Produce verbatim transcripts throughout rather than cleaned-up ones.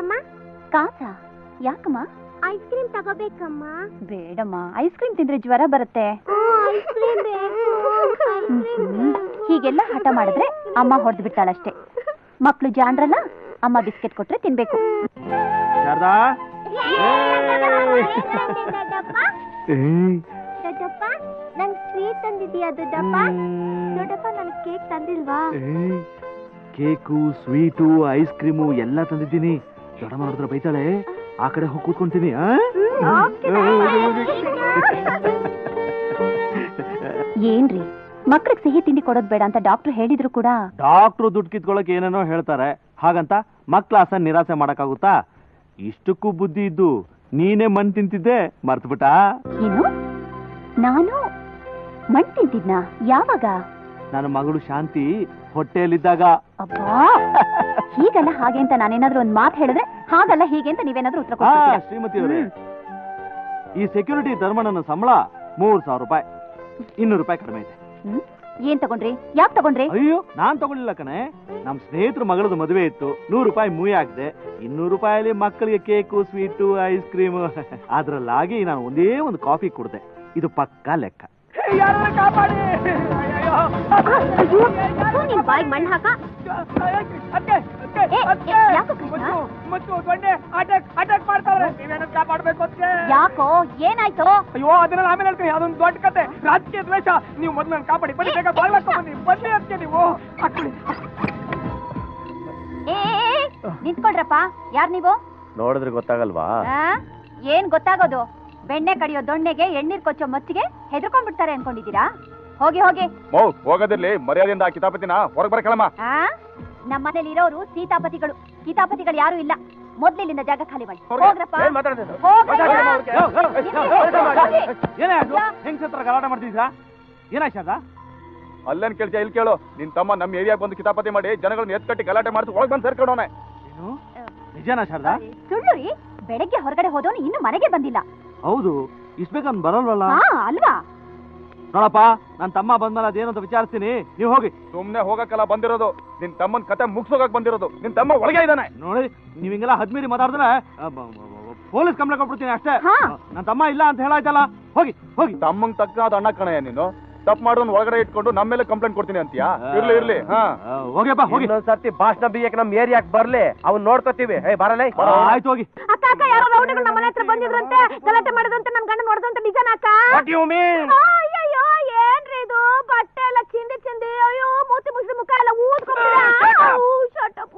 ಅಮ್ಮ ಕಾಚಾ ಯಾಕಮ್ಮ ice cream ತಗೋಬೇಕಮ್ಮ ಬೇಡಮ್ಮ ಐಸ್ ಕ್ರೀಮ್ ತಿಂದ್ರೆ ಜ್ವರ ಬರುತ್ತೆ ಐಸ್ ಕ್ರೀಮ್ ಬೇಕು ಐಸ್ ಕ್ರೀಮ್ ಹೀಗೆಲ್ಲ ಹಠ ಮಾಡಿದ್ರೆ ಅಮ್ಮ ಹೊರದು ಬಿಡ್ತಾಳೆ ಅಷ್ಟೇ ಮಕ್ಕಳು ಜಾಣರಲ್ಲ ಅಮ್ಮ ಬಿಸ್ಕೆಟ್ ಕೊಟ್ರೆ ತಿನ್ಬೇಕು ಶಾರದಾ ದೊಡ್ಡಪ್ಪ ದೊಡ್ಡಪ್ಪ ನಾನು ಸ್ವೀಟ್ ತಂದಿದ್ದೀಯಾ ದೊಡ್ಡಪ್ಪ ದೊಡ್ಡಪ್ಪ ನಾನು ಕೇಕ್ ತಂದಿಲ್ವಾ ಕೇಕು ಸ್ವೀಟು ಐಸ್ ಕ್ರೀಮು ಎಲ್ಲ ತಂದಿದ್ದೀನಿ ದೊಡ್ಡಮ್ಮ ನೋಡಿದ್ರೆ ಬೈತಾಳೆ ಆ ಕಡೆ ಹೋಗಿ ಕೂತ್ಕೊಂತೀನಿ ಏನ್ರಿ ಮಕ್ಕಳಿಗೆ ಸಿಹಿ ತಿಂಡಿ ಕೊಡೋದು ಬೇಡ ಅಂತ ಡಾಕ್ಟರ್ ಹೇಳಿದ್ರು ಕೂಡ ಡಾಕ್ಟರ್ ದುಡ್ಡು ಕಿತ್ಕೊಳ್ಳೋಕೆ ಏನೇನೋ ಹೇಳ್ತಾರೆ ಹಾಗಂತ ಮಕ್ಕಳ ಆಸೆ ನಿರಾಸೆ ಮಾಡಕ್ಕಾಗುತ್ತಾ ಇಷ್ಟಕ್ಕೂ ಬುದ್ಧಿ ಇದ್ದು ನೀನೇ ಮಣ್ ತಿಂತಿದ್ದೆ ಮರ್ತು ಬಿಟ್ಟ ಏನು ನಾನು ಮಣ್ ತಿಂತಿದ್ನ ಯಾವಾಗ ನನ್ನ ಮಗಳು ಶಾಂತಿ ಹೊಟ್ಟೆಯಲ್ಲಿದ್ದಾಗ ಅಬ್ಬಾ ಹೀಗಲ್ಲ ಹಾಗೆ ಅಂತ ನಾನೇನಾದ್ರೂ ಒಂದು ಮಾತು ಹೇಳಿದ್ರೆ ಹಾಗಲ್ಲ ಹೀಗೆ ಅಂತ ನೀವೇನಾದ್ರೂ ಉತ್ತರ ಕೊಡ್ತೀರಾ ಶ್ರೀಮತಿ ಅವರೇ ಈ ಸೆಕ್ಯೂರಿಟಿ ಧರ್ಮಣ್ಣನ ಸಂಬಳ ಮೂರು ಸಾವಿರ ರೂಪಾಯಿ ಇನ್ನೂರು ರೂಪಾಯಿ ಕಡಿಮೆ ಇದೆ ಏನ್ ತಗೊಂಡ್ರಿ ಯಾಕೆ ತಗೊಂಡ್ರಿ ಅಯ್ಯೋ ನಾನ್ ತಗೊಳ್ಳಿಲ್ಲ ಕಣೆ ನಮ್ ಸ್ನೇಹಿತರ ಮಗಳದು ಮದುವೆ ಇತ್ತು ನೂರು ರೂಪಾಯಿ ಮೂವಿ ಆಗಿದೆ ಇನ್ನೂರು ರೂಪಾಯಲ್ಲಿ ಮಕ್ಕಳಿಗೆ ಕೇಕು ಸ್ವೀಟು ಐಸ್ ಕ್ರೀಮ್ ಅದ್ರಲ್ಲಾಗಿ ನಾನು ಒಂದೇ ಒಂದು ಕಾಫಿ ಕುಡ್ದೆ ಇದು ಪಕ್ಕಾ ಲೆಕ್ಕ ಮಣ್ಣು ಹಾಕ ಯಾಕೋ ಏನಾಯ್ತು ಅಯ್ಯೋ ಅದನ್ನ ಆಮೇಲೆ ಹೇಳ್ತೀನಿ ಅದೊಂದು ದೊಡ್ಡ ಕತೆ ರಾಜಕೀಯ ದ್ವೇಷ ನೀವು ಮೊದಲು ಕಾಪಾಡಿ ಬನ್ನಿ ಬೇಗ ಬಾಯ್ ಮಾಡ್ಕೊಂಡು ಬನ್ನಿ ಬನ್ನಿ ಅಂತೆ ನೀವು ನಿಂತ್ಕೊಳ್ರಪ್ಪ ಯಾರು ನೀವು ನೋಡಿದ್ರೆ ಗೊತ್ತಾಗಲ್ವಾ ಏನ್ ಗೊತ್ತಾಗೋದು ಬೆಣ್ಣೆ ಕಡಿಯೋ ದೊಣ್ಣೆಗೆ ಎಣ್ಣೀರ್ ಕೊಚ್ಚೋ ಮತ್ತಿಗೆ ಹೆದರ್ಕೊಂಡ್ಬಿಡ್ತಾರೆ ಅನ್ಕೊಂಡಿದ್ದೀರಾ ಹೋಗಿ ಹೋಗಿ ಹೋಗೋದಿರ್ಲಿ ಮರ್ಯಾದೆಯಿಂದ ಕಿತಾಪತಿನ ಹೊರಗೆ ಬರಕಳಮ್ಮ ನಮ್ಮ ಮನೇಲಿ ಇರೋರು ಸೀತಾಪತಿಗಳು ಕಿತಾಪತಿಗಳು ಯಾರು ಇಲ್ಲ ಮೊದ್ಲಿಂದ ಜಾಗ ಖಾಲಿ ಮಾಡಿ ಹೋಗ್ರಪ್ಪ ಗಲಾಟೆ ಮಾಡ್ತಿದ್ರಾ ಏನಾಯ್ತಾ ಅಲ್ಲೇನ್ ಕೇಳ್ತಾ ಇಲ್ಲಿ ಕೇಳು ನಿನ್ ತಮ್ಮ ನಮ್ಮ ಏರಿಯಾಗ ಬಂದು ಕಿತಾಪತಿ ಮಾಡಿ ಜನಗಳನ್ನ ಎತ್ಕಟ್ಟಿ ಗಲಾಟೆ ಮಾಡ್ತು ಒಳಗೆ ಬಂದು ಸೇರ್ಕೊಂಡವನೇ ನಿಜಾನ ಶಾರದಾ ಸುಳ್ಳು ರೀ ಬೆಳಗ್ಗೆ ಹೊರಗಡೆ ಹೋದವನು ಇನ್ನು ಮನೆಗೆ ಬಂದಿಲ್ಲ ಹೌದು ಇಷ್ಟ ಬೇಕನ್ ಬರಲ್ವಲ್ಲ ಅಲ್ವಾ ನೋಡಪ್ಪ ನನ್ನ ತಮ್ಮ ಬಂದ್ಮೇಲೆ ಅದೇನು ಅಂತ ವಿಚಾರಿಸ್ತೀನಿ ನೀವು ಹೋಗಿ ಸುಮ್ನೆ ಹೋಗಕ್ಕೆಲ್ಲ ಬಂದಿರೋದು ನಿನ್ ತಮ್ಮನ ಕತೆ ಮುಗಿಸೋಗಕ್ ಬಂದಿರೋದು ನಿನ್ ತಮ್ಮ ಒಳಗೆ ಇದ್ದಾನೆ ನೋಡಿ ನೀವ್ ಹಿಂಗೆಲ್ಲ ಹದ್ಮೀರಿ ಮಾತಾಡಿದ್ರೆ ಪೊಲೀಸ್ ಕಂಪ್ಲೇಂಟ್ ಕೊಟ್ಬಿಡ್ತೀನಿ ಅಷ್ಟೇ ನನ್ನ ತಮ್ಮ ಇಲ್ಲ ಅಂತ ಹೇಳಾಯ್ತಲ್ಲ ಹೋಗಿ ಹೋಗಿ ತಮ್ಮಂಗ್ ತಕ್ಕ ಅಣ್ಣ ಕಣಯ್ಯ ನೀನು ತಪ್ಪು ಮಾಡೋನ್ ಒಳಗಡೆ ಇಟ್ಕೊಂಡು ನಮ್ಮ ಮೇಲೆ ಕಂಪ್ಲೇಂಟ್ ಕೊಡ್ತೀನಿ ಅಂತೀಯಾ ಇರ್ಲಿ ಇರ್ಲಿ ಹೋಗಿಪ್ಪ ಹೋಗಿ ಸರ್ತಿ ಭಾಷಣ ಬಿಯಕ್ಕೆ ನಮ್ ಏರಿಯಾಕ್ ಬರ್ಲಿ ಅವ್ನು ನೋಡ್ಕೊತೀವಿ ಹೇ ಬರಲೇ ಆಯ್ತು ಹೋಗಿ ಅಕ್ಕ ಅಕ್ಕ ಯಾರೋ ರೌಡಿಗಳು ನಮ್ಮ ಮನೆ ಹತ್ರ ಬಂದಿದ್ರಂತೆ ಗಲಾಟೆ ಮಾಡಿದಂತೆ ನಮ್ ಗಂಡನ ಹೊಡೆದಂತೆ ನಿಜನಾ ಅಕ್ಕ ವಾಟ್ ಯು ಮೀನ್ ಅಯ್ಯೋ ಏನ್ರಿ ಇದು ಬಟ್ಟೆ ಎಲ್ಲ ಚಿಂದಿ ಚಿಂದಿ ಅಯ್ಯೋ ಮೂತಿ ಮುಸಿ ಮುಖ ಎಲ್ಲ ಊದ್ಕೊಂಡ್ಬಿಡ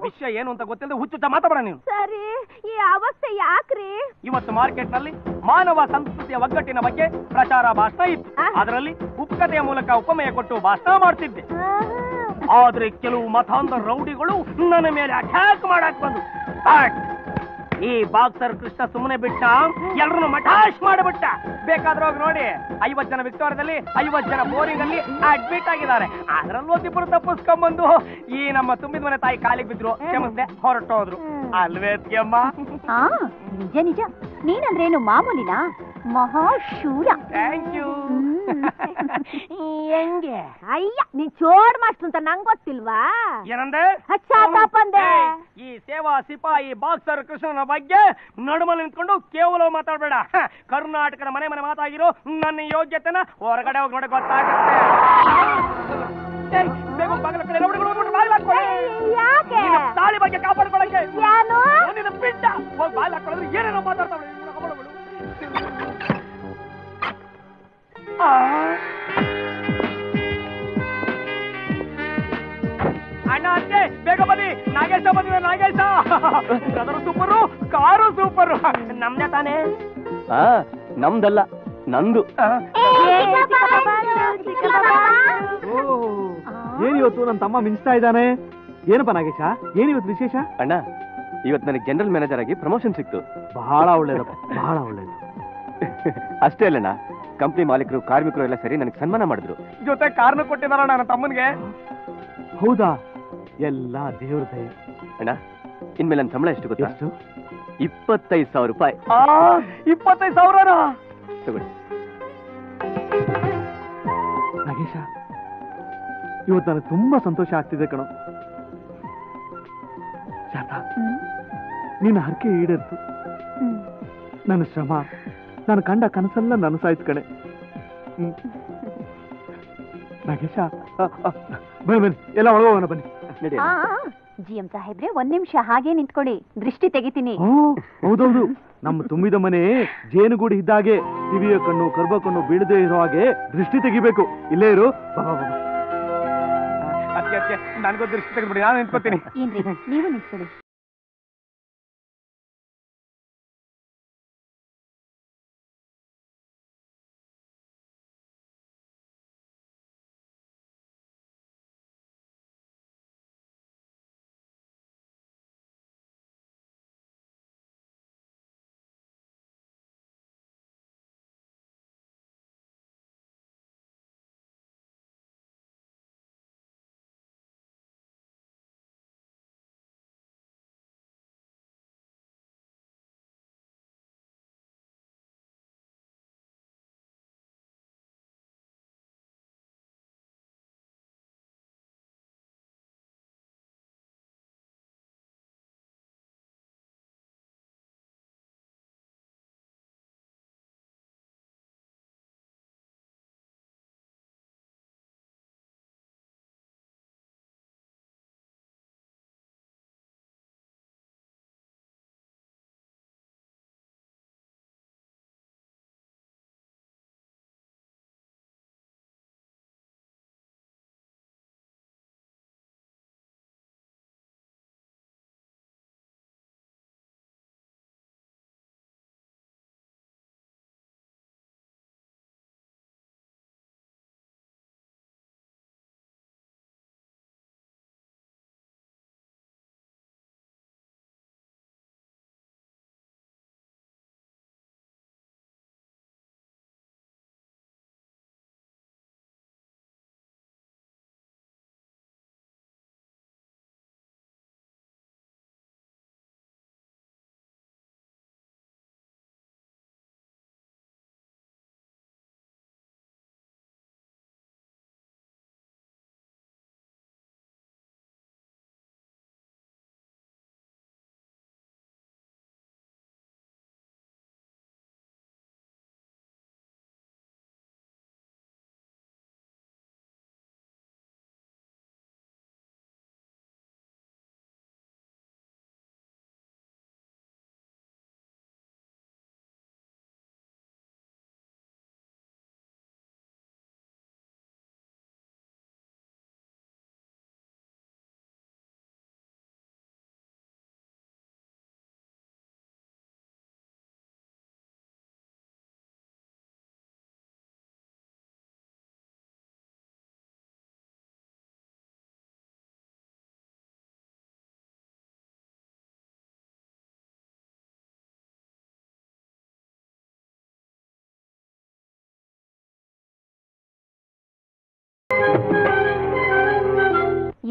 ವಿಷಯ ಏನು ಅಂತ ಗೊತ್ತಿಲ್ಲದೆ ಹುಚ್ಚುಚ್ಚ ಮಾತಾಡೋಣ ನೀವು ಸರಿ ಈ ಅವಸ್ಥೆ ಯಾಕ್ರಿ ಇವತ್ತು ಮಾರ್ಕೆಟ್ ನಲ್ಲಿ ಮಾನವ ಸಂಸ್ಕೃತಿಯ ಒಗ್ಗಟ್ಟಿನ ಬಗ್ಗೆ ಪ್ರಚಾರ ಭಾಷಣ ಇತ್ತು ಅದರಲ್ಲಿ ಉಪಕಥೆಯ ಮೂಲಕ ಉಪಮೇಯ ಕೊಟ್ಟು ಭಾಷಣ ಮಾಡ್ತಿದ್ದೆ ಆದ್ರೆ ಕೆಲವು ಮತಾಂತರ ರೌಡಿಗಳು ನನ್ನ ಮೇಲೆ ಅಟ್ಯಾಕ್ ಮಾಡಕ್ ಬಂದು ಈ ಬಾಕ್ಸರ್ ಕೃಷ್ಣ ಸುಮ್ಮನೆ ಬಿಟ್ಟ ಎಲ್ಲರನ್ನು ಮಠಾಶ್ ಮಾಡಿಬಿಟ್ಟ ಬೇಕಾದ್ರೆ ಹೋಗಿ ನೋಡಿ ಐವತ್ ಜನ ವಿಕ್ಟೋರಿಯಾದಲ್ಲಿ ಐವತ್ ಜನ ಬೋರಿಂಗ್ ಅಲ್ಲಿ ಅಡ್ಮಿಟ್ ಆಗಿದ್ದಾರೆ ಅದ್ರಲ್ಲಿ ಒಬ್ಬಿಬ್ರು ತಪ್ಪಿಸ್ಕೊಂಡ್ಬಂದು ಈ ನಮ್ಮ ತುಂಬಿದ ಮನೆ ತಾಯಿ ಕಾಲಿಗೆ ಬಿದ್ರು ಕ್ಷಮಿಸದೆ ಹೊರಟೋದ್ರು ಅಲ್ವೇತ್ಗೆಮ್ಮ ನಿಜ ನಿಜ ನೀನಂದ್ರೆ ಏನು ಮಾಮೂಲಿನ ಮಹಾಶೂರ ಥ್ಯಾಂಕ್ ಯು ಹೆಂಗೆ ಅಯ್ಯ ನೀನ್ ಚೋರ್ ಮಾಸ್ಟರ್ ಅಂತ ನಂಗೆ ಗೊತ್ತಿಲ್ವಾ ಏನಂದೆ ಈ ಸೇವಾ ಸಿಪಾಯಿ ಬಾಕ್ಸರ್ ಕೃಷ್ಣನ ಬಗ್ಗೆ ನಡುಮಲ್ಲಿ ನಿಂತ್ಕೊಂಡು ಕೇವಲ ಮಾತಾಡಬೇಡ ಕರ್ನಾಟಕದ ಮನೆ ಮನೆ ಮಾತಾಗಿರೋ ನನ್ನ ಯೋಗ್ಯತೆನ ಹೊರಗಡೆ ಹೋಗಿ ನೋಡಿ ಗೊತ್ತಾಗುತ್ತೆ ತಾಳಿ ಬಗ್ಗೆ ಕಾಪಾಡ್ಕೊಳಕ್ಕೆ ಬಿಟ್ಟ ಹೋಗಿ ಬಾಯಿ ಹಾಕೊಳ್ಳೋದು ಏನೇನೋ ಮಾತಾಡ್ತಾವೆ ಅಣ್ಣ ಅಂತೆ ಬೇಗ ಬನ್ನಿ ನಾಗೇಶ ಬಂದಿದೆ Nagesh brother super car super ನಮ್ದೇ ತಾನೇ ನಮ್ದಲ್ಲ ನಂದು ಏನಿವತ್ತು ನನ್ನ ತಮ್ಮ ಮಿಂಚ್ತಾ ಇದ್ದಾನೆ ಏನಪ್ಪ ನಾಗೇಶ ಏನಿವತ್ತು ವಿಶೇಷ ಅಣ್ಣ ಇವತ್ತು ನನಗೆ ಜನರಲ್ ಮ್ಯಾನೇಜರ್ ಆಗಿ ಪ್ರಮೋಷನ್ ಸಿಕ್ತು ಬಹಳ ಒಳ್ಳೇದಪ್ಪ ಬಹಳ ಒಳ್ಳೇದು ಅಷ್ಟೇ ಅಲ್ಲಣ್ಣ ಕಂಪ್ನಿ ಮಾಲೀಕರು ಕಾರ್ಮಿಕರು ಎಲ್ಲ ಸರಿ ನನಗೆ ಸನ್ಮಾನ ಮಾಡಿದ್ರು ಜೊತೆ ಕಾರಣ ಕೊಟ್ಟಿದಾರ ನನ್ನ ತಮ್ಮನಿಗೆ ಹೌದಾ ಎಲ್ಲ ದೇವ್ರ ದಯ ಅಣ್ಣ ಇನ್ಮೇಲೆ ನನ್ನ ಸಂಬಳ ಎಷ್ಟು ಗೊತ್ತಾ ಇಪ್ಪತ್ತೈದು ಸಾವಿರ ರೂಪಾಯಿ ಇಪ್ಪತ್ತೈದು ಸಾವಿರ ತಗೊಳ್ಳಿ ನಾಗೇಶ ಇವತ್ತು ನನಗೆ ತುಂಬಾ ಸಂತೋಷ ಆಗ್ತಿದೆ ಕಣೋ ಶಾರದಾ ನೀನು ಹರಕೆ ಈಡೇರ್ತು. ನನ್ನ ಶ್ರಮ, ನಾನು ಕಂಡ ಕನಸೆಲ್ಲ ನನಸಾಯ್ತು ಕಣೆ. ನಾಗೇಶ ಬನ್ನಿ ಬನ್ನಿ, ಎಲ್ಲ ಒಳಗೋಗೋಣ ಬನ್ನಿ. ಜಿ ಎಂ ಸಾಹೇಬ್ರೆ, ಒಂದ್ ನಿಮಿಷ ಹಾಗೆ ನಿಂತ್ಕೊಳ್ಳಿ, ದೃಷ್ಟಿ ತೆಗಿತೀನಿ. ಹೌದೌದು, ನಮ್ಮ ತುಂಬಿದ ಮನೆ ಜೇನುಗೂಡು ಇದ್ದಾಗೆ ಕಿವಿಯ ಕಣ್ಣು ಕರ್ಬ ಕಣ್ಣು ಬೀಳದೆ ಇರೋ ಹಾಗೆ ದೃಷ್ಟಿ ತೆಗಿಬೇಕು. ಇಲ್ಲೇ ಇರು, ನನಗೂ ದೃಷ್ಟಿ ತೆಗೆದ್ಬಿಡಿ, ನಾನು ನಿಂತ್ಕೊತೀನಿ. ನೀವು ನಿಂತ್ಕೊಳ್ಳಿ.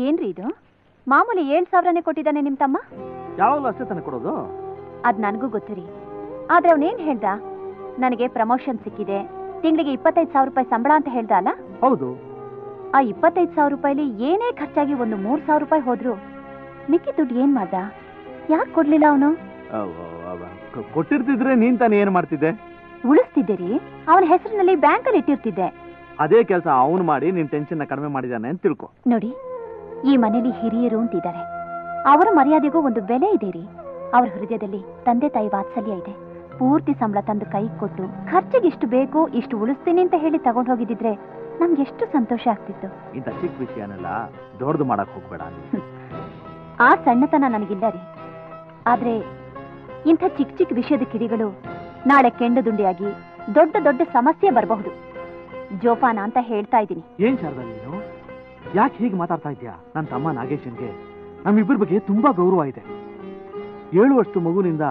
ಏನ್ರಿ ಇದು? ಮಾಮೂಲಿ ಏಳ್ ಸಾವಿರನೇ ಕೊಟ್ಟಿದ್ದಾನೆ ನಿಮ್ ತಮ್ಮ. ಯಾವಾಗಲೂ ಅಷ್ಟೇ ತನಕ ಕೊಡೋದು? ಅದ್ ನನಗೂ ಗೊತ್ತಿರಿ, ಆದ್ರೆ ಅವನೇನ್ ಹೇಳ್ದ, ನನಗೆ ಪ್ರಮೋಷನ್ ಸಿಕ್ಕಿದೆ, ತಿಂಗಳಿಗೆ ಇಪ್ಪತ್ತೈದು ಸಾವಿರ ರೂಪಾಯಿ ಸಂಬಳ ಅಂತ ಹೇಳ್ದ ಅಲ್ಲ? ಹೌದು. ಆ ಇಪ್ಪತ್ತೈದು ಸಾವಿರ ರೂಪಾಯಿಲಿ ಏನೇ ಖರ್ಚಾಗಿ ಒಂದು ಮೂರ್ ಸಾವಿರ ರೂಪಾಯಿ ಹೋದ್ರು ಮಿಕ್ಕಿ ದುಡ್ಡು ಏನ್ ಮಾಡ್ದ? ಯಾಕೆ ಕೊಡ್ಲಿಲ್ಲ ಅವನು? ಕೊಟ್ಟಿರ್ತಿದ್ರೆ ನೀನ್ ತಾನೇ ಏನ್ ಮಾಡ್ತಿದ್ದೆ? ಉಳಿಸ್ತಿದ್ದೆ ರೀ, ಅವನ ಹೆಸರಿನಲ್ಲಿ ಬ್ಯಾಂಕ್ ಅಲ್ಲಿ ಇಟ್ಟಿರ್ತಿದ್ದೆ. ಅದೇ ಕೆಲಸ ಅವನು ಮಾಡಿ ನಿನ್ ಟೆನ್ಷನ್ ಕಡಿಮೆ ಮಾಡಿದಾನೆ ಅಂತ ತಿಳ್ಕೊ. ನೋಡಿ, ಈ ಮನೇಲಿ ಹಿರಿಯರು ಅಂತಿದ್ದಾರೆ, ಅವರ ಮರ್ಯಾದೆಗೂ ಒಂದು ಬೆಲೆ ಇದೆ ರೀ. ಅವ್ರ ಹೃದಯದಲ್ಲಿ ತಂದೆ ತಾಯಿ ವಾತ್ಸಲ್ಯ ಇದೆ. ಪೂರ್ತಿ ಸಂಬಳ ತಂದು ಕೈ ಕೊಟ್ಟು ಖರ್ಚಿಗೆ ಇಷ್ಟು ಬೇಕು ಇಷ್ಟು ಉಳಿಸ್ತೀನಿ ಅಂತ ಹೇಳಿ ತಗೊಂಡು ಹೋಗಿದ್ರೆ ನಮ್ಗೆ ಎಷ್ಟು ಸಂತೋಷ ಆಗ್ತಿತ್ತು. ಇಂತ ಚಿಕ್ಕ ವಿಷಯನೆಲ್ಲ ದೊಡ್ಡದು ಮಾಡಕ್ ಹೋಗ್ಬೇಡ. ಆ ಸಣ್ಣತನ ನನಗಿಲ್ಲ ರೀ, ಆದ್ರೆ ಇಂಥ ಚಿಕ್ಕ ಚಿಕ್ಕ ವಿಷಯದ ಕಿಡಿಗಳು ನಾಳೆ ಕೆಂಡು ದುಂಡಿಯಾಗಿ ದೊಡ್ಡ ದೊಡ್ಡ ಸಮಸ್ಯೆ ಬರಬಹುದು. ಜೋಪಾನ ಅಂತ ಹೇಳ್ತಾ ಇದ್ದೀನಿ. ಏನ್ ಶಾರದಾ, ನೀನು ಯಾಕೆ ಹೀಗೆ ಮಾತಾಡ್ತಾ ಇದೆಯಾ? ನನ್ನ ತಮ್ಮ ನಾಗೇಶನ್ಗೆ ನಮ್ಮಿಬ್ಬರ ಬಗ್ಗೆ ತುಂಬಾ ಗೌರವ ಇದೆ. ಏಳು ವರ್ಷದ ಮಗುವಿನಿಂದ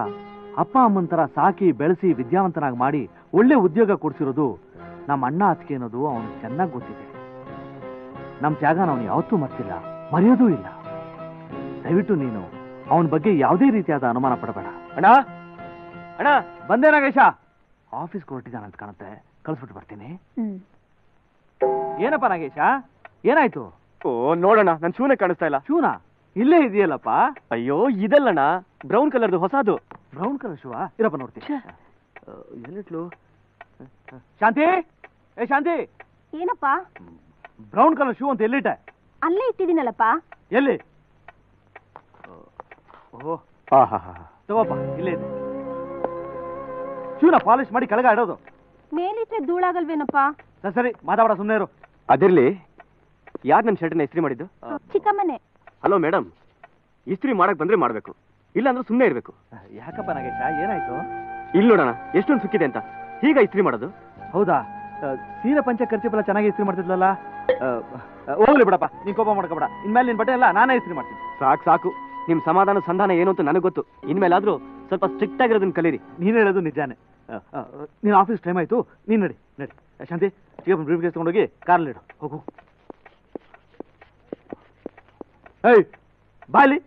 ಅಪ್ಪ ಅಮ್ಮಂತರ ಸಾಕಿ ಬೆಳೆಸಿ ವಿದ್ಯಾವಂತನಾಗಿ ಮಾಡಿ ಒಳ್ಳೆ ಉದ್ಯೋಗ ಕೊಡ್ಸಿರೋದು ನಮ್ಮ ಅಣ್ಣ ಅತ್ತಿಗೆ ಅನ್ನೋದು ಅವನು ಚೆನ್ನಾಗಿ ಗೊತ್ತಿದೆ. ನಮ್ಮ ತ್ಯಾಗನ ಅವನು ಯಾವತ್ತೂ ಮರ್ತಿಲ್ಲ, ಮರೆಯೋದೂ ಇಲ್ಲ. ದಯವಿಟ್ಟು ನೀನು ಅವನ ಬಗ್ಗೆ ಯಾವುದೇ ರೀತಿಯಾದ ಅನುಮಾನ ಪಡಬೇಡ. ಅಣ್ಣ ಅಣ್ಣ ಬಂದೆ ನಾಗೇಶ, ಆಫೀಸ್ಗೆ ಹೊರಟಿದ್ದಾನಂತ ಕಾಣುತ್ತೆ, ಕಳಿಸ್ಬಿಟ್ಟು ಬರ್ತೀನಿ. ಏನಪ್ಪ ನಾಗೇಶ, ಏನಾಯ್ತು? ಓ ನೋಡೋಣ, ನನ್ನ ಶೂನೇ ಕಾಣಿಸ್ತಾ ಇಲ್ಲ. ಶೂನಾ ಇಲ್ಲೇ ಇದೆಯಲ್ಲಪ್ಪ. ಅಯ್ಯೋ ಇದಲ್ಲಣ್ಣ, ब्राउन कलर ब्राउन कलर शूवा नोड़ती शांति ए शांति ब्राउन कलर शू अंत अल्ले इट्टिदीनल्लप्प शून पॉलिश कलग इडोदु मेलिट्रे धूळागल्वेनप्प सरी माताबेड सुम्मने इरु अदिरली यार नन्न शर्ट न इस्त्री माडिद्दु चिकम्मने हलो मैडम इस्त्री माडक्के बंद्रे माडबेकु ಇಲ್ಲ ಅಂದ್ರೆ ಸುಮ್ಮನೆ ಇರಬೇಕು ಯಾಕಪ್ಪ ನಾಗೇಶ ಏನಾಯ್ತು ಇಲ್ಲಿ ನೋಡೋಣ ಎಷ್ಟೊಂದು ಸುಕ್ಕಿದೆ ಅಂತ ಹೀಗ ಇಸ್ತ್ರಿ ಮಾಡೋದು ಹೌದಾ ಸೀರೆ ಪಂಚೆ ಕರ್ಚಿಪಲ್ಲ ಚೆನ್ನಾಗಿ ಇಸ್ತ್ರಿ ಮಾಡ್ತಿದ್ಲಲ್ಲ ಹೋಗ್ಲಿ ಬಿಡಪ್ಪ ನೀ ಕೋಪ ಮಾಡ್ಕೋಬೇಡ ಇನ್ಮೇಲೆ ನಿನ್ ಬಟ್ಟೆ ಎಲ್ಲ ನಾನೇ ಇಸ್ತ್ರಿ ಮಾಡ್ತೀನಿ ಸಾಕು ಸಾಕು ನಿಮ್ಮ ಸಮಾಧಾನ ಸಂಧಾನ ಏನು ಅಂತ ನನಗೆ ಗೊತ್ತು ಇನ್ಮೇಲಾದರೂ ಸ್ವಲ್ಪ ಸ್ಟ್ರಿಕ್ಟ್ ಆಗಿರೋದನ್ನ ಕಲಿರಿ ನೀನು ಹೇಳೋದು ನಿಜಾನೇ ನೀನು ಆಫೀಸ್ ಟೈಮ್ ಆಯ್ತು ನೀನು ನಡಿ ನಡಿ ಶಾಂತಿ ಚಿಕ್ಕಪ್ಪ ಬ್ರೀಫ್ ಕೇಸ್ ತಗೊಂಡು ಹೋಗಿ ಕಾರ್ ಅಲ್ಲಿ ಇಡು ಹೋಗು ಏಯ್ ಬಾಲಿ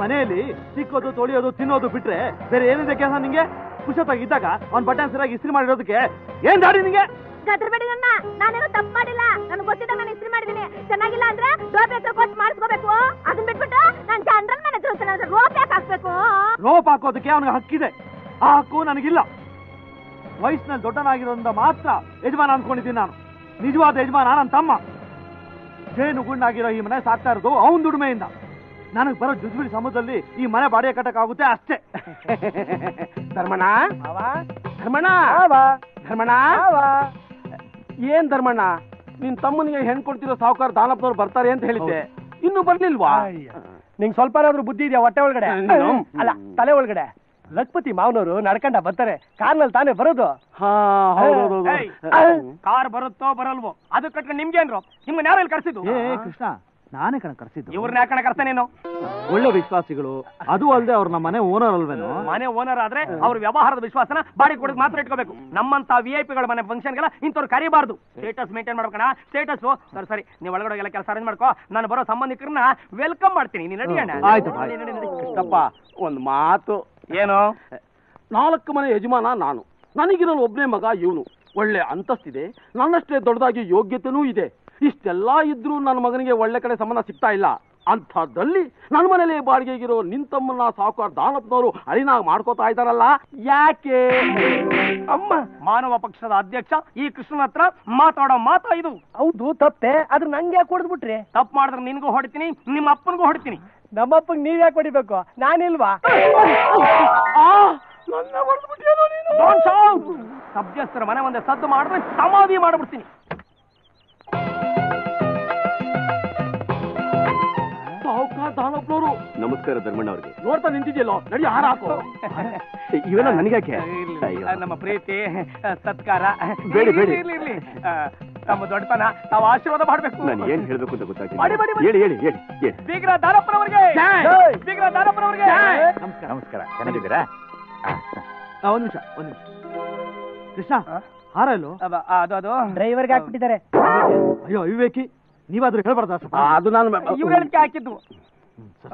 ಮನೆಯಲ್ಲಿ ಸಿಕ್ಕೋದು ತೊಳಿಯೋದು ತಿನ್ನೋದು ಬಿಟ್ರೆ ಬೇರೆ ಏನಿದೆ ಕೆಲಸ ನಿಮಗೆ ಪುಷಪ್ ಆಗಿದ್ದಾಗ ಅವನ್ ಬಟನ್ ಸರಿಯಾಗಿ ಇಸ್ತ್ರಿ ಮಾಡಿರೋದಕ್ಕೆ ಏನ್ ದಾಡಿ ನಿಮಗೆ ಗದರ್ಬೇಡಿ ನನ್ನ ನಾನೇನೋ ತಪ್ಪು ಮಾಡಿಲ್ಲ ನನಗೆ ಗೊತ್ತಿದೆ ನಾನು ಇಸ್ತ್ರಿ ಮಾಡಿದೀನಿ ಚೆನ್ನಾಗಿಲ್ಲ ಅಂದ್ರೆ ರೋಪ್ ಹತ್ರ ಕೊಟ್ಟು ಮಾಡಿಸ್ಕೋಬೇಕು ಅದನ್ನ ಬಿಟ್ಬಿಟ್ಟು ನಾನು ಜನರಲ್ ಮ್ಯಾನೇಜರ್ ಅಂತ ರೋಪ್ ಯಾಕೆ ಹಾಕಬೇಕು ರೋಪ್ ಹಾಕೋದಕ್ಕೆ ಅವನಿಗೆ ಹಕ್ಕಿದೆ ಆ ಹಕ್ಕು ನನಗಿಲ್ಲ ವಯಸ್ಸಿನಲ್ಲಿ ದೊಡ್ಡನಾಗಿರೋದ್ರಿಂದ ಮಾತ್ರ ಯಜಮಾನ ಅನ್ಕೊಂಡಿದ್ದೀನಿ ನಾನು ನಿಜವಾದ ಯಜಮಾನ ನನ್ನ ತಮ್ಮ ಜೇನು ಗುಂಡಾಗಿರೋ ಈ ಮನೆ ಸಾಕ್ತಾ ಇರೋದು ಅವನ ದುಡಿಮೆಯಿಂದ ನನಗೆ ಬರೋ ಜುಜುಬಿಡಿ ಸಮುದ್ರದಲ್ಲಿ ಈ ಮನೆ ಬಾಡಿಗೆ ಕಟ್ಟಕ್ಕಾಗುತ್ತೆ ಅಷ್ಟೇ ಧರ್ಮಣ್ಣ ಧರ್ಮಣ್ಣ ಧರ್ಮಣ್ಣ ಏನ್ ಧರ್ಮಣ್ಣ ನಿನ್ ತಮ್ಮನಿಗೆ ಹೆಣ್ಕೊಡ್ತಿರೋ ಸಾವುಕಾರ ದಾನಪ್ಪನವ್ರು ಬರ್ತಾರೆ ಅಂತ ಹೇಳಿದ್ದೆ ಇನ್ನು ಬರ್ಲಿಲ್ವಾ ನಿಂಗೆ ಸ್ವಲ್ಪ ಏನಾದ್ರು ಬುದ್ಧಿ ಇದೆಯಾ ಹೊಟ್ಟೆ ಒಳಗಡೆ ಅಲ್ಲ ತಲೆ ಒಳಗಡೆ ಲಕ್ಷ್ಮತಿ ಮಾವನವರು ನಡ್ಕೊಂಡ ಬರ್ತಾರೆ ಕಾರ್ನಲ್ಲಿ ತಾನೇ ಬರೋದು ಕಾರ್ ಬರುತ್ತೋ ಬರಲ್ವೋ ಅದು ಕಟ್ಕೊಂಡು ನಿಮ್ಗೆ ಏನ್ರು ನಿಮ್ಗೆ ಯಾರಲ್ಲಿ ಕರ್ಸಿದ್ದು ಕೃಷ್ಣ ನಾನೇ ಕಣ ಕರ್ಸಿದ್ದು ಇವ್ರನ್ನ ಯಾಕಣ ಕರ್ತಾನೇನು ಒಳ್ಳೆ ವಿಶ್ವಾಸಿಗಳು ಅದು ಅಲ್ಲದೆ ಅವ್ರ ನಮ್ಮ ಮನೆ ಓನರ್ ಅಲ್ವೇನು ಮನೆ ಓನರ್ ಆದ್ರೆ ಅವ್ರ ವ್ಯವಹಾರದ ವಿಶ್ವಾಸನ ಬಾಡಿ ಕೊಡೋದು ಮಾತ್ರ ಇಟ್ಕೋಬೇಕು ನಮ್ಮಂತ ವಿ ಐ ಪಿಗಳ ಮನೆ ಫಂಕ್ಷನ್ಗೆಲ್ಲ ಇಂಥವ್ರು ಕರಿಬಾರ್ದು ಸ್ಟೇಟಸ್ ಮೇಂಟೈನ್ ಮಾಡ್ಬೇಕಣ ಸ್ಟೇಟಸ್ ಸರಿ ಸರಿ ನೀವು ಒಳಗಡೆ ಕೆಲಸ ಅರೇಂಜ್ ಮಾಡ್ಕೋ ನಾನು ಬರೋ ಸಂಬಂಧಿಕರನ್ನ ವೆಲ್ಕಮ್ ಮಾಡ್ತೀನಿ ನೀನು ನಡಿಯೋಣ ಆಯ್ತು ಕೃಷ್ಣಪ್ಪ ಒಂದು ಮಾತು ಏನು ನಾಲ್ಕು ಮನೆ ಯಜಮಾನ ನಾನು ನನಗಿರೋ ಒಬ್ಬನೇ ಮಗ ಇವನು ಒಳ್ಳೆ ಅಂತಸ್ತಿದೆ ನನ್ನಷ್ಟೇ ದೊಡ್ಡದಾಗಿ ಯೋಗ್ಯತೆನೂ ಇದೆ ಇಷ್ಟೆಲ್ಲ ಇದ್ರೂ ನನ್ನ ಮಗನಿಗೆ ಒಳ್ಳೆ ಕಡೆ ಸಂಬಂಧ ಸಿಗ್ತಾ ಇಲ್ಲ ಅಂಥದ್ದಲ್ಲಿ ನನ್ನ ಮನೇಲಿ ಬಾಡಿಗೆಗಿರೋ ನಿಂತಮ್ಮನ್ನ ಸಾವುಕಾರ ದಾನಪ್ಪನವರು ಅಳಿನಾಗಿ ಮಾಡ್ಕೋತಾ ಇದ್ದಾರಲ್ಲ ಯಾಕೆ ಅಮ್ಮ ಮಾನವ ಪಕ್ಷದ ಅಧ್ಯಕ್ಷ ಈ ಕೃಷ್ಣನ ಹತ್ರ ಮಾತಾಡೋ ಮಾತಾ ಇದು ಹೌದು ತಪ್ಪೆ ಆದ್ರೆ ನಂಗೆ ಯಾಕೆ ಹೊಡೆದ್ಬಿಟ್ರಿ ತಪ್ಪು ಮಾಡಿದ್ರೆ ನಿನ್ಗೂ ಹೊಡಿತೀನಿ ನಿಮ್ಮ ಅಪ್ಪನಿಗೂ ಹೊಡಿತೀನಿ ನಮ್ಮಪ್ಪಂಗೆ ನೀವ್ ಯಾಕೆ ಹೊಡಿಬೇಕು ನಾನಿಲ್ವಾ ಸಭ್ಯಸ್ಥರ ಮನೆ ಒಂದೇ ಸದ್ದು ಮಾಡಿದ್ರೆ ಸಮಾಧಿ ಮಾಡ್ಬಿಡ್ತೀನಿ ನಮಸ್ಕಾರ ಧರ್ಮಣ್ಣ ಅವ್ರಿಗೆ ನೋಡ್ತಾ ನಿಂತಿದ್ಯಲ್ಲೋ ನಡಿ ಹಾರ ಹಾಕೋ ಇವೆಲ್ಲ ನನಗ್ಯಾಕೆ ನಮ್ಮ ಪ್ರೀತಿ ಸತ್ಕಾರ ಇರ್ಲಿ ನಮ್ಮ ದೊಡ್ಡತನ ನಾವು ಆಶೀರ್ವಾದ ಮಾಡಬೇಕು ನಾನು ಏನು ಹೇಳಬೇಕು ಅಂತ ಗೊತ್ತಾಗ್ತಿಲ್ಲ ಹೇಳಿ ಹೇಳಿ ಹೇಳಿ ಬೀಗ್ರ ದಾನಪ್ಪನವರಿಗೆ ಬೀಗ್ರ ದಾನಪ್ಪನವರಿಗೆ ನಮಸ್ಕಾರ ನಮಸ್ಕಾರ ಚೆನ್ನಾಗಿದ್ದೀರಾ ಒಂದು ನಿಮಿಷ ಒಂದು ನಿಮಿಷ ಕೃಷ್ಣ ಹಾರ ಇಲ್ಲೋ ಅದು ಅದು ಡ್ರೈವರ್ಗೆ ಹಾಕ್ಬಿಟ್ಟಿದ್ದಾರೆ ಅಯ್ಯೋ ವಿವೇಕಿ ನೀವಾದ್ರೂ ಹೇಳ್ಬಾರ್ದಾ ಅದು ನಾನು ಇವ್ರಿಗೆ ಹಾಕಿದ್ದು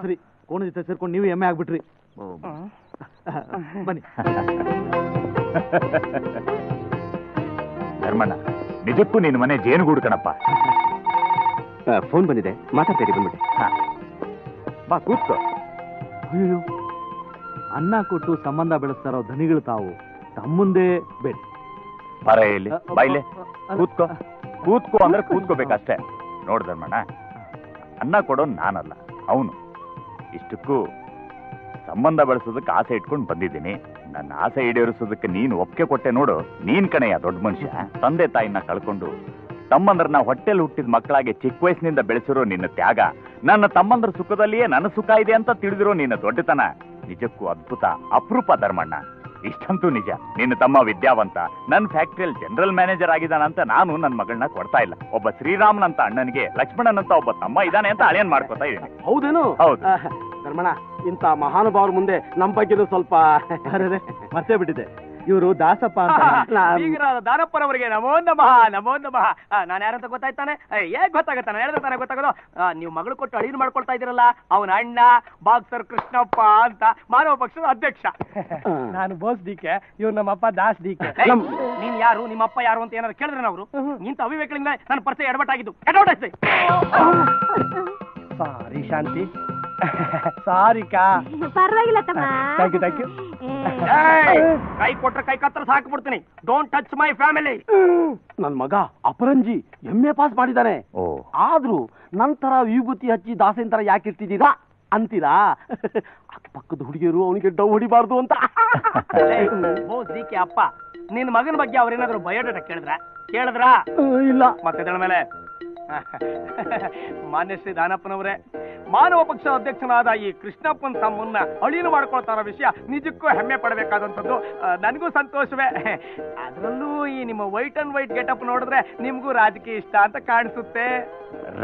ಸರಿ ಕೋಣ ಜೊತೆ ಸೇರ್ಕೊಂಡು ನೀವು ಎಮ್ಮೆ ಆಗ್ಬಿಟ್ರಿ ಬನ್ನಿ ಧರ್ಮಣ್ಣ ನಿಜಕ್ಕೂ ನಿನ್ನ ಮನೆ ಜೇನುಗೂಡು ಕಣಪ್ಪ ಫೋನ್ ಬಂದಿದೆ ಮಾತಾಡ್ತೀರಿ ಬಂದ್ಬಿಡಿ ಬಾ ಕೂತ್ಕೋ ಅಯ್ಯೋ ಅನ್ನ ಕೊಟ್ಟು ಸಂಬಂಧ ಬೆಳೆಸ್ತಾರೋ ಧನಿಗಳು ತಾವು ತಮ್ಮುಂದೇ ಬೇಡಿ ಬರ ಇಲ್ಲಿ ಬಾಯ್ಲೆ ಕೂತ್ಕೋ ಕೂತ್ಕೋ ಅಂದ್ರೆ ಕೂತ್ಕೋಬೇಕಷ್ಟೇ ನೋಡು ಧರ್ಮಣ್ಣ ಅನ್ನ ಕೊಡೋ ನಾನಲ್ಲ ಅವನು ಇಷ್ಟಕ್ಕೂ ಸಂಬಂಧ ಬೆಳೆಸೋದಕ್ಕೆ ಆಸೆ ಇಟ್ಕೊಂಡು ಬಂದಿದ್ದೀನಿ ನನ್ನ ಆಸೆ ಈಡೇರಿಸೋದಕ್ಕೆ ನೀನು ಒಪ್ಪಿಗೆ ಕೊಟ್ಟೆ ನೋಡು ನೀನ್ ಕಣೆಯ ದೊಡ್ಡ ಮನುಷ್ಯ ತಂದೆ ತಾಯಿನ ಕಳ್ಕೊಂಡು ತಮ್ಮಂದ್ರನ್ನ ಹೊಟ್ಟೆಲ್ ಹುಟ್ಟಿದ ಮಕ್ಕಳಾಗಿ ಚಿಕ್ಕ ವಯಸ್ಸಿನಿಂದ ಬೆಳೆಸಿರೋ ನಿನ್ನ ತ್ಯಾಗ ನನ್ನ ತಮ್ಮಂದ್ರ ಸುಖದಲ್ಲಿಯೇ ನನ್ನ ಸುಖ ಇದೆ ಅಂತ ತಿಳಿದಿರೋ ನಿನ್ನ ದೊಡ್ಡತನ ನಿಜಕ್ಕೂ ಅದ್ಭುತ ಅಪರೂಪ ಧರ್ಮಣ್ಣ ಇಷ್ಟಂತೂ ನಿಜ ನಿನ್ನ ತಮ್ಮ ವಿದ್ಯಾವಂತ ನನ್ನ ಫ್ಯಾಕ್ಟ್ರಿಯಲ್ಲಿ ಜನರಲ್ ಮ್ಯಾನೇಜರ್ ಆಗಿದ್ದಾನಂತ ನಾನು ನನ್ನ ಮಗಳನ್ನ ಕೊಡ್ತಾ ಇಲ್ಲ ಒಬ್ಬ ಶ್ರೀರಾಮನ್ ಅಂತ ಅಣ್ಣನಿಗೆ ಲಕ್ಷ್ಮಣನ್ ಅಂತ ಒಬ್ಬ ತಮ್ಮ ಇದ್ದಾನೆ ಅಂತ ಅಳಿಯನ್ ಮಾಡ್ಕೊತಾ ಇದ್ದೀನಿ ಹೌದೇನು ಹೌದು ಧರ್ಮಣ್ಣ ಇಂಥ ಮಹಾನುಭಾವರ ಮುಂದೆ ನಮ್ಮ ಬಗ್ಗೆ ಸ್ವಲ್ಪ ಮರ್ತೇ ಬಿಟ್ಟಿದೆ ಇವರು ದಾಸಪ್ಪ ಅಂತ ಬೀಗರಾದ ದಾನಪ್ಪನವರಿಗೆ ನಮೋ ನಮಃ ನಮೋ ನಮಃ. ನಾನು ಯಾರಂತ ಗೊತ್ತಾಯ್ತಾನೆ? ಹೇಗೆ ಗೊತ್ತಾಗತ್ತಾನೆ? ಹೇಳಿದ್ರೆ ತಾನೇ ಗೊತ್ತಾಗೋದು. ನೀವು ಮಗಳು ಕೊಟ್ಟು ಅಳಿನ ಮಾಡ್ಕೊಳ್ತಾ ಇದ್ದೀರಲ್ಲ, ಅವನ ಅಣ್ಣ ಬಾಕ್ಸರ್ ಕೃಷ್ಣಪ್ಪ ಅಂತ, ಮಾನವ ಪಕ್ಷದ ಅಧ್ಯಕ್ಷ. ನಾನು ಬೋಸ್ ಡಿಕೆ, ಇವ್ರು ನಮ್ಮಪ್ಪ ದಾಸ್ ಡಿಕೆ. ನೀನ್ ಯಾರು, ನಿಮ್ಮಪ್ಪ ಯಾರು ಅಂತ ಏನಾದ್ರು ಕೇಳಿದ್ರೆ ಅವರು ನಿಂತ ಅವಿವೇಕಗಳಿಂದ ನನ್ನ ಪರಿಚಯ ಎಡವಟ್ಟಾಗಿದ್ದು. ಎಡವಟ್ಟೆ ಸಾರಿ ಶಾಂತಿ, ಸಾರಿ ಕಾ. ಪರವಾಗಿಲ್ಲ ತಮ್ಮ, ಥ್ಯಾಂಕ್ ಯು ಥ್ಯಾಂಕ್ ಯು. ಕೈ ಕೊಟ್ರೆ ಕೈ ಕತ್ರ ಹಾಕ್ಬಿಡ್ತೀನಿ. Don't touch my family. ನನ್ ಮಗ ಅಪರಂಜಿ ಎಮ್ಮೆ ಪಾಸ್ ಮಾಡಿದ್ದಾನೆ, ಆದ್ರೂ ನಂತರ ವಿಭೂತಿ ಹಚ್ಚಿ ದಾಸನ್ ತರ ಯಾಕಿರ್ತಿದ್ದೀರಾ ಅಂತೀರಾ? ಅಕ್ಕಪಕ್ಕದ ಹುಡುಗಿಯರು ಅವನಿಗೆ ಡೌ ಹೊಡಿಬಾರ್ದು ಅಂತ. ಅಪ್ಪ, ನಿನ್ ಮಗನ ಬಗ್ಗೆ ಅವ್ರೇನಾದ್ರು ಬಯೋಡೇಟಾ ಕೇಳಿದ್ರ? ಕೇಳಿದ್ರ? ಇಲ್ಲ. ಮತ್ತೆ ಮೇಲೆ ಮಾನ್ಯ ಶ್ರೀ ದಾನಪ್ಪನವರೇ, ಮಾನವ ಪಕ್ಷದ ಅಧ್ಯಕ್ಷನಾದ ಈ ಕೃಷ್ಣಪ್ಪನ್ ತಮ್ಮನ್ನ ಅಳೀನು ಮಾಡ್ಕೊಳ್ತಾ ಇರೋ ವಿಷಯ ನಿಜಕ್ಕೂ ಹೆಮ್ಮೆ ಪಡಬೇಕಾದಂಥದ್ದು. ನನಗೂ ಸಂತೋಷವೇ. ಅದರಲ್ಲೂ ಈ ನಿಮ್ಮ ವೈಟ್ ಅಂಡ್ ವೈಟ್ ಗೆಟಪ್ ನೋಡಿದ್ರೆ ನಿಮಗೂ ರಾಜಕೀಯ ಇಷ್ಟ ಅಂತ ಕಾಣಿಸುತ್ತೆ.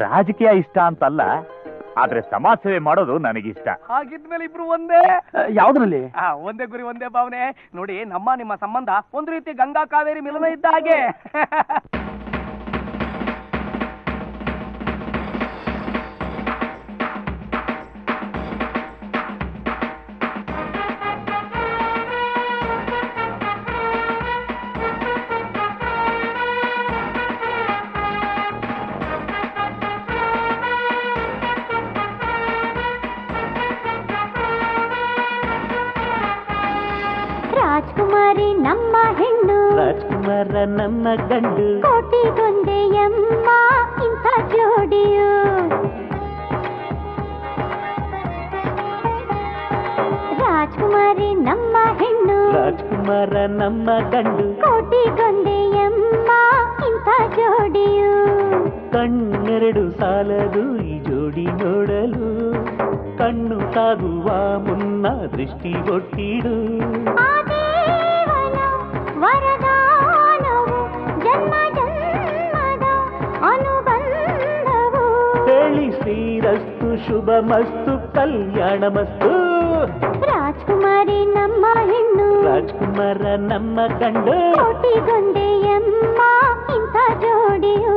ರಾಜಕೀಯ ಇಷ್ಟ ಅಂತಲ್ಲ, ಆದ್ರೆ ಸಮಾಜ ಸೇವೆ ಮಾಡೋದು ನನಗಿಷ್ಟ. ಹಾಗಿದ್ಮೇಲೆ ಇಬ್ರು ಒಂದೇ. ಯಾವ್ದ್ರಲ್ಲಿ? ಒಂದೇ ಗುರಿ, ಒಂದೇ ಭಾವನೆ. ನೋಡಿ, ನಮ್ಮ ನಿಮ್ಮ ಸಂಬಂಧ ಒಂದು ರೀತಿ ಗಂಗಾ ಕಾವೇರಿ ಮಿಲನ ಇದ್ದ ಹಾಗೆ. ನಮ್ಮ ಗಂಡು ಕೋಟಿಗೊಂದೆ ಎಮ್ಮ ಇಂಥ ಜೋಡಿಯು. ರಾಜ್ಕುಮಾರಿ ನಮ್ಮ ಹೆಣ್ಣು, ರಾಜ್ಕುಮಾರ ನಮ್ಮ ಗಂಡು, ಕೋಟಿಗೊಂದೆ ಎಮ್ಮ ಇಂಥ ಜೋಡಿಯು. ಕಣ್ಣೆರಡು ಸಾಲದು ಈ ಜೋಡಿ ನೋಡಲು, ಕಣ್ಣು ತಾಗುವ ಮುನ್ನ ದೃಷ್ಟಿ ಒಟ್ಟಿಡು. ಶ್ರೀರಸ್ತು ಶುಭ ಮಸ್ತು ಕಲ್ಯಾಣ ಮಸ್ತು. ರಾಜ್ಕುಮಾರಿ ನಮ್ಮ ಹೆಣ್ಣು, ರಾಜ್ಕುಮಾರ ನಮ್ಮ ಗಂಡು, ಕೋಟಿಗೊಂದೆ ಎಮ್ಮ ಇಂಥ ಜೋಡಿಯು.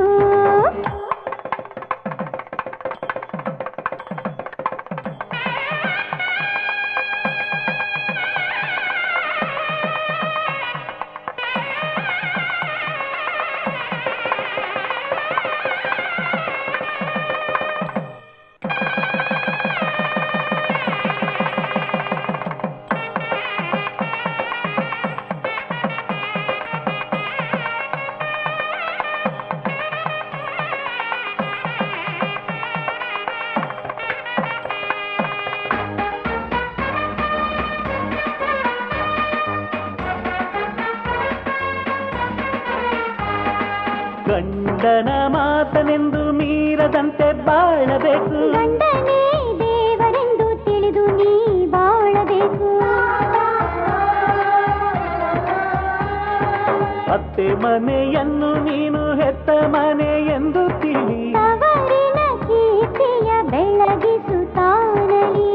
ಗಂಡನ ಮಾತನೆಂದು ಮೀರದಂತೆ ಬಾಳಬೇಕು, ಗಂಡನೇ ದೇವರೆಂದು ತಿಳಿದು ನೀ ಬಾಳಬೇಕು. ಅತ್ತೆ ಮನೆಯನ್ನು ನೀನು ಹೆತ್ತ ಮನೆ ಎಂದು ತಿಳಿ, ತವರಿನ ಕೀರ್ತಿಯ ಬೆಳಗಿಸುತ್ತಾನಲಿ.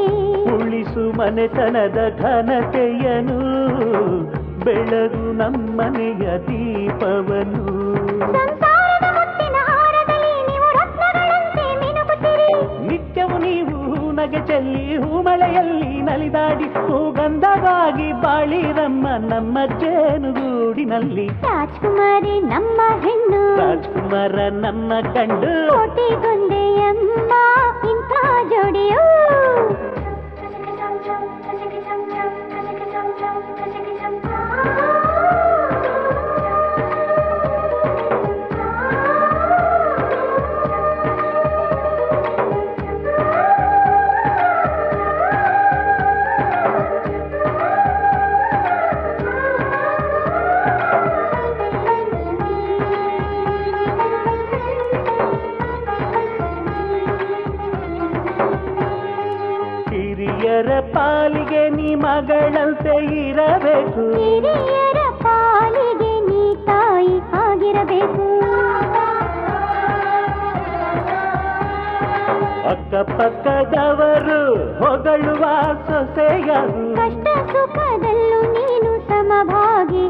ಉಳಿಸು ಮನೆತನದ ಘನತೆಯನು, ಬೆಳಗು ನಮ್ಮನೆಯ ದೀಪವನು. ನಿತ್ಯವು ನೀವು ನಗೆ ಚೆಲ್ಲಿ ಹೂಮಳೆಯಲ್ಲಿ ನಲಿದಾಡಿ ಸುಗಂಧವಾಗಿ ಬಾಳಿರಮ್ಮ ನಮ್ಮ ಜೇನುಗೂಡಿನಲ್ಲಿ. ರಾಜ್ಕುಮಾರಿ ನಮ್ಮ ಹೆಣ್ಣು, ರಾಜ್ಕುಮಾರ ನಮ್ಮ ಗಂಡು, ಕೋಟಿಗೊಂದೆ ಎಮ್ಮ ಇಂಥ ಜೋಡಿಯು. ಪಾಲಿಗೆ ನೀ ಮಗಳಂತೆ ಇರಬೇಕು, ಹಿರಿಯರ ಪಾಲಿಗೆ ನೀ ತಾಯಿ ಆಗಿರಬೇಕು. ಅಕ್ಕಪಕ್ಕದವರು ಹೊಗಳುವ ಸೊಸೆಯ ಕಷ್ಟ ಸುಖದಲ್ಲೂ ನೀನು ಸಮಭಾಗಿ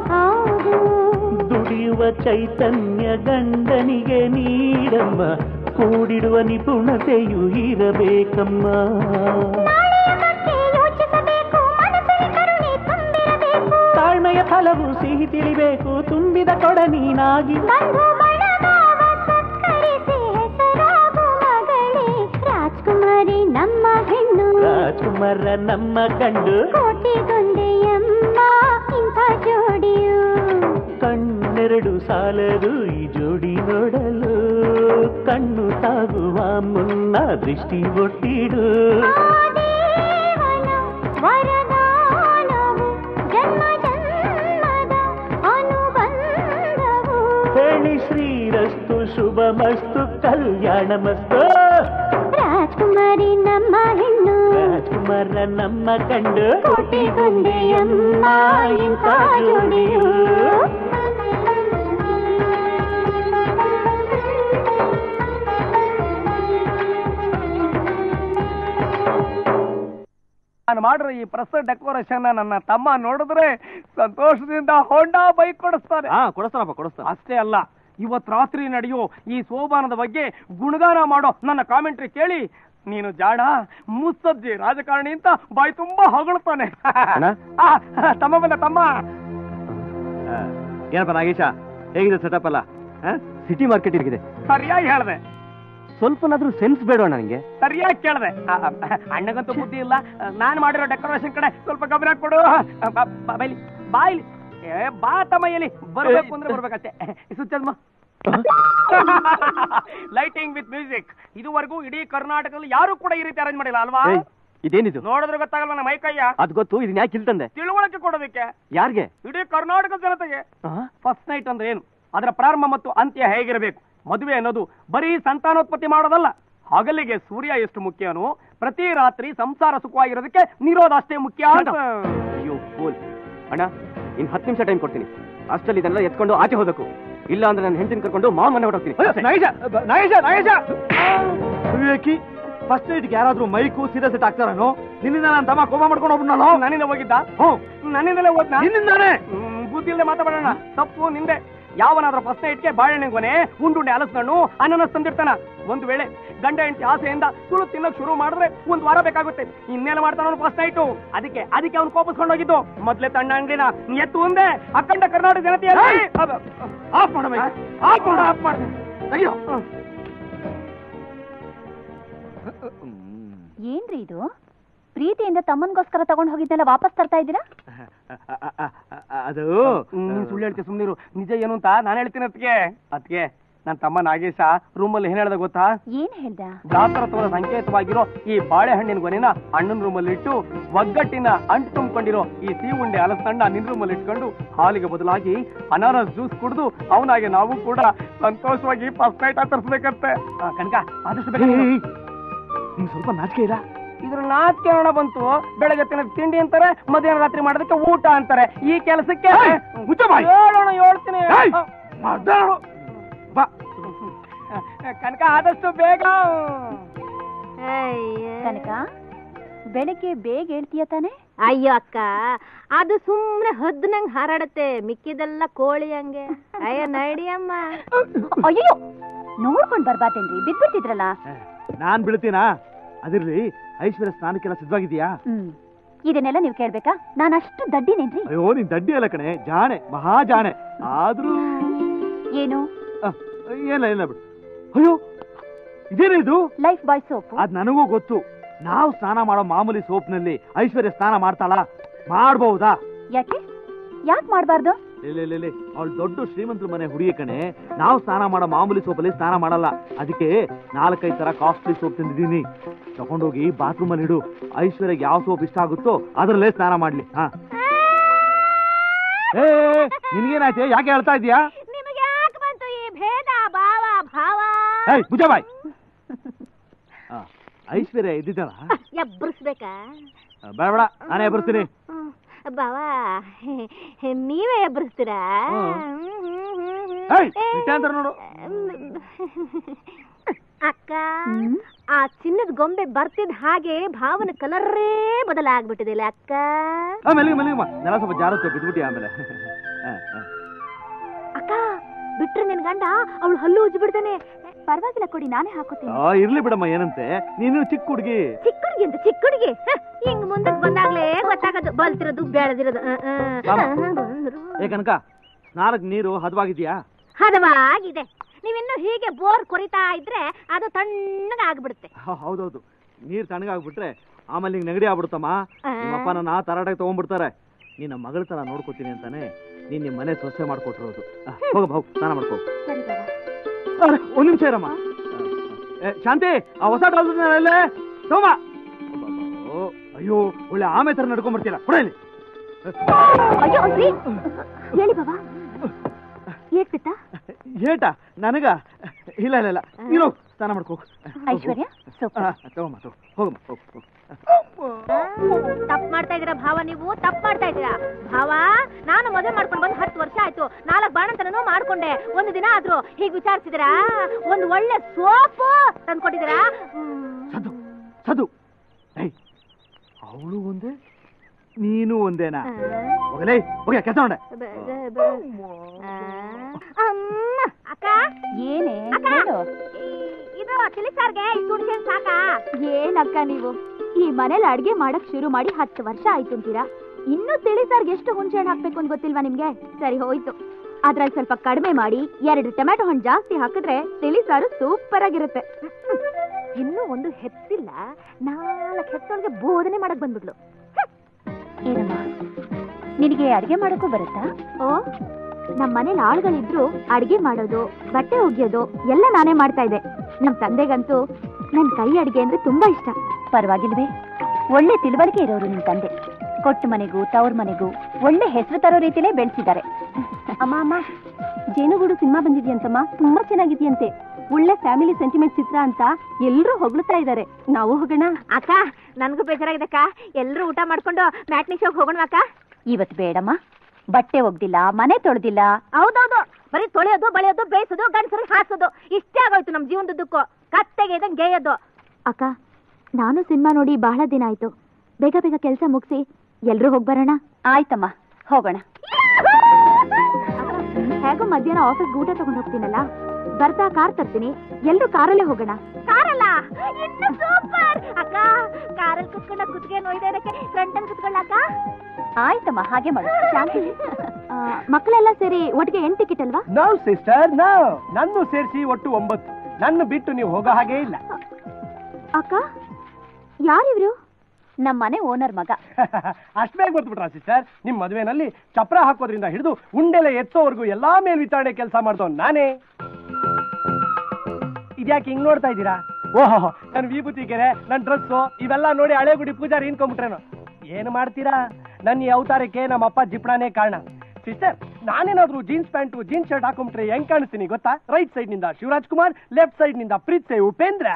ಚೈತನ್ಯ ಗಂಡನಿಗೆ ನೀಡಮ್ಮ, ಕೂಡಿಡುವ ನಿಪುಣತೆಯು ಇರಬೇಕಮ್ಮ. ತಾಳ್ಮೆಯ ಫಲವು ಸಿಹಿ ತಿಳಿಬೇಕು, ತುಂಬಿದ ಕೊಡ ನೀನಾಗಿ ರಾಜ್ಕುಮಾರಿ ನಮ್ಮ ಹೆಣ್ಣು, ರಾಜ್ಕುಮಾರ ನಮ್ಮ ಗಂಡು, ಕೋಟೆಗೊಂದೆಯಮ್ಮ ಇಂಥ ಜೋಡಿಯು. ಕಣ್ಣೆರಡು ಸಾಲದು ಈ ಜೋಡಿ ನೋಡಲು, ಕಣ್ಣು ಸಾಗುವ ಮುನ್ನ ದೃಷ್ಟಿ ಒಟ್ಟಿಡು. ಹೇಳಿ ಶ್ರೀರಸ್ತು ಶುಭ ಮಸ್ತು ಕಲ್ಯಾಣ ಮಸ್ತು. ರಾಜ್ಕುಮಾರಿ ನಮ್ಮ ಹೆಣ್ಣು, ರಾಜ್ಕುಮಾರ ನಮ್ಮ ಗಂಡು, ಕೋಟೆಗೊಂದೆಯಮ್ಮ ಇಂಥ ಜೋಡಿಯು. ನಾನು ಮಾಡಿರೋ ಈ ಪ್ರಸ ಡೆಕೋರೇಷನ್ ನನ್ನ ತಮ್ಮ ನೋಡಿದ್ರೆ ಸಂತೋಷದಿಂದ ಹೋಂಡಾ ಬೈಕ್ ಕೊಡಿಸ್ತಾರೆ. ಕೊಡಿಸ್ತಾರಪ್ಪ ಕೊಡಿಸ್ತಾರೆ. ಅಷ್ಟೇ ಅಲ್ಲ, ಇವತ್ತು ರಾತ್ರಿ ನಡೆಯೋ ಈ ಸೋಬಾನದ ಬಗ್ಗೆ ಗುಣಗಾನ ಮಾಡೋ ನನ್ನ ಕಾಮೆಂಟ್ರಿ ಕೇಳಿ ನೀನು ಜಾಣ ಮುಸ್ಸಜ್ಜಿ ರಾಜಕಾರಣಿ ಅಂತ ಬಾಯಿ ತುಂಬಾ ಹೊಗಳ್ತಾನೆ. ತಮ್ಮ ಬಂದ ತಮ್ಮ. ಏನಪ್ಪ ನಾಗೇಶ, ಹೇಗಿದೆ ಸೆಟಪ್ ಅಲ್ಲ? ಸಿಟಿ ಮಾರ್ಕೆಟ್ ಇರ್ಗಿದೆ. ಸರಿಯಾಗಿ ಹೇಳಿದೆ. ಸ್ವಲ್ಪನಾದ್ರೂ ಸೆನ್ಸ್ ಬೇಡವಾ ನನಗೆ? ಸರಿಯಾಗಿ ಕೇಳಿದೆ. ಅಣ್ಣಗಂತೂ ಬುದ್ಧಿ ಇಲ್ಲ. ನಾನು ಮಾಡಿರೋ ಡೆಕೋರೇಷನ್ ಕಡೆ ಸ್ವಲ್ಪ ಗಮನ ಕೊಡು. ಬಾಯ್ಲಿ ಬಾಯ್ಲಿ ಬಾ ತಮ್ಮಯ್ಯಲಿ, ಬರ್ಬೇಕು ಅಂದ್ರೆ ಬರ್ಬೇಕಷ್ಟೇ. ಸುಚ್ಚಮ್ಮ, ಲೈಟಿಂಗ್ ವಿತ್ ಮ್ಯೂಸಿಕ್. ಇದುವರೆಗೂ ಇಡೀ ಕರ್ನಾಟಕದಲ್ಲಿ ಯಾರು ಕೂಡ ಈ ರೀತಿ ಅರೇಂಜ್ ಮಾಡಿಲ್ಲ ಅಲ್ವಾ? ಇದೇನಿದು? ನೋಡಿದ್ರೆ ಗೊತ್ತಾಗಲ್ಲ ನಮ್ಮ ಮೈಕಯ್ಯ. ಅದ್ ಗೊತ್ತು, ಇದನ್ನ ಯಾಕೆ ಇಲ್ತಂದೆ? ತಿಳುವಳಿಕೆ ಕೊಡೋದಕ್ಕೆ. ಯಾರಿಗೆ? ಇಡೀ ಕರ್ನಾಟಕದ ಜನತೆಗೆ. ಫಸ್ಟ್ ನೈಟ್ ಅಂದ್ರೆ ಏನು, ಅದರ ಪ್ರಾರಂಭ ಮತ್ತು ಅಂತ್ಯ ಹೇಗಿರಬೇಕು, ಮದುವೆ ಅನ್ನೋದು ಬರೀ ಸಂತಾನೋತ್ಪತ್ತಿ ಮಾಡೋದಲ್ಲ, ಹಗಲಿಗೆ ಸೂರ್ಯ ಎಷ್ಟು ಮುಖ್ಯನೋ ಪ್ರತಿ ರಾತ್ರಿ ಸಂಸಾರ ಸುಖವಾಗಿರೋದಕ್ಕೆ ನಿರೋಧ ಅಷ್ಟೇ ಮುಖ್ಯ. ಅಣ್ಣ, ಇನ್ ಹತ್ತು ನಿಮಿಷ ಟೈಮ್ ಕೊಡ್ತೀನಿ. ಅಷ್ಟಲ್ಲಿ ಇದನ್ನೆಲ್ಲ ಎತ್ಕೊಂಡು ಆಚೆ ಹೋದಕ್ಕೂ ಇಲ್ಲ ಅಂದ್ರೆ ನನ್ನ ಹೆಂಡತಿನ ಕರ್ಕೊಂಡು ಮಾವನ ಹೊರಟೋಗ್ತೀನಿ. ವಿವೇಕಿ, ಫಸ್ಟ್ ನೈಟ್ಗೆ ಯಾರಾದ್ರೂ ಮೈಕು ಸೀದಾ ಸೆಟ್ ಆಗ್ತಾರನೋ? ನಿನ್ನಿಂದ ನಾನು ತಮ್ಮ ಕೋಪ ಮಾಡ್ಕೊಂಡು ಹೋಗ್ಬಿಡೋ. ನನ್ನಿಂದ ಹೋಗಿದ್ದ? ಹ್ಞೂ, ನನ್ನಿಂದಲೇ ಹೋದ. ನಿನ್ನಿಂದಾನೇ ಬುದ್ಧಿ ಇಲ್ಲದೆ ಮಾತಾಡೋಣ. ತಪ್ಪು ನಿಂದೆ. ಯಾವನಾದ್ರೂ ಫಸ್ಟ್ ನೈಟ್ಗೆ ಬಾಳೆಹಣ್ಣೆ ಕೊನೆ ಉಂಡುಂಡೆ ಹಲಸಣ್ಣು ಅನಾನಸ್ ತಂದಿರ್ತಾನ. ಒಂದು ವೇಳೆ ಗಂಡ ಹೆಂಡತಿ ಆಸೆಯಿಂದ ಸುಳು ತಿನ್ನೋಕ್ ಶುರು ಮಾಡಿದ್ರೆ ಒಂದ್ ವಾರ ಬೇಕಾಗುತ್ತೆ. ಇನ್ನೇನು ಮಾಡ್ತಾನ ಫಸ್ಟ್ ನೈಟು? ಅದಕ್ಕೆ ಅದಕ್ಕೆ ಅವ್ನು ಕೋಪಿಸ್ಕೊಂಡೋಗಿದ್ದು ಮೊದ್ಲೆ ತಣ್ಣ ಅಂಗಡಿನ ಎತ್ತು ಒಂದೇ ಅಖಂಡ ಕರ್ನಾಟಕ ಜನತೆಯ ಆಫ್ ಮಾಡ ಆಫ್ ಮಾಡ. ಏನ್ರಿ ಇದು? ಪ್ರೀತಿಯಿಂದ ತಮ್ಮನ್ಗೋಸ್ಕರ ತಗೊಂಡ್ ಹೋಗಿದ್ದೆಲ್ಲ ವಾಪಸ್ ತರ್ತಾ ಇದ್ದೀರಾ? ಅದು ಸುಳ್ಳು ಹೇಳ್ತೀವಿ, ಸುಮ್ನಿರು. ನಿಜ ಏನು ಅಂತ ನಾನು ಹೇಳ್ತೀನಿ. ಅದಕ್ಕೆ ಅದಕ್ಕೆ ನನ್ನ ತಮ್ಮ ನಾಗೇಶ ರೂಮಲ್ಲಿ ಏನ್ ಹೇಳ್ದ ಗೊತ್ತಾ? ಏನ್ ಹೇಳ್ದ? ದಾತರತ್ವದ ಸಂಕೇತವಾಗಿರೋ ಈ ಬಾಳೆಹಣ್ಣಿನ ಗೊನೆನ ಅಣ್ಣನ ರೂಮಲ್ಲಿ ಇಟ್ಟು, ಒಗ್ಗಟ್ಟಿನ ಅಂಟು ತುಂಬಿಕೊಂಡಿರೋ ಈ ಸಿಹಿ ಉಂಡೆ ಹಲಸಣ್ಣ ನಿನ್ ರೂಮಲ್ಲಿ ಇಟ್ಕೊಂಡು, ಹಾಲಿಗೆ ಬದಲಾಗಿ ಅನಾನಸ್ ಜ್ಯೂಸ್ ಕುಡಿದು ಅವನಾಗೆ ನಾವು ಕೂಡ ಸಂತೋಷವಾಗಿ ಫಸ್ಟ್ ನೈಟ್ ಆಚರಿಸ್ಬೇಕಂತೆ. ಕನಕ, ಆದಷ್ಟು ಬೇಗ. ನಿಮ್ಗೆ ಸ್ವಲ್ಪ ನಾಚಿಕೆ ಇಲ್ಲ? ಇದ್ರ ನಾಟ್ಯಣ ಬಂತು. ಬೆಳಗ್ಗೆ ತಿನ್ನೋದು ತಿಂಡಿ ಅಂತಾರೆ, ಮಧ್ಯಾಹ್ನ ರಾತ್ರಿ ಮಾಡೋದಕ್ಕೆ ಊಟ ಅಂತಾರೆ. ಈ ಕೆಲಸಕ್ಕೆ ಹೇಳೋಣ ಹೇಳ್ತೀನಿ. ಕನಕ, ಆದಷ್ಟು ಬೇಗ. ಕನಕ, ಬೆಳಗ್ಗೆ ಬೇಗ ಹೇಳ್ತೀಯ ತಾನೆ? ಅಯ್ಯೋ ಅಕ್ಕ, ಅದು ಸುಮ್ನೆ ಹದ್ನಂಗ್ ಹಾರಾಡತ್ತೆ, ಮಿಕ್ಕಿದೆಲ್ಲ ಕೋಳಿ ಹಂಗೆ. ಅಯ್ಯ ನಡಿಯಮ್ಮ. ಅಯ್ಯೋ, ನೋಡ್ಕೊಂಡ್ ಬರ್ಬಾತೇನ್ರಿ, ಬಿದ್ಬಿಡ್ತಿದ್ರಲ್ಲ. ನಾನ್ ಬಿಡ್ತೀನ? ಅದಿರ್ಲಿ, ಐಶ್ವರ್ಯ ಸ್ನಾನಕ್ಕೆಲ್ಲ ಸಿದ್ಧವಾಗಿದ್ಯಾ? ಇದನ್ನೆಲ್ಲ ನೀವು ಕೇಳ್ಬೇಕಾ? ನಾನು ಅಷ್ಟು ದಡ್ಡಿನೇನ್ರಿ? ಅಯ್ಯೋ, ನೀನ್ ದಡ್ಡಿ ಅಲ್ಲ ಕಣೆ, ಜಾಣೆ, ಮಹಾ ಜಾಣೆ. ಆದ್ರೂ ಏನು? ಏನಿಲ್ಲ ಇಲ್ಲ ಬಿಡು. ಅಯ್ಯೋ, ಇದೇನಿದು? Lifebuoy soap. ಅದ್ ನನಗೂ ಗೊತ್ತು. ನಾವು ಸ್ನಾನ ಮಾಡೋ ಮಾಮೂಲಿ ಸೋಪ್ನಲ್ಲಿ ಐಶ್ವರ್ಯ ಸ್ನಾನ ಮಾಡ್ತಾಳ, ಮಾಡ್ಬಹುದಾ? ಯಾಕೆ ಯಾಕೆ ಮಾಡ್ಬಾರ್ದು? ಇಲ್ಲ ಇಲ್ಲ ಇಲ್ಲ, ಅವಳು ದೊಡ್ಡ ಶ್ರೀಮಂತರ ಮನೆ ಹುಡುಗಿ ಕಣೆ. ನಾವು ಸ್ನಾನ ಮಾಡೋ ಮಾಮೂಲಿ ಸೋಪಲ್ಲಿ ಸ್ನಾನ ಮಾಡಲ್ಲ. ಅದಕ್ಕೆ ನಾಲ್ಕೈದು ತರ ಕಾಸ್ಟ್ಲಿ ಸೋಪ್ ತಂದಿದ್ದೀನಿ, ತಗೊಂಡೋಗಿ ಬಾತ್ರೂಮ್ ಅಲ್ಲಿ ಇಡು. ಐಶ್ವರ್ಯ ಯಾವ ಸೋಪ್ ಇಷ್ಟ ಆಗುತ್ತೋ ಅದರಲ್ಲೇ ಸ್ನಾನ ಮಾಡ್ಲಿ. ಹಾ, ಏ ನಿನ್ಗೇನಾಯ್ತು? ಯಾಕೆ ಹೇಳ್ತಾ ಇದೀಯಾ? ಬುಜಾಬಾಯ್, ಐಶ್ವರ್ಯ ಇದ್ದಿದ್ದಲ್ಲ, ಎಬ್ಬರಿಸ್ಬೇಕಾ? ಬೇಡ ಬೇಡ, ನಾನೇ ಎಬ್ಬರಿಸ್ತೀನಿ. ಬಾವಾ, ನೀವೇ ಎಬ್ಬರಿಸ್ತೀರಾ? ನೋಡು ಅಕ್ಕ, ಆ ಚಿನ್ನದ ಗೊಂಬೆ ಬರ್ತಿದ್ ಹಾಗೆ ಭಾವನ ಕಲರೇ ಬದಲಾಗ್ಬಿಟ್ಟಿದೆ ಅಕ್ಕ. ಆಮೇಲೆ ಅಕ್ಕ, ಬಿಟ್ರೆ ನಿನ್ ಗಂಡ ಅವಳು ಹಲ್ಲು ಉಜ್ಜಿ ಬಿಡ್ತಾನೆ. ಪರವಾಗಿಲ್ಲ ಕೊಡಿ, ನಾನೇ ಹಾಕೋತೀನಿ. ಆ ಇರ್ಲಿ ಬಿಡಮ್ಮ, ಏನಂತೆ ನೀನು ಚಿಕ್ಕ ಹುಡುಗಿ. ಚಿಕ್ಕ ಹುಡುಗಿ ಅಂತ ಚಿಕ್ಕ ಹುಡುಗಿ ಹಿಂಗ್ ಮುಂದಕ್ಕೆ ಬಂದಾಗ್ಲೇ ಗೊತ್ತಾಗದು ಬಲ್ತಿರೋದು ಬೇಡದಿರೋದು. ಏ ಕನಕ, ಸ್ನಾನಕ್ಕೆ ನೀರು ಹದವಾಗಿದ್ಯಾ? ಹದವಾಗಿದೆ. ನೀವಿನ್ನು ಹೀಗೆ ಬೋರ್ ಕೊರಿತಾ ಇದ್ರೆ ಅದು ತಣ್ಣಗ ಆಗ್ಬಿಡುತ್ತೆ. ಹೌದೌದು, ನೀರ್ ತಣ್ಣಗಾಗ್ಬಿಟ್ರೆ ಆಮೇಲೆ ನಿಂಗೆ ನೆಗಡಿ ಆಗ್ಬಿಡ್ತಮ್ಮ. ನಿಮ್ಮಪ್ಪ ನನ್ನ ತರಾಟಾಗಿ ತಗೊಂಡ್ಬಿಡ್ತಾರೆ. ನಿನ್ನ ಮಗಳ ತರ ನೋಡ್ಕೋತೀನಿ ಅಂತಾನೆ ನೀನ್ ನಿಮ್ ಮನೆ ಸೊಸೆ ಮಾಡ್ಕೊಟ್ಟಿರೋದು. ಹೋಗ ಹೋಗ, ಸ್ನಾನ ಮಾಡ್ಕೋ. ಒಂದ್ ನಿಮಿಷ ಇರಮ್ಮ. ಶಾಂತಿ, ಆ ಹೊಸ ಟ್ರೌಸರ್ನಲ್ಲೇ ತೋಮ. ಅಯ್ಯೋ, ಒಳ್ಳೆ ಆಮೆ ತರ ನಡ್ಕೊಂಡ್ಬಿಡ್ತೀರ. ಕೊಡಲಿ. ಹೇಳಿ ಬಾಬಾ, ಏಟ್ಬಿಟ್ಟ ಏಟ ನನಗ? ಇಲ್ಲ ಇಲ್ಲ ಇಲ್ಲ, ನೀನು ಸ್ನಾನ ಮಾಡ್ಕೋ. ಐಶ್ವರ್ಯ ತಗೋಮ್ಮ, ತಗೋ. ಹೋಗಮ್ಮ, ಹೋಗ ಹೋಗ. ತಪ್ಪು ಮಾಡ್ತಾ ಇದೀರಾ ಭಾವ, ನೀವು ತಪ್ಪು ಮಾಡ್ತಾ ಇದೀರಾ ಭಾವ. ನಾನು ಮದುವೆ ಮಾಡ್ಕೊಂಡು ಬಂದು ಹತ್ತು ವರ್ಷ ಆಯ್ತು. ನಾಲ್ಕು ಬಾಣಂತನೂ ಮಾಡ್ಕೊಂಡೆ. ಒಂದು ದಿನ ಆದ್ರೂ ಹೀಗೆ ವಿಚಾರಿಸಿದಿರಾ? ಒಂದು ಒಳ್ಳೆ ಸೋಪು ತಂದ್ಕೊಟ್ಟಿದ್ದೀರಾ? ಸದು ಸದು, ಅವಳು ಒಂದೇ ನೀನು ಒಂದೇನಾ? ಹೋಗಲೇ ಹೋಗ್ಯ ಕೆಲಸ ನೋಡ. ಅಕ್ಕ ಏನೇ ಇದು ತಿಳಿಸಾರ್ಗೆ ತುಣಿ ಸಾಕಾ? ಏನಕ್ಕ ನೀವು ಈ ಮನೇಲಿ ಅಡ್ಗೆ ಮಾಡಕ್ ಶುರು ಮಾಡಿ ಹತ್ತು ವರ್ಷ ಆಯ್ತು ಅಂತೀರಾ? ಇನ್ನೂ ತಿಳಿಸಾರ್ಗೆ ಎಷ್ಟು ಹುಣಸೆ ಹಣ್ಣು ಹಾಕ್ಬೇಕು ಅಂತ ಗೊತ್ತಿಲ್ವಾ ನಿಮ್ಗೆ? ಸರಿ ಹೋಯ್ತು, ಅದ್ರಲ್ಲಿ ಸ್ವಲ್ಪ ಕಡಿಮೆ ಮಾಡಿ ಎರಡು ಟೊಮ್ಯಾಟೊ ಹಣ್ಣು ಜಾಸ್ತಿ ಹಾಕಿದ್ರೆ ತಿಳಿಸಾರು ಸೂಪರ್ ಆಗಿರುತ್ತೆ. ಇನ್ನೂ ಒಂದು ಹೆಪ್ಸಿಲ್ಲ, ನಾಲ್ಕು ಹೆಪ್ಸೊಳಗೆ ಬೋಧನೆ ಮಾಡಕ್ ಬಂದ್ಬಿಡ್ಲು. ಏನಮ್ಮ, ನಿನಗೆ ಅಡ್ಗೆ ಮಾಡಕ್ಕೂ ಬರುತ್ತಾ? ಓ, ನಮ್ಮ ಮನೇಲಿ ಆಳುಗಳಿದ್ರು ಅಡ್ಗೆ ಮಾಡೋದು, ಬಟ್ಟೆ ಒಗೆಯೋದು ಎಲ್ಲ ನಾನೇ ಮಾಡ್ತಾ ಇದ್ದೆ. ನಮ್ಮ ತಂದೆಗಂತೂ ನನ್ನ ಕೈ ಅಡ್ಗೆ ಅಂದ್ರೆ ತುಂಬಾ ಇಷ್ಟ. ಪರವಾಗಿಲ್ವೇ, ಒಳ್ಳೆ ತಿಳುವಳಿಕೆ ಇರೋರು ನಿಮ್ಮ ತಂದೆ. ಕೊಟ್ಟು ಮನೆಗೂ ತವ್ರ ಮನೆಗೂ ಒಳ್ಳೆ ಹೆಸರು ತರೋ ರೀತಿಲೇ ಬೆಳೆಸಿದ್ದಾರೆ. ಅಮ್ಮ ಅಮ್ಮ, ಜೇನುಗೂಡು ಸಿನಿಮಾ ಬಂದಿದ್ಯಂತಮ್ಮ, ತುಂಬಾ ಚೆನ್ನಾಗಿದೆಯಂತೆ. ಒಳ್ಳೆ ಫ್ಯಾಮಿಲಿ ಸೆಂಟಿಮೆಂಟ್ ಚಿತ್ರ ಅಂತ ಎಲ್ಲರೂ ಹೊಗಳುತ್ತಾ ಇದ್ದಾರೆ. ನಾವು ಹೋಗೋಣ ಅಕ್ಕ? ನನಗೂ ಬೇಜಾರಾಗಿದೆ ಅಕ್ಕ. ಎಲ್ಲರೂ ಊಟ ಮಾಡ್ಕೊಂಡು ಮ್ಯಾಟ್ನಿ ಶೋಗೆ ಹೋಗೋಣ ಅಕ್ಕ. ಇವತ್ತು ಬೇಡಮ್ಮ, ಬಟ್ಟೆ ಒಗ್ದಿಲ್ಲ, ಮನೆ ತೊಳೆದಿಲ್ಲ. ಹೌದೌದು, ಬರೀ ತೊಳೆಯೋದು, ಬಳಿಯೋದು, ಬೇಯಿಸೋದು, ಗಂಡಸರಿಗೆ ಹಾಸೋದು ಇಷ್ಟೇ ಆಗೋಯ್ತು ನಮ್ಮ ಜೀವನದುದ್ದಕ್ಕೂ. ಕತ್ತೆಗೆ ಇದಂಗೆ ಗೇಯೋದು. ಅಕ್ಕ, ನಾನು ಸಿನಿಮಾ ನೋಡಿ ಬಹಳ ದಿನ ಆಯ್ತು. ಬೇಗ ಬೇಗ ಕೆಲಸ ಮುಗಿಸಿ ಎಲ್ಲರೂ ಹೋಗಿ ಬರೋಣ. ಆಯ್ತಮ್ಮ, ಹೋಗೋಣ. ಹೇಗೋ ಮಧ್ಯಾಹ್ನ ಆಫೀಸ್ಗೆ ಊಟ ತಗೊಂಡು ಹೋಗ್ತೀನಲ್ಲ, ಬರ್ತಾ ಕಾರ್ ತರ್ತೀನಿ, ಎಲ್ಲರೂ ಕಾರಲ್ಲೇ ಹೋಗೋಣ. ಕಾರಲ್ಲ, ಇನ್ನು ಸೂಪರ್ ಅಕ್ಕ. ಕಾರಲ್ಲಿ ಕುತ್ಕೊಂಡು ಕುತ್ತಿಗೆ ನೋಯ್ದೆ ಅದಕ್ಕೆ ಫ್ರೆಂಡ್ ಅಲ್ಲಿ ಕುತ್ಕೊಳ್ಳಕ್ಕ. ಆಯ್ತಮ್ಮ, ಹಾಗೆ ಮಾಡು. ಮಕ್ಕಳೆಲ್ಲ ಸೇರಿ ಒಟ್ಟಿಗೆ ಎಂಟು ಟಿಕೆಟ್ ಅಲ್ವಾ? No sister, no. ನನ್ನ ಸೇರಿಸಿ ಒಟ್ಟು ಒಂಬತ್ತು. ನನ್ನ ಬಿಟ್ಟು ನೀವು ಹೋಗೋ ಹಾಗೆ ಇಲ್ಲ. ಅಕ್ಕ, ಯಾರಿವ್ರು? ನಮ್ಮ ಮನೆ ಓನರ್ ಮಗ. ಅಷ್ಟು ಬೇಗ ಗೊತ್ಬಿಟ್ರಾ ಸಿಸ್ಟರ್? ನಿಮ್ ಮದುವೆನಲ್ಲಿ ಚಪ್ರ ಹಾಕೋದ್ರಿಂದ ಹಿಡಿದು ಉಂಡೆಲೆ ಎತ್ತೋವರೆಗೂ ಎಲ್ಲಾ ಮೇಲ್ವಿಚಾರಣೆ ಕೆಲಸ ಮಾಡ್ತವ್ ನಾನೇ. ಇದ್ಯಾಕೆ ಹಿಂಗ್ ನೋಡ್ತಾ ಇದ್ದೀರಾ? ಓಹೋ, ನನ್ ವಿಭೂತಿ ಕೆರೆ, ನನ್ ಡ್ರೆಸ್ಸು ಇವೆಲ್ಲ ನೋಡಿ ಹಳೆ ಗುಡಿ ಪೂಜಾರಿ ಇನ್ಕೊಂಡ್ಬಿಟ್ರೇನು. ಏನು ಮಾಡ್ತೀರಾ, ನನ್ನ ಈ ಅವತಾರಕ್ಕೆ ನಮ್ಮ ಅಪ್ಪ ಜಿಪ್ಣಾನೇ ಕಾರಣ. ಸಿಸ್ಟರ್, ನಾನೇನಾದ್ರೂ ಜೀನ್ಸ್ ಪ್ಯಾಂಟು ಜೀನ್ಸ್ ಶರ್ಟ್ ಹಾಕೊಂಡ್ರೆ ಹೆಂಗ್ ಕಾಣಿಸ್ತೀನಿ ಗೊತ್ತಾ? ರೈಟ್ ಸೈಡ್ ನಿಂದ ಶಿವರಾಜ್ ಕುಮಾರ್, ಲೆಫ್ಟ್ ಸೈಡ್ ನಿಂದ ಪ್ರೀತ್ ಸೈ ಉಪೇಂದ್ರ.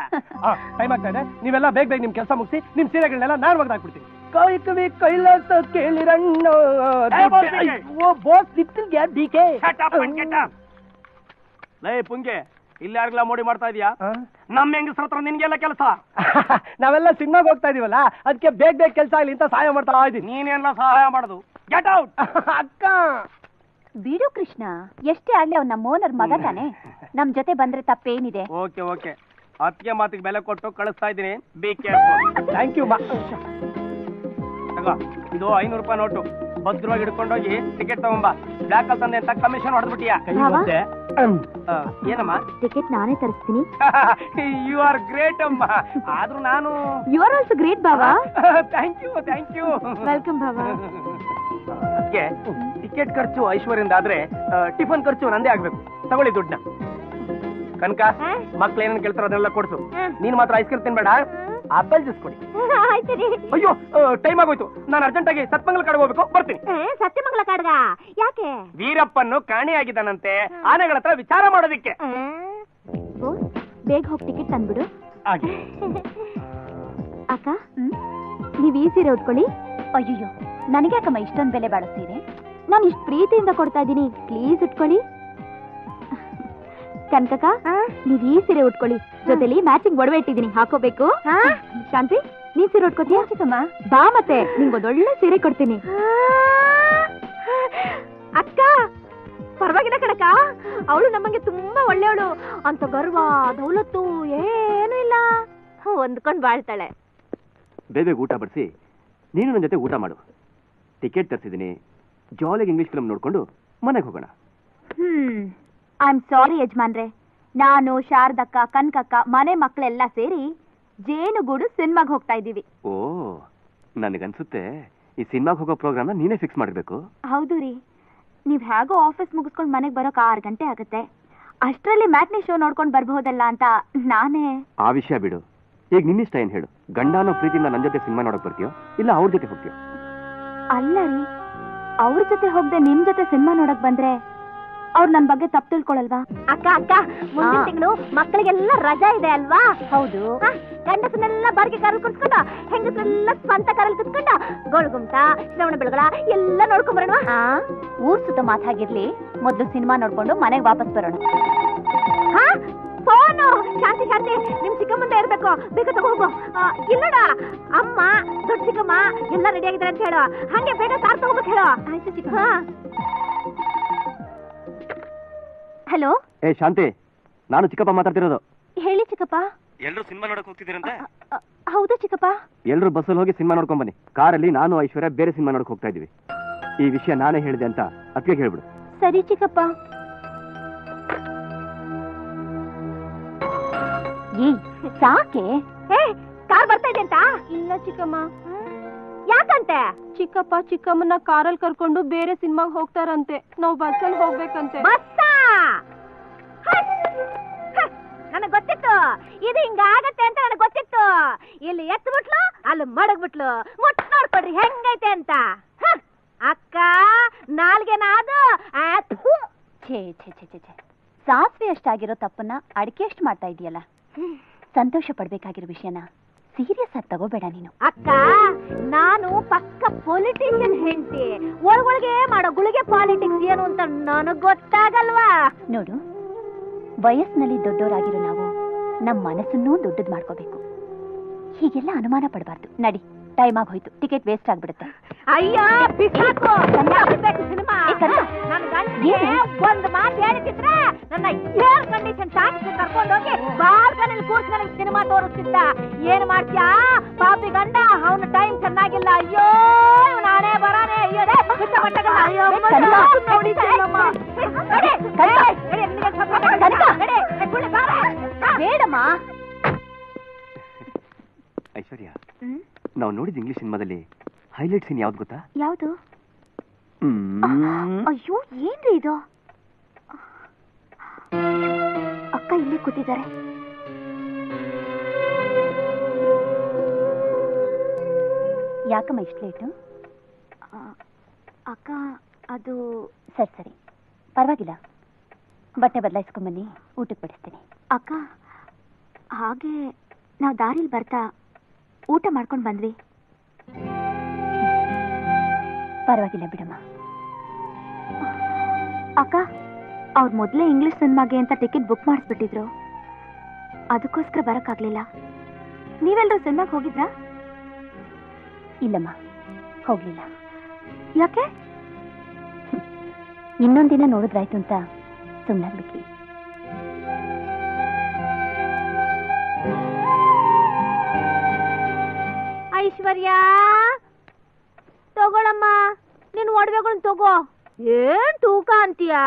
ಟೈಮ್ ಆಗ್ತಾ ಇದೆ, ನೀವೆಲ್ಲ ಬೇಗ ಬೇಗ ನಿಮ್ ಕೆಲಸ ಮುಗಿಸಿ ನಿಮ್ ಸೀರೆಗಳನ್ನೆಲ್ಲ ನಾನು ಒಗ್ದು ಹಾಕ್ಬಿಡ್ತೀನಿ. ಕವಿ ಕವಿ ಕೈಲಾಸ ಕೇಳಿರಣ್ಣು ಪುಂಗೆ. ಇಲ್ಲಿ ಯಾರಿಗೆಲ್ಲ ಮೋಡಿ ಮಾಡ್ತಾ ಇದೀಯಾ? ನಮ್ಮ ಹೆಂಗಸ್ರ ಹತ್ರ ನಿನ್ಗೆಲ್ಲ ಕೆಲಸ. ನಾವೆಲ್ಲ ಸಿನಿಮಾಗ ಹೋಗ್ತಾ ಇದೀವಲ್ಲ, ಅದಕ್ಕೆ ಬೇಗ ಬೇಗ ಕೆಲಸ ಆಗ್ಲಿ ಅಂತ ಸಹಾಯ ಮಾಡ್ತಾ ಇದೀನಿ. ನೀನೆಲ್ಲ ಸಹಾಯ ಮಾಡುದು? ಗೆಟ್ ಔಟ್ ಅಕ್ಕ. ಬಿಡು ಕೃಷ್ಣ, ಎಷ್ಟೇ ಆಗ್ಲಿ ಅವ್ನ ನಮ್ಮ ಓನರ್ ಮಗ ತಾನೆ, ನಮ್ ಜೊತೆ ಬಂದ್ರೆ ತಪ್ಪೇನಿದೆ. ಓಕೆ ಓಕೆ, ಅದಕ್ಕೆ ಮಾತಿಗೆ ಬೆಲೆ ಕೊಟ್ಟು ಕಳಿಸ್ತಾ ಇದ್ದೀನಿ. Be careful. Thank you. ಇದು ಐನೂರು ರೂಪಾಯಿ ನೋಟು, ಭದ್ರವಾಗಿ ಹಿಡ್ಕೊಂಡೋಗಿ ಟಿಕೆಟ್ ತಗೊಂಬಾ. ಬ್ಲಾಕ್ ಅಲ್ಲಿ ತಂದೆ ಅಂತ ಕಮಿಷನ್ ಹೊಡೆದ್ಬಿಟ್ಟಿಯಾ? ಏನಮ್ಮ, ಟಿಕೆಟ್ ನಾನೇ ತರಿಸ್ತೀನಿ. ಯು ಆರ್ ಗ್ರೇಟ್ ಅಮ್ಮ. ಆದ್ರೂ ನಾನು ಯು ಆರ್ ಆಲ್ಸೋ ಗ್ರೇಟ್ ಬಾಬಾ. Thank you thank you. Welcome ಬಾಬಾ. ಅದಕ್ಕೆ ಟಿಕೆಟ್ ಖರ್ಚು ಐಶ್ವರ್ಯಿಂದ ಆದ್ರೆ ಟಿಫನ್ ಖರ್ಚು ನಂದೇ ಆಗ್ಬೇಕು. ತಗೊಳ್ಳಿ ದುಡ್ಡನ್ನ. ಕನಕ, ಮಕ್ಳು ಏನೇನು ಕೇಳ್ತಾರ ಅದನ್ನೆಲ್ಲ ಕೊಡ್ಸು. ನೀನ್ ಮಾತ್ರ ಐಸ್ ಕ್ರೀಮ್ ತಿನ್ಬೇಡ, ಆಪಲ್ ಜ್ಯೂಸ್ ಕೊಡಿ. ಅಯ್ಯೋ, ಟೈಮ್ ಆಗೋಯ್ತು. ನಾನು ಅರ್ಜೆಂಟ್ ಆಗಿ ಸತ್ಮಂಗಲ ಕಾಡ್ಗೆ ಹೋಗ್ಬೇಕು, ಬರ್ತೀನಿ. ಸತ್ಯಮಂಗಲ ಕಾಡ್ಗ ಯಾಕೆ? ವೀರಪ್ಪನ್ನು ಕಾಣೆಯಾಗಿದ್ದಾನಂತೆ, ಆನೆಗಳ ಹತ್ರ ವಿಚಾರ ಮಾಡೋದಿಕ್ಕೆ. ಬೇಗ ಹೋಗಿ ಟಿಕೆಟ್ ತಂದ್ಬಿಡು. ಅಕ್ಕ, ನೀವ್ ಈ ಸೀರೆ ಉಟ್ಕೊಳ್ಳಿ. ಅಯ್ಯೋ, ನನಗೆ ಯಾಕಮ್ಮ ಇಷ್ಟೊಂದು ಬೆಲೆ ಬಾಳಿಸ್ತೀರಿ? ನಾನು ಇಷ್ಟು ಪ್ರೀತಿಯಿಂದ ಕೊಡ್ತಾ ಇದ್ದೀನಿ, ಪ್ಲೀಸ್ ಉಟ್ಕೊಳ್ಳಿ. ಕನಕಕ್ಕ, ನೀವ್ ಈ ಸೀರೆ ಉಟ್ಕೊಳ್ಳಿ, ಜೊತೆಲಿ ಮ್ಯಾಚಿಂಗ್ ಒಡವೆ ಇಟ್ಟಿದ್ದೀನಿ, ಹಾಕೋಬೇಕು. ಶಾಂತಿ, ನೀ ಸೀರೆ ಉಟ್ಕೋತೀಯ? ಬಾ ಮತ್ತೆ, ನಿಮ್ಗೊಂದೊಳ್ಳೆ ಸೀರೆ ಕೊಡ್ತೀನಿ. ಅಕ್ಕ, ಪರವಾಗಿಲ್ಲ ಕಣಕ, ಅವಳು ನಮಗೆ ತುಂಬಾ ಒಳ್ಳೆಯವಳು ಅಂತ ಗರ್ವ ದೌಲತ್ತು ಏನೂ ಇಲ್ಲ, ಹೊಂದ್ಕೊಂಡು ಬಾಳ್ತಾಳೆ. ಬೇಗ ಊಟ ಬಡಿಸಿ ನೀನು ನನ್ನ ಜೊತೆ ಊಟ ಮಾಡು. ಟಿಕೆಟ್ ತರಿಸಿದ್ದೀನಿ, ಜಾಲಿಗೆ ಇಂಗ್ಲಿಷ್ ಫಿಲಮ್ ನೋಡ್ಕೊಂಡು ಮನೆಗೆ ಹೋಗೋಣ. ಹ್ಮ್ ಐ ಆಮ್ ಸಾರಿ ಯಜಮಾನ್ರೆ, ನಾನು ಶಾರದಕ್ಕ ಕನಕಕ್ಕ ಮನೆ ಮಕ್ಕಳೆಲ್ಲ ಸೇರಿ ಜೇನುಗೂಡು ಸಿನಿಮಾಗೆ ಹೋಗ್ತಾ ಇದ್ದೀವಿ. ಓ ನನಗನ್ಸುತ್ತೆ ಈ ಸಿನಿಮಾಗೆ ಹೋಗೋ ಪ್ರೋಗ್ರಾಮ್ನ ನೀನೇ ಫಿಕ್ಸ್ ಮಾಡಬೇಕು. ಹೌದು ರೀ, ನೀವು ಹೇಗೋ ಆಫೀಸ್ ಮುಗಿಸ್ಕೊಂಡು ಮನೆಗೆ ಬರೋಕೆ ಆರು ಗಂಟೆ ಆಗುತ್ತೆ, ಅಷ್ಟರಲ್ಲಿ ಮ್ಯಾಟ್ನಿ ಶೋ ನೋಡ್ಕೊಂಡು ಬರಬಹುದಲ್ಲ ಅಂತ ನಾನೇ. ಆ ವಿಷಯ ಬಿಡು, ಈಗ ನಿನ್ನಿಷ್ಟ ಏನು ಹೇಳು, ಗಂಡನೋ ಪ್ರೀತಿಯಿಂದ ನನ್ನ ಜೊತೆ ಸಿನಿಮಾ ನೋಡೋಕೆ ಬರ್ತೀಯೋ ಇಲ್ಲ ಅವ್ರ ಜೊತೆ ಹೋಗ್ತೀಯೋ? ಅಲ್ಲ ರೀ, ಅವ್ರ ಜೊತೆ ಹೋಗದೆ ನಿಮ್ಮ ಜೊತೆ ಸಿನಿಮಾ ನೋಡೋಕೆ ಬಂದ್ರೆ ಅವ್ರು ನನ್ನ ಬಗ್ಗೆ ತಪ್ಪು ತಿಳ್ಕೊಳ್ಳಲ್ವಾ? ಅಕ್ಕ ಅಕ್ಕ, ಮುಂದಿನ ತಿಂಗಳು ಮಕ್ಕಳಿಗೆಲ್ಲ ರಜಾ ಇದೆ ಅಲ್ವಾ? ಹೌದು, ಗಂಡಸನ್ನೆಲ್ಲ ಬಾರ್ಗೆ ಕರಲ್ ಕುತ್ಕೊಂಡ, ಹೆಂಗಸರೆಲ್ಲ ಸ್ವಂತ ಕರಲ್ ಕುತ್ಕೊಂಡ ಗೋಳ್ಗುಮ್ಟ ಶ್ರವಣ ಬೆಳಗಳ ಎಲ್ಲ ನೋಡ್ಕೊಂಡ್ ಬರೋಣ. ಊರ್ ಸುತ್ತ ಮಾತಾಗಿರ್ಲಿ, ಮೊದ್ಲು ಸಿನಿಮಾ ನೋಡ್ಕೊಂಡು ಮನೆಗೆ ವಾಪಸ್ ಬರೋಣ. ಹಾ ಫೋನು ಶಾಂತಿ ಶಾಂತಿ ನಿಮ್ ಚಿಕ್ಕಮ್ಮಂದ ಇರ್ಬೇಕು, ಬೇಗ ತಗೋಗು. ಇಲ್ಲಡ ಅಮ್ಮ ದೊಡ್ಡ ಚಿಕ್ಕಮ್ಮ ಎಲ್ಲ ರೆಡಿ ಆಗಿದ್ದಾರೆ ಅಂತ ಹೇಳೋ, ಹಂಗೆ ಬೇಗ ಕಾರ್ ತಗೋಬೇಕು ಹೇಳೋ. ಆಯ್ತು ಚಿಕ್ಕ. ಹಲೋ. ಏ ಶಾಂತಿ, ನಾನು ಚಿಕ್ಕಪ್ಪ ಮಾತಾಡ್ತಿರೋದು. ಹೇಳಿ ಚಿಕ್ಕಪ್ಪ. ಎಲ್ಲರೂ ಸಿನಿಮಾ ನೋಡಕ್ ಹೋಗ್ತಿದ್ದೀರಂತೆ? ಹೌದಾ ಚಿಕ್ಕಪ್ಪ, ಎಲ್ಲರೂ ಬಸ್ಸಲ್ಲಿ ಹೋಗಿ ಸಿನಿಮಾ ನೋಡ್ಕೊಂಡ್ ಬನ್ನಿ. ಕಾರಲ್ಲಿ ನಾನು ಐಶ್ವರ್ಯ ಬೇರೆ ಸಿನಿಮಾ ನೋಡಕ್ ಹೋಗ್ತಾ ಇದೀವಿ. ಈ ವಿಷಯ ನಾನೇ ಹೇಳಿದೆ ಅಂತ ಅದಕ್ಕೆ ಹೇಳ್ಬಿಡು. ಸರಿ ಚಿಕ್ಕಪ್ಪ. ಏ ಸಾಕೆ, ಏ ಕಾರ್ ಬರ್ತಾ ಇದೆ ಅಂತ? ಇಲ್ಲ ಚಿಕ್ಕಮ್ಮ. ಯಾಕಂತೆ? ಚಿಕ್ಕಪ್ಪ ಚಿಕ್ಕಮ್ಮನ ಕಾರಲ್ಲಿ ಕರ್ಕೊಂಡು ಬೇರೆ ಸಿನಿಮಾಗೆ ಹೋಗ್ತಾರಂತೆ, ನಾವು ಬಸ್ಸಲ್ಲಿ ಹೋಗ್ಬೇಕಂತೆ. ನನಗ್ ಗೊತ್ತಿತ್ತು ಇದು ಹಿಂಗಾಗತ್ತೆ ಅಂತ, ನನಗ್ ಗೊತ್ತಿತ್ತು. ಇಲ್ಲಿ ಎತ್ ಬಿಟ್ಲು, ಅಲ್ಲಿ ಮಡಗ್ ಬಿಟ್ಲು, ಮುಟ್ ನೋಡ್ಕೊಡ್ರಿ ಹೆಂಗೈತೆ ಅಂತ. ಅಕ್ಕ ನಾಲ್ಗೆನಾದು ಸಾಸಿವೆ ಅಷ್ಟಾಗಿರೋ ತಪ್ಪನ್ನ ಅಡಿಕೆ ಅಷ್ಟು ಮಾಡ್ತಾ ಇದೆಯಲ್ಲ. ಸಂತೋಷ ಪಡ್ಬೇಕಾಗಿರೋ ವಿಷಯನ ಸೀರಿಯಸ್ ಆಗಿ ತಗೋಬೇಡ ನೀನು. ಅಕ್ಕ ನಾನು ಪಕ್ಕ ಪೊಲಿಟಿಷಿಯನ್ ಹೆಂಡತಿ, ಒಳಗೊಳಗೆ ಮಾಡೋ ಗುಳಿಗೆ ಪಾಲಿಟಿಕ್ಸ್ ಏನು ಅಂತ ನನಗ್ ಗೊತ್ತಾಗಲ್ವಾ? ನೋಡು, ವಯಸ್ಸಿನಲ್ಲಿ ದೊಡ್ಡವರಾಗಿರೋ ನಾವು ನಮ್ಮ ಮನಸ್ಸನ್ನೂ ದೊಡ್ಡದ್ ಮಾಡ್ಕೋಬೇಕು, ಹೀಗೆಲ್ಲ ಅನುಮಾನ ಪಡಬಾರ್ದು. ನಡಿ, ಟೈಮ್ ಆಗೋಯ್ತು, ಟಿಕೆಟ್ ವೇಸ್ಟ್ ಆಗ್ಬಿಡುತ್ತೆ. ಅಯ್ಯೋ ಬಿಸಾಕು, ಬಿಸಾಕು ಸಿನಿಮಾ. ನನ್ನ ಗಂಟೆಗೆ ಒಂದು ಮಾತು ಹೇಳಿದ್ರೆ ನನ್ನ ಏರ್ ಕಂಡೀಷನ್ ಟ್ಯಾಕ್ಸಿ ಕರ್ಕೊಂಡೋಗಿ ಬಾರ್ಗನಲ್ಲಿ ಕೂರ್ಸಿ ನನಗೆ ಸಿನಿಮಾ ತೋರಿಸ್ತಿದ್ದ. ಏನ್ ಮಾಡ್ತೀಯಾ ಪಾಪಿ ಗಂಡ, ಅವನ ಟೈಮ್ ಚೆನ್ನಾಗಿಲ್ಲ. ಅಯ್ಯೋ ನಾನೇ ಬರಾನೆ. ಅಯ್ಯೋ ಬೇಡಮ್ಮ. ಐಶ್ವರ್ಯ, ನಾವು ನೋಡಿದ ಇಂಗ್ಲಿಷ್ ಸಿನಿಮಾದಲ್ಲಿ ಹೈಲೈಟ್ ಸೀನ್ ಯಾವ್ದು ಗೊತ್ತಾ? ಯಾವುದು? ಅಯ್ಯೋ ಏನ್ರಿ ಇದು? ಅಕ್ಕ ಇಲ್ಲಿ ಕೂತಿದ್ದಾರೆ. ಯಾಕಮ್ಮ ಇಷ್ಟು ಲೇಟು? ಅಕ್ಕ ಅದು ಸರಿ ಸರಿ ಪರವಾಗಿಲ್ಲ, ಬಟ್ಟೆ ಬದಲಾಯಿಸ್ಕೊಂಬನ್ನಿ, ಊಟಕ್ಕೆ ಬಡಿಸ್ತೀನಿ. ಅಕ್ಕ ಹಾಗೆ ನಾವು ದಾರಿಲಿ ಬರ್ತಾ ಊಟ ಮಾಡ್ಕೊಂಡು ಬಂದ್ವಿ. ಪರವಾಗಿಲ್ಲ ಬಿಡಮ್ಮ. ಅಕ್ಕ ಅವ್ರು ಮೊದಲೇ ಇಂಗ್ಲಿಷ್ ಸಿನಿಮಾಗೆ ಅಂತ ಟಿಕೆಟ್ ಬುಕ್ ಮಾಡಿಸ್ಬಿಟ್ಟಿದ್ರು, ಅದಕ್ಕೋಸ್ಕರ ಬರೋಕ್ಕಾಗಲಿಲ್ಲ. ನೀವೆಲ್ಲರೂ ಸಿನಿಮಾಗೆ ಹೋಗಿದ್ರಾ? ಇಲ್ಲಮ್ಮ, ಹೋಗಲಿಲ್ಲ. ಯಾಕೆ? ಇನ್ನೊಂದಿನ ನೋಡಿದ್ರಾಯ್ತು ಅಂತ ಸುಮ್ಮನಾಗ್ಬಿಟ್ವಿ. ಐಶ್ವರ್ಯ ತಗೊಳಮ್ಮ ನೀನು ಒಡವೆಗಳನ್ನ ತಗೋ. ಏನ್ ತೂಕ ಅಂತೀಯಾ?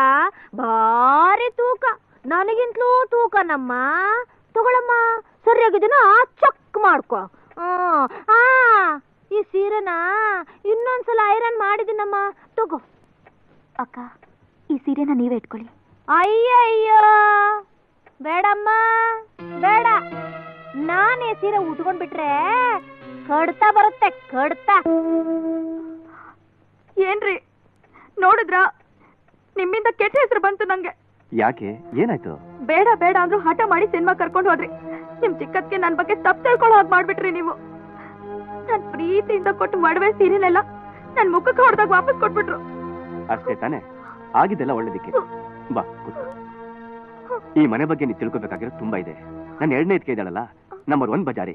ಭಾರಿ ತೂಕ, ನನಗಿಂತಲೂ ತೂಕ ನಮ್ಮ. ತಗೊಳಮ್ಮ, ಸರಿಯಾಗಿದ್ದೀನೋ ಚೆಕ್ ಮಾಡ್ಕೊ. ಆ ಈ ಸೀರೆನ ಇನ್ನೊಂದ್ಸಲ ಐರನ್ ಮಾಡಿದೀನಮ್ಮ, ತಗೋ. ಅಕ್ಕ ಈ ಸೀರೆನ ನೀವೇ ಇಟ್ಕೊಳ್ಳಿ. ಅಯ್ಯಯ್ಯೋ ಬೇಡಮ್ಮ ಬೇಡ, ನಾನೇ ಸೀರೆ ಉಟ್ಕೊಂಡ್ಬಿಟ್ರೆ ಕಡ್ತಾ ಬರುತ್ತೆ ಕಡ್ತಾ. ಏನ್ರಿ ನೋಡಿದ್ರ, ನಿಮ್ಮಿಂದ ಕೆಟ್ಟ ಹೆಸರು ಬಂತು ನಂಗೆ. ಯಾಕೆ, ಏನಾಯ್ತು? ಬೇಡ ಬೇಡ ಅಂದ್ರು ಹಠ ಮಾಡಿ ಸಿನಿಮಾ ಕರ್ಕೊಂಡು ಹೋದ್ರಿ. ನಿಮ್ ಚಿಕ್ಕದ್ಕೆ ನನ್ ಬಗ್ಗೆ ತಪ್ಪು ತಿಳ್ಕೊಳ್ಳೋ ಹಾಗೆ ಮಾಡ್ಬಿಟ್ರಿ ನೀವು. ನನ್ ಪ್ರೀತಿಯಿಂದ ಕೊಟ್ಟು ಒಡವೆ ಸೀರೆನೆಲ್ಲ ನನ್ ಮುಖಕ್ಕೆ ಹೊಡೆದಾಗ ವಾಪಸ್ ಕೊಟ್ಬಿಟ್ರು. ಅಷ್ಟೇ ತಾನೆ ಆಗಿದ್ದೆಲ್ಲ ಒಳ್ಳೇದಕ್ಕೆ. ಬಾ, ಈ ಮನೆ ಬಗ್ಗೆ ನೀವು ತಿಳ್ಕೊಬೇಕಾಗಿರೋ ತುಂಬಾ ಇದೆ. ನಾನು ಎರಡನೇ ಇದಕ್ಕೆ ಇದ್ದಾಳಲ್ಲ, ನಂಬರ್ ಒನ್ ಬಜಾರಿ,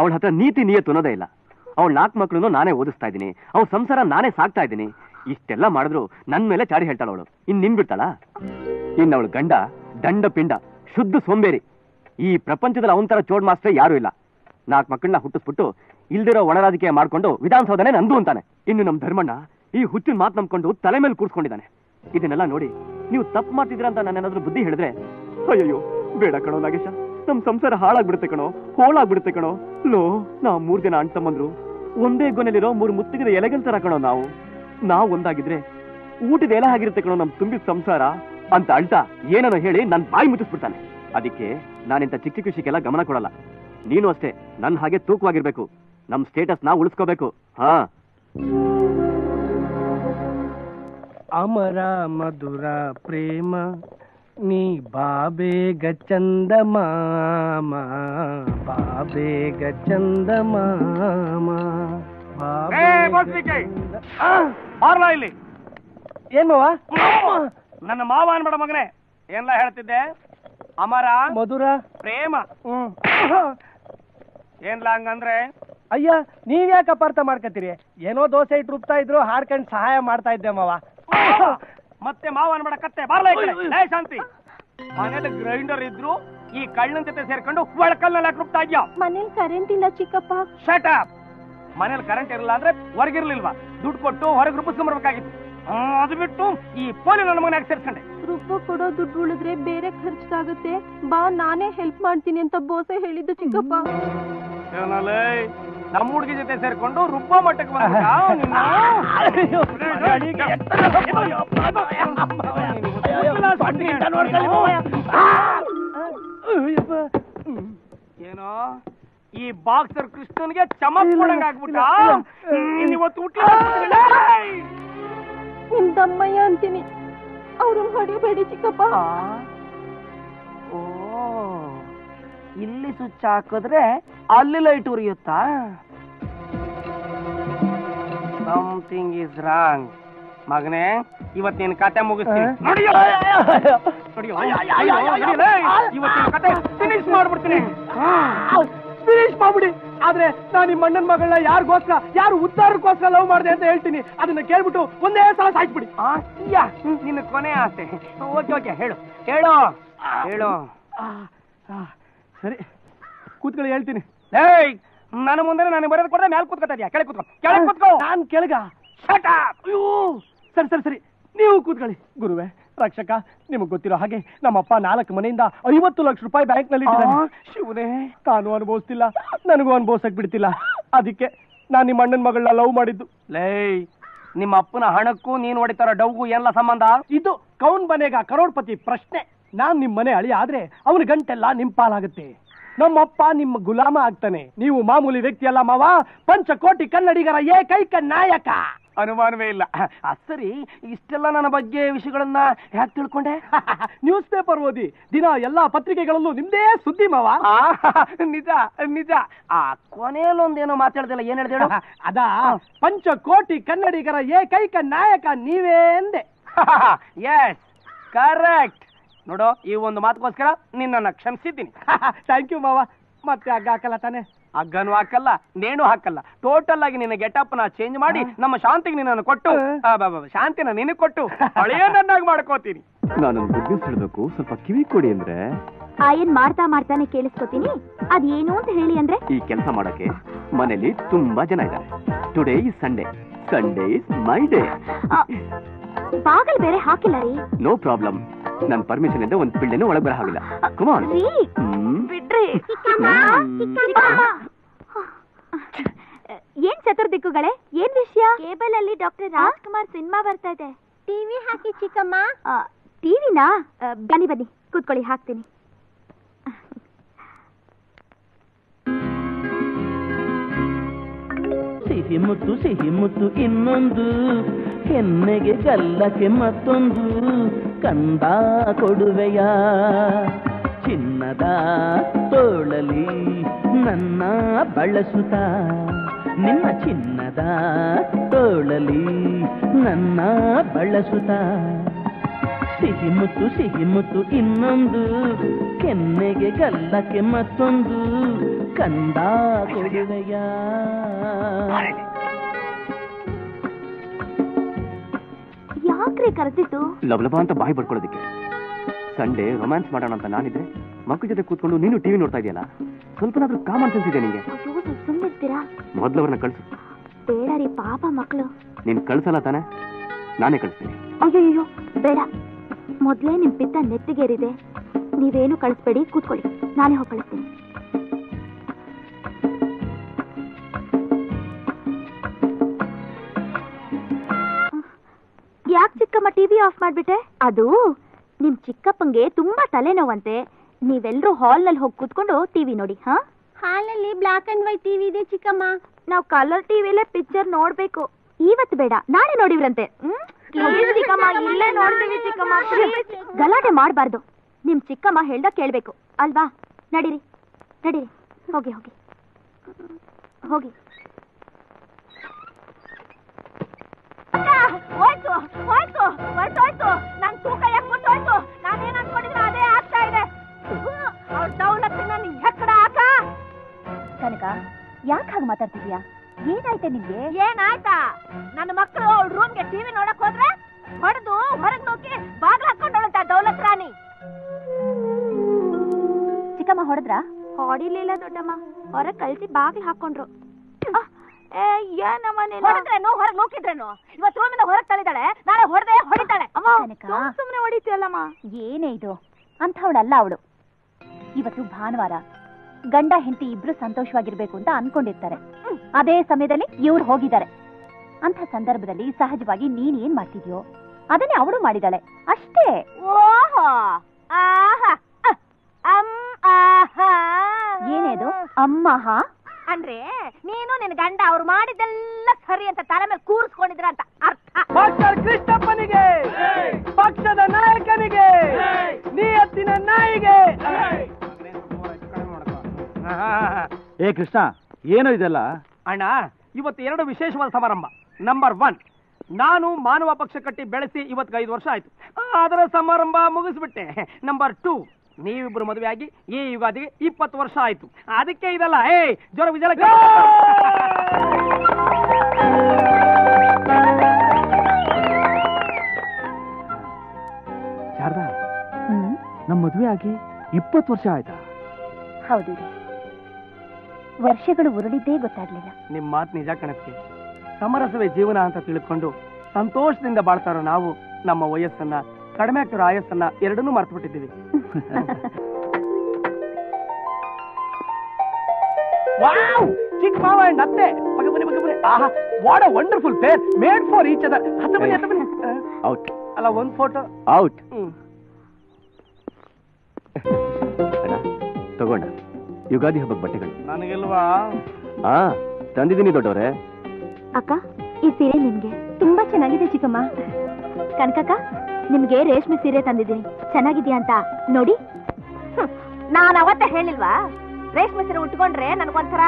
ಅವಳ ಹತ್ರ ನೀತಿ ನಿಯತ್ತು ಅನ್ನೋದೇ ಇಲ್ಲ. ಅವಳ ನಾಲ್ಕು ಮಕ್ಕಳನ್ನು ನಾನೇ ಓದಿಸ್ತಾ ಇದ್ದೀನಿ, ಅವಳ ಸಂಸಾರ ನಾನೇ ಸಾಕ್ತಾ ಇದ್ದೀನಿ. ಇಷ್ಟೆಲ್ಲ ಮಾಡಿದ್ರು ನನ್ನ ಮೇಲೆ ಚಾಡಿ ಹೇಳ್ತಾಳ ಅವಳು. ಇನ್ನು ನಿನ್ ಬಿಡ್ತಾಳ? ಇನ್ನು ಅವಳು ಗಂಡ ದಂಡ ಪಿಂಡ ಶುದ್ಧ ಸೋಂಬೇರಿ. ಈ ಪ್ರಪಂಚದಲ್ಲಿ ಅವನ ತರ ಚೋಡ್ ಮಾಸ್ಟರ್ ಯಾರು ಇಲ್ಲ. ನಾಲ್ಕು ಮಕ್ಕಳನ್ನ ಹುಟ್ಟಿಸ್ಬಿಟ್ಟು ಇಲ್ದಿರೋ ಒಣ ರಾಜಕೀಯ ಮಾಡ್ಕೊಂಡು ವಿಧಾನಸೌಧನೇ ನಂದು ಅಂತಾನೆ. ಇನ್ನು ನಮ್ಮ ಧರ್ಮಣ್ಣ ಈ ಹುಚ್ಚಿನ ಮಾತು ನಂಬ್ಕೊಂಡು ತಲೆ ಮೇಲೆ ಕೂರ್ಸ್ಕೊಂಡಿದ್ದಾನೆ. ಇದನ್ನೆಲ್ಲ ನೋಡಿ ನೀವು ತಪ್ಪು ಮಾಡ್ತಿದ್ರ ಅಂತ ನಾನೇನಾದ್ರೂ ಬುದ್ಧಿ ಹೇಳಿದ್ರೆ, ಅಯ್ಯೋ ಬೇಡ ಕಣೋ ನಾಗೇಶ, ನಮ್ ಸಂಸಾರ ಹಾಳಾಗ್ಬಿಡುತ್ತೆ ಕಣೋ, ಹೋಳಾಗ್ಬಿಡುತ್ತೆ ಕಣೋ. ಲೋ ನಾವ್ ಮೂರ್ ಜನ ಅಣ್ಣ ತಮ್ಮಂದ್ರು ಒಂದೇ ಗೊನೆಲಿರೋ ಮೂರು ಮುತ್ತಿಗಿದ ಎಲೆಗಂತರ ಕಣೋ. ನಾವು ನಾವ್ ಒಂದಾಗಿದ್ರೆ ಊಟದ ಎಲೆ ಆಗಿರುತ್ತೆ ಕಣೋ ನಮ್ ತುಂಬಿದ ಸಂಸಾರ ಅಂತ ಅಳ್ತ ಏನೋ ಹೇಳಿ ನನ್ ಬಾಯಿ ಮುಚ್ಚಿಸ್ಬಿಡ್ತಾನೆ. ಅದಕ್ಕೆ ನಾನಿಂತ ಚಿಕ್ಕ ಚಿಕ್ಕ ವಿಷಯಕ್ಕೆಲ್ಲ ಗಮನ ಕೊಡಲ್ಲ. ನೀನು ಅಷ್ಟೇ ನನ್ನ ಹಾಗೆ ತೂಕವಾಗಿರ್ಬೇಕು. ನಮ್ ಸ್ಟೇಟಸ್ ನಾವು ಉಳಿಸ್ಕೋಬೇಕು. ಹಾ ಅಮರ ಮಧುರ ಪ್ರೇಮ ನೀ ಬಾಬೇಗ ಚಂದ ಮಾಮ, ಬಾಬೇಗ ಚಂದ ಮಾಮ. ಇಲ್ಲಿ ಏನ್ ಮಾವ? ನನ್ನ ಮಾವ ಅನ್ಬೇಡ ಮಗನೇ. ಏನ್ಲಾ ಹೇಳ್ತಿದ್ದೆ? ಅಮರ ಮಧುರ ಪ್ರೇಮ. ಹ್ಮ್, ಏನ್ಲಾ ಹಂಗಂದ್ರೆ? ಅಯ್ಯ ನೀವ್ ಯಾಕಪ್ಪ ಅರ್ಥ ಮಾಡ್ಕತ್ತೀರಿ? ಏನೋ ದೋಸೆ ಇಟ್ಟು ರುಬ್ತಾ ಇದ್ರು, ಹಾಡ್ಕೊಂಡು ಸಹಾಯ ಮಾಡ್ತಾ ಇದ್ದೆ ಮಾವ. ಮತ್ತೆ ಮಾವ ಅನ್ಬೇಡ ಕತ್ತೆ. ಬಾರ್ಲೇ ಶಾಂತಿ, ಮನೇಲಿ ಗ್ರೈಂಡರ್ ಇದ್ರು ಈ ಕಳ್ಳನ ಜೊತೆ ಸೇರ್ಕೊಂಡು ಒಳಕಲ್ಲ ರುಬ್ತಾ ಇದ್ಯಾ? ಮನೇಲಿ ಕರೆಂಟ್ ಇಲ್ಲ ಚಿಕ್ಕಪ್ಪ. Shut up. ಮನೇಲಿ ಕರೆಂಟ್ ಇರಲ್ಲ ಅಂದ್ರೆ ಹೊರಗಿರ್ಲಿಲ್ವಾ? ದುಡ್ಡು ಕೊಟ್ಟು ಹೊರಗೆ ರುಬ್ಬಿಸ್ಕೊಂಡ್ ಬರ್ಬೇಕಾಗಿತ್ತು. ಅದು ಬಿಟ್ಟು ಈ ಪೋಲಿ ನನ್ನ ಮಗನ ಸೇರ್ಕೊಂಡೆ. ರುಬ್ಬ ಕೊಡೋ ದುಡ್ಡು ಉಳಿದ್ರೆ ಬೇರೆ ಖರ್ಚಾಗುತ್ತೆ, ಬಾ ನಾನೇ ಹೆಲ್ಪ್ ಮಾಡ್ತೀನಿ ಅಂತ ಬೋಸೆ ಹೇಳಿದ್ದು ಚಿಕ್ಕಪ್ಪ. ನಮ್ಮ ಹುಡುಗಿ ಜೊತೆ ಸೇರ್ಕೊಂಡು ರುಬ್ಬ ಮಟ್ಟಕ್ಕೆ ಏನೋ ಈ ಬಾಕ್ಸರ್ ಕೃಷ್ಣನ್ಗೆ ಚಮತ್ಕೊಂಡಂಗ ಆಗ್ಬಿಟ್ಟ. ಇವತ್ತು ನಿಮ್ ತಮ್ಮಯ್ಯ ಅಂತೀನಿ, ಅವ್ರು ಹೊಡಿಬೇಡಿ ಚಿಕ್ಕಪ್ಪ. ಓ ಇಲ್ಲಿ ಸುಚ್ಚ ಹಾಕಿದ್ರೆ ಅಲ್ಲಿ ಲೈಟ್ ಉರಿಯುತ್ತಾ? ಸಮಥಿಂಗ್ ಇಸ್ ರಾಂಗ್ ಮಗನೇ. ಇವತ್ತು ನಿನ್ನ ಕತೆ ಮುಗಿಸ್ತೀನಿ. ಇವತ್ತಿನ ಕತೆ ಫಿನಿಶ್ ಮಾಡ್ಬಿಡ್ತೀನಿ. ಫಿನಿಶ್ ಮಾಡ್ಬಿಡಿ. ಆದ್ರೆ ನಾನು ನಿಮ್ಮ ಅಣ್ಣನ ಮಗಳನ್ನ ಯಾರಿಗೋಸ್ಕರ, ಯಾರು ಉದ್ದಾರಕ್ಕೋಸ್ಕರ ಲವ್ ಮಾಡಿದೆ ಅಂತ ಹೇಳ್ತೀನಿ. ಅದನ್ನ ಕೇಳ್ಬಿಟ್ಟು ಒಂದೇ ಸಲ ಸಾಯಿಸ್ಬಿಡಿ. ಯಾ ನಿನ್ನ ಕೊನೆ ಆಸೆ. ಓಕೆ ಓಕೆ, ಹೇಳು ಹೇಳು ಹೇಳು. ಸರಿ ಕೂತ್ಕೊಳ್ಳಿ ಹೇಳ್ತೀನಿ. ಏಯ್ ನನ್ನ ಮುಂದೆ ನಾನು ಬರೋದು ಕೊಟ್ಟರೆ ಮೇಲೆ ಕೂತ್ಕೊತಾ ಇದೆಯಾ? ಕೆಳಗೆ ಕೂತ್ಕೊ, ಕೆಳಗೆ ಕೂತ್ಕೊ. ನಾನು ಕೆಳಗ? Shut up. ಅಯ್ಯೋ ಸರಿ ಸರಿ ಸರಿ, ನೀವು ಕೂತ್ಕೊಳ್ಳಿ. ಗುರುವೆ, ರಕ್ಷಕ, ನಿಮಗೆ ಗೊತ್ತಿರೋ ಹಾಗೆ ನಮ್ಮಪ್ಪ ನಾಲ್ಕು ಮನೆಯಿಂದ ಐವತ್ತು ಲಕ್ಷ ರೂಪಾಯಿ ಬ್ಯಾಂಕ್ ನಲ್ಲಿ ಶಿವನೇ. ತಾನು ಅನುಭವಿಸ್ತಿಲ್ಲ, ನನಗೂ ಅನುಭವಿಸಕ್ ಬಿಡ್ತಿಲ್ಲ. ಅದಕ್ಕೆ ನಾನು ನಿಮ್ಮ ಅಣ್ಣನ ಮಗಳನ್ನ ಲವ್ ಮಾಡಿದ್ದು. ಲೇ ನಿಮ್ಮ ಅಪ್ಪನ ಹಣಕ್ಕೂ ನೀನ್ ಹೊಡಿತಾರ ಡೌಗೂ ಎಲ್ಲ ಸಂಬಂಧ? ಇದು ಕೌನ್ ಬನೇಗ ಕರೋಡ್ಪತಿ ಪ್ರಶ್ನೆ. ನಾನ್ ನಿಮ್ ಮನೆ ಅಳಿ ಆದ್ರೆ ಅವನ ಗಂಟೆಲ್ಲ ನಿಮ್ ಪಾಲಾಗುತ್ತೆ. ನಮ್ಮಪ್ಪ ನಿಮ್ಮ ಗುಲಾಮ ಆಗ್ತಾನೆ. ನೀವು ಮಾಮೂಲಿ ವ್ಯಕ್ತಿ ಅಲ್ಲ ಮಾವ, ಪಂಚಕೋಟಿ ಕನ್ನಡಿಗರ ಏಕೈಕ ನಾಯಕ. ಅನುಮಾನವೇ ಇಲ್ಲ. ಸರಿ, ಇಷ್ಟೆಲ್ಲ ನನ್ನ ಬಗ್ಗೆ ವಿಷಯಗಳನ್ನ ಯಾಕೆ ತಿಳ್ಕೊಂಡೆ? ನ್ಯೂಸ್ ಪೇಪರ್ ಓದಿ, ದಿನ ಎಲ್ಲಾ ಪತ್ರಿಕೆಗಳಲ್ಲೂ ನಿಮ್ದೇ ಸುದ್ದಿ ಮಾವ. ನಿಜ ನಿಜ. ಆ ಕೊನೆಯಲ್ಲೊಂದೇನೋ ಮಾತಾಡ್ದಿಲ್ಲ, ಏನ್ ಹೇಳ್ದೇಳು? ಅದ ಪಂಚ ಕೋಟಿ ಕನ್ನಡಿಗರ ಏಕೈಕ ನಾಯಕ ನೀವೇ ಎಂದೆ. Yes correct. ನೋಡೋ, ಈ ಒಂದು ಮಾತುಗೋಸ್ಕರ ನಿನ್ನನ್ನು ಕ್ಷಮಿಸಿದ್ದೀನಿ. ಥ್ಯಾಂಕ್ ಯು ಮಾವ. ಮತ್ತೆ ಹಗ್ಗ ಹಾಕಲ್ಲ ತಾನೆ? ಹಗ್ಗನೂ ಹಾಕಲ್ಲ, ನೇಣು ಹಾಕಲ್ಲ. ಟೋಟಲ್ ಆಗಿ ನಿನ್ನ ಗೆಟಪ್ ನ ಚೇಂಜ್ ಮಾಡಿ ನಮ್ಮ ಶಾಂತಿಗೆ ನಿನ್ನನ್ನು ಕೊಟ್ಟು, ಶಾಂತಿನ ನಿನಗೆ ಕೊಟ್ಟು ಹಳೆಯನ್ನಾಗಿ ಮಾಡ್ಕೋತೀನಿ. ನಾನು ಬುದ್ಧಿ ಹೇಳಬೇಕು, ಸ್ವಲ್ಪ ಕಿವಿ ಕೊಡಿ ಅಂದ್ರೆ ಏನ್ ಮಾಡ್ತಾ ಮಾಡ್ತಾನೆ ಕೇಳಿಸ್ಕೊತೀನಿ. ಅದೇನು ಅಂತ ಹೇಳಿ ಅಂದ್ರೆ, ಈ ಕೆಲಸ ಮಾಡಕ್ಕೆ ಮನೇಲಿ ತುಂಬಾ ಜನ ಇದ್ದಾರೆ. Today is Sunday, Sunday is my day. ಬಾಗಲ್ ಬೇರೆ ಹಾಕಿಲ್ಲ ರೀ. ನೋ ಪ್ರಾಬ್ಲಮ್, ನನ್ ಪರ್ಮಿಷನ್ ಇಂದ ಒಂದ್ ಪಿಳ್ಳೆನೂ ಒಳಗ್ ಬರ ಹಾಗಿಲ್ಲ. ಕಮ್ ಆನ್ ಬಿಡ್ರಿ. ಏನ್ ಚತುರ್ದಿಕ್ಕುಗಳೇ, ಏನ್ ವಿಷಯ? ಕೇಬಲ್ ಅಲ್ಲಿ ಡಾಕ್ಟರ್ ರಾಜ್ಕುಮಾರ್ ಸಿನಿಮಾ ಬರ್ತಾ ಇದೆ, ಟಿವಿ ಹಾಕಿ ಚಿಕ್ಕಮ್ಮ. ಟಿವಿನಾ? ಬನ್ನಿ ಬನ್ನಿ ಕೂತ್ಕೊಳ್ಳಿ, ಹಾಕ್ತೀನಿ. ಸಿಹಿ ಮುತ್ತು ಸಿಹಿ ಮುತ್ತು ಇನ್ನೊಂದು, ಕೆನ್ನೆಗೆ ಗಲ್ಲಕ್ಕೆ ಮತ್ತೊಂದು, ಕಂದ ಕೊಡುವೆಯ ಚಿನ್ನದ ತೋಳಲಿ ನನ್ನ ಬಳಸುತ್ತ, ನಿನ್ನ ಚಿನ್ನದ ತೋಳಲಿ ನನ್ನ ಬಳಸುತ್ತ. ಸಿಹಿ ಮುತ್ತು ಸಿಹಿ ಮುತ್ತು ಇನ್ನೊಂದು, ಕೆನ್ನೆಗೆ ಗಲ್ಲಕ್ಕೆ ಮತ್ತೊಂದು, ಕಂದ ಕೊಡುವೆಯ. ಯಾಕ್ರಿ ಕರೆಸಿತ್ತು? ಲವಲವ ಅಂತ ಬಾಯಿ ಬಡ್ಕೊಳ್ಳೋದಕ್ಕೆ. ಸಂಡೆ ರೊಮ್ಯಾನ್ಸ್ ಮಾಡೋಣ ಅಂತ ನಾನಿದ್ರೆ ಮಕ್ಕಳ ಜೊತೆ ಕೂತ್ಕೊಂಡು ನೀನು ಟಿವಿ ನೋಡ್ತಾ ಇದೆಯಲ್ಲ, ಸ್ವಲ್ಪನಾದ್ರೂ ಕಾಮನ್ ಸೆನ್ಸ್ ಇದೆ ನಿಂಗೆ? ಸುಮ್ಮನಿರ್ತೀರಾ? ಮೊದಲವ್ರನ್ನ ಕಳಿಸು. ಬೇಡ ರೀ, ಪಾಪ ಮಕ್ಕಳು. ನೀನು ಕಳಿಸಲ್ಲ ತಾನೆ, ನಾನೇ ಕಳಿಸ್ತೀನಿ. ಅಯ್ಯೋ ಬೇಡ, ಮೊದಲೇ ನಿಮ್ಮ ಪಿತ್ತ ನೆತ್ತಿಗೇರಿದೆ. ನೀವೇನು ಕಳಿಸ್ಬೇಡಿ, ಕೂತ್ಕೊಳ್ಳಿ, ನಾನೇ ಹೋಗಿ ಕಳಿಸ್ತೀನಿ. ಯಾಕೆ ಚಿಕ್ಕಮ್ಮ ಟಿವಿ ಆಫ್ ಮಾಡ್ಬಿಟ್ಟೆ? ಅದು ನಿಮ್ ಚಿಕ್ಕಪ್ಪಂಗೆ ತುಂಬಾ ತಲೆನೋವಂತೆ. ನೀವೆಲ್ಲರೂ ಹಾಲ್ನಲ್ಲಿ ಹೋಗಿ ಕೂತ್ಕೊಂಡು ಟಿವಿ ನೋಡಿ. ಹಾ, ಹಾಲಲ್ಲಿ ಬ್ಲಾಕ್ ಅಂಡ್ ವೈಟ್ ಟಿವಿ ಇದೆ ಚಿಕ್ಕಮ್ಮ, ನಾವು ಕಲರ್ ಟಿವಿಲೇ ಪಿಕ್ಚರ್ ನೋಡ್ಬೇಕು. ಇವತ್ತು ಬೇಡ, ನಾಳೆ ನೋಡಿವ್ರಂತೆ. ಗಲಾಟೆ ಮಾಡಬಾರ್ದು, ನಿಮ್ ಚಿಕ್ಕಮ್ಮ ಹೇಳ್ದ ಕೇಳ್ಬೇಕು ಅಲ್ವಾ? ನಡೀರಿ ನಡೀರಿ, ಹೋಗಿ ಹೋಗಿ ಹೋಗಿ. ಹೋಯ್ತು ಹೋಯ್ತು ಹೊರಟೋಯ್ತು, ನನ್ ತೂಕ ಎಕ್ಕೊಟ್ಟೋಯ್ತು. ನಾನೇನ್ ಅನ್ಕೊಂಡಿದ್ರೆ ಅದೇ ಆಗ್ತಾ ಇದೆ. ಅವ್ರ ದೌಲತ್ತಿನ ನಿನ್ ಹೆಕ್ಕಡ ಹಾಕ. ಕನಕ, ಯಾಕೆ ಹಾಗೆ ಮಾತಾಡ್ತಿದ್ಯಾ? ಏನಾಯ್ತಾ ನಿಮ್ಗೆ? ಏನಾಯ್ತಾ? ನನ್ನ ಮಕ್ಕಳು ಅವ್ರ ರೂಮ್ಗೆ ಟಿವಿ ನೋಡಕ್ ಹೋದ್ರೆ ಹೊಡೆದು ಹೊರಗ್ ನೋಕಿ ಬಾಗ್ಲ ಹಾಕೊಂಡೋಳಂತ ದೌಲತ್ ರಾಣಿ. ಚಿಕ್ಕಮ್ಮ ಹೊಡೆದ್ರ? ಹೊಡಿಲಿಲ್ಲ ದೊಡ್ಡಮ್ಮ, ಹೊರಗ್ ಕಳ್ಸಿ ಬಾಗ್ಲ ಹಾಕೊಂಡ್ರು. ಹೊಡೆದ್ರೇನು, ಹೊರಗ್ ನೋಕಿದ್ರೇನು? ಇವತ್ತು ರೂಮಿಂದ ಹೊರಗ್ ತಳಿದಾಳೆ, ನಾಳೆ ಹೊಡೆದೇ ಹೊಡಿತಾಳೆ. ಸುಮ್ಮನೆ ಹೊಡಿತೀಯಲ್ಲಮ್ಮ. ಏನೇ ಇದು, ಅಂಥವಳಲ್ಲ ಅವಳು. ಇವತ್ತು ಭಾನುವಾರ, ಗಂಡ ಹೆಂಡತಿ ಇಬ್ರು ಸಂತೋಷವಾಗಿರ್ಬೇಕು ಅಂತ ಅನ್ಕೊಂಡಿರ್ತಾರೆ. ಅದೇ ಸಮಯದಲ್ಲಿ ಇವ್ರು ಹೋಗಿದ್ದಾರೆ. ಅಂತ ಸಂದರ್ಭದಲ್ಲಿ ಸಹಜವಾಗಿ ನೀನ್ ಏನ್ ಮಾಡ್ತಿದ್ಯೋ ಅದನ್ನೇ ಅವಳು ಮಾಡಿದಾಳೆ ಅಷ್ಟೇ. ಓಹೋ, ಏನೇದು ಅಮ್ಮಹ ಅಂದ್ರೆ ನೀನು ನಿನ್ನ ಗಂಡ ಅವ್ರು ಮಾಡಿದ್ದೆಲ್ಲ ಸರಿ ಅಂತ ತಲೆ ಮೇಲೆ ಕೂರಿಸ್ಕೊಂಡಿದ್ರ ಅಂತ ಅರ್ಥ. ಡಾಕ್ಟರ್ ಕೃಷ್ಣಪ್ಪನಿಗೆ, ಪಕ್ಷದ ನಾಯಕನಿಗೆ, ನಿಯತ್ತಿನ ನಾಯಿಗೆ. ಏ ಕೃಷ್ಣ, ಏನು ಇದೆಲ್ಲ? ಅಣ್ಣ, ಇವತ್ತು ಎರಡು ವಿಶೇಷವಾದ ಸಮಾರಂಭ. ನಂಬರ್ ಒನ್, ನಾನು ಮಾನವ ಪಕ್ಷ ಕಟ್ಟಿ ಬೆಳೆಸಿ ಇವತ್ತು ಐದು ವರ್ಷ ಆಯ್ತು, ಅದರ ಸಮಾರಂಭ ಮುಗಿಸ್ಬಿಟ್ಟೆ. ನಂಬರ್ ಟೂ, ನೀವಿಬ್ರು ಮದುವೆ ಆಗಿ ಈ ಯುಗಾದಿಗೆ ಇಪ್ಪತ್ತು ವರ್ಷ ಆಯ್ತು, ಅದಕ್ಕೆ ಇದಲ್ಲ. ಏ ಜೋರ ವಿಜಯ. ಶಾರದಾ, ನಮ್ಮ ಮದುವೆ ಆಗಿ ಇಪ್ಪತ್ತು ವರ್ಷ ಆಯ್ತಾ? ಹೌದು, ವರ್ಷಗಳು ಉರುಳಿದ್ದೇ ಗೊತ್ತಾಗ್ಲಿಲ್ಲ. ನಿಮ್ ಮಾತು ನಿಜ ಕಣಕ್ಕೆ. ಸಮರಸವೇ ಜೀವನ ಅಂತ ತಿಳ್ಕೊಂಡು ಸಂತೋಷದಿಂದ ಬಾಳ್ತಾರೋ ನಾವು ನಮ್ಮ ವಯಸ್ಸನ್ನ, ಕಡಿಮೆ ಆಗ್ತಿರೋ ಆಯಸ್ಸನ್ನ ಎರಡನ್ನೂ ಮರ್ತು ಬಿಟ್ಟಿದ್ದೀವಿ. ಚಿಕ್ಕ ಮಾವ ಅಂಡ್ ಅತ್ತೆ, ಮಗಬನಿ ಮಗಬನಿ. ಆಹಾ, what a wonderful pair, made for each other. ಹತ್ತು ಬನ್ನಿ ಹತ್ತು ಬನ್ನಿ. ಔಟ್ ಅಲ್ಲ, ಒಂದು ಫೋಟೋ ಔಟ್. ತಗೊಂಡ ಯುಗಾದಿ ಹಬ್ಬದ ಬಟ್ಟೆಗಳು ನನಗಿಲ್ವಾ? ಹಾ, ತಂದಿದ್ದೀನಿ ದೊಡ್ಡವ್ರೆ. ಅಕ್ಕ, ಈ ಸೀರೆ ನಿಮ್ಗೆ ತುಂಬಾ ಚೆನ್ನಾಗಿದೆ ಚಿಕ್ಕಮ್ಮ. ಕನಕಕ್ಕ, ನಿಮ್ಗೆ ರೇಷ್ಮೆ ಸೀರೆ ತಂದಿದ್ದೀನಿ, ಚೆನ್ನಾಗಿದ್ಯಾ ಅಂತ ನೋಡಿ. ನಾನು ಅವತ್ತ ಹೇಳಿಲ್ವಾ, ರೇಷ್ಮೆ ಸೀರೆ ಉಟ್ಕೊಂಡ್ರೆ ನನ್ಗೊಂಥರ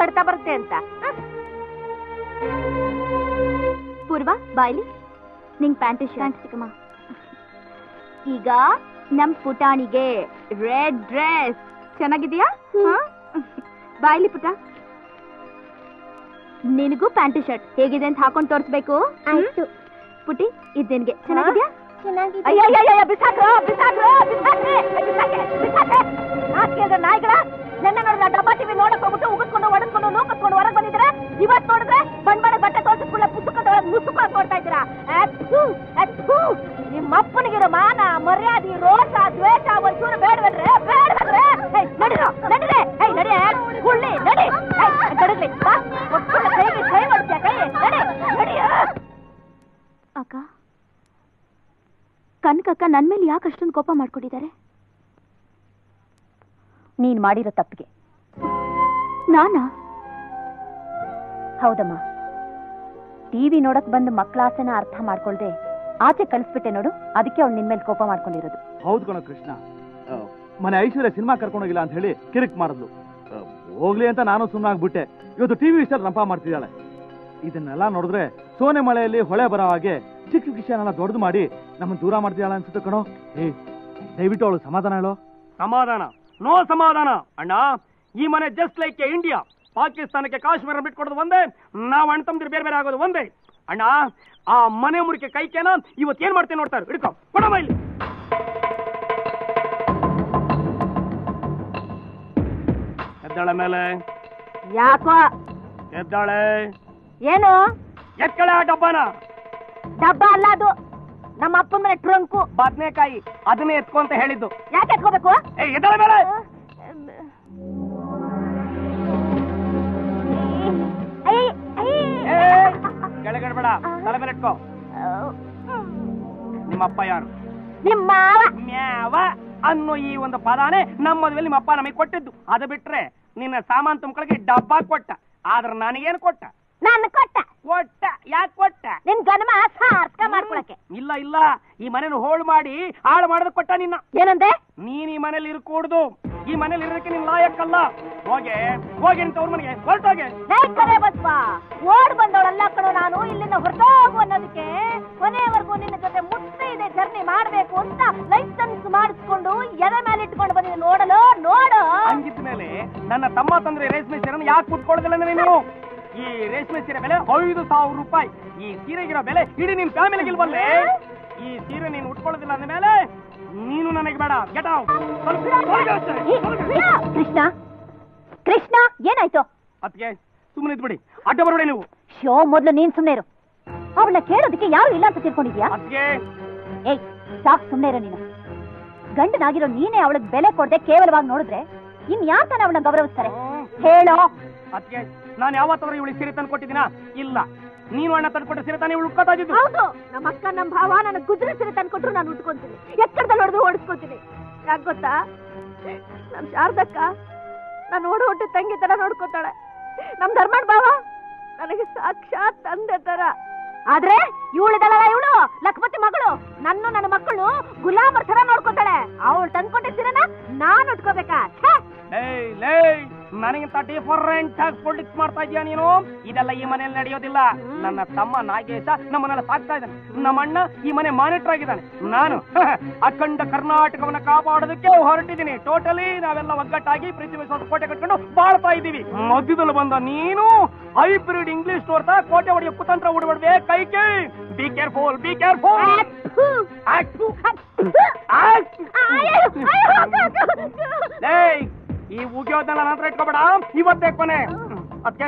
ಕಡ್ತಾ ಬರುತ್ತೆ ಅಂತ. ಪೂರ್ವ, ಬಾಯ್ಲಿ ನಿಂಗ್ ಪ್ಯಾಂಟ್ ಶರ್ಟ್. ಚಿಕ್ಕಮ್ಮ, ಈಗ ನಮ್ ಪುಟಾಣಿಗೆ ರೆಡ್ ಡ್ರೆಸ್ ಚೆನ್ನಾಗಿದ್ಯಾ? ಬಾಯ್ಲಿ ಪುಟ, ನಿನಗೂ ಪ್ಯಾಂಟ್ ಶರ್ಟ್ ಹೇಗಿದೆ ಅಂತ ಹಾಕೊಂಡು ತೋರಿಸ್ಬೇಕು. ಪುಟಿ, ಇದು ನಿನ್ಗೆ ಚೆನ್ನಾಗಿದ್ಯಾ? ನಾಯಿಗಳ ನನ್ನ ನೋಡಿದ ಡಬ್ಬಾ ಟಿವಿ ನೋಡಕ್ ಹೋಗ್ಬಿಟ್ಟು ಉಗಿಸ್ಕೊಂಡು ಒಡಸ್ಕೊಂಡು ನೋಡ್ಕೊಂಡು ಹೊರಗೆ ಬಂದಿದ್ರೆ, ಇವತ್ ನೋಡಿದ್ರೆ ಬಣ್ಣ ಬಣ್ಣ ಬಟ್ಟೆ ತೋರಿಸ್ಕೊಳ್ಳ ಪುಸ್ತಕದ ಮುಸುಕಾಗಿ ನೋಡ್ತಾ ಇದ್ದೀರಾ. ನಿಮ್ಮ ಅಪ್ಪನಿಗಿರೋ ಮಾನ, ಮರ್ಯಾದೆ, ರೋಷ, ದ್ವೇಷ ಒಂಚೂರು ಬೇಡವಲ್ರೆ, ಬೇಡವಲ್ರೆ. ನಡಿರೋ ನಡಿದೆ, ಹೇ ನಡಿ, ಹುಳ್ಳಿ ನಡಿ, ನಡಿರ್ಲಿ ಕೈಗೆ ಕೈ ಮಾಡ್ತೀಯ, ಕೈ ನಡಿ ನಡಿಯ. ಅಕ್ಕ, ಕನಕಕ್ಕ ನನ್ ಮೇಲೆ ಯಾಕೆ ಅಷ್ಟೊಂದು ಕೋಪ ಮಾಡ್ಕೊಂಡಿದ್ದಾರೆ? ನೀನ್ ಮಾಡಿರೋ ತಪ್ಪಿಗೆ. ನಾನಾ? ಹೌದಮ್ಮ, ಟಿವಿ ನೋಡಕ್ ಬಂದು ಮಕ್ಕಳಾಸನ ಅರ್ಥ ಮಾಡ್ಕೊಳ್ದೆ ಆಚೆ ಕಳಿಸ್ಬಿಟ್ಟೆ ನೋಡು, ಅದಕ್ಕೆ ಅವ್ಳು ನಿನ್ ಮೇಲೆ ಕೋಪ ಮಾಡ್ಕೊಂಡಿರೋದು. ಹೌದು ಕಣ ಕೃಷ್ಣ, ಮನೆ ಐಶ್ವರ್ಯ ಸಿನಿಮಾ ಕರ್ಕೊಂಡೋಗಿಲ್ಲ ಅಂತ ಹೇಳಿ ಕಿರಿಕ್ ಮಾಡಿದ್ಲು. ಹೋಗ್ಲಿ ಅಂತ ನಾನು ಸುಮ್ಮನಾಗ್ಬಿಟ್ಟೆ. ಇವತ್ತು ಟಿವಿ ವಿಷಯ ರಂಪ ಮಾಡ್ತಿದ್ದಾಳೆ. ಇದನ್ನೆಲ್ಲ ನೋಡಿದ್ರೆ ಸೋನೆ ಮಳೆಯಲ್ಲಿ ಹೊಳೆ ಬರೋ ಹಾಗೆ ಚಿಕ್ಕ ವಿಷಯನೆಲ್ಲ ದೊಡ್ಡದು ಮಾಡಿ ನಮ್ಮನ್ನು ದೂರ ಮಾಡ್ತಿದ್ದಾಳ ಅನ್ಸುತ್ತೆ ಕಣೋ. ಏ, ದಯವಿಟ್ಟು ಅವಳು ಸಮಾಧಾನ ಹೇಳೋ. ಸಮಾಧಾನ? ನೋ ಸಮಾಧಾನ ಅಣ್ಣ. ಈ ಮನೆ ಜಸ್ಟ್ ಲೈಕ್ ಇಂಡಿಯಾ. ಪಾಕಿಸ್ತಾನಕ್ಕೆ ಕಾಶ್ಮೀರ ಬಿಟ್ಕೊಡೋದು ಒಂದೇ, ನಾವು ಅಣ್ಣ ತಮ್ಮದಿರು ಬೇರೆ ಬೇರೆ ಆಗೋದು ಒಂದೇ. अण्णा आ मने मुड़के कई केना इवत्तेन मारते नोड़तार इडको कोड़ा मैल एद्दाळे मेले याको एद्दाळे ಏನು ಎತ್ಕಳ ಡಬ್ಬನ ಡಬ್ಬ ಅಲ್ಲ ಅದು ನಮ್ಮ ಅಪ್ಪನ ಮನೆ ಟ್ರಂಕ್ ಬದನೆಕಾಯಿ ಅದನ್ನ ಎತ್ಕೋ ಅಂತ ಹೇಳಿದ್ದು ಯಾಕೆ ಎತ್ಕೋಬೇಕು ಏ ಎದಳ ಮೇಲೆ ಅಯ್ಯ ಅಯ್ಯ ಏ ಕೆಳಗಡೆ ಬೇಡ ತಲೆ ಮೇಲೆ ಎತ್ಕೋ ನಿಮ್ಮ ಅಪ್ಪ ಯಾರು ನಿಮ್ಮ ಮಾವ ಮಾವ ಅನ್ನೋ ಈ ಒಂದು ಪದಾನೇ ನಮ್ಮ ಮದುವೆಯಲ್ಲಿ ನಿಮ್ಮ ಅಪ್ಪ ನಮಗೆ ಕೊಟ್ಟಿದ್ದು ಅದು ಬಿಟ್ರೆ ನಿನ್ನ ಸಾಮಾನು ತುಂಬಿಕೊಳ್ಳಕ್ಕೆ ಡಬ್ಬ ಕೊಟ್ಟ ಆದ್ರೆ ನನಗೆ ಏನು ಕೊಟ್ಟ ನಾನು ಕೊಟ್ಟ ಕೊಟ್ಟ ಯಾಕೆ ಕೊಟ್ಟ ನಿನ್ನ ಜನ್ಮ ಸಾರ್ಥಕ ಮಾಡ್ಕೊಳ್ಳಕ್ಕೆ ಇಲ್ಲ ಇಲ್ಲ ಈ ಮನೆಯನ್ನು ಹೋಳು ಮಾಡಿ ಹಾಳು ಮಾಡೋದು ಕೊಟ್ಟ ನಿನ್ನ ಏನಂದೆ ನೀನು ಈ ಮನೆಯಲ್ಲಿ ಇರಕೂಡದು ಈ ಮನೆಯಲ್ಲಿ ಇರಕ್ಕೆ ನೀನು ಲಾಯಕ್ಕಲ್ಲ ಹೋಗಿ ಹೋಗಿ ಅಂತ ಅವರ ಮನೆಗೆ ಹೊರಟೋಗೆ ಏಯ್ ಕರೆ ಬಸ್ವಾ ಓಡ್ ಬಂದವಳಲ್ಲ ಕಣೋ ನಾನು ಇಲ್ಲಿಂದ ಹೊರಟೋಗು ಅನ್ನೋದಕ್ಕೆ ಕೊನೆವರೆಗೂ ನಿನ್ನ ಜೊತೆ ಮುಟ್ಟಿ ಇದೆ ಜರ್ನಿ ಮಾಡಬೇಕು ಅಂತ ಲೈಸೆನ್ಸ್ ಮಾಡಿಸ್ಕೊಂಡು ಎದೆ ಮೇಲೆ ಇಟ್ಕೊಂಡು ಬಂದಿದೆ ನೋಡಲೋ ನೋಡು ಅಂಗಿದ ಮೇಲೆ ನನ್ನ ತಮ್ಮ ತಂದ್ರೆ ರೇಷ್ಮೆ ಸೀರೆಯನ್ನು ಯಾಕೆ ಕುಟ್ಕೊಳ್ಳೋದಿಲ್ಲ ನೀನು ಈ ರೇಷ್ಮೆ ಸೀರೆ ಬೆಲೆ ಐದು ಸಾವಿರ ರೂಪಾಯಿ ಈ ಸೀರೆಗಿರೋ ಬೆಲೆ ಇಡೀ ನಿನ್ ಫ್ಯಾಮಿಲಿಗೆ ಇಲ್ವಲ್ಲೇ ಈ ಸೀರೆ ನೀನು ಉಟ್ಕೊಳ್ಳೋದಿಲ್ಲ ಅಂದ ಮೇಲೆ ನೀನು ನನಗೆ ಬೇಡ ಗೆಟ್ ಔಟ್ ಕೃಷ್ಣ ಕೃಷ್ಣ ಏನಾಯ್ತು ಅದಕ್ಕೆ ಸುಮ್ಮನೆ ಇದ್ಬಿಡಿ ಅಡ್ಡ ಬರಬೇಡಿ ನೀವು ಶೋ ಮೊದಲು ನೀನ್ ಸುಮ್ಮನೆ ಇರು ಅವಳನ್ನ ಕೇಳೋದಕ್ಕೆ ಯಾರು ಇಲ್ಲ ಅಂತ ತಿಳ್ಕೊಂಡಿದ್ಯಾ ಅದಕ್ಕೆ ಏಯ್ ಸಾಕು ಸುಮ್ಮನೆ ಇರು ನೀನು ಗಂಡನಾಗಿರೋ ನೀನೇ ಅವಳಿಗೆ ಬೆಲೆ ಕೊಡದೆ ಕೇವಲವಾಗಿ ನೋಡಿದ್ರೆ ಇನ್ ಯಾರು ತಾನೆ ಅವಳನ್ನ ಗೌರವಿಸ್ತಾರೆ ಹೇಳೋ ಅದಕ್ಕೆ ನಾನು ಯಾವತ್ತವ್ರು ಇವಳಿಗೆ ಸೀರೆ ತಂದು ಕೊಟ್ಟಿದ್ದೀನಾ ಇಲ್ಲ ನೀನು ಅಣ್ಣ ತಂದ್ಕೊಟ್ಟ ಸೀರೆ ತಾನೇ ಇವಳು ಉಟ್ಕೋತಾಗಿದ್ದು ಹೌದು ನಮ್ಮ ಅಕ್ಕ ನಮ್ಮ ಭಾವ ನನಗೆ ಗುಜರಿ ಸೀರೆ ತಂದ್ಕೊಟ್ರು ನಾನು ಉಟ್ಕೊಂತೀನಿ ಎಕ್ಕಡದಲ್ಲಿ ಹೊಡೆದು ಓಡಿಸ್ಕೊತೀನಿ ಯಾಕೆ ಗೊತ್ತಾ ನಮ್ಮ ಶಾರದಕ್ಕ ನಾನು ಓಡ ಹೊಟ್ಟೆ ತಂಗಿ ತರ ನೋಡ್ಕೋತಾಳೆ ನಮ್ಮ ಧರ್ಮಣ್ಣ ಭಾವ ನನಗೆ ಸಾಕ್ಷಾತ್ ತಂದೆ ತರ ಆದ್ರೆ ಇವಳಿದಲ್ಲ ಇವಳು ಲಕ್ಷ್ಮತಿ ಮಗಳು ನನ್ನ ನನ್ನ ಮಕ್ಕಳು ಗುಲಾಮರ ತರ ನೋಡ್ಕೋತಾಳೆ ಅವಳು ತಂದ್ಕೊಟ್ಟ ಸೀರೆನ ನಾನು ಉಟ್ಕೋಬೇಕಾ ನನಗೆ ತಟಿ ಫರೆಂಟ್ ಆಗಿ ಪೊಲಿಟಿಕ್ಸ್ ಮಾಡ್ತಾ ಇದೀಯ ನೀನು ಇದೆಲ್ಲ ಈ ಮನೆಯಲ್ಲಿ ನಡೆಯೋದಿಲ್ಲ ನನ್ನ ತಮ್ಮ ನಾಗೇಶ ನಮ್ಮನ್ನೆಲ್ಲ ಸಾಕ್ತಾ ಇದ್ದಾನೆ ನಮ್ಮ ಅಣ್ಣ ಈ ಮನೆ ಮಾನಿಟರ್ ಆಗಿದ್ದಾನೆ ನಾನು ಅಖಂಡ ಕರ್ನಾಟಕವನ್ನ ಕಾಪಾಡೋದಕ್ಕೆ ಹೊರಟಿದ್ದೀನಿ ಟೋಟಲಿ ನಾವೆಲ್ಲ ಒಗ್ಗಟ್ಟಾಗಿ ಪ್ರೀತಿ ವಿಶ್ವಾಸ ಕೋಟೆ ಕಟ್ಕೊಂಡು ಬಾಳ್ತಾ ಇದ್ದೀವಿ ಮಧ್ಯದಲ್ಲಿ ಬಂದ ನೀನು ಹೈಬ್ರಿಡ್ ಇಂಗ್ಲಿಷ್ ನೋಡ್ತಾ ಕೋಟೆ ಹೊಡೆಯೋ ಕುತಂತ್ರ ಉಡ್ಬಡ್ಬೇ ಕೈ ಕೈ ಬಿ ಕೇರ್ಫುಲ್ ಬಿ ಕೇರ್ಫುಲ್ ಈ ಉಗಿಯೋದನ್ನ ನನ್ನ ಹತ್ರ ಇಟ್ಕೋಬೇಡ ಇವತ್ತೇ ಕೊನೆ ಅದಕ್ಕೆ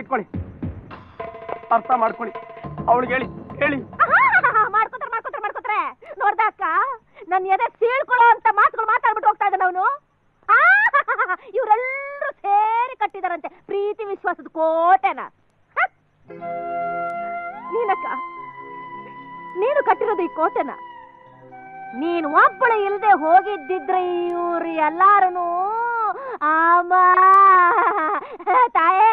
ಇಟ್ಕೊಳ್ಳಿ ಅರ್ಥ ಮಾಡ್ಕೊಳ್ಳಿ ಅವಳಿಗೆ ಹೇಳಿ ಹೇಳಿ ಮಾಡ್ಕೋತಾರೆ ಮಾಡ್ಕೋತಾರೆ ಮಾಡ್ಕೋತಾರೆ ನೋಡ್ದ ಅಕ್ಕ ನನ್ನ ಎದೆ ಸೀಳ್ಕೊಳ್ಳೋ ಅಂತ ಮಾತುಗಳು ಮಾತಾಡ್ಬಿಟ್ಟು ಹೋಗ್ತಾ ಇದ್ದಾನೆ ಅವನು ಇವರೆಲ್ಲರೂ ಸೇರಿ ಕಟ್ಟಿದಾರಂತೆ ಪ್ರೀತಿ ವಿಶ್ವಾಸದ ಕೋಟೆನ ನೀನಕ್ಕ ನೀನು ಕಟ್ಟಿರೋದು ಈ ಕೋಟೆನ ನೀನು ಒಬ್ಬಳು ಇಲ್ಲದೆ ಹೋಗಿದ್ದಿದ್ರೆ ಇವ್ರು ಎಲ್ಲಾರನು ಅಮ್ಮ ತಾಯೇ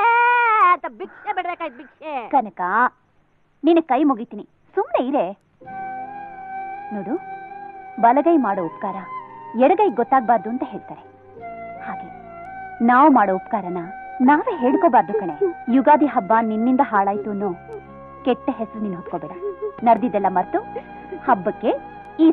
ಅಂತ ಭಿಕ್ಷೆ ಬಿಡ್ಬೇಕಾಯ್ತು ಭಿಕ್ಷೆ ಕನಕ ನೀನು ಕೈ ಮುಗಿತೀನಿ ಸುಮ್ಮನೆ ಇರೇ ನೋಡು ಬಲಗೈ ಮಾಡೋ ಉಪಕಾರ ಎಡಗೈ ಗೊತ್ತಾಗಬಾರ್ದು ಅಂತ ಹೇಳ್ತಾರೆ ಹಾಗೆ ನಾವು ಮಾಡೋ ಉಪಕಾರನ ನಾವೇ ಹೇಳ್ಕೋಬಾರ್ದು ಕಣೆ ಯುಗಾದಿ ಹಬ್ಬ ನಿನ್ನಿಂದ ಹಾಳಾಯ್ತು ಅನ್ನೋ ಕೆಟ್ಟ ಹೆಸರು ನೀನು ಹೊತ್ಕೋಬೇಡ ನಡೆದಿದ್ದೆಲ್ಲ ಮರೆತು ಹಬ್ಬಕ್ಕೆ ಈ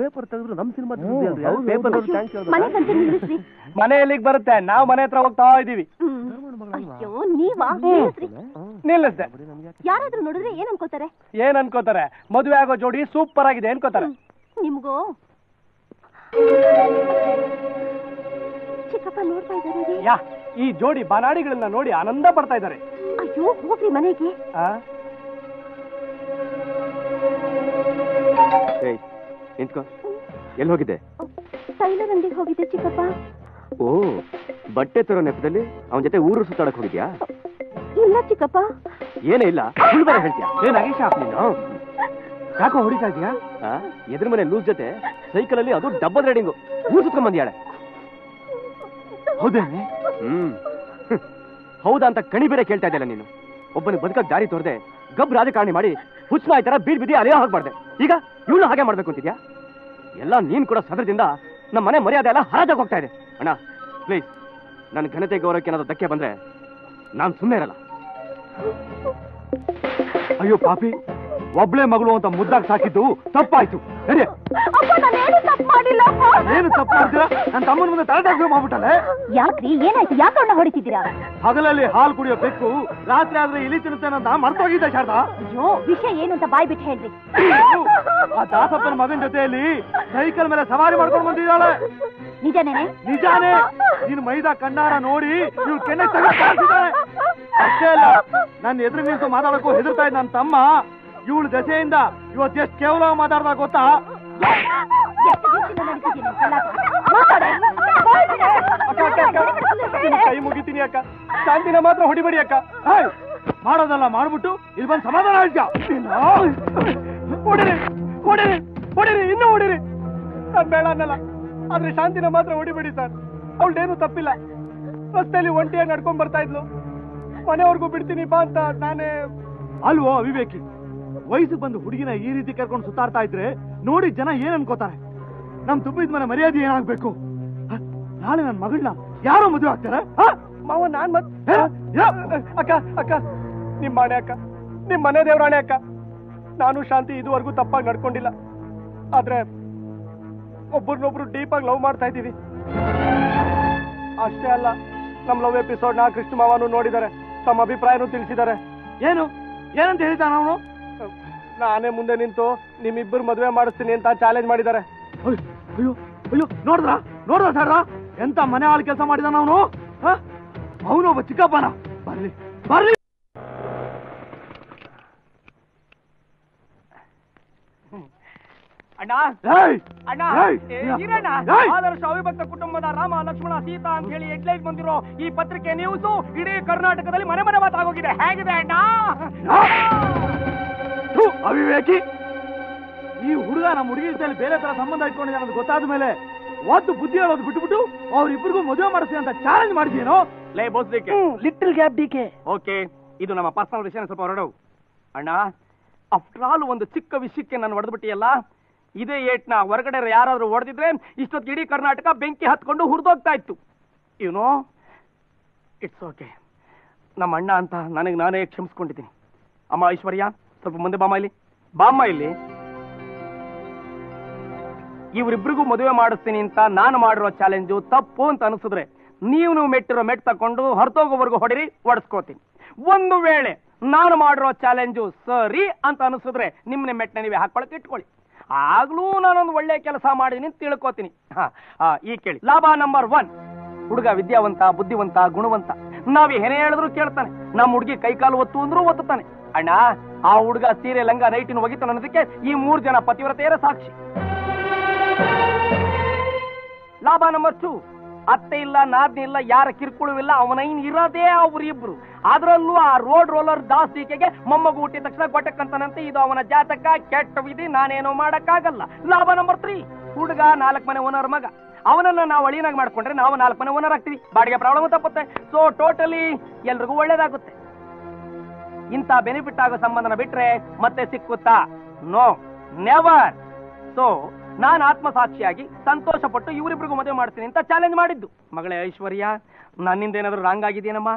पेपर तगद्रु नम सिनेमा दिसुತ್ತೆ पेपर ನಲ್ಲಿ ಥ್ಯಾಂಕ್ಸ್ ಹೇಳ್ತಾರೆ ಮನೆ ಕಂತೆ ನಿಲ್ಲಿಸ್ರಿ ಮನೆಯಲ್ಲಿಗೆ ಬರುತ್ತೆ ನಾವು ಮನೆ ಹತ್ರ ಹೋಗ್ತಾ ಇದೀವಿ ಅಯ್ಯೋ ನೀವಾ ನಿಲ್ಲಿಸ್ರಿ ನಿಲ್ಲಿಸ್ತೆ ಯಾರಾದರೂ ನೋಡಿದ್ರೆ ಏನು ಅನ್ಕೋತಾರೆ ಏನು ಅನ್ಕೋತಾರೆ ಮದುವೆ ಆಗೋ ಜೋಡಿ ಸೂಪರ್ ಆಗಿದೆ ಅನ್ಕೋತಾರೆ ನಿಮಗೂ ಚಿಕ್ಕಪ್ಪ ನೋಡ್ತಾ ಇದ್ದಾರೆ ಯಾ ಈ ಜೋಡಿ ಬಾನಾಡಿಗಳನ್ನ ನೋಡಿ ಆನಂದ ಪಡ್ತಾ ಇದ್ದಾರೆ ಅಯ್ಯೋ ಹೋಗ್ರಿ ಮನೆಗೆ ಆ ಏಯ್ ನಿಂತ್ಕೋ ಎಲ್ಲಿ ಹೋಗಿದೆ ಟೈಲರ್ ಅಂಗಡಿಗೆ ಹೋಗಿದೆ ಚಿಕ್ಕಪ್ಪ ಓ ಬಟ್ಟೆ ತರೋ ನೆಪದಲ್ಲಿ ಅವನ ಜೊತೆ ಊರು ಸುತ್ತಾಡಕ್ಕೆ ಹೋಗಿದ್ಯಾ ಇಲ್ಲ ಚಿಕ್ಕಪ್ಪ ಏನೇ ಇಲ್ಲ ಸುಳ್ಳು ಬರೆ ಹೇಳ್ತೀಯಾ ಏ ನಾಗೇಶ ಆಪ್ ನೀನು ಯಾಕೋ ಹೊಡಿತಾ ಇದೀಯಾ ಎದುರು ಮನೆ ಲೂಸ್ ಜೊತೆ ಸೈಕಲ್ ಅಲ್ಲಿ ಅದು ಡಬಲ್ ರೈಡಿಂಗ್ ಊರು ಸುತ್ತಕೊಂಡು ಬಂದಿಯಾಳೆ ಹೌದಾ ಹ್ಮ್ ಹೌದಾ ಅಂತ ಕಣಿ ಬೇರೆ ಕೇಳ್ತಾ ಇದೆಯಲ್ಲ ನೀನು ಒಬ್ಬನಿಗೆ ಬದುಕಕ್ಕೆ ದಾರಿ ತೋರದೆ ಗಬ್ ರಾಜಕಾರಣಿ ಮಾಡಿ ಹುಚ್ಚನ ಈ ತರ ಬೀದ್ ಬಿದ್ದಿ ಅಲೆಯ ಹೋಗ್ಬಾರ್ದೆ ಈಗ ಇವಳು ಹಾಗೆ ಮಾಡ್ಬೇಕು ಅಂತಿದ್ಯಾ ಎಲ್ಲ ನೀನ್ ಕೂಡ ಸದರದಿಂದ ನಮ್ಮ ಮನೆ ಮರ್ಯಾದೆ ಎಲ್ಲ ಹರಾಜಾಗಿ ಹೋಗ್ತಾ ಇದೆ ಅಣ್ಣ ಪ್ಲೀಸ್ ನನ್ನ ಘನತೆ ಗೌರವಕ್ಕೆ ಏನಾದ್ರು ಧಕ್ಕೆ ಬಂದ್ರೆ ನಾನು ಸುಮ್ಮನೆ ಇರಲ್ಲ ಅಯ್ಯೋ ಪಾಪಿ ಒಬ್ಳೆ ಮಗಳು ಅಂತ ಮುದ್ದಾಗಿ ಸಾಕಿದ್ದು ತಪ್ಪಾಯ್ತು ಏನು ತಪ್ಪು ಮಾಡಿದ್ರಾ ನನ್ನ ತಮ್ಮನ ಮುಂದೆ ತಲೆದಾಗಿ ಮಾಡ್ಬಿಟ್ಟಲ್ಲ ಯಾಕ್ರಿ ಏನಾಯ್ತು ಯಾಕಣ್ಣ ಹೊಡಿತಿದ್ದೀರಾ ಹಗಲಲ್ಲಿ ಹಾಲು ಕುಡಿಯೋ ಬೆಕ್ಕು ರಾತ್ರಿ ಆದ್ರೆ ಇಲಿ ತಿನ್ನುತ್ತೇನಂತ ಮರ್ತೋಗಿದ್ದೆ ಶಾರದಾ ಅಯ್ಯೋ ವಿಷಯ ಏನು ಅಂತ ಬಾಯ್ ಬಿಟ್ಟು ಹೇಳ್ರಿ ಆ ದಾಸಪ್ಪನ ಮಗನ ಜೊತೆಯಲ್ಲಿ ಸೈಕಲ್ ಮೇಲೆ ಸವಾರಿ ಮಾಡ್ಕೊಂಡು ಬಂದಿದ್ದಾಳೆ ನಿಜಾನೇನೆ ನಿಜಾನೇ ನೀನು ಮೈದಾ ಕಣ್ಣಾರ ನೋಡಿ ನೀವು ಕೆನ್ನೆ ತಗಿಸ್ತಾಯಿದ್ದಾಳೆ ಅಷ್ಟೇ ಅಲ್ಲ ನನ್ನ ಎದುರು ನಿಂತು ಮಾತಾಡೋಕ್ಕೂ ಹೆದರ್ತಾ ಇದ್ದ ನನ್ನ ತಮ್ಮ ಇವಳು ದಸೆಯಿಂದ ಇವತ್ತು ಎಷ್ಟು ಕೇವಲ ಮಾತಾಡ್ದಾಗ ಗೊತ್ತಾ ಕೈ ಮುಗಿತೀನಿ ಅಕ್ಕ ಶಾಂತಿನ ಮಾತ್ರ ಹೊಡಿಬೇಡಿ ಅಕ್ಕ ಮಾಡೋದಲ್ಲ ಮಾಡ್ಬಿಟ್ಟು ಇಲ್ಲಿ ಬಂದು ಸಮಾಧಾನ ಆಯ್ತಾ ಹೊಡಿರಿ ಹೊಡಿರಿ ಹೊಡಿರಿ ಇನ್ನೂ ಹೊಡಿರಿ ನಾನು ಬೇಡ ಅನ್ನಲ್ಲ ಆದ್ರೆ ಶಾಂತಿನ ಮಾತ್ರ ಹೊಡಿಬೇಡಿ ಸರ್ ಅವಳೇನು ತಪ್ಪಿಲ್ಲ ರಸ್ತೆಯಲ್ಲಿ ಒಂಟಿಯಾಗಿ ನಡ್ಕೊಂಡ್ ಬರ್ತಾ ಇದ್ಲು ಮನೆಯವ್ರಿಗೂ ಬಿಡ್ತೀನಿ ಬಾ ಅಂತ ನಾನೇ ಅಲ್ವೋ ಅವಿವೇಕಿ ವಯಸ್ಸು ಬಂದು ಹುಡುಗಿನ ಈ ರೀತಿ ಕರ್ಕೊಂಡು ಸುತ್ತಾಡ್ತಾ ಇದ್ರೆ ನೋಡಿ ಜನ ಏನ್ ಅನ್ಕೋತಾರೆ ನಮ್ ತುಂಬಿದ ಮನೆ ಮರ್ಯಾದೆ ಏನಾಗ್ಬೇಕು ನಾಳೆ ನನ್ನ ಮಗಳನ್ನ ಯಾರೋ ಮದುವೆ ಆಗ್ತಾರ ಮಾವ ನಾನ್ ಮತ್ ಅಕ್ಕ ಅಕ್ಕ ನಿಮ್ ಮನೆ ಅಕ್ಕ ನಿಮ್ ಮನೆ ದೇವರಾಣೆ ಅಕ್ಕ ನಾನು ಶಾಂತಿ ಇದುವರೆಗೂ ತಪ್ಪಾಗಿ ನಡ್ಕೊಂಡಿಲ್ಲ ಆದ್ರೆ ಒಬ್ಬರನ್ನೊಬ್ರು ಡೀಪ್ ಆಗಿ ಲವ್ ಮಾಡ್ತಾ ಇದ್ದೀವಿ ಅಷ್ಟೇ ಅಲ್ಲ ನಮ್ ಲವ್ ಎಪಿಸೋಡ್ ನ ಕೃಷ್ಣ ಮಾವನು ನೋಡಿದ್ದಾರೆ ತಮ್ಮ ಅಭಿಪ್ರಾಯನೂ ತಿಳಿಸಿದ್ದಾರೆ ಏನು ಏನಂತ ಹೇಳ್ತಾನ ಅವನು ನಾನೇ ಮುಂದೆ ನಿಂತು ನಿಮ್ಮಿಬ್ಬರು ಮದುವೆ ಮಾಡಿಸ್ತೀನಿ ಅಂತ ಚಾಲೆಂಜ್ ಮಾಡಿದ್ದಾರೆ ಅಯ್ಯೋ ಅಯ್ಯೋ ನೋಡಿದ್ರ ನೋಡಿದ್ರ ಸರ್ ಎಂತ ಮನೆ ಹಾಳು ಕೆಲಸ ಮಾಡಿದಾನ ಅವನು ಅವನು ಒಬ್ಬ ಚಿಕ್ಕಪ್ಪನ ಬರ್ಲಿ ಬರ್ಲಿ ಅಣ್ಣ ಅಣ್ಣ ಇರಣ್ಣ ಆದರ್ಶ ಅವಿಭಕ್ತ ಕುಟುಂಬದ ರಾಮ ಲಕ್ಷ್ಮಣ ಸೀತಾ ಅಂತ ಹೇಳಿ ಹೆಡ್ಲೈನ್ ಬಂದಿರೋ ಈ ಪತ್ರಿಕೆ ನ್ಯೂಸು ಇಡೀ ಕರ್ನಾಟಕದಲ್ಲಿ ಮನೆ ಮನೆ ಮಾತಾಗೋಗಿದೆ ಹೇಗಿದೆ ಅಣ್ಣ ಅವಿವೇಕಿ ಈ ಹುಡುಗ ನಮ್ಮ ಹುಡುಗಿ ಜೊತೆ ಬೇರೆ ತರ ಸಂಬಂಧ ಇಟ್ಕೊಂಡಿದ್ದಾನೆ ಅಂತ ಗೊತ್ತಾದ ಮೇಲೆ ಒದ್ದು ಬುದ್ಧಿ ಹೇಳೋದು ಬಿಟ್ಬಿಟ್ಟು ಅವ್ರಿಬ್ರಿಗೂ ಮದುವೆ ಮಾಡಿಸ್ತೀನಿ ಅಂತ ಚಾಲೆಂಜ್ ಮಾಡಿದೀನೋ ಲೈ boss DK little gap DK okay ಇದು ನಮ್ಮ ಪರ್ಸನಲ್ ವಿಷಯ ಸ್ವಲ್ಪ ಹೊರಡವು ಅಣ್ಣ ಆಫ್ಟರ್ ಆಲ್ ಒಂದು ಚಿಕ್ಕ ವಿಷಯಕ್ಕೆ ನಾನು ಹೊಡೆದ್ಬಿಟ್ಟಿಯಲ್ಲ ಇದೇ ಏಟ್ನ ಹೊರಗಡೆ ಯಾರಾದ್ರೂ ಹೊಡೆದಿದ್ರೆ ಇಷ್ಟೊತ್ತು ಇಡೀ ಕರ್ನಾಟಕ ಬೆಂಕಿ ಹತ್ಕೊಂಡು ಹುರಿದೋಗ್ತಾ ಇತ್ತು ಇವನು ಇಟ್ಸ್ ಓಕೆ ನಮ್ಮ ಅಣ್ಣ ಅಂತ ನನಗೆ ನಾನೇ ಕ್ಷಮಿಸ್ಕೊಂಡಿದ್ದೀನಿ ಅಮ್ಮ ಐಶ್ವರ್ಯ ಸ್ವಲ್ಪ ಮುಂದೆ ಬಾಮ ಇಲ್ಲಿ ಬಾಮ ಇಲ್ಲಿ ಇವರಿಬ್ರಿಗೂ ಮದುವೆ ಮಾಡಿಸ್ತೀನಿ ಅಂತ ನಾನು ಮಾಡಿರೋ ಚಾಲೆಂಜು ತಪ್ಪು ಅಂತ ಅನಿಸಿದ್ರೆ ನೀವು ನೀವು ಮೆಟ್ಟಿರೋ ಮೆಟ್ ತಕೊಂಡು ಹೊರತೋಗೋವರೆಗೂ ಹೊಡಿರಿ ಹೊಡೆಸ್ಕೋತೀನಿ ಒಂದು ವೇಳೆ ನಾನು ಮಾಡಿರೋ ಚಾಲೆಂಜು ಸರಿ ಅಂತ ಅನಿಸಿದ್ರೆ ನಿಮ್ಮನೆ ಮೆಟ್ಟನ್ನ ನೀವೇ ಹಾಕೊಳಕ್ಕೆ ಇಟ್ಕೊಳ್ಳಿ ಆಗ್ಲೂ ನಾನೊಂದು ಒಳ್ಳೆ ಕೆಲಸ ಮಾಡಿದೀನಿ ತಿಳ್ಕೊತೀನಿ ಹಾ ಈ ಕೇಳಿ ಲಾಭ ನಂಬರ್ ಒನ್ ಹುಡುಗ ವಿದ್ಯಾವಂತ ಬುದ್ಧಿವಂತ ಗುಣವಂತ ನಾವ್ ಏನೇ ಹೇಳಿದ್ರು ಕೇಳ್ತಾನೆ ನಮ್ಮ ಹುಡುಗಿ ಕೈಕಾಲು ಒತ್ತು ಅಂದ್ರೂ ಒತ್ತಾನೆ ಅಣ್ಣ ಆ ಹುಡುಗ ಸೀರೆ ಲಂಗ ನೈಟಿನ ಒಗಿತಾನೆ ಅನ್ನೋದಕ್ಕೆ ಈ ಮೂರು ಜನ ಪತಿವ್ರತೆಯರ ಸಾಕ್ಷಿ ಲಾಭ ನಂಬರ್ ಟೂ ಅತ್ತೆ ಇಲ್ಲ ನಾದ್ನಿ ಇಲ್ಲ ಯಾರ ಕಿರ್ಕುಳು ಇಲ್ಲ ಅವನೈನ್ ಇರೋದೇ ಅವರಿಬ್ರು ಅದರಲ್ಲೂ ಆ ರೋಡ್ ರೋಲರ್ ದಾಸಿಕೆಗೆ ಮೊಮ್ಮಗು ಹುಟ್ಟಿದ ತಕ್ಷಣ ಗೊಟ್ಟಕ್ಕಂತಾನಂತೆ ಇದು ಅವನ ಜಾತಕ ಕೆಟ್ಟ ವಿಧಿ ನಾನೇನೋ ಮಾಡಕ್ಕಾಗಲ್ಲ ಲಾಭ ನಂಬರ್ ತ್ರೀ ಹುಡುಗ ನಾಲ್ಕು ಮನೆ ಓನರ್ ಮಗ ಅವನನ್ನ ನಾವು ಅಳಿನಾಗಿ ಮಾಡ್ಕೊಂಡ್ರೆ ನಾವು ನಾಲ್ಕು ಮನೆ ಓನರ್ ಆಗ್ತೀವಿ ಬಾಡಿಗೆ ಪ್ರಾಬ್ಲಮ್ ತಪ್ಪುತ್ತೆ ಸೊ ಟೋಟಲಿ ಎಲ್ರಿಗೂ ಒಳ್ಳೇದಾಗುತ್ತೆ ಇಂಥ ಬೆನಿಫಿಟ್ ಆಗೋ ಸಂಬಂಧನ ಬಿಟ್ರೆ ಮತ್ತೆ ಸಿಕ್ಕುತ್ತಾ ನೋ ನೆವರ್ ಸೊ ನಾನು ಆತ್ಮಸಾಕ್ಷಿಯಾಗಿ ಸಂತೋಷ ಪಟ್ಟು ಇವರಿಬ್ರಿಗೂ ಮದುವೆ ಮಾಡ್ತೀನಿ ಅಂತ ಚಾಲೆಂಜ್ ಮಾಡಿದ್ದು ಮಗಳೇ ಐಶ್ವರ್ಯ ನನ್ನಿಂದ ಏನಾದ್ರು ರಾಂಗ್ ಆಗಿದೆಯೇನಮ್ಮ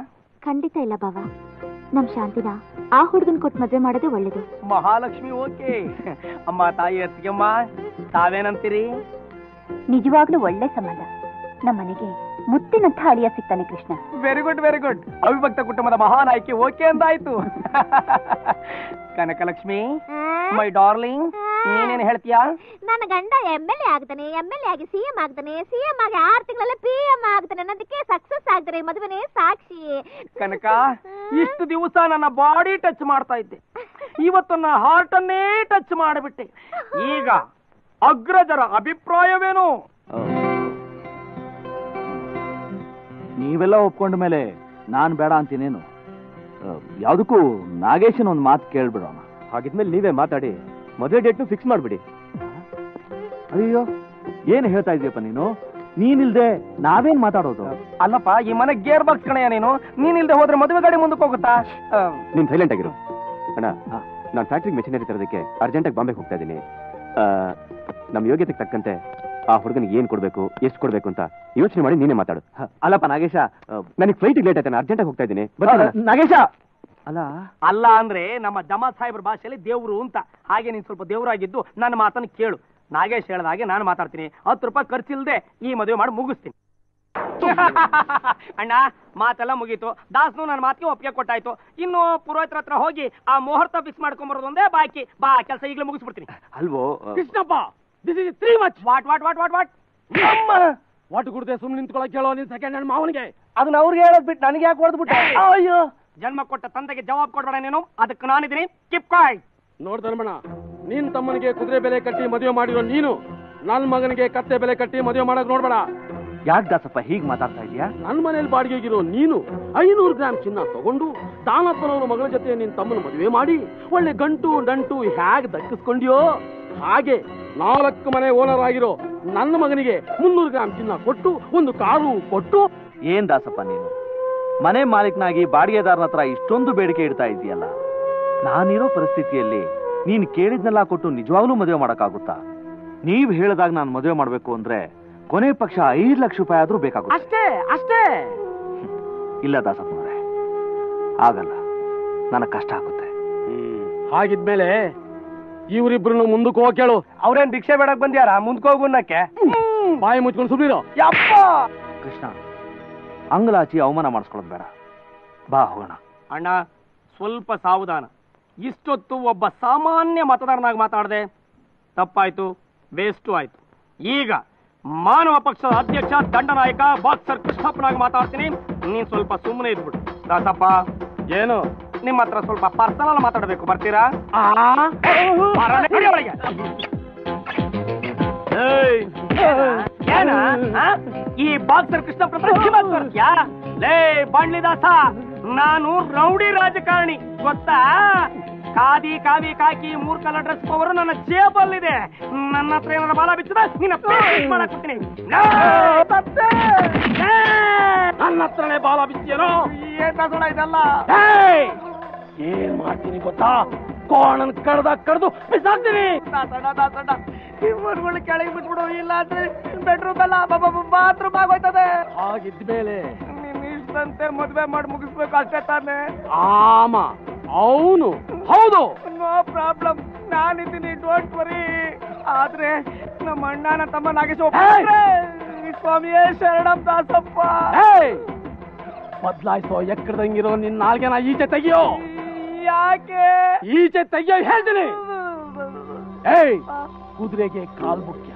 ಖಂಡಿತ ಇಲ್ಲ ಬಾಬಾ नम शांतिन आ हुडगन कोट मद्वे माडोदे ಒಳ್ಳೆದು महालक्ष्मी ओके अम्म ताई ಅತ್ತಿಗೆಮ್ಮ ತಾವೇನಂತೀರಿ ನಿಜವಾಗ್ಲೂ ಒಳ್ಳೆ ಸಂಬಂಧ ನಮ್ಮ ಮನೆಗೆ ಮುತ್ತಿನಂತ ಅಳಿಯ ಸಿಕ್ತಾನೆ Krishna very good very good ಅವಿಭಕ್ತ ಕುಟುಂಬದ ಮಹಾನ್ ಆಯ್ಕೆ ಓಕೆ ಅಂತ ಆಯ್ತು ಕನಕಲಕ್ಷ್ಮಿ ಮೈ ಡಾರ್ಲಿಂಗ್ ನೀನೇನ್ ಹೇಳ್ತೀಯಾ ನನ್ನ ಗಂಡ ಎಂ ಎಲ್ ಎ ಆಗ್ತಾನೆ ಎಂ ಎಲ್ ಎ ಆಗಿ ಸಿ ಎಂ ಆಗ್ತಾನೆ ಸಿ ಎಂ ಆಗಿ ಆರು ತಿಂಗಳಲ್ಲೇ ಪಿ ಎಂ ಆಗ್ತಾನೆ ಅದಕ್ಕೆ ಸಕ್ಸಸ್ ಆಗ್ತಾರೆ ಮದುವೆನೇ ಸಾಕ್ಷಿ ಕನಕ ಇಷ್ಟು ದಿವಸ ನನ್ನ ಬಾಡಿ ಟಚ್ ಮಾಡ್ತಾ ಇದ್ದೆ ಇವತ್ತು ನನ್ನ ಹಾರ್ಟ್ ಅನ್ನೇ ಟಚ್ ಮಾಡಿಬಿಟ್ಟೆ ಈಗ ಅಗ್ರಜರ ಅಭಿಪ್ರಾಯವೇನು ನೀವೆಲ್ಲ ಒಪ್ಕೊಂಡ ಮೇಲೆ ನಾನು ಬೇಡ ಅಂತೀನೇನು ಯಾವುದಕ್ಕೂ ನಾಗೇಶನ ಒಂದು ಮಾತು ಕೇಳ್ಬಿಡೋಣ ಹಾಗಿದ್ಮೇಲೆ ನೀವೇ ಮಾತಾಡಿ ಮದುವೆ ಡೇಟ್ನು ಫಿಕ್ಸ್ ಮಾಡಿಬಿಡಿ ಅಯ್ಯೋ ಏನು ಹೇಳ್ತಾ ಇದೀಯಪ್ಪ ನೀನು ನೀನಿಲ್ದೆ ನಾವೇನ್ ಮಾತಾಡೋದು ಅಲ್ಲಪ್ಪ ಈ ಮನೆ ಗೇರ್ ಬಾಕ್ಸ್ ಕಣಯ್ಯ ನೀನು ನೀನಿಲ್ದೆ ಹೋದ್ರೆ ಮದುವೆ ಗಾಡಿ ಮುಂದಕ್ಕೆ ಹೋಗುತ್ತಾ ನೀನು ಸೈಲೆಂಟ್ ಆಗಿರು ಅಣ್ಣ ನಾನು ಫ್ಯಾಕ್ಟ್ರಿಗೆ ಮೆಷಿನರಿ ತರೋದಕ್ಕೆ ಅರ್ಜೆಂಟಾಗಿ ಬಾಂಬೆಗೆ ಹೋಗ್ತಾ ಇದ್ದೀನಿ ನಮ್ಮ ಯೋಗ್ಯತೆಗೆ ತಕ್ಕಂತೆ ಆ ಹುಡುಗನಿಗೆ ಏನ್ ಕೊಡ್ಬೇಕು ಎಷ್ಟು ಕೊಡ್ಬೇಕು ಅಂತ ಯೋಚನೆ ಮಾಡಿ ನೀನೇ ಮಾತಾಡು ಅಲ್ಲಪ್ಪ ನಾಗೇಶ ನನಗೆ ಫ್ಲೈಟಿಗೆ ಲೇಟ್ ಆಯ್ತಾನೆ ಅರ್ಜೆಂಟಾಗಿ ಹೋಗ್ತಾ ಇದ್ದೀನಿ ನಾಗೇಶ ಅಲ್ಲ ಅಲ್ಲ ಅಂದ್ರೆ ನಮ್ಮ ದಮಾ ಸಾಹೇಬ್ರ ಭಾಷೆಯಲ್ಲಿ ದೇವ್ರು ಅಂತ ಹಾಗೆ ನೀನ್ ಸ್ವಲ್ಪ ದೇವರಾಗಿದ್ದು ನನ್ನ ಮಾತನ್ನು ಕೇಳು ನಾಗೇಶ್ ಹೇಳಿದ ಹಾಗೆ ನಾನು ಮಾತಾಡ್ತೀನಿ ಹತ್ತು ರೂಪಾಯಿ ಖರ್ಚಿಲ್ದೆ ಈ ಮದುವೆ ಮಾಡಿ ಮುಗಿಸ್ತೀನಿ ಅಣ್ಣ ಮಾತೆಲ್ಲ ಮುಗೀತು ದಾಸನು ನನ್ನ ಮಾತಿಗೆ ಒಪ್ಪಿಗೆ ಕೊಟ್ಟಾಯ್ತು ಇನ್ನು ಪುರೋಹಿತರ ಹತ್ರ ಹೋಗಿ ಆ ಮುಹೂರ್ತ ಫಿಕ್ಸ್ ಮಾಡ್ಕೊಂಬರೋದೊಂದೇ ಬಾಕಿ ಬಾ ಕೆಲಸ ಈಗಲೇ ಮುಗಿಸ್ಬಿಡ್ತೀನಿ ಅಲ್ವೋ Krishnappa this is three much what what what what what what ಗುಡ್ದೆ ಸುಮ್ಮನೆ ನಿಂತ್ಕೊಳಕ್ ಹೇಳೋ ನಿನ್ ಸೆಕೆಂಡ್ ಹ್ಯಾಂಡ್ ಮಾವನಿಗೆ ಅದನ್ನ ಅವ್ರಿಗೆ ಹೇಳೋದ್ ಬಿಟ್ಟು ನನಗೆ ಯಾಕೆ ಹೊಡೆದ್ಬಿಟ್ಟೆ ಅಯ್ಯೋ ಜನ್ಮ ಕೊಟ್ಟ ತಂದೆಗೆ ಜವಾಬ್ ಕೊಡ್ಬೇಡ ನೀನು ಅದಕ್ಕೆ ನಾನಿದ್ದೀನಿ ಕಿಪ್ ಕಾಯ್ ನೋಡ್ಧರ್ಮಣ ನೀನ್ ತಮ್ಮನಿಗೆ ಕುದುರೆ ಬೆಲೆ ಕಟ್ಟಿ ಮದುವೆ ಮಾಡಿರೋ ನೀನು ನನ್ನ ಮಗನಿಗೆ ಕತ್ತೆ ಬೆಲೆ ಕಟ್ಟಿ ಮದುವೆ ಮಾಡೋದು ನೋಡ್ಬೇಡ ಯಾಕೆ ದಾಸಪ್ಪ ಹೀಗೆ ಮಾತಾಡ್ತಾ ಇದೀಯಾ ನನ್ನ ಮನೇಲಿ ಬಾಡಿಗೆಗಿರೋ ನೀನು ಐನೂರು ಗ್ರಾಮ್ ಚಿನ್ನ ತಗೊಂಡು ದಾನಪ್ಪನವ್ರ ಮಗಳ ಜೊತೆ ನಿನ್ ತಮ್ಮನ ಮದುವೆ ಮಾಡಿ ಒಳ್ಳೆ ಗಂಟು ದಂಟು ಹೇಗೆ ದಕ್ಕಿಸ್ಕೊಂಡಿಯೋ ಹಾಗೆ ನಾಲ್ಕು ಮನೆ ಓನರ್ ಆಗಿರೋ ನನ್ನ ಮಗನಿಗೆ ಮುನ್ನೂರು ಗ್ರಾಮ್ ಚಿನ್ನ ಕೊಟ್ಟು ಒಂದು ಕಾರು ಕೊಟ್ಟು ಏನ್ ದಾಸಪ್ಪ ನೀನು ಮನೆ ಮಾಲೀಕನಾಗಿ ಬಾಡಿಗೆದಾರನ ಹತ್ರ ಇಷ್ಟೊಂದು ಬೇಡಿಕೆ ಇಡ್ತಾ ಇದೆಯಲ್ಲ ನಾನಿರೋ ಪರಿಸ್ಥಿತಿಯಲ್ಲಿ ನೀನು ಕೇಳಿದ್ನೆಲ್ಲ ಕೊಟ್ಟು ನಿಜವಾಗ್ಲೂ ಮದುವೆ ಮಾಡೋಕ್ಕಾಗುತ್ತಾ ನೀವು ಹೇಳಿದಾಗ ನಾನು ಮದುವೆ ಮಾಡಬೇಕು ಅಂದ್ರೆ ಕೊನೆ ಪಕ್ಷ ಐದು ಲಕ್ಷ ರೂಪಾಯಿ ಆದ್ರೂ ಬೇಕಾಗುತ್ತೆ ಅಷ್ಟೇ ಅಷ್ಟೇ ಇಲ್ಲ ದಾಸಪ್ಪನವ್ರೆ ಆಗಲ್ಲ ನನಗೆ ಕಷ್ಟ ಆಗುತ್ತೆ ಹಾಗಿದ್ಮೇಲೆ ಇವರಿಬ್ರು ಮುಂದಕ್ಕೆ ಹೋಗಿ ಕೇಳು ಅವ್ರೇನ್ ಭಿಕ್ಷೆ ಬೇಡಕ್ ಬಂದ್ಯಾರ ಮುಂದಕ್ಕೆ ಹೋಗುನ್ನಕ್ಕೆ ಬಾಯಿ ಮುಚ್ಕೊಂಡು ಸುಮ್ಮನಿರೋ ಯಪ್ಪ ಕೃಷ್ಣ ಅಂಗಲಾಚಿ ಅವಮಾನ ಮಾಡಿಸ್ಕೊಳ್ಳೋದು ಬೇಡ ಬಾ ಹೋಗೋಣ ಅಣ್ಣ ಸ್ವಲ್ಪ ಸಾವಧಾನ ಇಷ್ಟೊತ್ತು ಒಬ್ಬ ಸಾಮಾನ್ಯ ಮತದಾರನಾಗಿ ಮಾತಾಡಿದೆ ತಪ್ಪಾಯ್ತು ವೇಸ್ಟು ಆಯ್ತು ಈಗ ಮಾನವ ಪಕ್ಷದ ಅಧ್ಯಕ್ಷ ದಂಡನಾಯಕ ಬಾಕ್ಸರ್ ಕೃಷ್ಣಪ್ಪನಾಗಿ ಮಾತಾಡ್ತೀನಿ ನೀನ್ ಸ್ವಲ್ಪ ಸುಮ್ಮನೆ ಇದ್ಬಿಡು ದಾಸಪ್ಪ ಏನು ನಿಮ್ಮ ಹತ್ರ ಸ್ವಲ್ಪ ಪರ್ಸನಲ್ ಮಾತಾಡಬೇಕು ಬರ್ತೀರಾ ಈ ಬಾಕ್ಸರ್ ಕೃಷ್ಣಪ್ರಭಾ ಲೇ ಬಾಣ್ಲಿದಾಸ ನಾನು ರೌಡಿ ರಾಜಕಾರಣಿ ಗೊತ್ತಾ ಖಾದಿ ಕಾವಿ ಕಾಕಿ ಮೂರ್ ಕಲರ್ ಡ್ರೆಸ್ ಪವರ್ ನನ್ನ ಜೇಬಲ್ ಇದೆ ನನ್ನ ಹತ್ರ ಏನಾರ ಬಾಲ ಬಿಚ್ಚಿದ ನಿನ್ನ ಮಾಡಾಕ್ಬಿಡ್ತೀನಿ ನನ್ನ ಹತ್ರನೇ ಬಾಲ ಬಿಚ್ಚಿರೋ ಏನ ಇದೆಲ್ಲ ಏನ್ ಮಾಡ್ತೀನಿ ಗೊತ್ತಾ ಕೋಣನ್ ಕಡ್ದ ಕಡ್ದು ಬಿಸಾಕ್ತೀನಿ ಇವರುಗಳು ಕೆಳಗೆ ಬಿಟ್ಬಿಡು ಇಲ್ಲ ಅಂದ್ರೆ ಬೆಡ್ರೂಮ್ ಅಲ್ಲ ಬಾತ್ರೂಮ್ ಆಗೋಯ್ತದೆ ಹಾಗಿದ್ಮೇಲೆ ನೀನ್ ಇಷ್ಟಂತೆ ಮದ್ವೆ ಮಾಡಿ ಮುಗಿಸ್ಬೇಕು ಅಷ್ಟೇ ತಾನೆ ಆಮ ಅವನು ಹೌದು ನೋ ಪ್ರಾಬ್ಲಮ್ ನಾನಿದ್ದೀನಿ ಡೋಂಟ್ ವರಿ ಆದ್ರೆ ನಮ್ಮ ಅಣ್ಣನ ತಮ್ಮ ನಾಗೇಶ್ ಸ್ವಾಮಿಯೇ ಶರಣಂ ದಾಸಪ್ಪ ಬದ್ಲಾಯಿಸೋ ಎಕ್ಕದಂಗಿರೋ ನಿನ್ ನಾಲ್ಗೆ ನಾ ಈಚೆ ತೆಗಿಯೋ ಯಾಕೆ ಈಚೆ ತೆಗಿಯೋ ಹೇಳ್ತೀನಿ ಏಯ್ ಕುದುರೆಗೆ ಕಾಲ್ ಮುಖ್ಯ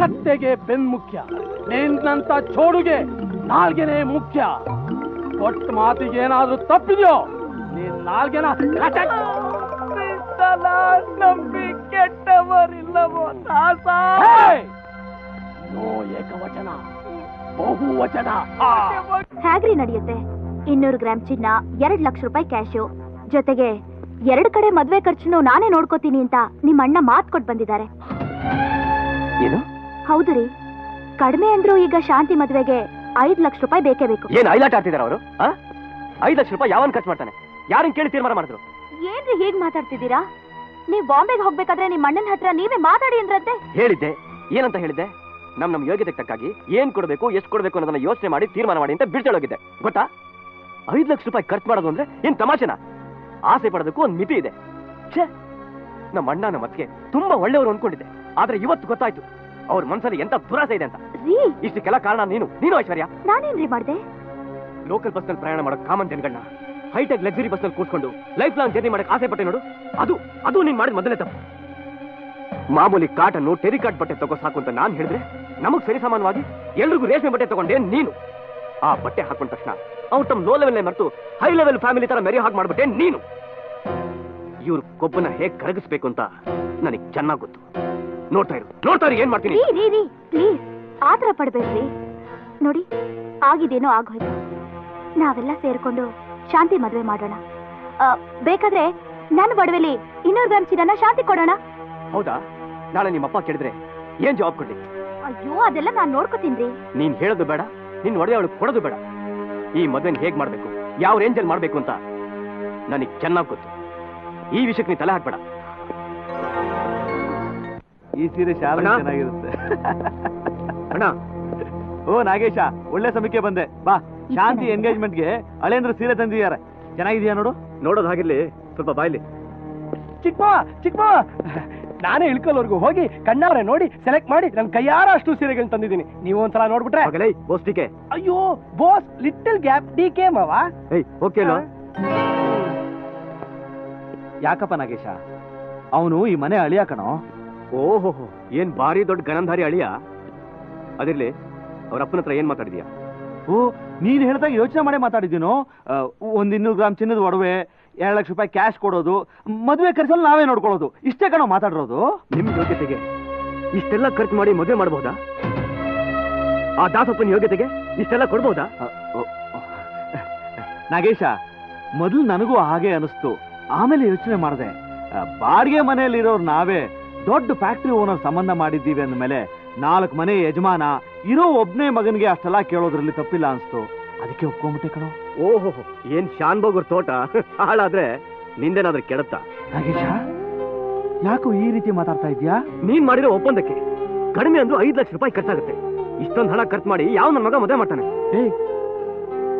ಕತ್ತೆಗೆ ಬೆನ್ ಮುಖ್ಯ ನಿನ್ನಂತ ಚೋಡುಗೆ ನಾಲ್ಗೆನೇ ಮುಖ್ಯ ಒಟ್ಟು ಮಾತಿಗೆ ಏನಾದ್ರೂ ತಪ್ಪಿದ್ಯೋ ನೀನ್ ನಾಲ್ಗೆನ ನಂಬಿ ಕೆಟ್ಟವರಿಲ್ಲವೋ ದಾಸ ನೋ ಏಕವಚನ ಬಹುವಚನ ಹೇಗ್ರಿ ನಡೆಯುತ್ತೆ ಇನ್ನೂರು ಗ್ರಾಮ್ ಚಿನ್ನ ಎರಡು ಲಕ್ಷ ರೂಪಾಯಿ ಕ್ಯಾಶು ಜೊತೆಗೆ ಎರಡು ಕಡೆ ಮದ್ವೆ ಖರ್ಚು ನಾನೇ ನೋಡ್ಕೋತೀನಿ ಅಂತ ನಿಮ್ಮ ಅಣ್ಣ ಮಾತ್ ಕೊಟ್ಟು ಬಂದಿದ್ದಾರೆ ಏನು ಹೌದು ರೀ ಕಡಿಮೆ ಅಂದ್ರೂ ಈಗ ಶಾಂತಿ ಮದ್ವೆಗೆ ಐದ್ ಲಕ್ಷ ರೂಪಾಯಿ ಬೇಕೇ ಬೇಕು ಏನ್ ಐಲಾಟ ಆಡ್ತಿದಾರ ಅವರು ಐದ್ ಲಕ್ಷ ರೂಪಾಯಿ ಯಾವನ್ ಖರ್ಚು ಮಾಡ್ತಾನೆ ಯಾರನ್ನ ಕೇಳಿ ತೀರ್ಮಾನ ಮಾಡಿದ್ರು ಏನ್ರಿ ಹೇಗ್ ಮಾತಾಡ್ತಿದ್ದೀರಾ ನೀವ್ ಬಾಂಬೆಗೆ ಹೋಗ್ಬೇಕಾದ್ರೆ ನಿಮ್ಮ ಅಣ್ಣನ ಹತ್ರ ನೀವೇ ಮಾತಾಡಿ ಅಂದ್ರಂತೆ ಹೇಳಿದ್ದೆ ಏನಂತ ಹೇಳಿದ್ದೆ ನಮ್ ನಮ್ ಯೋಗ್ಯತೆ ತಕ್ಕಾಗಿ ಏನ್ ಕೊಡ್ಬೇಕು ಎಷ್ಟು ಕೊಡ್ಬೇಕು ಅನ್ನೋದನ್ನ ಯೋಚನೆ ಮಾಡಿ ತೀರ್ಮಾನ ಮಾಡಿ ಅಂತ ಬಿಡ್ತೇಳೋಗಿದ್ದೆ ಗೊತ್ತಾ ಐದ್ ಲಕ್ಷ ರೂಪಾಯಿ ಖರ್ಚು ಮಾಡೋದು ಅಂದ್ರೆ ಏನ್ ತಮಾಷೆನಾ आसे पड़ोदू मिति है। ಛೇ ನಮ್ಮ ಅಣ್ಣ ನಮ್ಮ ಅತ್ತಿಗೆ ತುಂಬಾ ಒಳ್ಳೆಯವರು ಅನ್ಕೊಂಡಿದ್ದೆ, ಆದ್ರೆ ಇವತ್ತು ಗೊತ್ತಾಯ್ತು ಅವ್ರ ಮನಸಲ್ಲಿ ಎಂತ ದುರಾಸೆ ಇದೆ ಅಂತ. ಇಷ್ಟಕ್ಕೆಲ್ಲ ಕಾರಣ ನೀನು ನೀನು ಐಶ್ವರ್ಯ. ನಾನೇನ್ರಿ ಮಾಡ್ದೆ? ಲೋಕಲ್ ಬಸ್ ನಲ್ಲಿ ಪ್ರಯಾಣ ಮಾಡೋ ಕಾಮನ್ ಜನಗಳನ್ನ ಹೈಟೆಕ್ ಲಕ್ಸುರಿ ಬಸ್ ನಲ್ಲಿ ಕೂತ್ಕೊಂಡು ಲೈಫ್ ಲಾಂಗ್ ಜರ್ನಿ ಮಾಡಕ್ಕೆ ಆಸೆ ಪಟ್ಟೆ ನೋಡು. ಅದು ಅದು ನೀನ್ ಮಾಡಿದ ಮೊದಲೇ ತಪ್ಪು. ಮಾಮೂಲಿ ಕಾಟನ್ನು ಟೆರಿಕಾಟ್ ಬಟ್ಟೆ ತಗೋ ಸಾಕು ಅಂತ ನಾನು ಹೇಳಿದ್ರೆ ನಮಗ್ ಸರಿ ಸಮಾನವಾಗಿ ಎಲ್ರಿಗೂ ರೇಷ್ಮೆ ಬಟ್ಟೆ ತಗೊಂಡೆ ನೀನು. ಆ ಬಟ್ಟೆ ಹಾಕೊಂಡ ತಕ್ಷಣ ಅವ್ರು ತಮ್ಮ ಲೋ ಲೆವೆಲ್ ಮರೆತು ಹೈ ಲೆವೆಲ್ ಫ್ಯಾಮಿಲಿ ತರ ಮೆರಿ ಹಾಕಿ ಮಾಡ್ಬಿಟ್ಟೆ ನೀನು. ಇವ್ರ ಕೊಬ್ಬನ ಹೇಗ್ ಕರಗಿಸ್ಬೇಕು ಅಂತ ನನಗ್ ಚೆನ್ನಾಗ್ ಗೊತ್ತು. ನೋಡ್ತಾ ಇರು ನೋಡ್ತಾ ಇರು ಏನ್ ಮಾಡ್ತೀನಿ. ಪ್ಲೀಸ್ ಆತರ ಪಡ್ಬೇಡ್ರಿ. ನೋಡಿ ಆಗಿದೇನೋ ಆಗೋಯ್ತು, ನಾವೆಲ್ಲ ಸೇರ್ಕೊಂಡು ಶಾಂತಿ ಮದ್ವೆ ಮಾಡೋಣ. ಬೇಕಾದ್ರೆ ನನ್ನ ಒಡವೆಲಿ ಇನ್ನೂರು ಗ್ರಾಮ್ ಚಿನ್ನ ಶಾಂತಿ ಕೊಡೋಣ. ಹೌದಾ? ನಾಳೆ ನಿಮ್ಮಪ್ಪ ಕೇಳಿದ್ರೆ ಏನ್ ಜವಾಬ್ ಕೊಡ್ಲಿ? ಅಯ್ಯೋ ಅದೆಲ್ಲ ನಾನ್ ನೋಡ್ಕೋತೀನಿ. ನೀನ್ ಹೇಳೋದು ಬೇಡ, ನಿನ್ ಒಡವೆ ಅವಳು ಕೊಡೋದು ಬೇಡ. ಈ ಮದ್ವೆನ್ ಹೇಗ್ ಮಾಡ್ಬೇಕು, ಯಾವ ರೇಂಜಲ್ಲಿ ಮಾಡ್ಬೇಕು ಅಂತ ನನಗ್ ಚೆನ್ನಾಗ್ ಗೊತ್ತು. ಈ ವಿಷಯಕ್ಕೆ ನೀ ತಲೆ ಹಾಕ್ಬೇಡ. ಈ ಸೀರೆ ಚೆನ್ನಾಗಿರುತ್ತೆ ಅಣ್ಣ. ಓ ನಾಗೇಶ, ಒಳ್ಳೆ ಸಮಯಕ್ಕೆ ಬಂದೆ ಬಾ. ಶಾಂತಿ ಎಂಗೇಜ್ಮೆಂಟ್ಗೆ ಹಳೇಂದ್ರ ಸೀರೆ ತಂದಿದ್ದಾರೆ, ಚೆನ್ನಾಗಿದೆಯಾ ನೋಡು. ನೋಡೋದು ಹಾಗಿರ್ಲಿ, ಸ್ವಲ್ಪ ಬಾಯ್ಲಿ. ಚಿಕ್ಕಮ್ಮ ಚಿಕ್ಕಮ್ಮ ನಾನೇ ಇಳ್ಕೊಲ್ವರ್ಗು ಹೋಗಿ ಕಣ್ಣವ್ರೆ ನೋಡಿ ಸೆಲೆಕ್ಟ್ ಮಾಡಿ ನನ್ ಕೈಯಾರ ಅಷ್ಟು ಸೀರೆಗಳನ್ನ ತಂದಿದ್ದೀನಿ. ನೀವು ಒಂದ್ಸಲ ನೋಡ್ಬಿಟ್ರೆ ಬೋಸ್ ಡಿಕೆ. ಅಯ್ಯೋ ಬೋಸ್ ಲಿಟಲ್ ಗ್ಯಾಪ್ ಡಿಕೆ ಮಾವ. ಓಕೆ ಯಾಕಪ್ಪ ನಾಗೇಶ, ಅವನು ಈ ಮನೆ ಅಳಿಯ ಕಣೋ. ಓಹೋ ಏನ್ ಭಾರಿ ದೊಡ್ಡ ಗಣಂಧಾರಿ ಅಳಿಯ. ಅದಿರ್ಲಿ, ಅವ್ರ ಅಪ್ಪನ ಹತ್ರ ಏನ್ ಮಾತಾಡಿದ್ಯಾ? ಓ ನೀನ್ ಹೇಳ್ದಾಗ ಯೋಚನೆ ಮಾಡಿ ಮಾತಾಡಿದ್ದೀನೋ. ಒಂದ್ ಇನ್ನೂರು ಗ್ರಾಮ್ ಚಿನ್ನದ ಒಡವೆ, ಎರಡು ಲಕ್ಷ ರೂಪಾಯಿ ಕ್ಯಾಶ್ ಕೊಡೋದು, ಮದುವೆ ಖರ್ಚಲ್ಲಿ ನಾವೇ ನೋಡ್ಕೊಳ್ಳೋದು, ಇಷ್ಟೇ ಕಣೋ ಮಾತಾಡಿರೋದು. ನಿಮ್ ಯೋಗ್ಯತೆಗೆ ಇಷ್ಟೆಲ್ಲ ಖರ್ಚು ಮಾಡಿ ಮದುವೆ ಮಾಡಬಹುದಾ? ಆ ದಾಸಪ್ಪನ ಯೋಗ್ಯತೆಗೆ ಇಷ್ಟೆಲ್ಲ ಕೊಡ್ಬಹುದಾ? ನಾಗೇಶ ಮೊದಲು ನನಗೂ ಹಾಗೆ ಅನಿಸ್ತು, ಆಮೇಲೆ ಯೋಚನೆ ಮಾಡಿದೆ. ಬಾಡಿಗೆ ಮನೆಯಲ್ಲಿರೋರು ನಾವೇ ದೊಡ್ಡ ಫ್ಯಾಕ್ಟ್ರಿ ಓನರ್ ಸಂಬಂಧ ಮಾಡಿದ್ದೀವಿ ಅಂದಮೇಲೆ ನಾಲ್ಕು ಮನೆ ಯಜಮಾನ ಇರೋ ಒಬ್ನೇ ಮಗನಿಗೆ ಅಷ್ಟೆಲ್ಲ ಕೇಳೋದ್ರಲ್ಲಿ ತಪ್ಪಿಲ್ಲ ಅನ್ಸ್ತು, ಅದಕ್ಕೆ ಒಪ್ಕೊಂಬಿಟ್ಟೆ ಕಣೋ. ಓಹೋ ಏನ್ ಶಾನ್ಭೋಗರ್ ತೋಟ ಹಾಳಾದ್ರೆ ನಿಂದೇನಾದ್ರೂ ಕೆಡತ್ತಾ? ನಾಗೇಶ ಯಾಕೋ ಈ ರೀತಿ ಮಾತಾಡ್ತಾ ಇದ್ಯಾ? ನೀನ್ ಮಾಡಿರೋ ಒಪ್ಪಂದಕ್ಕೆ ಕಡಿಮೆ ಅಂದ್ರೂ ಐದು ಲಕ್ಷ ರೂಪಾಯಿ ಖರ್ಚಾಗುತ್ತೆ. ಇಷ್ಟೊಂದು ಹಣ ಖರ್ಚು ಮಾಡಿ ಯಾವ ನನ್ನ ಮಗ ಮದುವೆ ಮಾಡ್ತಾನೆ? ಏ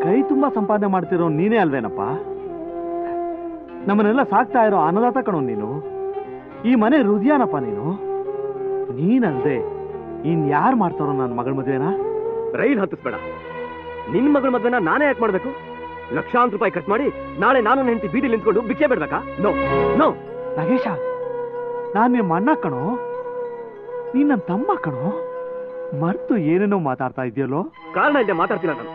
ಕೈ ತುಂಬಾ ಸಂಪಾದನೆ ಮಾಡ್ತಿರೋ ನೀನೇ ಅಲ್ವೇನಪ್ಪ, ನಮ್ಮನ್ನೆಲ್ಲ ಸಾಕ್ತಾ ಇರೋ ಅನ್ನದಾತ ಕಣೋ ನೀನು. ಈ ಮನೆ ಹೃದಯನಪ್ಪ ನೀನು. ನೀನಲ್ದೆ ಇನ್ ಯಾರು ಮಾಡ್ತಾರೋ ನನ್ನ ಮಗಳ ಮದ್ವೆನಾ? ರೈಲ್ ಹತ್ತಿಸ್ಬೇಡ. ನಿನ್ ಮಗಳ ಮದ್ವೆನ ನಾನೇ ಯಾಕೆ ಮಾಡ್ಬೇಕು? ಲಕ್ಷಾಂತರ ರೂಪಾಯಿ ಖರ್ಚು ಮಾಡಿ ನಾಳೆ ನಾನು ಹೆಂಡತಿ ಬೀದಿ ನಿಂತ್ಕೊಂಡು ಬಿಚ್ಚೆ ಬಿಡ್ಬೇಕಾ? ನೋ ನೋ ನಾಗೇಶ, ನಾನು ನಿಮ್ಮ ಅಣ್ಣ ಕಣೋ, ನೀನ್ ನನ್ನ ತಮ್ಮ ಕಣೋ. ಮರ್ತು ಏನೇನೋ ಮಾತಾಡ್ತಾ ಇದೆಯಲ್ಲೋ. ಕಾರಣ ಇಲ್ಲದೆ ಮಾತಾಡ್ತಿಲ್ಲ ನಾನು.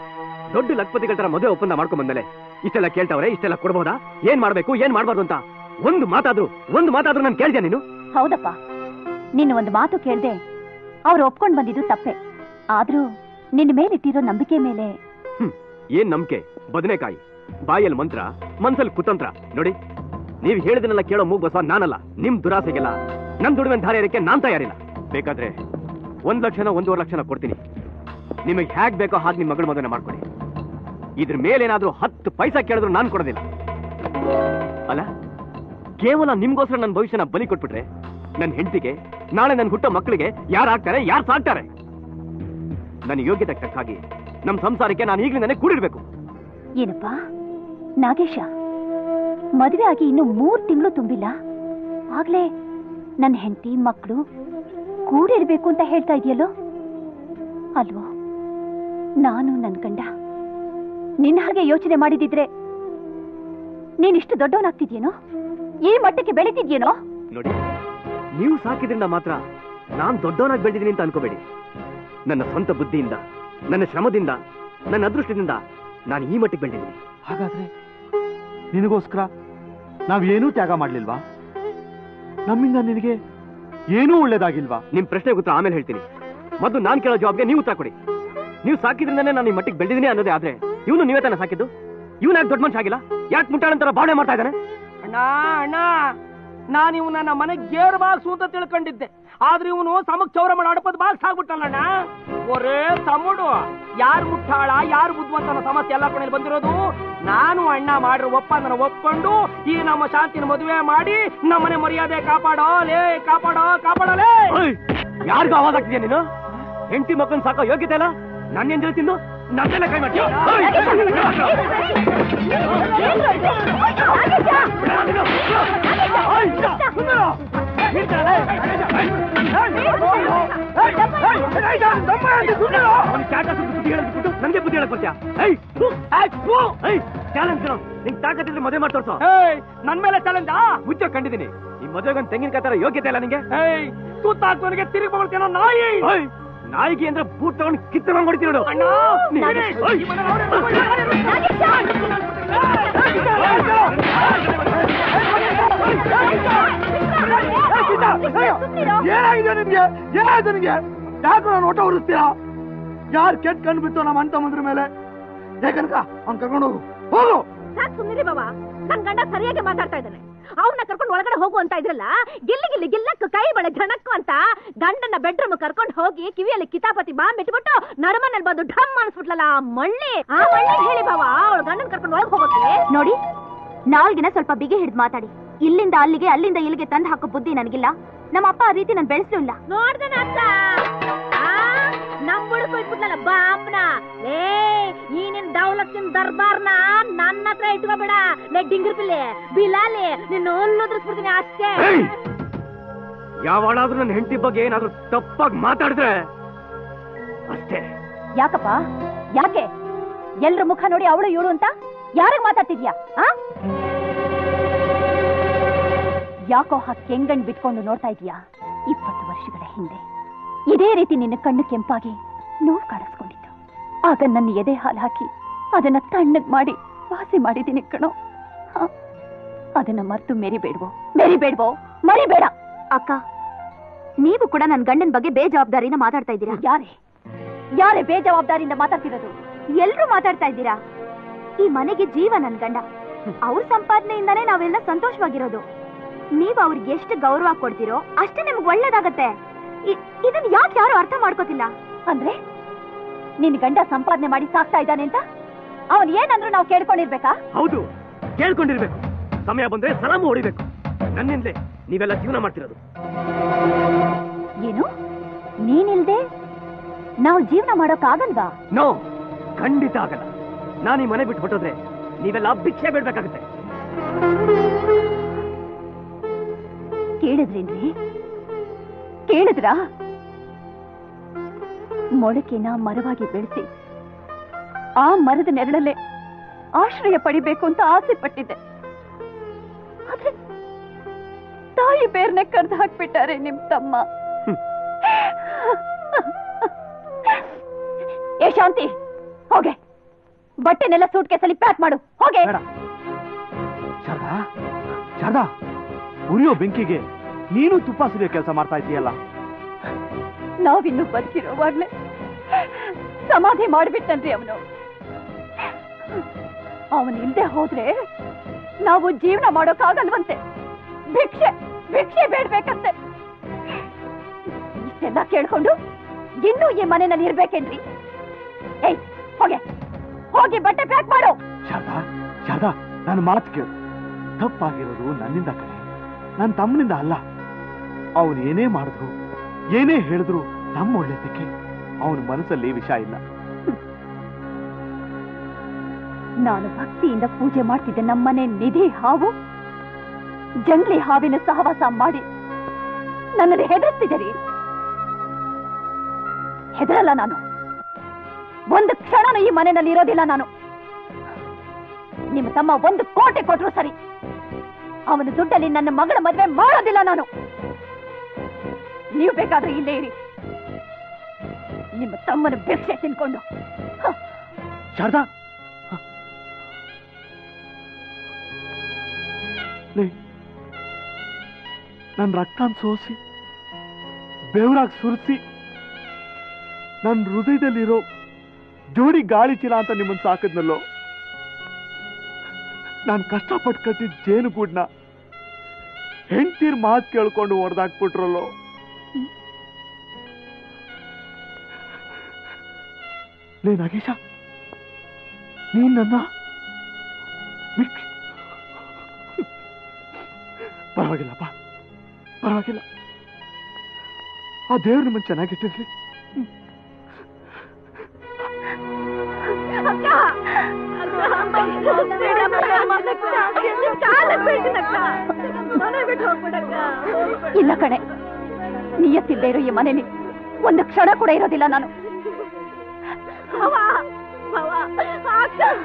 ದೊಡ್ಡ ಲಕ್ಷಪತಿಗಳ ತರ ಮದುವೆ ಒಪ್ಪಂದ ಮಾಡ್ಕೊಂಡ್ ಬಂದಲೇ ಇಷ್ಟೆಲ್ಲ ಕೇಳ್ತಾವ್ರೆ, ಇಷ್ಟೆಲ್ಲ ಕೊಡ್ಬೋದಾ, ಏನ್ ಮಾಡ್ಬೇಕು ಏನ್ ಮಾಡ್ಬಾರ್ದು ಅಂತ ಒಂದು ಮಾತಾದ್ರು ಒಂದು ಮಾತಾದ್ರು ನಾನು ಕೇಳಿದೆ ನೀನು? ಹೌದಪ್ಪ, ನಿನ್ನ ಒಂದು ಮಾತು ಕೇಳ್ದೆ ಅವ್ರು ಒಪ್ಕೊಂಡ್ ಬಂದಿದ್ದು ತಪ್ಪೆ. ಆದ್ರೂ ನಿನ್ನ ಮೇಲೆ ಇಟ್ಟಿರೋ ನಂಬಿಕೆ ಮೇಲೆ. ಹ್ಮ್ ಏನ್ ನಂಬಿಕೆ? ಬದನೆಕಾಯಿ ಬಾಯಲ್ಲಿ ಮಂತ್ರ, ಮನ್ಸಲ್ಲಿ ಕುತಂತ್ರ. ನೋಡಿ ನೀವ್ ಹೇಳಿದನ್ನೆಲ್ಲ ಕೇಳೋ ಮೂಗ್ ಬಸವ ನಾನಲ್ಲ. ನಿಮ್ ದುರಾಸೆಗೆಲ್ಲ ನನ್ ದುಡಿಮೆ ಧಾರೆ ಇರಕ್ಕೆ ನಾನ್ ತಯಾರಿಲ್ಲ. ಬೇಕಾದ್ರೆ ಒಂದ್ ಲಕ್ಷನ ಒಂದೂವರೆ ಲಕ್ಷನ ಕೊಡ್ತೀನಿ, ನಿಮಗ್ ಹೇಗ್ ಬೇಕೋ ಹಾಗೆ ನಿಮ್ ಮಗಳ ಮದುವೆ ಮಾಡ್ಕೊಡಿ. ಇದ್ರ ಮೇಲೇನಾದ್ರೂ ಹತ್ತು ಪೈಸಾ ಕೇಳಿದ್ರು ನಾನು ಕೊಡೋದಿಲ್ಲ. ಅಲ್ಲ ಕೇವಲ ನಿಮ್ಗೋಸ್ಕರ ನನ್ನ ಭವಿಷ್ಯನ ಬಲಿ ಕೊಟ್ಬಿಟ್ರೆ ನನ್ನ ಹೆಂಡತಿಗೆ ನಾಳೆ ನನ್ನ ಹುಟ್ಟೋ ಮಕ್ಕಳಿಗೆ ಯಾರು ಆಗ್ತಾರೆ, ಯಾರು ಸಾಕ್ತಾರೆ? ನನ್ನ ಯೋಗ್ಯತೆ ತಕ್ಕಾಗಿ ನಮ್ಮ ಸಂಸಾರಕ್ಕೆ ನಾನು ಈಗಲೇ ನನಗೆ ಕೂಡಿರ್ಬೇಕು. ಏನಪ್ಪಾ ನಾಗೇಶ, ಮದುವೆ ಆಗಿ ಇನ್ನು ಮೂರ್ ತಿಂಗಳು ತುಂಬಿಲ್ಲ, ಆಗ್ಲೇ ನನ್ನ ಹೆಂಡತಿ ಮಕ್ಕಳು ಕೂಡಿರ್ಬೇಕು ಅಂತ ಹೇಳ್ತಾ ಇದೆಯಲ್ಲೋ. ಅಲ್ವೋ ನಾನು ನನ್ನ ಗಂಡ ನಿನ್ನ ಹಾಗೆ ಯೋಚನೆ ಮಾಡಿದಿದ್ರೆ ನೀನಿಷ್ಟು ದೊಡ್ಡವನಾಗ್ತಿದ್ಯೇನೋ, ಈ ಮಟ್ಟಕ್ಕೆ ಬೆಳೀತಿದ್ಯೇನೋ. ನೋಡಿ ನೀವು ಸಾಕಿದ್ರಿಂದ ಮಾತ್ರ ನಾನು ದೊಡ್ಡವನಾಗಿ ಬೆಳೆದಿದ್ದೀನಿ ಅಂತ ಅನ್ಕೋಬೇಡಿ. ನನ್ನ ಸ್ವಂತ ಬುದ್ಧಿಯಿಂದ, ನನ್ನ ಶ್ರಮದಿಂದ, ನನ್ನ ಅದೃಷ್ಟದಿಂದ ನಾನು ಈ ಮಟ್ಟಕ್ಕೆ ಬೆಳೆದಿದ್ದೀನಿ. ಹಾಗಾದ್ರೆ ನಿನಗೋಸ್ಕರ ನಾವೇನೂ ತ್ಯಾಗ ಮಾಡ್ಲಿಲ್ವಾ? ನಮ್ಮಿಂದ ನಿನಗೆ ಏನೂ ಒಳ್ಳೇದಾಗಿಲ್ವಾ? ನಿಮ್ ಪ್ರಶ್ನೆಗೆ ಉತ್ತರ ಆಮೇಲೆ ಹೇಳ್ತೀನಿ. ಮೊದಲು ನಾನು ಕೇಳೋ ಜವಾಬ್ಗೆ ನೀವು ಉತ್ತರ ಕೊಡಿ. ನೀವು ಸಾಕಿದ್ರಿಂದಾನೇ ನಾನು ಈ ಮಟ್ಟಿಗೆ ಬೆಳೆದಿದ್ದೀನಿ ಅನ್ನೋದೇ ಆದ್ರೆ ಇವನು ನೀವೇ ತಾನೇ ಸಾಕಿದ್ದು, ಇವನಾಗ ದೊಡ್ಡ ಮನುಷ್ಯ ಆಗಿಲ್ಲ, ಯಾಕೆ ಮುಟ್ಟಾಳಂತರ ಭಾವನೆ ಮಾಡ್ತಾ ಇದ್ದಾನೆ? ಅಣ್ಣ ಅಣ್ಣ ನಾನು ಇವನ ನಮ್ಮ ಮನೆಗೆ ಗೇರ್ ಬಾಕ್ಸು ಅಂತ ತಿಳ್ಕೊಂಡಿದ್ದೆ, ಆದ್ರೆ ಇವನು ಸಮಕ್ ಚೌರ ಮಾಡ ಅಡಪದ ಬಾಕ್ಸ್ ಆಗ್ಬಿಟ್ಟಲ್ಲಣ್ಣ. ಒರೇ ತಮುಡು, ಯಾರು ಮುಟ್ಟಾಳ ಯಾರು ಬುದ್ಧವಂತನ ಸಮಸ್ಯೆ ಎಲ್ಲ ಕೊನೆಯಲ್ಲಿ ಬಂದಿರೋದು. ನಾನು ಅಣ್ಣ ಮಾಡಿರೋ ಒಪ್ಪಂದನ ಒಪ್ಕೊಂಡು ಈ ನಮ್ಮ ಶಾಂತಿನ ಮದುವೆ ಮಾಡಿ ನಮ್ಮನೆ ಮರ್ಯಾದೆ ಕಾಪಾಡೋ ಲೇ ಕಾಪಾಡೋ ಕಾಪಾಡೋಲೇ. ಯಾರಿಗೂ ಅವಾಜ್ ಆಗ್ತಿದ್ಯಾ ನೀನು? ಹೆಂಡತಿ ಮಕ್ಕಳನ್ನ ಸಾಕೋ ಯೋಗ್ಯತೆ ಇಲ್ಲ? ನನ್ನ ಎಂದಿರ್ತಿದ್ದು नशे लगाई मत जाओ। नंगे बुद्धि हेळकोत्या ಚಾಲೆಂಜ್ ಕಣೋ ನಿನ್ ತಾಕತ್ ಇದ್ರೆ ಮದುವೆ ಮಾಡ್ತೋರ್ಸು ನನ್ನ ಮೇಲೆ ಚಾಲೆಂಜ್ ಆ ಮುಚ್ಚ ಕಂಡಿದ್ದೀನಿ ಈ ಮದುವೆಗೊಂದು ತೆಂಗಿನಕಾಯಿ ತರ ಯೋಗ್ಯತೆ ಇಲ್ಲ ನಿಂಗೆ ತೂತ ಹಾಕೋನಿಗೆ ತಿರುಗಿ ಬಗ್ಳ್ತೇನೋ ನಾಯಿ ನಾಯಿಗೆ ಅಂದ್ರೆ ಬೂಟ್ ತಗೊಂಡು ಕಿತ್ತು ಬಂದು ಹೊಡಿತೀನಿ ನೋಡು ಅಣ್ಣ ಏನಾಗಿದೆ ನಿಮ್ಗೆ ಏನಾಗಿದೆ ನಿಮ್ಗೆ ಯಾಕೋ ನಾನು ಓಟ ಹೊರಿಸ್ತೀರಾ ಯಾರು ಕೆಟ್ಟ ಕಣ್ಣು ಬಿತ್ತು ನಮ್ಮ ಅಣ್ಣ ತಮ್ಮಂದ್ರ ಮೇಲೆ ಯಾಕನಕ ಅವ್ನು ಕರ್ಕೊಂಡು ಹೋಗು ಹೋಗು ಸಾಕು ಸುಮ್ಮನೆ ಬಾಬಾ ನನ್ನ ಗಂಡ ಸರಿಯಾಗಿ ಮಾತಾಡ್ತಾ ಇದ್ದಾನೆ ಅವನ್ನ ಕರ್ಕೊಂಡು ಒಳಗಡೆ ಹೋಗು ಅಂತ ಇದ್ರಲ್ಲ ಗಿಲ್ಲಿ ಗಿಲ್ಲಿ ಗಿಲ್ಲಕ್ಕ ಕೈ ಬಳೆ ಘಣಕ್ಕು ಅಂತ ಗಂಡನ ಬೆಡ್ರೂಮ್ ಕರ್ಕೊಂಡು ಹೋಗಿ ಕಿವಿಯಲ್ಲಿ ಕಿತಾಪತಿ ಬಾಂಬ್ ಇಟ್ಬಿಟ್ಟು ನರಮನಲ್ಲಿ ಬಂದು ಢಮ್ ಅನ್ಸ್ಬಿಟ್ಲಲ್ಲ ಆ ಮಳ್ಳಿ ಆ ಮಳ್ಳಿ ಹೇಳಿ ಬಾಬಾ ಅವಳು ಗಂಡನ ಕರ್ಕೊಂಡು ಒಳಗೆ ಹೋಗಕ್ಕೆ ನೋಡಿ ನಾಲ್ಗಿನ ಸ್ವಲ್ಪ ಬಿಗಿ ಹಿಡಿದು ಮಾತಾಡಿ ಇಲ್ಲಿಂದ ಅಲ್ಲಿಗೆ ಅಲ್ಲಿಂದ ಇಲ್ಲಿಗೆ ತಂದು ಹಾಕೋ ಬುದ್ಧಿ ನನಗಿಲ್ಲ ನಮ್ಮ ಅಪ್ಪ ಆ ರೀತಿ ನಾನು ಬೆಳೆಸಲಿಲ್ಲ ನೋಡ್ದನ ಅಪ್ಪ ನಮ್ಮಳು ಕೊಯ್ಬಿಟ್ಲಲ್ಲ ಬಾಂಬ್ನ ಲೇ ಈ ನಿನ್ ದೌಲತ್ತಿನ ದರ್ಬಾರ್ನ ನನ್ನ ಹತ್ರ ಇಟ್ಕೋಬೇಡ ಲೇ ಡಿಂಗರ್ ಪಿಲ್ಲೆ ಬಿಲಾಲೆ ನಿನ್ನ ಒಲ್ಲೋದ್ರಿಸ್ಬಿಡ್ತೀನಿ ಅಷ್ಟೇ ಯಾವಾಗಾದ್ರೂ ನನ್ನ ಹೆಂಡತಿ ಬಗ್ಗೆ ಏನಾದ್ರೂ ತಪ್ಪಾಗಿ ಮಾತಾಡಿದ್ರೆ ಅಷ್ಟೇ ಯಾಕಪ್ಪ ಯಾಕೆ ಎಲ್ರ ಮುಖ ನೋಡಿ ಅವಳು ಇವಳು ಅಂತ ಯಾರಿಗೆ ಮಾತಾಡ್ತಿದ್ಯಾ ಯಾಕೋ ಆ ಕೆಂಗಣ್ ಬಿಟ್ಕೊಂಡು ನೋಡ್ತಾ ಇದೀಯಾ ಇಪ್ಪತ್ತು ವರ್ಷಗಳ ಹಿಂದೆ ಇದೇ ರೀತಿ ನಿನ್ನ ಕಣ್ಣು ಕೆಂಪಾಗಿ ನೋವು ಕಾಣಿಸ್ಕೊಂಡಿತ್ತು ಆಗ ನನ್ನ ಎದೆ ಹಾಲು ಹಾಕಿ ಅದನ್ನ ತಣ್ಣಗ್ ಮಾಡಿ ವಾಸಿ ಮಾಡಿದ್ದೀನಿ ಕಣೋ ಅದನ್ನ ಮರೆತು ಮೆರಿಬೇಡ್ವೋ ಮೆರಿಬೇಡ್ವೋ ಮರಿಬೇಡ ಅಕ್ಕ ನೀವು ಕೂಡ ನನ್ನ ಗಂಡನ ಬಗ್ಗೆ ಬೇಜವಾಬ್ದಾರಿನ ಮಾತಾಡ್ತಾ ಇದ್ದೀರಾ ಯಾರೇ ಯಾರೇ ಬೇಜವಾಬ್ದಾರಿಯಿಂದ ಮಾತಾಡ್ತಿರೋದು ಎಲ್ರೂ ಮಾತಾಡ್ತಾ ಇದ್ದೀರಾ ಈ ಮನೆಗೆ ಜೀವ ನನ್ನ ಗಂಡ ಅವ್ರ ಸಂಪಾದನೆಯಿಂದಾನೇ ನಾವೆಲ್ಲ ಸಂತೋಷವಾಗಿರೋದು ನೀವು ಅವ್ರಿಗೆ ಎಷ್ಟು ಗೌರವ ಕೊಡ್ತೀರೋ ಅಷ್ಟೇ ನಿಮ್ಗೆ ಒಳ್ಳೇದಾಗತ್ತೆ ಇದನ್ನ ಯಾಕೆ ಯಾರು ಅರ್ಥ ಮಾಡ್ಕೋತಿಲ್ಲ ಅಂದ್ರೆ ನಿನ್ ಗಂಡ ಸಂಪಾದನೆ ಮಾಡಿ ಸಾಕ್ತಾ ಇದ್ದಾನೆ ಅಂತ ಅವನ್ ಏನಂದ್ರು ನಾವು ಕೇಳ್ಕೊಂಡಿರ್ಬೇಕಾ ಹೌದು ಕೇಳ್ಕೊಂಡಿರ್ಬೇಕು ಸಮಯ ಬಂದ್ರೆ ಸಲಾಮು ಹೊಡಿಬೇಕು ನನ್ನಿಂದಲೇ ನೀವೆಲ್ಲ ಜೀವನ ಮಾಡ್ತಿರೋದು ಏನು ನೀನಿಲ್ದೆ ನಾವು ಜೀವನ ಮಾಡೋಕ್ಕಾಗಲ್ವಾ ನೋ ಖಂಡಿತ ಆಗಲ್ಲ ನಾನು ಈ ಮನೆ ಬಿಟ್ಟು ಹೊಟ್ಟೋದ್ರೆ ನೀವೆಲ್ಲ ಭಿಕ್ಷೆ ಬೇಡ್ಬೇಕಾಗತ್ತೆ ಕೇಳಿದ್ರೇನ್ರಿ ಕೇಳಿದ್ರಾ ಮೊಳಕೆನ ಮರವಾಗಿ ಬೆಳೆಸಿ ಆ ಮರದ ನೆರಳಲ್ಲೇ ಆಶ್ರಯ ಪಡಿಬೇಕು ಅಂತ ಆಸೆ ಪಟ್ಟಿದ್ದೆ ಆದ್ರೆ ತಾಯಿ ಬೇರ್ನೆ ಕರೆದು ಹಾಕ್ಬಿಟ್ಟಾರೆ ನಿಮ್ ತಮ್ಮ ಏ ಶಾಂತಿ ಹೋಗೆ ಬಟ್ಟೆನೆಲ್ಲ ಸೂಟ್ ಕೇಸಲ್ಲಿ ಪ್ಯಾಕ್ ಮಾಡು ಹೋಗೆ ಶಾರದಾ ಶಾರದಾ ಉರಿಯೋ ಬೆಂಕಿಗೆ ನೀನು ತುಪ್ಪ ಸುರಿಯೋ ಕೆಲಸ ಮಾಡ್ತಾ ಇದೀಯಲ್ಲ ನಾವಿನ್ನು ಬದುಕಿರೋವಾಗ್ಲೇ ಸಮಾಧಿ ಮಾಡಿಬಿಟ್ಟನ್ರಿ ಅವನು ಅವನು ಇಲ್ಲದೆ ಹೋದ್ರೆ ನಾವು ಜೀವನ ಮಾಡೋಕ್ಕಾಗಲ್ವಂತೆ ಭಿಕ್ಷೆ ಭಿಕ್ಷೆ ಬೇಡ್ಬೇಕಂತೆ ಇಷ್ಟೆಲ್ಲ ಕೇಳ್ಕೊಂಡು ಇನ್ನೂ ಈ ಮನೆಯಲ್ಲಿ ಇರ್ಬೇಕೇನ್ರಿ ಏಯ್ ಹೋಗೆ ಹೋಗಿ ಬಟ್ಟೆ ಪ್ಯಾಕ್ ಮಾಡು ಶಾರದಾ ಶಾರದಾ ನನ್ನ ಮಾತು ಕೇಳು ತಪ್ಪಾಗಿರೋದು ನನ್ನಿಂದ ಕಣೆ ನನ್ನ ತಮ್ಮನಿಂದ ಅಲ್ಲ ಅವನು ಏನೇ ಮಾಡಿದ್ರು ಏನೇ ಹೇಳಿದ್ರು ನಮ್ಮ ಒಳ್ಳೆದಕ್ಕೆ ಅವನ ಮನಸ್ಸಲ್ಲಿ ವಿಷ ಇಲ್ಲ ನಾನು ಭಕ್ತಿಯಿಂದ ಪೂಜೆ ಮಾಡ್ತಿದ್ದೆ ನಮ್ಮನೆ ನಿಧಿ ಹಾವು ಜಂಗ್ಲಿ ಹಾವಿನ ಸಹವಾಸ ಮಾಡಿ ನನ್ನನ್ನು ಹೆದರ್ತಿದ್ದೀರಿ ಹೆದರಲ್ಲ ನಾನು ಒಂದು ಕ್ಷಣನೂ ಈ ಮನೆಯಲ್ಲಿ ಇರೋದಿಲ್ಲ ನಾನು ನಿಮ್ಮ ತಮ್ಮ ಒಂದು ಕೋಟೆ ಕೊಟ್ರು ಸರಿ ಅವನ ದುಡ್ಡಲ್ಲಿ ನನ್ನ ಮಗಳ ಮದುವೆ ಮಾಡೋದಿಲ್ಲ ನಾನು ನೀವು ಬೇಕಾದ್ರೆ ಇಲ್ಲೇ ಇರಿ ನಿಮ್ಮ ತಮ್ಮನ ಭಿಕ್ಷೆ ತಿನ್ಕೊಂಡು ಶಾರದಾ ನನ್ನ ರಕ್ತಾನ್ ಸೋಸಿ ಬೆವರಾಗಿ ಸುರಿಸಿ ನನ್ನ ಹೃದಯದಲ್ಲಿರೋ ಜೋಡಿ ಗಾಳಿ ಚೀಲ ಅಂತ ನಿಮ್ಮನ್ನು ಸಾಕಿದ್ನಲ್ಲೋ ನಾನು ಕಷ್ಟಪಟ್ಟು ಕಟ್ಟಿದ ಜೇನುಗೂಡನ್ನ ಹೆಂಡ್ತೀರ್ ಮಾತು ಕೇಳ್ಕೊಂಡು ಹೊಡೆದಾಕ್ಬಿಟ್ರಲ್ಲೋ ಲೇ ನಾಗೇಶ ನೀನ್ ನನ್ನ ಪರವಾಗಿಲ್ಲಪ್ಪ ಪರವಾಗಿಲ್ಲ ಆ ದೇವ್ರ ನಿಮ್ಮನ್ನು ಚೆನ್ನಾಗಿಟ್ಟಿರ್ಲಿ ಇಲ್ಲ ಕಣೆ, ನಿಯತ್ತಿಲ್ಲದೆ ಇರೋ ಈ ಮನೇಲಿ ಒಂದು ಕ್ಷಣ ಕೂಡ ಇರೋದಿಲ್ಲ ನಾನು.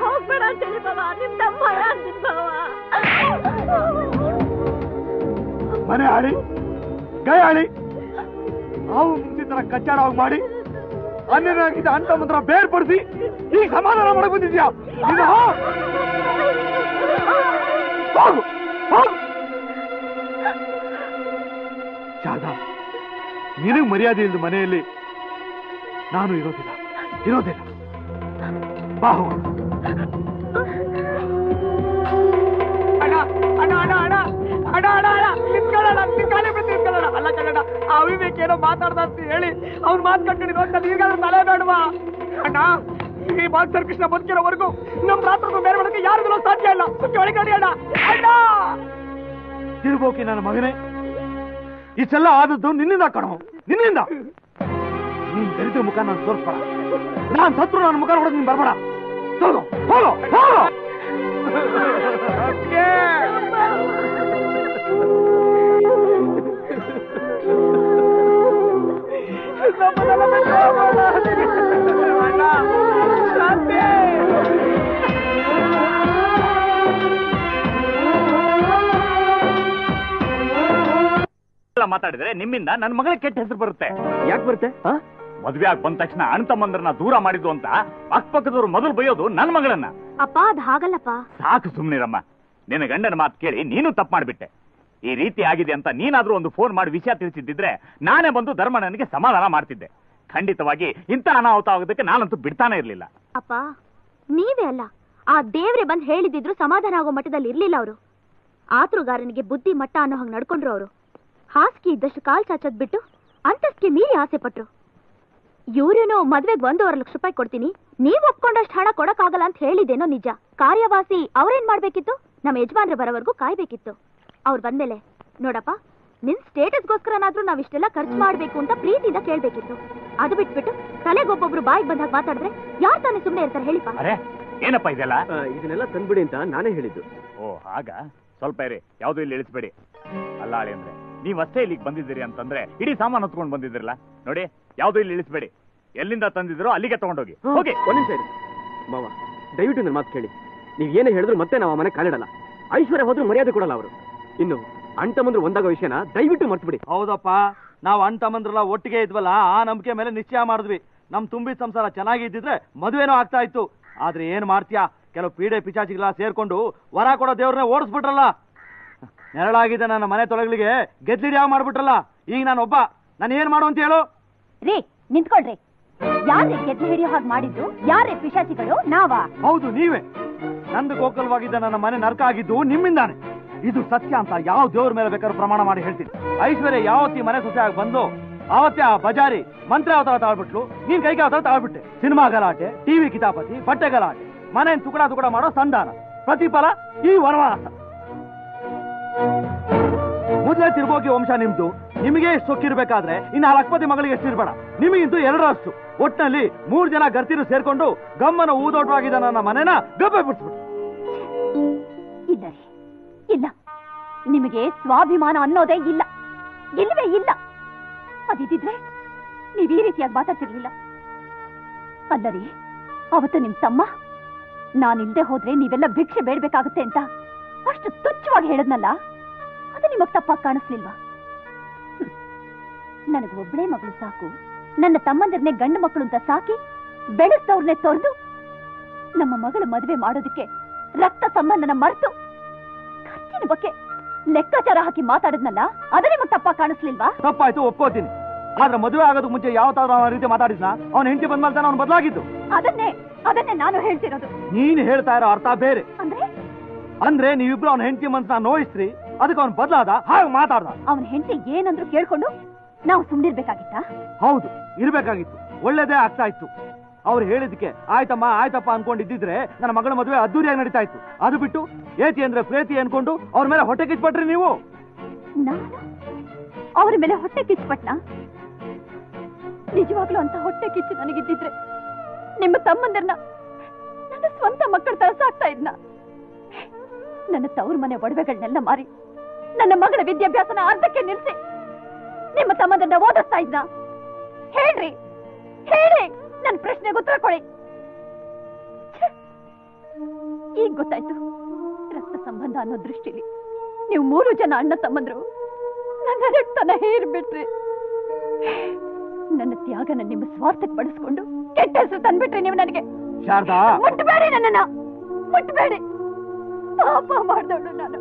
ಹೋಗ್ಬೇಡ ಅಂತೇಳಿ ಬಾವಾ, ನಿಮ್ ತಮ್ಮ ಮನೆ ಆಡಿ ಗೈ ಆಡಿ ನಾವು ಮುಂದಿನ ತರ ಕಚ್ಚಾಡವಾಗಿ ಮಾಡಿ ಅನ್ಯನಾಗಿದ್ದ ಅಂತ ಮಾತ್ರ ಬೇರ್ಪಡಿಸಿ ಈಗ ಸಮಾಧಾನ ಮಾಡಕ್ ಬಂದಿದ್ಯಾ? ಶಾರದಾ, ನಿನಗೆ ಮರ್ಯಾದೆ ಇಲ್ಲದ ಮನೆಯಲ್ಲಿ ನಾನು ಇರೋದಿಲ್ಲ ಇರೋದಿಲ್ಲ ಬಾಹು. ಅಣ್ಣ ಅಣ್ಣ ಅಣ್ಣ ಅಣ್ಣ ಅಣ್ಣ ಅಣ್ಣ ಅಣ್ಣ ನಿಂತ್ಕೊಳ್ಳೋಣ, ನಿಂತ್ಕೊಳ್ಳಿ ಬಿಟ್ಟು ನಿಂತ್ಕೊಳ್ಳೋಣ. ಅಲ್ಲ ಕನ್ನಡ, ಆ ಅವಿವೇಕ್ ಏನೋ ಮಾತಾಡ್ದ ಅಂತ ಹೇಳಿ ಅವ್ನು ಮಾತು ಕಟ್ಕೊಂಡಿರೋ ಅಂತ ಈಗಾದ್ರೂ ತಲೆ ಬೇಡವಾ? ಅಣ್ಣ, ಈ ಬಾಕ್ಸರ್ ಕೃಷ್ಣ ಬದುಕಿರೋವರೆಗೂ ನಮ್ಮ ರಾತ್ರಿಗೂ ಬೇರೆ ಮಾಡೋಕೆ ಯಾರಿಗೂ ಸಾಧ್ಯ ಇಲ್ಲ. ಸುಮ್ಮನೆ ಒಳಗಡೆ ಅಣ್ಣ ಅಣ್ಣ ತಿರುಗೋಕೆ. ನನ್ನ ಮಗನೇ, ಇಷ್ಟೆಲ್ಲ ಆದದ್ದು ನಿನ್ನಿಂದ ಕಣೋ, ನಿನ್ನಿಂದ. ನೀನ್ ದರಿದ್ರ ಮುಖ ನಾನು ತೋರಿಸ್ಬೇಡ, ನಾನ್ ಸತ್ರು ನನ್ನ ಮುಖ ನೋಡೋದು ನೀನ್ ಬರ್ಬೇಡ. ಹೋಗೋ ಹೋಗೋ ಹೋಗೋ. ಮಾತಾಡಿದ್ರೆ ನಿಮ್ಮಿಂದ ನನ್ನ ಮಗಳ ಕೆಟ್ಟ ಹೆಸರು ಬರುತ್ತೆ. ಯಾಕೆ ಬರುತ್ತೆ? ಮದ್ವೆ ಆಗಿ ಬಂದ ತಕ್ಷಣ ಅಣ್ಣ ತಮ್ಮಂದ್ರನ್ನ ದೂರ ಮಾಡಿದ್ದು ಅಂತ ಅಕ್ಕಪಕ್ಕದವ್ರು ಮೊದಲು ಬೈಯೋದು ನನ್ನ ಮಗಳನ್ನ. ಅಪ್ಪ, ಅದು ಹಾಗಲ್ಲಪ್ಪ. ಸಾಕು ಸುಮ್ನಿರಮ್ಮ, ನಿನ್ನ ಗಂಡನ ಮಾತು ಕೇಳಿ ನೀನು ತಪ್ಪು ಮಾಡಿಬಿಟ್ಟೆ. ಈ ರೀತಿ ಆಗಿದೆ ಅಂತ ನೀನಾದ್ರೂ ಒಂದು ಫೋನ್ ಮಾಡಿ ವಿಷಯ ತಿಳಿಸಿದ್ದಿದ್ರೆ ನಾನೇ ಬಂದು ಧರ್ಮಣ್ಣನಿಗೆ ಸಮಾಧಾನ ಮಾಡ್ತಿದ್ದೆ. ಖಂಡಿತವಾಗಿ ಇಂಥ ಅನಾಹುತ ಆಗೋದಕ್ಕೆ ನಾನಂತೂ ಬಿಡ್ತಾನೆ ಇರ್ಲಿಲ್ಲ. ಅಪ್ಪ, ನೀವೇ ಅಲ್ಲ ಆ ದೇವ್ರೆ ಬಂದು ಹೇಳಿದಿದ್ರು ಸಮಾಧಾನ ಆಗೋ ಮಟ್ಟದಲ್ಲಿ ಇರ್ಲಿಲ್ಲ ಅವರು. ಆತುಗಾರನಿಗೆ ಬುದ್ಧಿ ಮಟ್ಟ ಅನ್ನೋ ಹಂಗೆ ನಡ್ಕೊಂಡ್ರು ಅವರು. ಹಾಸಿಗೆ ಇದ್ದಷ್ಟು ಕಾಲ್ ಚಾಚದ್ ಬಿಟ್ಟು ಅಂತಸ್ಗೆ ಮೀರಿ ಆಸೆ ಪಟ್ರು. ಇವ್ರೇನೋ ಮದ್ವೆಗ್ ಒಂದೂವರೆ ಲಕ್ಷ ರೂಪಾಯಿ ಕೊಡ್ತೀನಿ, ನೀವ್ ಒಪ್ಕೊಂಡಷ್ಟು ಹಣ ಕೊಡಕ್ಕಾಗಲ್ಲ ಅಂತ ಹೇಳಿದೇನೋ ನಿಜ. ಕಾರ್ಯವಾಸಿ ಅವ್ರೇನ್ ಮಾಡ್ಬೇಕಿತ್ತು? ನಮ್ಮ ಯಜಮಾನ್ರ ಬರೋವರೆಗೂ ಕಾಯ್ಬೇಕಿತ್ತು. ಅವ್ರು ಬಂದ್ಮೇಲೆ, ನೋಡಪ್ಪ ನಿನ್ ಸ್ಟೇಟಸ್ಗೋಸ್ಕರನಾದ್ರೂ ನಾವ್ ಇಷ್ಟೆಲ್ಲ ಖರ್ಚು ಮಾಡ್ಬೇಕು ಅಂತ ಪ್ರೀತಿಯಿಂದ ಕೇಳ್ಬೇಕಿತ್ತು. ಅದು ಬಿಟ್ಬಿಟ್ಟು ತಲೆಗೊಬ್ಬೊಬ್ರು ಬಾಯಿಗೆ ಬಂದಾಗ ಮಾತಾಡಿದ್ರೆ ಯಾರು ತಾನೇ ಸುಮ್ನೆ ಇರ್ತಾರೆ ಹೇಳಿಪ್ಪ. ಏನಪ್ಪ ಇದೆಲ್ಲ? ಇದನ್ನೆಲ್ಲ ತಂದ್ಬಿಡಿ ಅಂತ ನಾನೇ ಹೇಳಿದ್ದು. ಓ ಹಾಗ, ಸ್ವಲ್ಪ ಇರಿ, ಯಾವ್ದು ಇಲ್ಲಿ ಇಳಿಸ್ಬೇಡಿ. ಅಲ್ಲ ಆಳಿ ಅಂದ್ರೆ ನೀವಷ್ಟೇ ಇಲ್ಲಿಗೆ ಬಂದಿದ್ದೀರಿ ಅಂತಂದ್ರೆ ಇಡೀ ಸಾಮಾನು ಹೊತ್ಕೊಂಡು ಬಂದಿದ್ರಲ್ಲ ನೋಡಿ, ಯಾವ್ದು ಇಲ್ಲಿ ಇಳಿಸ್ಬೇಡಿ. ಎಲ್ಲಿಂದ ತಂದಿದ್ರು ಅಲ್ಲಿಗೆ ತಗೊಂಡೋಗಿ. ಓಕೆ, ಒಂದ್ ನಿಮಿಷ ಇರಿ ಮಾವ, ದಯವಿಟ್ಟು ನನ್ನ ಮಾತು ಕೇಳಿ. ನೀವು ಏನೇ ಹೇಳಿದ್ರು ಮತ್ತೆ ನಾವು ಆ ಮನೆ ಕಾಲಿಡಲ್ಲ. ಐಶ್ವರ್ಯ ಹೋದ್ರು ಮರ್ಯಾದೆ ಕೊಡಲ್ಲ ಅವರು. ಇನ್ನು ಅಣ್ಣ ತಮ್ಮಂದ್ರು ಒಂದಾಗ ವಿಷಯನ ದಯವಿಟ್ಟು ಮರ್ತ್ಬಿಡಿ. ಹೌದಪ್ಪ, ನಾವು ಅಣ್ಣ ತಮ್ಮಂದ್ರಲ್ಲ ಒಟ್ಟಿಗೆ ಇದ್ವಲ್ಲ, ಆ ನಂಬಿಕೆ ಮೇಲೆ ನಿಶ್ಚಯ ಮಾಡಿದ್ವಿ. ನಮ್ ತುಂಬಿದ ಸಂಸಾರ ಚೆನ್ನಾಗಿ ಇದ್ದಿದ್ರೆ ಮದುವೆನೋ ಆಗ್ತಾ ಇತ್ತು. ಆದ್ರೆ ಏನ್ ಮಾಡ್ತೀಯಾ, ಕೆಲವು ಪೀಡೆ ಪಿಚಾಚಿಗಳ ಸೇರ್ಕೊಂಡು ವರ ಕೊಡೋ ದೇವ್ರನ್ನೇ ಓಡಿಸ್ಬಿಟ್ರಲ್ಲ. ನೆರಳಾಗಿದೆ ನನ್ನ ಮನೆ ತೊಳಗಳಿಗೆ ಗೆದ್ಲಿಡಿ ಯಾವ ಮಾಡ್ಬಿಟ್ರಲ್ಲ. ಈಗ ನಾನೊಬ್ಬ, ನಾನು ಏನ್ ಮಾಡು ಅಂತ ಹೇಳು? ರೀ ನಿಂತ್ಕೊಳ್ರಿ, ಯಾರೇ ಗೆದ್ದು ಹಿಡಿಯೋ ಹಾಗೆ ಮಾಡಿದ್ದು? ಯಾರೇ ಪಿಶಾಚಿಗಳು? ನಾವಾ? ಹೌದು ನೀವೇ. ನಂದು ಗೋಕಲ್ವಾಗಿದ್ದ ನನ್ನ ಮನೆ ನರ್ಕ ಆಗಿದ್ದು ನಿಮ್ಮಿಂದಾನೆ. ಇದು ಸತ್ಯ ಅಂತ ಯಾವ ದೇವ್ರ ಮೇಲೆ ಬೇಕಾದ್ರೂ ಪ್ರಮಾಣ ಮಾಡಿ ಹೇಳ್ತೀನಿ. ಐಶ್ವರ್ಯ ಯಾವತ್ತಿ ಮನೆ ಸೊಸೆಯಾಗಿ ಬಂದು ಅವತ್ತೆ ಆ ಬಜಾರಿ ಮಂತ್ರ ಅವತಾರ ತಾಳ್ಬಿಟ್ಲು, ನೀನ್ ಕೈಗೆ ಅವತಾರ ತಾಳ್ಬಿಟ್ಟೆ. ಸಿನಿಮಾ ಗಲಾಟೆ, ಟಿವಿ ಕಿತಾಪತಿ, ಬಟ್ಟೆ ಗಲಾಟೆ, ಮನೆ ತುಕಡ ತುಕಡ ಮಾಡೋ ಸಂಧಾನ, ಪ್ರತಿಫಲ ಈ ವನವಾಸ. ಮೊದಲೇ ತಿರ್ಬೋಗಿ ವಂಶ ನಿಮ್ದು. ನಿಮಗೆ ಎಷ್ಟು ಸೊಕ್ಕಿರ್ಬೇಕಾದ್ರೆ ಇನ್ನು ಆ ಲಕ್ಷ್ಮತಿ ಮಗಳಿಗೆ ಎಷ್ಟಿರ್ಬೇಡ. ನಿಮಗಿಂತೂ ಎರಡರಷ್ಟು. ಒಟ್ಟಿನಲ್ಲಿ ಮೂರ್ ಜನ ಗರ್ತಿರು ಸೇರ್ಕೊಂಡು ಗಮ್ಮನ ಊದೋಟವಾಗಿದ್ದ ನನ್ನ ಮನೆನ ಗಬ್ಬೆ ಬಿಡ್ಸ್ಬಿಟ್ಟು. ಇಲ್ಲರಿ ಇಲ್ಲ, ನಿಮಗೆ ಸ್ವಾಭಿಮಾನ ಅನ್ನೋದೇ ಇಲ್ಲ, ಇಲ್ಲವೇ ಇಲ್ಲ. ಅದಿದ್ರೆ ನೀವ್ ಈ ರೀತಿಯಾಗಿ ಮಾತಾಡ್ತಿರ್ಲಿಲ್ಲ. ಅಲ್ಲರಿ, ಅವತ್ತು ನಿಮ್ ತಮ್ಮ ನಾನಿಲ್ದೆ ಹೋದ್ರೆ ನೀವೆಲ್ಲ ಭಿಕ್ಷೆ ಬೇಡ್ಬೇಕಾಗುತ್ತೆ ಅಂತ ಅಷ್ಟು ತುಚ್ಛವಾಗಿ ಹೇಳದ್ನಲ್ಲ, ಅದು ನಿಮಗ್ ತಪ್ಪಾಗಿ ಕಾಣಿಸ್ಲಿಲ್ವಾ? ನನಗೆ ಒಬ್ಬಳೇ ಮಗಳು ಸಾಕು. ನನ್ನ ತಮ್ಮಂದಿರನ್ನೇ ಗಂಡು ಮಕ್ಕಳು ಅಂತ ಸಾಕಿ ಬೆಳೆಸ್ತವ್ರನ್ನೇ ತೊರೆದು ನಮ್ಮ ಮಗಳ ಮದುವೆ ಮಾಡೋದಕ್ಕೆ ರಕ್ತ ಸಂಬಂಧನ ಮರೆತು ಖರ್ಚಿನ ಬಗ್ಗೆ ಲೆಕ್ಕಾಚಾರ ಹಾಕಿ ಮಾತಾಡದ್ನಲ್ಲ, ಅದ ನಿಮಗ್ ತಪ್ಪಾಗಿ ಕಾಣಿಸ್ಲಿಲ್ವಾ? ತಪ್ಪಾಯ್ತು, ಒಪ್ಕೋತೀನಿ. ಆದ್ರೆ ಮದುವೆ ಆಗೋದಕ್ಕೆ ಮುಂಚೆ ಯಾವತ್ತಾದ್ರೂ ಅವನ ರೀತಿ ಮಾತಾಡಿದ್ನ? ಅವನ ಹೆಂಡತಿ ಬಂದ್ಮೇಲೆ ತಾನು ಅವ್ನು ಬದಲಾಗಿದ್ದು. ಅದನ್ನೇ ಅದನ್ನೇ ನಾನು ಹೇಳ್ತಿರೋದು. ನೀನ್ ಹೇಳ್ತಾ ಇರೋ ಅರ್ಥ ಬೇರೆ. ಅಂದ್ರೆ ಅಂದ್ರೆ ನೀವಿಬ್ರು ಅವನ ಹೆಂಡತಿ ಮನ್ಸನ್ನ ನೋಯಿಸ್ರಿ, ಅದಕ್ಕೆ ಅವ್ನು ಬದಲಾದ ಹಾಗೆ ಮಾತಾಡ್ದ. ಅವನ ಹೆಂಡತಿ ಏನಂದ್ರು ಕೇಳ್ಕೊಂಡು ನಾವು ಸುಮ್ನಿರ್ಬೇಕಾಗಿತ್ತ? ಹೌದು, ಇರ್ಬೇಕಾಗಿತ್ತು. ಒಳ್ಳೇದೇ ಆಗ್ತಾ ಇತ್ತು. ಅವ್ರು ಹೇಳಿದಕ್ಕೆ ಆಯ್ತಮ್ಮ ಆಯ್ತಪ್ಪ ಅನ್ಕೊಂಡಿದ್ದಿದ್ರೆ ನನ್ನ ಮಗಳ ಮದುವೆ ಅದ್ದೂರಿಯಾಗಿ ನಡೀತಾ ಇತ್ತು. ಅದು ಬಿಟ್ಟು ಏತಿ ಅಂದ್ರೆ ಪ್ರೀತಿ ಅನ್ಕೊಂಡು ಅವ್ರ ಮೇಲೆ ಹೊಟ್ಟೆ ಕಿಚ್ಪಟ್ರಿ ನೀವು. ಅವ್ರ ಮೇಲೆ ಹೊಟ್ಟೆ ಕಿಚ್ಪಟ್ಟ? ನಿಜವಾಗ್ಲೂ ಅಂತ ಹೊಟ್ಟೆ ಕಿಚ್ಚು ನನಗಿದ್ದಿದ್ರೆ ನಿಮ್ಮ ತಮ್ಮಂದಿರನ್ನ ನನ್ನ ಸ್ವಂತ ಮಕ್ಕಳ ತರ ಸಾಕ್ತಾ ಇದ್ನ. ನನ್ನ ತವರು ಮನೆ ಒಡವೆಗಳನ್ನೆಲ್ಲ ಮಾರಿ ನನ್ನ ಮಗಳ ವಿದ್ಯಾಭ್ಯಾಸನ ಅರ್ಧಕ್ಕೆ ನಿಲ್ಲಿಸಿ ನಿಮ್ಮ ತಮ್ಮದನ್ನ ಓದಿಸ್ತಾ ಇದ್ನ. ಹೇಳ್ರಿ ಹೇಳಿ, ನನ್ನ ಪ್ರಶ್ನೆಗೆ ಉತ್ತರ ಕೊಡಿ. ಈಗ ಗೊತ್ತಾಯ್ತು, ರಕ್ತ ಸಂಬಂಧ ಅನ್ನೋ ದೃಷ್ಟಿಲಿ ನೀವು ಮೂರು ಜನ ಅಣ್ಣ ತಮ್ಮಂದ್ರು ನನ್ನ ರಕ್ತನ ಹೇರ್ಬಿಟ್ರಿ. ನನ್ನ ತ್ಯಾಗನ ನಿಮ್ಮ ಸ್ವಾರ್ಥಕ್ಕೆ ಬಳಸ್ಕೊಂಡು ಕೆಟ್ಟ ಹೆಸರು ತಂದ್ಬಿಟ್ರಿ ನೀವು ನನಗೆ. ಶಾರದಾ, ಮುಟ್ಟಬೇಡಿ ನನ್ನನ್ನ, ಮುಟ್ಟಬೇಡಿ. ಪಾಪ ಮಾಡಿದವಳು ನಾನು.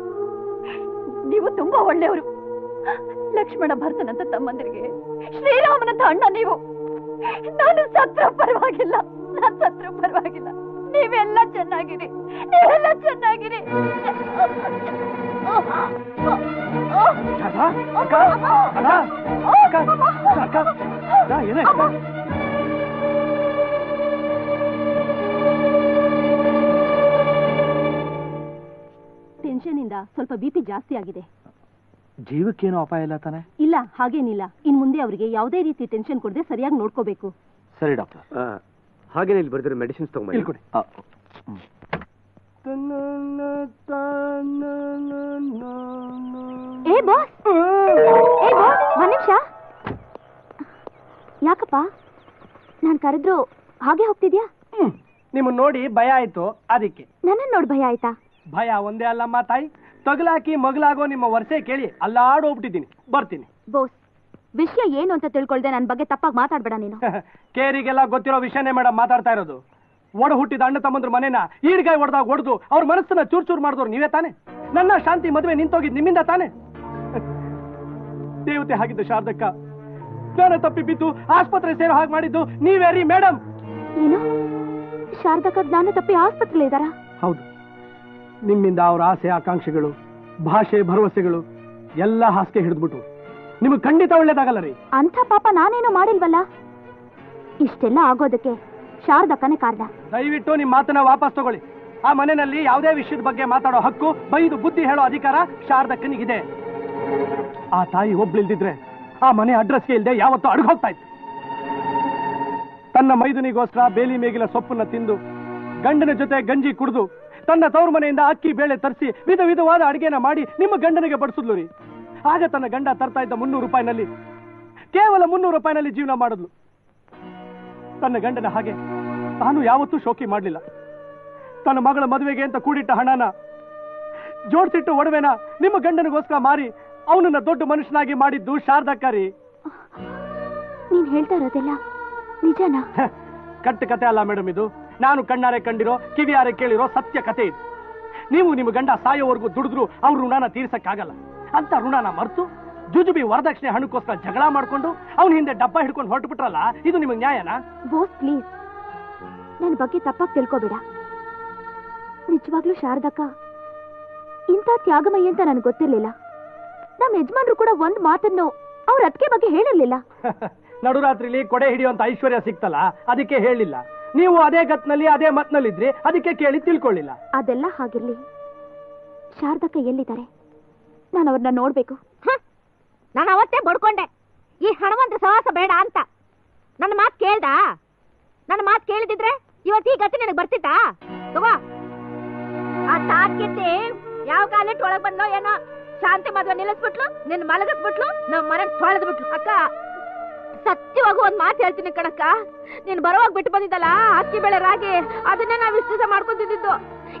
ನೀವು ತುಂಬಾ ಒಳ್ಳೆಯವರು. ಲಕ್ಷ್ಮಣ ಭರತನಂತ ತಮ್ಮಂದಿರಿಗೆ ಶ್ರೀರಾಮನಂತ ಅಣ್ಣ ನೀವು. ನಾನು ಸತ್ರ ಪರವಾಗಿಲ್ಲ, ನಾನು ಸತ್ರ ಪರವಾಗಿಲ್ಲ. ನೀವೆಲ್ಲ ಚೆನ್ನಾಗಿರಿ, ನೀವೆಲ್ಲ ಚೆನ್ನಾಗಿರಿ. ಟೆನ್ಷನ್ ಇಂದ ಸ್ವಲ್ಪ ಬಿಪಿ ಜಾಸ್ತಿ ಆಗಿದೆ. ಜೀವಕ್ಕೇನು ಅಪಾಯ ಇಲ್ಲ ತಾನೆ? ಇಲ್ಲ, ಹಾಗೇನಿಲ್ಲ. ಇನ್ ಮುಂದೆ ಅವರಿಗೆ ಯಾವುದೇ ರೀತಿ ಟೆನ್ಷನ್ ಕೊಡದೆ ಸರಿಯಾಗಿ ನೋಡ್ಕೋಬೇಕು. ಸರಿ ಡಾಕ್ಟರ್. ಹಾಗೇನೆ ಇಲ್ಲಿ ಬರ್ದಿರೋ ಮೆಡಿಸಿನ್ಸ್ ತಗೊಂಡು ಇಲ್ಲಿ ಕೊಡಿ. ಏ ಬಾಸ್, ಏ ಬಾಸ್, ಒಂದು ನಿಮಿಷ. ಯಾಕಪ್ಪ ನಾನು ಕರೆದ್ರು ಹಾಗೆ ಹೋಗ್ತಿದ್ಯಾ? ನಿಮ್ಮನ್ನ ನೋಡಿ ಭಯ ಆಯ್ತು, ಅದಕ್ಕೆ. ನನ್ನ ನೋಡಿ ಭಯ ಆಯ್ತಾ? ಭಯ ಒಂದೇ ಅಲ್ಲಮ್ಮ ತಾಯಿ, ತಗಲಾಕಿ ಮಗಲಾಗೋ ನಿಮ್ಮ ವರ್ಷೆ ಕೇಳಿ ಅಲ್ಲಾಡೋಗ್ಬಿಟ್ಟಿದ್ದೀನಿ. ಬರ್ತೀನಿ ಬೋಸ್. ವಿಷಯ ಏನು ಅಂತ ತಿಳ್ಕೊಳ್ದೆ ನನ್ನ ಬಗ್ಗೆ ತಪ್ಪಾಗಿ ಮಾತಾಡ್ಬೇಡ ನೀನು. ಕೇರಿಗೆಲ್ಲ ಗೊತ್ತಿರೋ ವಿಷಯನೇ ಮೇಡಮ್ ಮಾತಾಡ್ತಾ ಇರೋದು. ಒಡ ಹುಟ್ಟಿದ ಅಣ್ಣ ತಮ್ಮಂದ್ರ ಮನೇನ ಈಡ್ಗಾಯಿ ಹೊಡೆದಾಗ ಹೊಡೆದು ಅವ್ರ ಮನಸ್ಸನ್ನ ಚೂರ್ ಚೂರ್ ಮಾಡಿದ್ರು ನೀವೇ ತಾನೆ. ನನ್ನ ಶಾಂತಿ ಮದುವೆ ನಿಂತೋಗಿದ್ ನಿಮ್ಮಿಂದ ತಾನೆ. ದೇವತೆ ಹಾಗಿದ್ದು ಶಾರದಕ್ಕ, ನಾನು ತಪ್ಪಿ ಬಿದ್ದು ಆಸ್ಪತ್ರೆ ಸೇರೋ ಹಾಗೆ ಮಾಡಿದ್ದು ನೀವೇ ರೀ ಮೇಡಮ್. ಏನು ಶಾರದಕ್ಕ ಜ್ಞಾನ ತಪ್ಪಿ ಆಸ್ಪತ್ರೆ ಇದ್ದಾರಾ? ಹೌದು, ನಿಮ್ಮಿಂದ ಅವ್ರ ಆಸೆ ಆಕಾಂಕ್ಷೆಗಳು, ಭಾಷೆ, ಭರವಸೆಗಳು ಎಲ್ಲ ಹಾಸಿಗೆ ಹಿಡಿದ್ಬಿಟ್ಟು ನಿಮ್ಗೆ ಖಂಡಿತ ಒಳ್ಳೇದಾಗಲ್ಲ ರೀ. ಅಂಥ ಪಾಪ ನಾನೇನು ಮಾಡಿಲ್ವಲ್ಲ, ಇಷ್ಟೆಲ್ಲ ಆಗೋದಕ್ಕೆ ಶಾರದಕ್ಕನೇ ಕಾರಣ. ದಯವಿಟ್ಟು ನಿಮ್ಮ ಮಾತನ್ನ ವಾಪಸ್ ತಗೊಳ್ಳಿ. ಆ ಮನೆಯಲ್ಲಿ ಯಾವುದೇ ವಿಷಯದ ಬಗ್ಗೆ ಮಾತಾಡೋ ಹಕ್ಕು, ಬೈದು ಬುದ್ಧಿ ಹೇಳೋ ಅಧಿಕಾರ ಶಾರದಕ್ಕನಿಗಿದೆ. ಆ ತಾಯಿ ಒಬ್ಳಿಲ್ದಿದ್ರೆ ಆ ಮನೆ ಅಡ್ರೆಸ್ಗೆ ಇಲ್ಲದೆ ಯಾವತ್ತೂ ಅಡುಗೆ ಹೋಗ್ತಾ ಇತ್ತು. ತನ್ನ ಮೈದುನಿಗೋಸ್ಕರ ಬೇಲಿ ಮೇಗಿಲ ಸೊಪ್ಪನ್ನ ತಿಂದು, ಗಂಡನ ಜೊತೆ ಗಂಜಿ ಕುಡಿದು, ತನ್ನ ತವ್ರ ಮನೆಯಿಂದ ಅಕ್ಕಿ ಬೇಳೆ ತರಿಸಿ ವಿಧ ವಿಧವಾದ ಅಡುಗೆನ ಮಾಡಿ ನಿಮ್ಮ ಗಂಡನಿಗೆ ಬಡಿಸಿದ್ಲು ರೀ. ಆಗ ತನ್ನ ಗಂಡ ತರ್ತಾ ಇದ್ದ ಮುನ್ನೂರು ರೂಪಾಯಿನಲ್ಲಿ ಕೇವಲ ಮುನ್ನೂರು ರೂಪಾಯಿನಲ್ಲಿ ಜೀವನ ಮಾಡಿದ್ಲು. ತನ್ನ ಗಂಡನ ಹಾಗೆ ತಾನು ಯಾವತ್ತೂ ಶೋಕಿ ಮಾಡಲಿಲ್ಲ. ತನ್ನ ಮಗಳ ಮದುವೆಗೆ ಅಂತ ಕೂಡಿಟ್ಟ ಹಣನ, ಜೋಡ್ಸಿಟ್ಟು ಒಡವೆನ ನಿಮ್ಮ ಗಂಡನಿಗೋಸ್ಕರ ಮಾರಿ ಅವನನ್ನ ದೊಡ್ಡ ಮನುಷ್ಯನಾಗಿ ಮಾಡಿದ್ದು ಶಾರದಕ್ಕರಿ. ನೀನ್ ಹೇಳ್ತಾ ಇರೋದೆಲ್ಲ ನಿಜನಾ? ಕಟ್ಟ ಕತೆ ಅಲ್ಲ ಮೇಡಮ್ ಇದು. ನಾನು ಕಣ್ಣಾರೆ ಕಂಡಿರೋ ಕಿವಿಯಾರೆ ಕೇಳಿರೋ ಸತ್ಯ ಕತೆ ಇದು. ನೀವು ನಿಮ್ಮ ಗಂಡ ಸಾಯೋವರೆಗೂ ದುಡಿದ್ರು ಅವ್ರ ಋಣನ ತೀರ್ಸಕ್ಕಾಗಲ್ಲ ಅಂತ ಋಣನ ಮರೆತು ಜುಜುಬಿ ವರದಕ್ಷಿಣೆ ಹಣಕ್ಕೋಸ್ಕರ ಜಗಳ ಮಾಡ್ಕೊಂಡು ಅವ್ನ ಹಿಂದೆ ಡಬ್ಬ ಹಿಡ್ಕೊಂಡು ಹೊರಟು ಬಿಟ್ರಲ್ಲ, ಇದು ನಿಮಗೆ ನ್ಯಾಯನಾ? ಬೋಸ್ ಪ್ಲೀಸ್, ನನ್ನ ಬಗ್ಗೆ ತಪ್ಪಾಗಿ ತಿಳ್ಕೊಬೇಡ. ನಿಜವಾಗ್ಲೂ ಶಾರದಕ್ಕ ಇಂಥ ತ್ಯಾಗಮಯಿ ಅಂತ ನನ್ಗೆ ಗೊತ್ತಿರ್ಲಿಲ್ಲ. ನಮ್ಮ ಯಜಮಾನ್ರು ಕೂಡ ಒಂದ್ ಮಾತನ್ನು ಅವ್ರ ಅದಕ್ಕೆ ಬಗ್ಗೆ ಹೇಳಿರ್ಲಿಲ್ಲ. ನಡುರಾತ್ರಿಲಿ ಕೊಡೆ ಹಿಡಿಯುವಂತ ಐಶ್ವರ್ಯ ಸಿಕ್ತಲ್ಲ, ಅದಕ್ಕೆ ಹೇಳಿಲ್ಲ. ನೀವು ಅದೇ ಗತ್ನಲ್ಲಿ ಅದೇ ಮತ್ನಲ್ಲಿ ಇದ್ರಿ, ಅದಕ್ಕೆ ಕೇಳಿ ತಿಳ್ಕೊಳ್ಳಿಲ್ಲ. ಅದೆಲ್ಲ ಹಾಗಿರ್ಲಿ, ಶಾರದಕ್ಕ ಎಲ್ಲಿದ್ದಾರೆ? ನಾನು ಅವ್ರನ್ನ ನೋಡ್ಬೇಕು. ನಾನು ಅವತ್ತೇ ಬಡ್ಕೊಂಡೆ, ಈ ಹಣವಂತ ಸಹವಾಸ ಬೇಡ ಅಂತ. ನನ್ನ ಮಾತು ಕೇಳ್ದ? ನನ್ನ ಮಾತು ಕೇಳಿದ್ರೆ ಇವತ್ತು ಈ ಗತಿ ನನಗೆ ಬರ್ತಿತ್ತಾ? ತಗೋ, ಆ ತಾಕಿತ್ತಿ ಯಾವ ಕಾಲಿಟ್ಟು ಒಳಗ್ ಬಂದ್ಲೋ ಏನೋ. ಶಾಂತಿ ಮದುವೆ ನಿಲ್ಲಿಸ್ಬಿಟ್ಲು, ನಿನ್ನ ಮಲಗಿಸ್ಬಿಟ್ಲು, ನಮ್ಮ ಮನೆ ತೊಳೆದ್ಬಿಟ್ಲು. ಅಕ್ಕ ಸತ್ಯವಾಗೂ ಒಂದ್ ಮಾತು ಹೇಳ್ತೀನಿ ಕಣಕ್ಕ, ನೀನ್ ಬರೋವಾಗ ಬಿಟ್ಟು ಬಂದಿದ್ದಲ್ಲ ಅಕ್ಕಿ ಬೇಳೆ ರಾಗಿ, ಅದನ್ನೇ ನಾವ್ ಇಷ್ಟು ದಿವಸ ಮಾಡ್ಕೊಂತಿದ್ದು.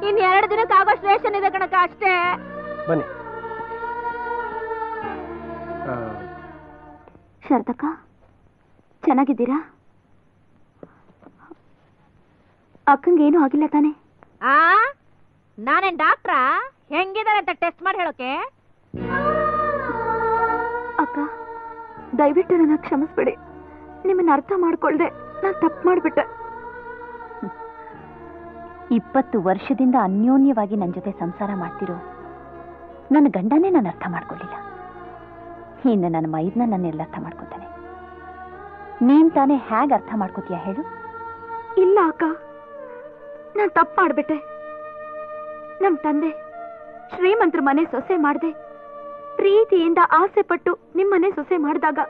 ಇನ್ ಎರಡು ದಿನಕ್ಕೆ ಆಗೋಷ್ಟು ರೇಷನ್ ಇದೆ ಕಣಕ್ಕ, ಅಷ್ಟೇ. ಬನ್ನಿ ಶಾರದಕ್ಕ, ಚೆನ್ನಾಗಿದ್ದೀರಾ? ಅಕ್ಕಂಗೆ ಏನು ಆಗಿಲ್ಲ ತಾನೆ? ಆ ನಾನೇನ್ ಡಾಕ್ಟ್ರಾ ಹೆಂಗಿದ್ದಾರೆ ಅಂತ ಟೆಸ್ಟ್ ಮಾಡಿ ಹೇಳೋಕೆ? ಅಕ್ಕ ದಯವಿಟ್ಟು ನನ್ನ ಕ್ಷಮಿಸ್ಬಿಡಿ, ನಿಮ್ಮನ್ನ ಅರ್ಥ ಮಾಡ್ಕೊಳ್ದೆ ನಾನು ತಪ್ಪು ಮಾಡಿಬಿಟ್ಟೆ. ಇಪ್ಪತ್ತು ವರ್ಷದಿಂದ ಅನ್ಯೋನ್ಯವಾಗಿ ನನ್ನ ಜೊತೆ ಸಂಸಾರ ಮಾಡ್ತಿರೋ ನನ್ನ ಗಂಡನೇ ನಾನು ಅರ್ಥ ಮಾಡ್ಕೊಳ್ಳಿಲ್ಲ. ಇನ್ನು ನನ್ನ ಮೈದನ್ನ ನನ್ನೆಲ್ಲ ಅರ್ಥ ಮಾಡ್ಕೊತಾನೆ. ನೀನ್ ತಾನೇ ಹೇಗೆ ಅರ್ಥ ಮಾಡ್ಕೋತೀಯ ಹೇಳು? ಇಲ್ಲ ಅಕ್ಕ, ನಾನು ತಪ್ಪು ಮಾಡ್ಬಿಟ್ಟೆ. ನಮ್ಮ ತಂದೆ ಶ್ರೀಮಂತರ ಮನೆ ಸೊಸೆ ಮಾಡಿದೆ, ಪ್ರೀತಿಯಿಂದ ಆಸೆ ಪಟ್ಟು ನಿಮ್ಮನೆ ಸೊಸೆ ಮಾಡಿದಾಗ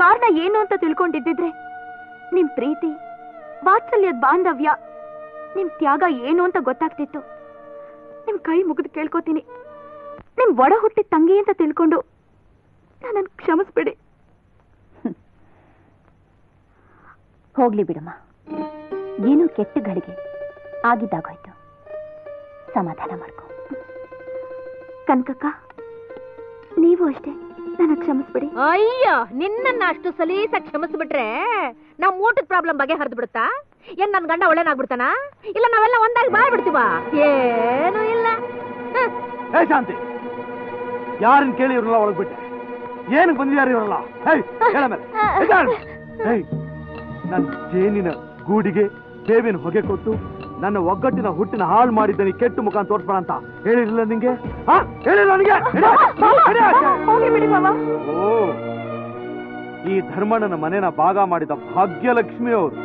ಕಾರಣ ಏನು ಅಂತ ತಿಳ್ಕೊಂಡಿದ್ದಿದ್ರೆ ನಿಮ್ ಪ್ರೀತಿ, ವಾತ್ಸಲ್ಯದ ಬಾಂಧವ್ಯ ನಿಮ್ ತ್ಯಾಗ ಏನು ಅಂತ ಗೊತ್ತಾಗ್ತಿತ್ತು. ನಿಮ್ ಕೈ ಮುಗಿದು ಕೇಳ್ಕೋತೀನಿ, ನಿಮ್ ಒಡ ಹುಟ್ಟಿ ತಂಗಿ ಅಂತ ತಿಳ್ಕೊಂಡು ನನ್ನನ್ನು ಕ್ಷಮಿಸ್ಬಿಡಿ. ಹೋಗ್ಲಿ ಬಿಡಮ್ಮ, ಏನೋ ಕೆಟ್ಟ ಗಳಿಗೆ ಆಗಿದ್ದಾಗೋಯ್ತು, ಸಮಾಧಾನ ಮಾಡ್ಕೊ. ಕನಕಕ್ಕ ನೀವು ಅಷ್ಟೇ ನನ್ನ ಕ್ಷಮಿಸ್ಬಿಡಿ. ಅಯ್ಯೋ, ನಿನ್ನ ಅಷ್ಟು ಸಲೀಸ ಕ್ಷಮಿಸ್ಬಿಟ್ರೆ ನಮ್ ಊಟದ ಪ್ರಾಬ್ಲಮ್ ಬಗ್ಗೆ ಹರಿದು ಬಿಡುತ್ತಾ? ಏನ್ ನನ್ ಗಂಡ ಒಳ್ಳೆನಾಗ್ಬಿಡ್ತಾನ? ಇಲ್ಲ ನಾವೆಲ್ಲ ಒಂದಾಗಿ ಬಾಳ್ಬಿಡ್ತೀವ? ಏನು ಇಲ್ಲ. ಶಾಂತಿ, ಯಾರನ್ನ ಕೇಳಿ ಇವ್ರಲ್ಲ ಒಳಗ್ಬಿಟ್ಟೆ? ಏನು ಬಂದಿದಾರ ಇವ್ರಲ್ಲ? ನನ್ನ ಜೇನಿನ ಗೂಡಿಗೆ ಬೇವಿನ ಹೊಗೆ ಕೊಟ್ಟು ನನ್ನ ಒಗ್ಗಟ್ಟಿನ ಹುಟ್ಟಿನ ಹಾಳು ಮಾಡಿದ್ದೇನೆ, ಕೆಟ್ಟು ಮುಖ ತೋರಿಸ್ಬೇಡ ಅಂತ ಹೇಳಿರಲಿಲ್ಲ ನಿಂಗೆ? ಈ ಧರ್ಮಣ್ಣನ ಮನೇನ ಭಾಗ ಮಾಡಿದ ಭಾಗ್ಯಲಕ್ಷ್ಮಿ ಅವರು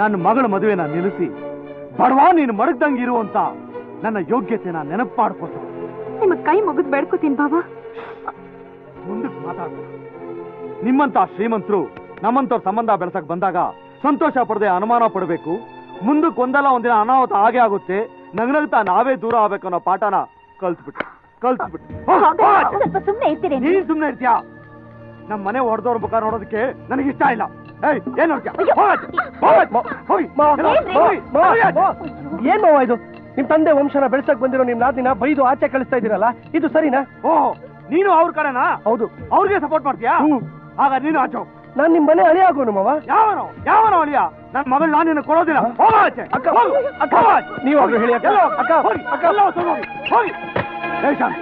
ನನ್ನ ಮಗಳ ಮದುವೆನ ನಿಲ್ಲಿಸಿ ಬಡವಾ ನೀನು ಮಡಗ್ದಂಗೆ ಇರುವಂತ ನನ್ನ ಯೋಗ್ಯತೆನ ನೆನಪು ಮಾಡ್ಕೊತ ನಿಮ್ಮ ಕೈ ಮುಗಿದು ಬೇಡ್ಕೋತೀನಿ ಬಾಬಾ. ಮುಂದಕ್ಕೆ ಮಾತಾಡ್ತ. ನಿಮ್ಮಂತ ಶ್ರೀಮಂತರು ನಮ್ಮಂತವ್ರ ಸಂಬಂಧ ಬೆಳೆಸಕ್ ಬಂದಾಗ ಸಂತೋಷ ಪಡದೆ ಅನುಮಾನ ಪಡಬೇಕು. ಮುಂದಕ್ಕೆ ಒಂದಲ್ಲ ಒಂದಿನ ಅನಾಹುತ ಹಾಗೆ ಆಗುತ್ತೆ, ನಗ್ನಗ್ತಾ ನಾವೇ ದೂರ ಆಗ್ಬೇಕು ಅನ್ನೋ ಪಾಠನ ಕಲ್ತ್ಬಿಟ್ಟು ಕಲ್ತ್ಬಿಟ್ಟು ಸುಮ್ನೆ ಇರ್ತೀಯಾ? ನಮ್ಮ ಮನೆ ಹೊಡೆದವ್ರ ಮುಖ ನೋಡೋದಕ್ಕೆ ನನಗಿಷ್ಟ ಇಲ್ಲ. ಏನ್ ನೋಡ್ತೀಯ ಇದು? ನಿಮ್ ತಂದೆ ವಂಶನ ಬೆಳೆಸಕ್ ಬಂದಿರೋ ನಿಮ್ ನಾದಿನ ಬೈದು ಆಚೆ ಕಳಿಸ್ತಾ ಇದೀರಲ್ಲ, ಇದು ಸರಿನಾ? ಓಹ್, ನೀನು ಅವ್ರ ಕಡೆನಾ? ಹೌದು, ಅವ್ರಿಗೆ ಸಪೋರ್ಟ್ ಮಾಡ್ತೀಯಾ? ಆಗ ನೀನು ಆಚೋ. ನಾನ್ ನಿಮ್ ಮನೆ ಅಳಿ ಆಗೋನು ಮಾವ. ಯಾವನೋ ಯಾವನೋ ಅಳಿಯ? ನನ್ನ ಮಗಳು ನಾನು ನಿನ್ನ ಕೊಡೋದಿಲ್ಲ. ಹೋಗಾಚೆ. ಅಕ್ಕ ಅಕ್ಕ ನೀವು ಅವ್ರು ಹೇಳಿ ಅಕ್ಕ ಅಕ್ಕ ಹೋಗಿ ಅಕ್ಕ ಎಲ್ಲ ಹೋಗಿ ಹೋಗಿ.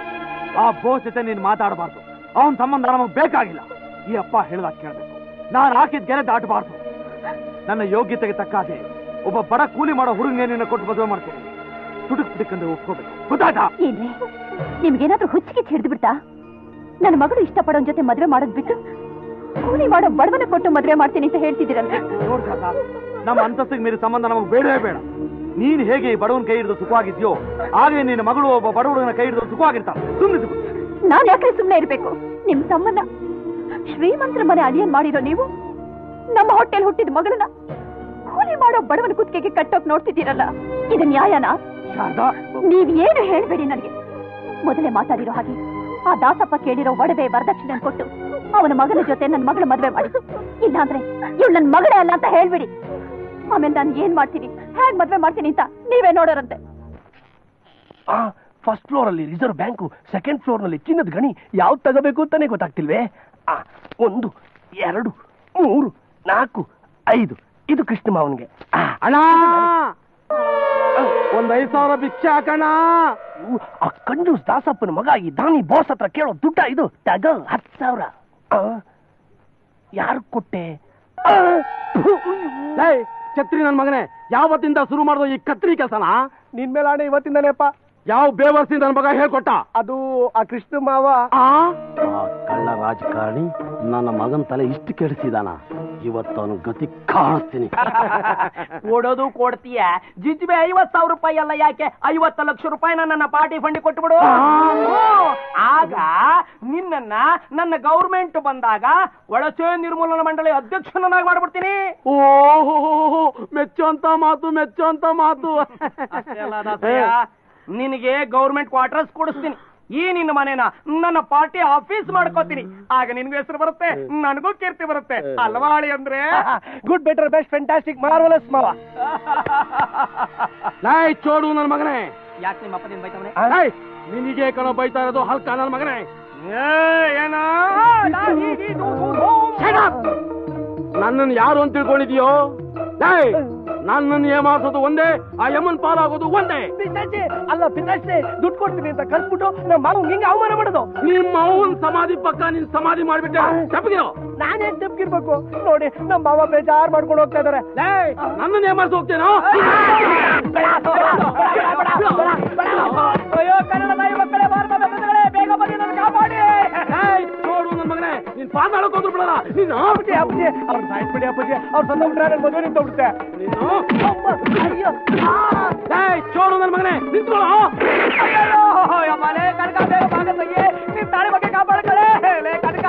ಆ ಬೋಸ್ ಜೊತೆ ನೀನು ಮಾತಾಡಬಾರ್ದು. ಅವನ ಸಂಬಂಧ ನಮಗೆ ಬೇಕಾಗಿಲ್ಲ. ಈ ಅಪ್ಪ ಹೇಳ್ದಾಗ ಕೇಳಬೇಕು, ನಾನು ಹಾಕಿದ ಗೆರೆ ದಾಟಬಾರ್ದು. ನನ್ನ ಯೋಗ್ಯತೆಗೆ ತಕ್ಕಾಗೆ ಒಬ್ಬ ಬಡ ಕೂಲಿ ಮಾಡೋ ಹುಡುಗನೇ ನಿನ್ನ ಕೊಟ್ಟು ಮದುವೆ ಮಾಡ್ತೀನಿ. ತುಡುಕ್ ಬಿಡಕಂದ್ರೆ ಒಪ್ಕೋಬೇಕು, ಗೊತ್ತಾಯ್ತಾ? ಏನ್ರಿ ನಿಮ್ಗೇನಾದ್ರೂ ಹುಚ್ಚಿಗೆ ಹಿಡಿದು ಬಿಡ್ತಾ? ನನ್ನ ಮಗಳು ಇಷ್ಟಪಡೋನ್ ಜೊತೆ ಮದುವೆ ಮಾಡೋದ್ ಬಿಟ್ಟು ಕೂಲಿ ಮಾಡೋ ಬಡವನ ಕೊಟ್ಟು ಮದುವೆ ಮಾಡ್ತೀನಿ ಅಂತ ಹೇಳ್ತಿದ್ದೀರಲ್ಲ. ನೋಡ್ತಾ, ನಮ್ಮ ಅಂತಸ್ತಿಗೆ ಮೀರಿ ಸಂಬಂಧ ನಮಗೆ ಬೇಡವೇ ಬೇಡ. ನೀನ್ ಹೇಗೆ ಈ ಬಡವನ ಕೈ ಹಿಡಿದು ಸುಖವಾಗಿದ್ಯೋ ಹಾಗೆ ನಿನ್ನ ಮಗಳು ಒಬ್ಬ ಬಡವನ ಕೈ ಹಿಡಿದು ಸುಖವಾಗಿರ್ತಾಳೆ. ಸುಮ್ಮನೆ ನಾನ್ ಯಾಕೆ ಸುಮ್ಮನೆ ಇರಬೇಕು? ನಿಮ್ ಸಂಬಂಧ ಶ್ರೀಮಂತರ ಮನೆ ಅಳಿಯನ್ ಮಾಡಿರೋ ನೀವು ನಮ್ಮ ಹೋಟೆಲ್ ಹುಟ್ಟಿದ ಮಗಳನ್ನ ಕೂಲಿ ಮಾಡೋ ಬಡವನ ಕುತ್ತಿಗೆಗೆ ಕಟ್ಟೋಕ್ ನೋಡ್ತಿದ್ದೀರಲ್ಲ, ಇದು ನ್ಯಾಯನಾ? ನೀವ್ ಏನು ಹೇಳ್ಬೇಡಿ ನನಗೆ. ಮೊದಲೇ ಮಾತಾಡಿರೋ ಹಾಗೆ ಆ ದಾಸಪ್ಪ ಕೇಳಿರೋ ಒಡವೆ ವರದಕ್ಷಿಣೆ ಕೊಟ್ಟು ಅವನ ಮಗನ ಜೊತೆ ನನ್ನ ಮಗಳ ಮದುವೆ ಮಾಡಿ, ಇಲ್ಲಾಂದ್ರೆ ಇವ್ಳು ನನ್ನ ಮಗಳೇ ಅಲ್ಲ ಅಂತ ಹೇಳ್ಬಿಡಿ. ಆಮೇಲೆ ನಾನು ಏನ್ ಮಾಡ್ತೀನಿ, ಹೇಗ್ ಮದುವೆ ಮಾಡ್ತೀನಿ ಅಂತ ನೀವೇ ನೋಡೋರಂತೆ. ಫಸ್ಟ್ ಫ್ಲೋರ್ ಅಲ್ಲಿ ರಿಸರ್ವ್ ಬ್ಯಾಂಕು, ಸೆಕೆಂಡ್ ಫ್ಲೋರ್ ನಲ್ಲಿ ಚಿನ್ನದ ಗಣಿ. ಯಾವ್ದು ತಗೋಬೇಕು ಅಂತಾನೆ ಗೊತ್ತಾಗ್ತಿಲ್ವೇ? ಒಂದು ಎರಡು ಮೂರು ನಾಲ್ಕು ಐದು, ಇದು ಕೃಷ್ಣ ಮಾವನ್ಗೆ. ಅಣ್ಣ ಒಂದ್ ಐದ್ ಸಾವಿರ ಭಿಕ್ಷೆ ಹಾಕಣ. ಆ ಕಂಜೂಸ್ ದಾಸಪ್ಪನ ಮಗ ಈ ದಾನಿ ಬಾಸ್ ಹತ್ರ ಕೇಳೋ ದುಡ್ಡ ಇದು? ತಗ ಹತ್ತು ಸಾವಿರ. ಯಾರು ಕೊಟ್ಟೆ? ಛತ್ರಿ ನನ್ ಮಗನೇ, ಯಾವತ್ತಿಂದ ಶುರು ಮಾಡ್ದೋ ಈ ಕತ್ರಿ ಕೆಲಸನ? ನಿನ್ ಮೇಲೆ ಆಣೆ ಇವತ್ತಿಂದನೇಪ್ಪ. ಯಾವ ಬೇವರ್ಸಿ ನನ್ನ ಮಗ ಹೇಳ್ಕೊಟ್ಟ? ಅದು ಆ ಕೃಷ್ಣ ಮಾವ. ಆ ಕಳ್ಳ ರಾಜಕಾರಣಿ ನನ್ನ ಮಗನ ತಲೆ ಇಷ್ಟು ಕೆಡಿಸಿದಾನ. ಇವತ್ತು ಅವನು ಗತಿ ಕಾಣಿಸ್ತೀನಿ. ಕೊಡೋದು ಕೊಡ್ತೀಯ, ಜಿಜ್ಬೆ ಐವತ್ ಸಾವಿರ ರೂಪಾಯಿ ಅಲ್ಲ, ಯಾಕೆ ಐವತ್ತು ಲಕ್ಷ ರೂಪಾಯಿನ ನನ್ನ ಪಾರ್ಟಿ ಫಂಡ್ ಕೊಟ್ಬಿಡು. ಆಗ ನಿನ್ನ ನನ್ನ ಗೌರ್ಮೆಂಟ್ ಬಂದಾಗ ಒಳಚೆ ನಿರ್ಮೂಲನ ಮಂಡಳಿ ಅಧ್ಯಕ್ಷನಾಗಿ ಮಾಡ್ಬಿಡ್ತೀನಿ. ಓಹೋ, ಮೆಚ್ಚುವಂತ ಮಾತು, ಮೆಚ್ಚುವಂತ ಮಾತು. ನಿನಗೆ ಗೌರ್ಮೆಂಟ್ ಕ್ವಾರ್ಟರ್ಸ್ ಕೊಡಿಸ್ತೀನಿ, ಈ ನಿನ್ನ ಮನೇನ ನನ್ನ ಪಾರ್ಟಿ ಆಫೀಸ್ ಮಾಡ್ಕೋತೀನಿ. ಆಗ ನಿನ್ಗೂ ಹೆಸರು ಬರುತ್ತೆ, ನನಗೂ ಕೀರ್ತಿ ಬರುತ್ತೆ ಅಲ್ವಾಳಿ. ಅಂದ್ರೆ good better best fantastic marvellous ಮಾವ. ಲೈ ಚೋಡು ನನ್ನ ಮಗನೇ. ಯಾಕೆ ನಿಮ್ಮ ಅಪ್ಪ ನಿನ್ ಬೈತಾವನೆ? ಲೈ ನಿನಗೆ ಕಣೋ ಬೈತಾ ಇರೋದು, ಹಲ್ಕ ನನ್ನ ಮಗನೇ. ಏನೋ ನನ್ನನ್ನು ಯಾರು ಅಂತ ತಿಳ್ಕೊಂಡಿದ್ಯೋ? ಲೈ ನನ್ನನ್ನು ಏಮಾರ್ಸೋದು ಒಂದೇ, ಆ ಯಮನ್ ಪಾಲಾಗೋದು ಒಂದೇ. ಅಲ್ಲ ಪಿತಾಶ್ರೀ, ದುಡ್ಡು ಕೊಡ್ತೀನಿ ಅಂತ ಕರ್ಸ್ಬಿಟ್ಟು ನಮ್ಮ ಮಾವು ಹಿಂಗೆ ಅವಮಾನ ಮಾಡೋದು. ನಿಮ್ಮ ಅವನ್ ಸಮಾಧಿ ಪಕ್ಕ ನೀನ್ ಸಮಾಧಿ ಮಾಡ್ಬಿಟ್ಟೆ, ತಪ್ಪಿರೋ? ನಾನೇ ತಪ್ಪಿರ್ಬೇಕು ನೋಡಿ, ನಮ್ಮ ಮಾವ ಬೇಜಾರು ಮಾಡ್ಕೊಂಡು ಹೋಗ್ತಾ ಇದಾರೆ. ನನ್ನನ್ನು ಏಮಾರ್ಸ ಹೋಗ್ತೇನೋ? ಅಯ್ಯೋ ಕನ್ನಡ ನಾಯಿ ಮಕ್ಕಳೇ, ಭಾರತ ಮಕ್ಕಳೇ, ಬೇಗ ಬನ್ನಿ ನನ್ನ ಕಾಪಾಡಿ. ನೋಡು ನನ್ನ ಮಗನೇ, ನೀನ್ ಪಾದಾಡಕ್ ಹೋದ್ರು ಬಿಡಲ್ಲ ನೀನು. ಅಪ್ಪಜಿ ಅಪ್ಪಜಿ ಅವ್ರ ಸಾಯಿಸ್ ಬಿಡಿ ಅಪ್ಪಜಿ, ಅವ್ರು ಸಣ್ಣ ಬಿಟ್ರೆ ನನ್ನ ಮದುವೆ ನಿಂತ ಬಿಡುತ್ತೆ. ಚೋರು ನನ್ನ ಮಗನೇ, ನಿಂತು ಕನಕ ಬೇಗ ಭಾಗ ತೆಗಿ, ನೀನ್ ತಾಳೆ ಬಗ್ಗೆ ಕಾಪಾಡಕಳೆ ಕನಕ.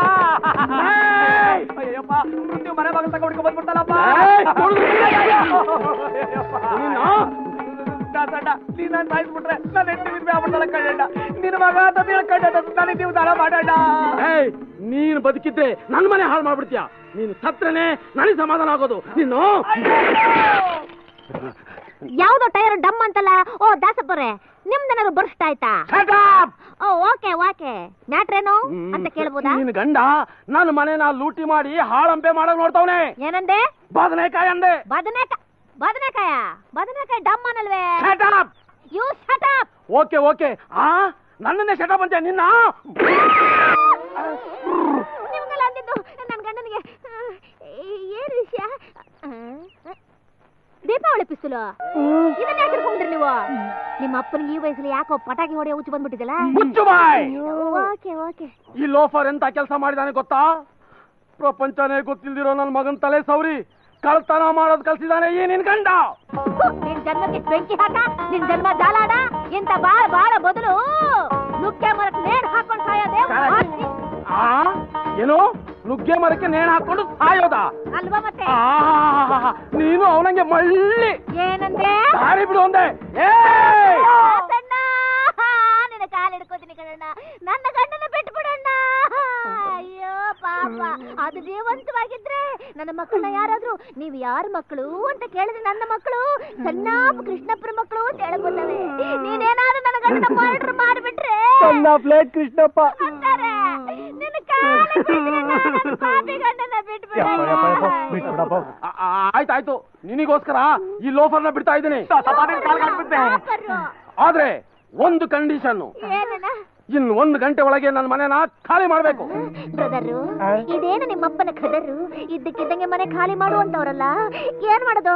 ಅಯ್ಯಪ್ಪ, ಮೃತ್ಯು ಮನೆ ಭಾಗ ತಗೊಂಡು ಬಂದ್ಬಿಡ್ತಾನಪ್ಪ. ನೀನ್ ಬಾಯ್ಸ್ ಬಿಟ್ರೆ ನನ್ನ ಹೆಂಡತಿ ಮದುವೆ ಆಗ್ಬಿಡ್ತಾಳೆ ಕಡೆಡ ನಿನ್ನ ಮಗ ಅಂತ ತಿಳ್ಕೊಂಡ ನನ್ನ ಜೀವನ ಮಾಡಾಡ. ನೀನು ಬದುಕಿದ್ರೆ ನನ್ನ ಮನೆ ಹಾಳು ಮಾಡ್ಬಿಡ್ತೀಯ, ನೀನು ಸತ್ರನೇ ನನಗೆ ಸಮಾಧಾನ ಆಗೋದು. ನೀನು ಯಾವ್ದೋ ಟೈರ್ ಡಮ್ ಅಂತಲ್ಲ. ಓ ದಾಸಪ್ಪರೇ, ನಿಮ್ದೇನಾದ್ರು ಬರ್ಸ್ಟ್ ಆಯ್ತಾ? ಓ ಓಕೆ ಓಕೆ, ಮ್ಯಾಟ್ರೇನು ಅಂತ ಕೇಳ್ಬೋದಾ? ನಿನ್ ಗಂಡ ನನ್ನ ಮನೆನ ಲೂಟಿ ಮಾಡಿ ಹಾಳಂಪೆ ಮಾಡಕ್ ನೋಡ್ತಾವನೆ. ಏನಂದೆ? ಬದನೆಕಾಯಿ ಅಂದೆ. ಬದನೆಕಾಯಿ ಬದನೆಕಾಯ ಬದನೆಕಾಯಿ ಡಮ್ ಅನ್ನಲ್ವೇ? Shut up you, shut up. Okay okay, ಆ ನನ್ನನ್ನೇ ಶಟ್ ಅಪ್ ಅಂತೆ ನಿನ್ನ. ನಿಮ್ಗೆಲ್ಲ ಅಂದಿದ್ದು ನನ್ನ ಗಂಡನಿಗೆ ಏನ್ ವಿಷಯ? ದೀಪಾವಳಿ ಪಿಸ್ತೂಲು ಇದನ್ನ ಯಾಕೆ ಹಿಡ್ಕೊಂಡ್ರಿ ನೀವು? ನಿಮ್ಮ ಅಪ್ಪನಿಗೆ ಈ ವಯಸ್ಸಲ್ಲಿ ಯಾಕೋ ಪಟಾಕಿ ಹೊಡೆಯ ಹುಚ್ಚು ಬಂದ್ಬಿಟ್ಟಿದ್ದಲ್ಲ. ಈ ಲೋಫರ್ ಎಂತ ಕೆಲಸ ಮಾಡಿದಾನೆ ಗೊತ್ತಾ? ಪ್ರಪಂಚನೇ ಗೊತ್ತಿಲ್ದಿರೋ ನನ್ನ ಮಗನ ತಲೆ ಸೌರಿ ಕಳ್ತನ ಮಾಡೋದು ಕಲ್ಸಿದಾನೆ ಈ ನಿನ್ ಗಂಡ. ನಿನ್ ಜನ್ಮಕ್ಕೆ ಬೆಂಕಿ ಹಾಕ, ನಿನ್ ಜನ್ಮ ಜಾಲಾಡ. ಇಂತ ಬಾಳ ಬಾಳ ಬದಲು ನುಗ್ಗೆ ಮರಕ್ಕೆ ನೇಣು ಹಾಕೊಂಡು ಸಾಯೋದೇ. ಏನು ನುಗ್ಗೆ ಮರಕ್ಕೆ ನೇಣು ಹಾಕೊಂಡು ಸಾಯೋದ ಅಲ್ವಾ? ಮತ್ತೆ ನೀನು ಅವನಂಗೆ ಮಳ್ಳಿ ಏನಂದ್ರೆ ಸಾರಿ ಬಿಡು ಅಂದೆ. ನಿನ್ನ ಕಾಲು ಹಿಡ್ಕೋತೀನಿ ಕಣಣ್ಣ, ನನ್ನ ಗಂಡನ ಬಿಟ್ಟು ಬಿಡಣ್ಣ. ಅಯ್ಯೋ ಪಾಪ, ಅದು ಜೀವಂತವಾಗಿದ್ರೆ ನನ್ನ ಮಕ್ಕಳನ್ನ ಯಾರಾದ್ರೂ ನೀವು ಯಾರ ಮಕ್ಕಳು ಅಂತ ಕೇಳಿದ್ರೆ ನನ್ನ ಮಕ್ಕಳು ಸಣ್ಣಾಪ್ ಕೃಷ್ಣಪ್ಪರ ಮಕ್ಕಳು ಅಂತ ಹೇಳ್ಬೋದವೆ. ನೀನೇನಾದ್ರೂ ನನ್ನ ಗಂಡನ ಪಾರ್ಡರ್ ಮಾಡಿಬಿಟ್ರೆ ಸಣ್ಣ ಪ್ಲೇಟ್ ಕೃಷ್ಣಪ್ಪ ಅಂತಾರೆ. ಆಯ್ತಾಯ್ತು, ನಿನಿಗೋಸ್ಕರ ಈ ಲೋಫರ್ನ ಬಿಡ್ತಾ ಇದ್ದೀನಿ. ಆದ್ರೆ ಒಂದು ಕಂಡೀಷನ್, ಇನ್ ಒಂದು ಗಂಟೆ ಒಳಗೆ ನನ್ನ ಮನೆನ ಖಾಲಿ ಮಾಡ್ಬೇಕು. ಬ್ರದರು, ಇದೇನು ನಿಮ್ಮಪ್ಪನ ಖದರು? ಇದ್ದಕ್ಕಿದ್ದಂಗೆ ಮನೆ ಖಾಲಿ ಮಾಡುವಂತವ್ರಲ್ಲ, ಏನ್ ಮಾಡೋದು?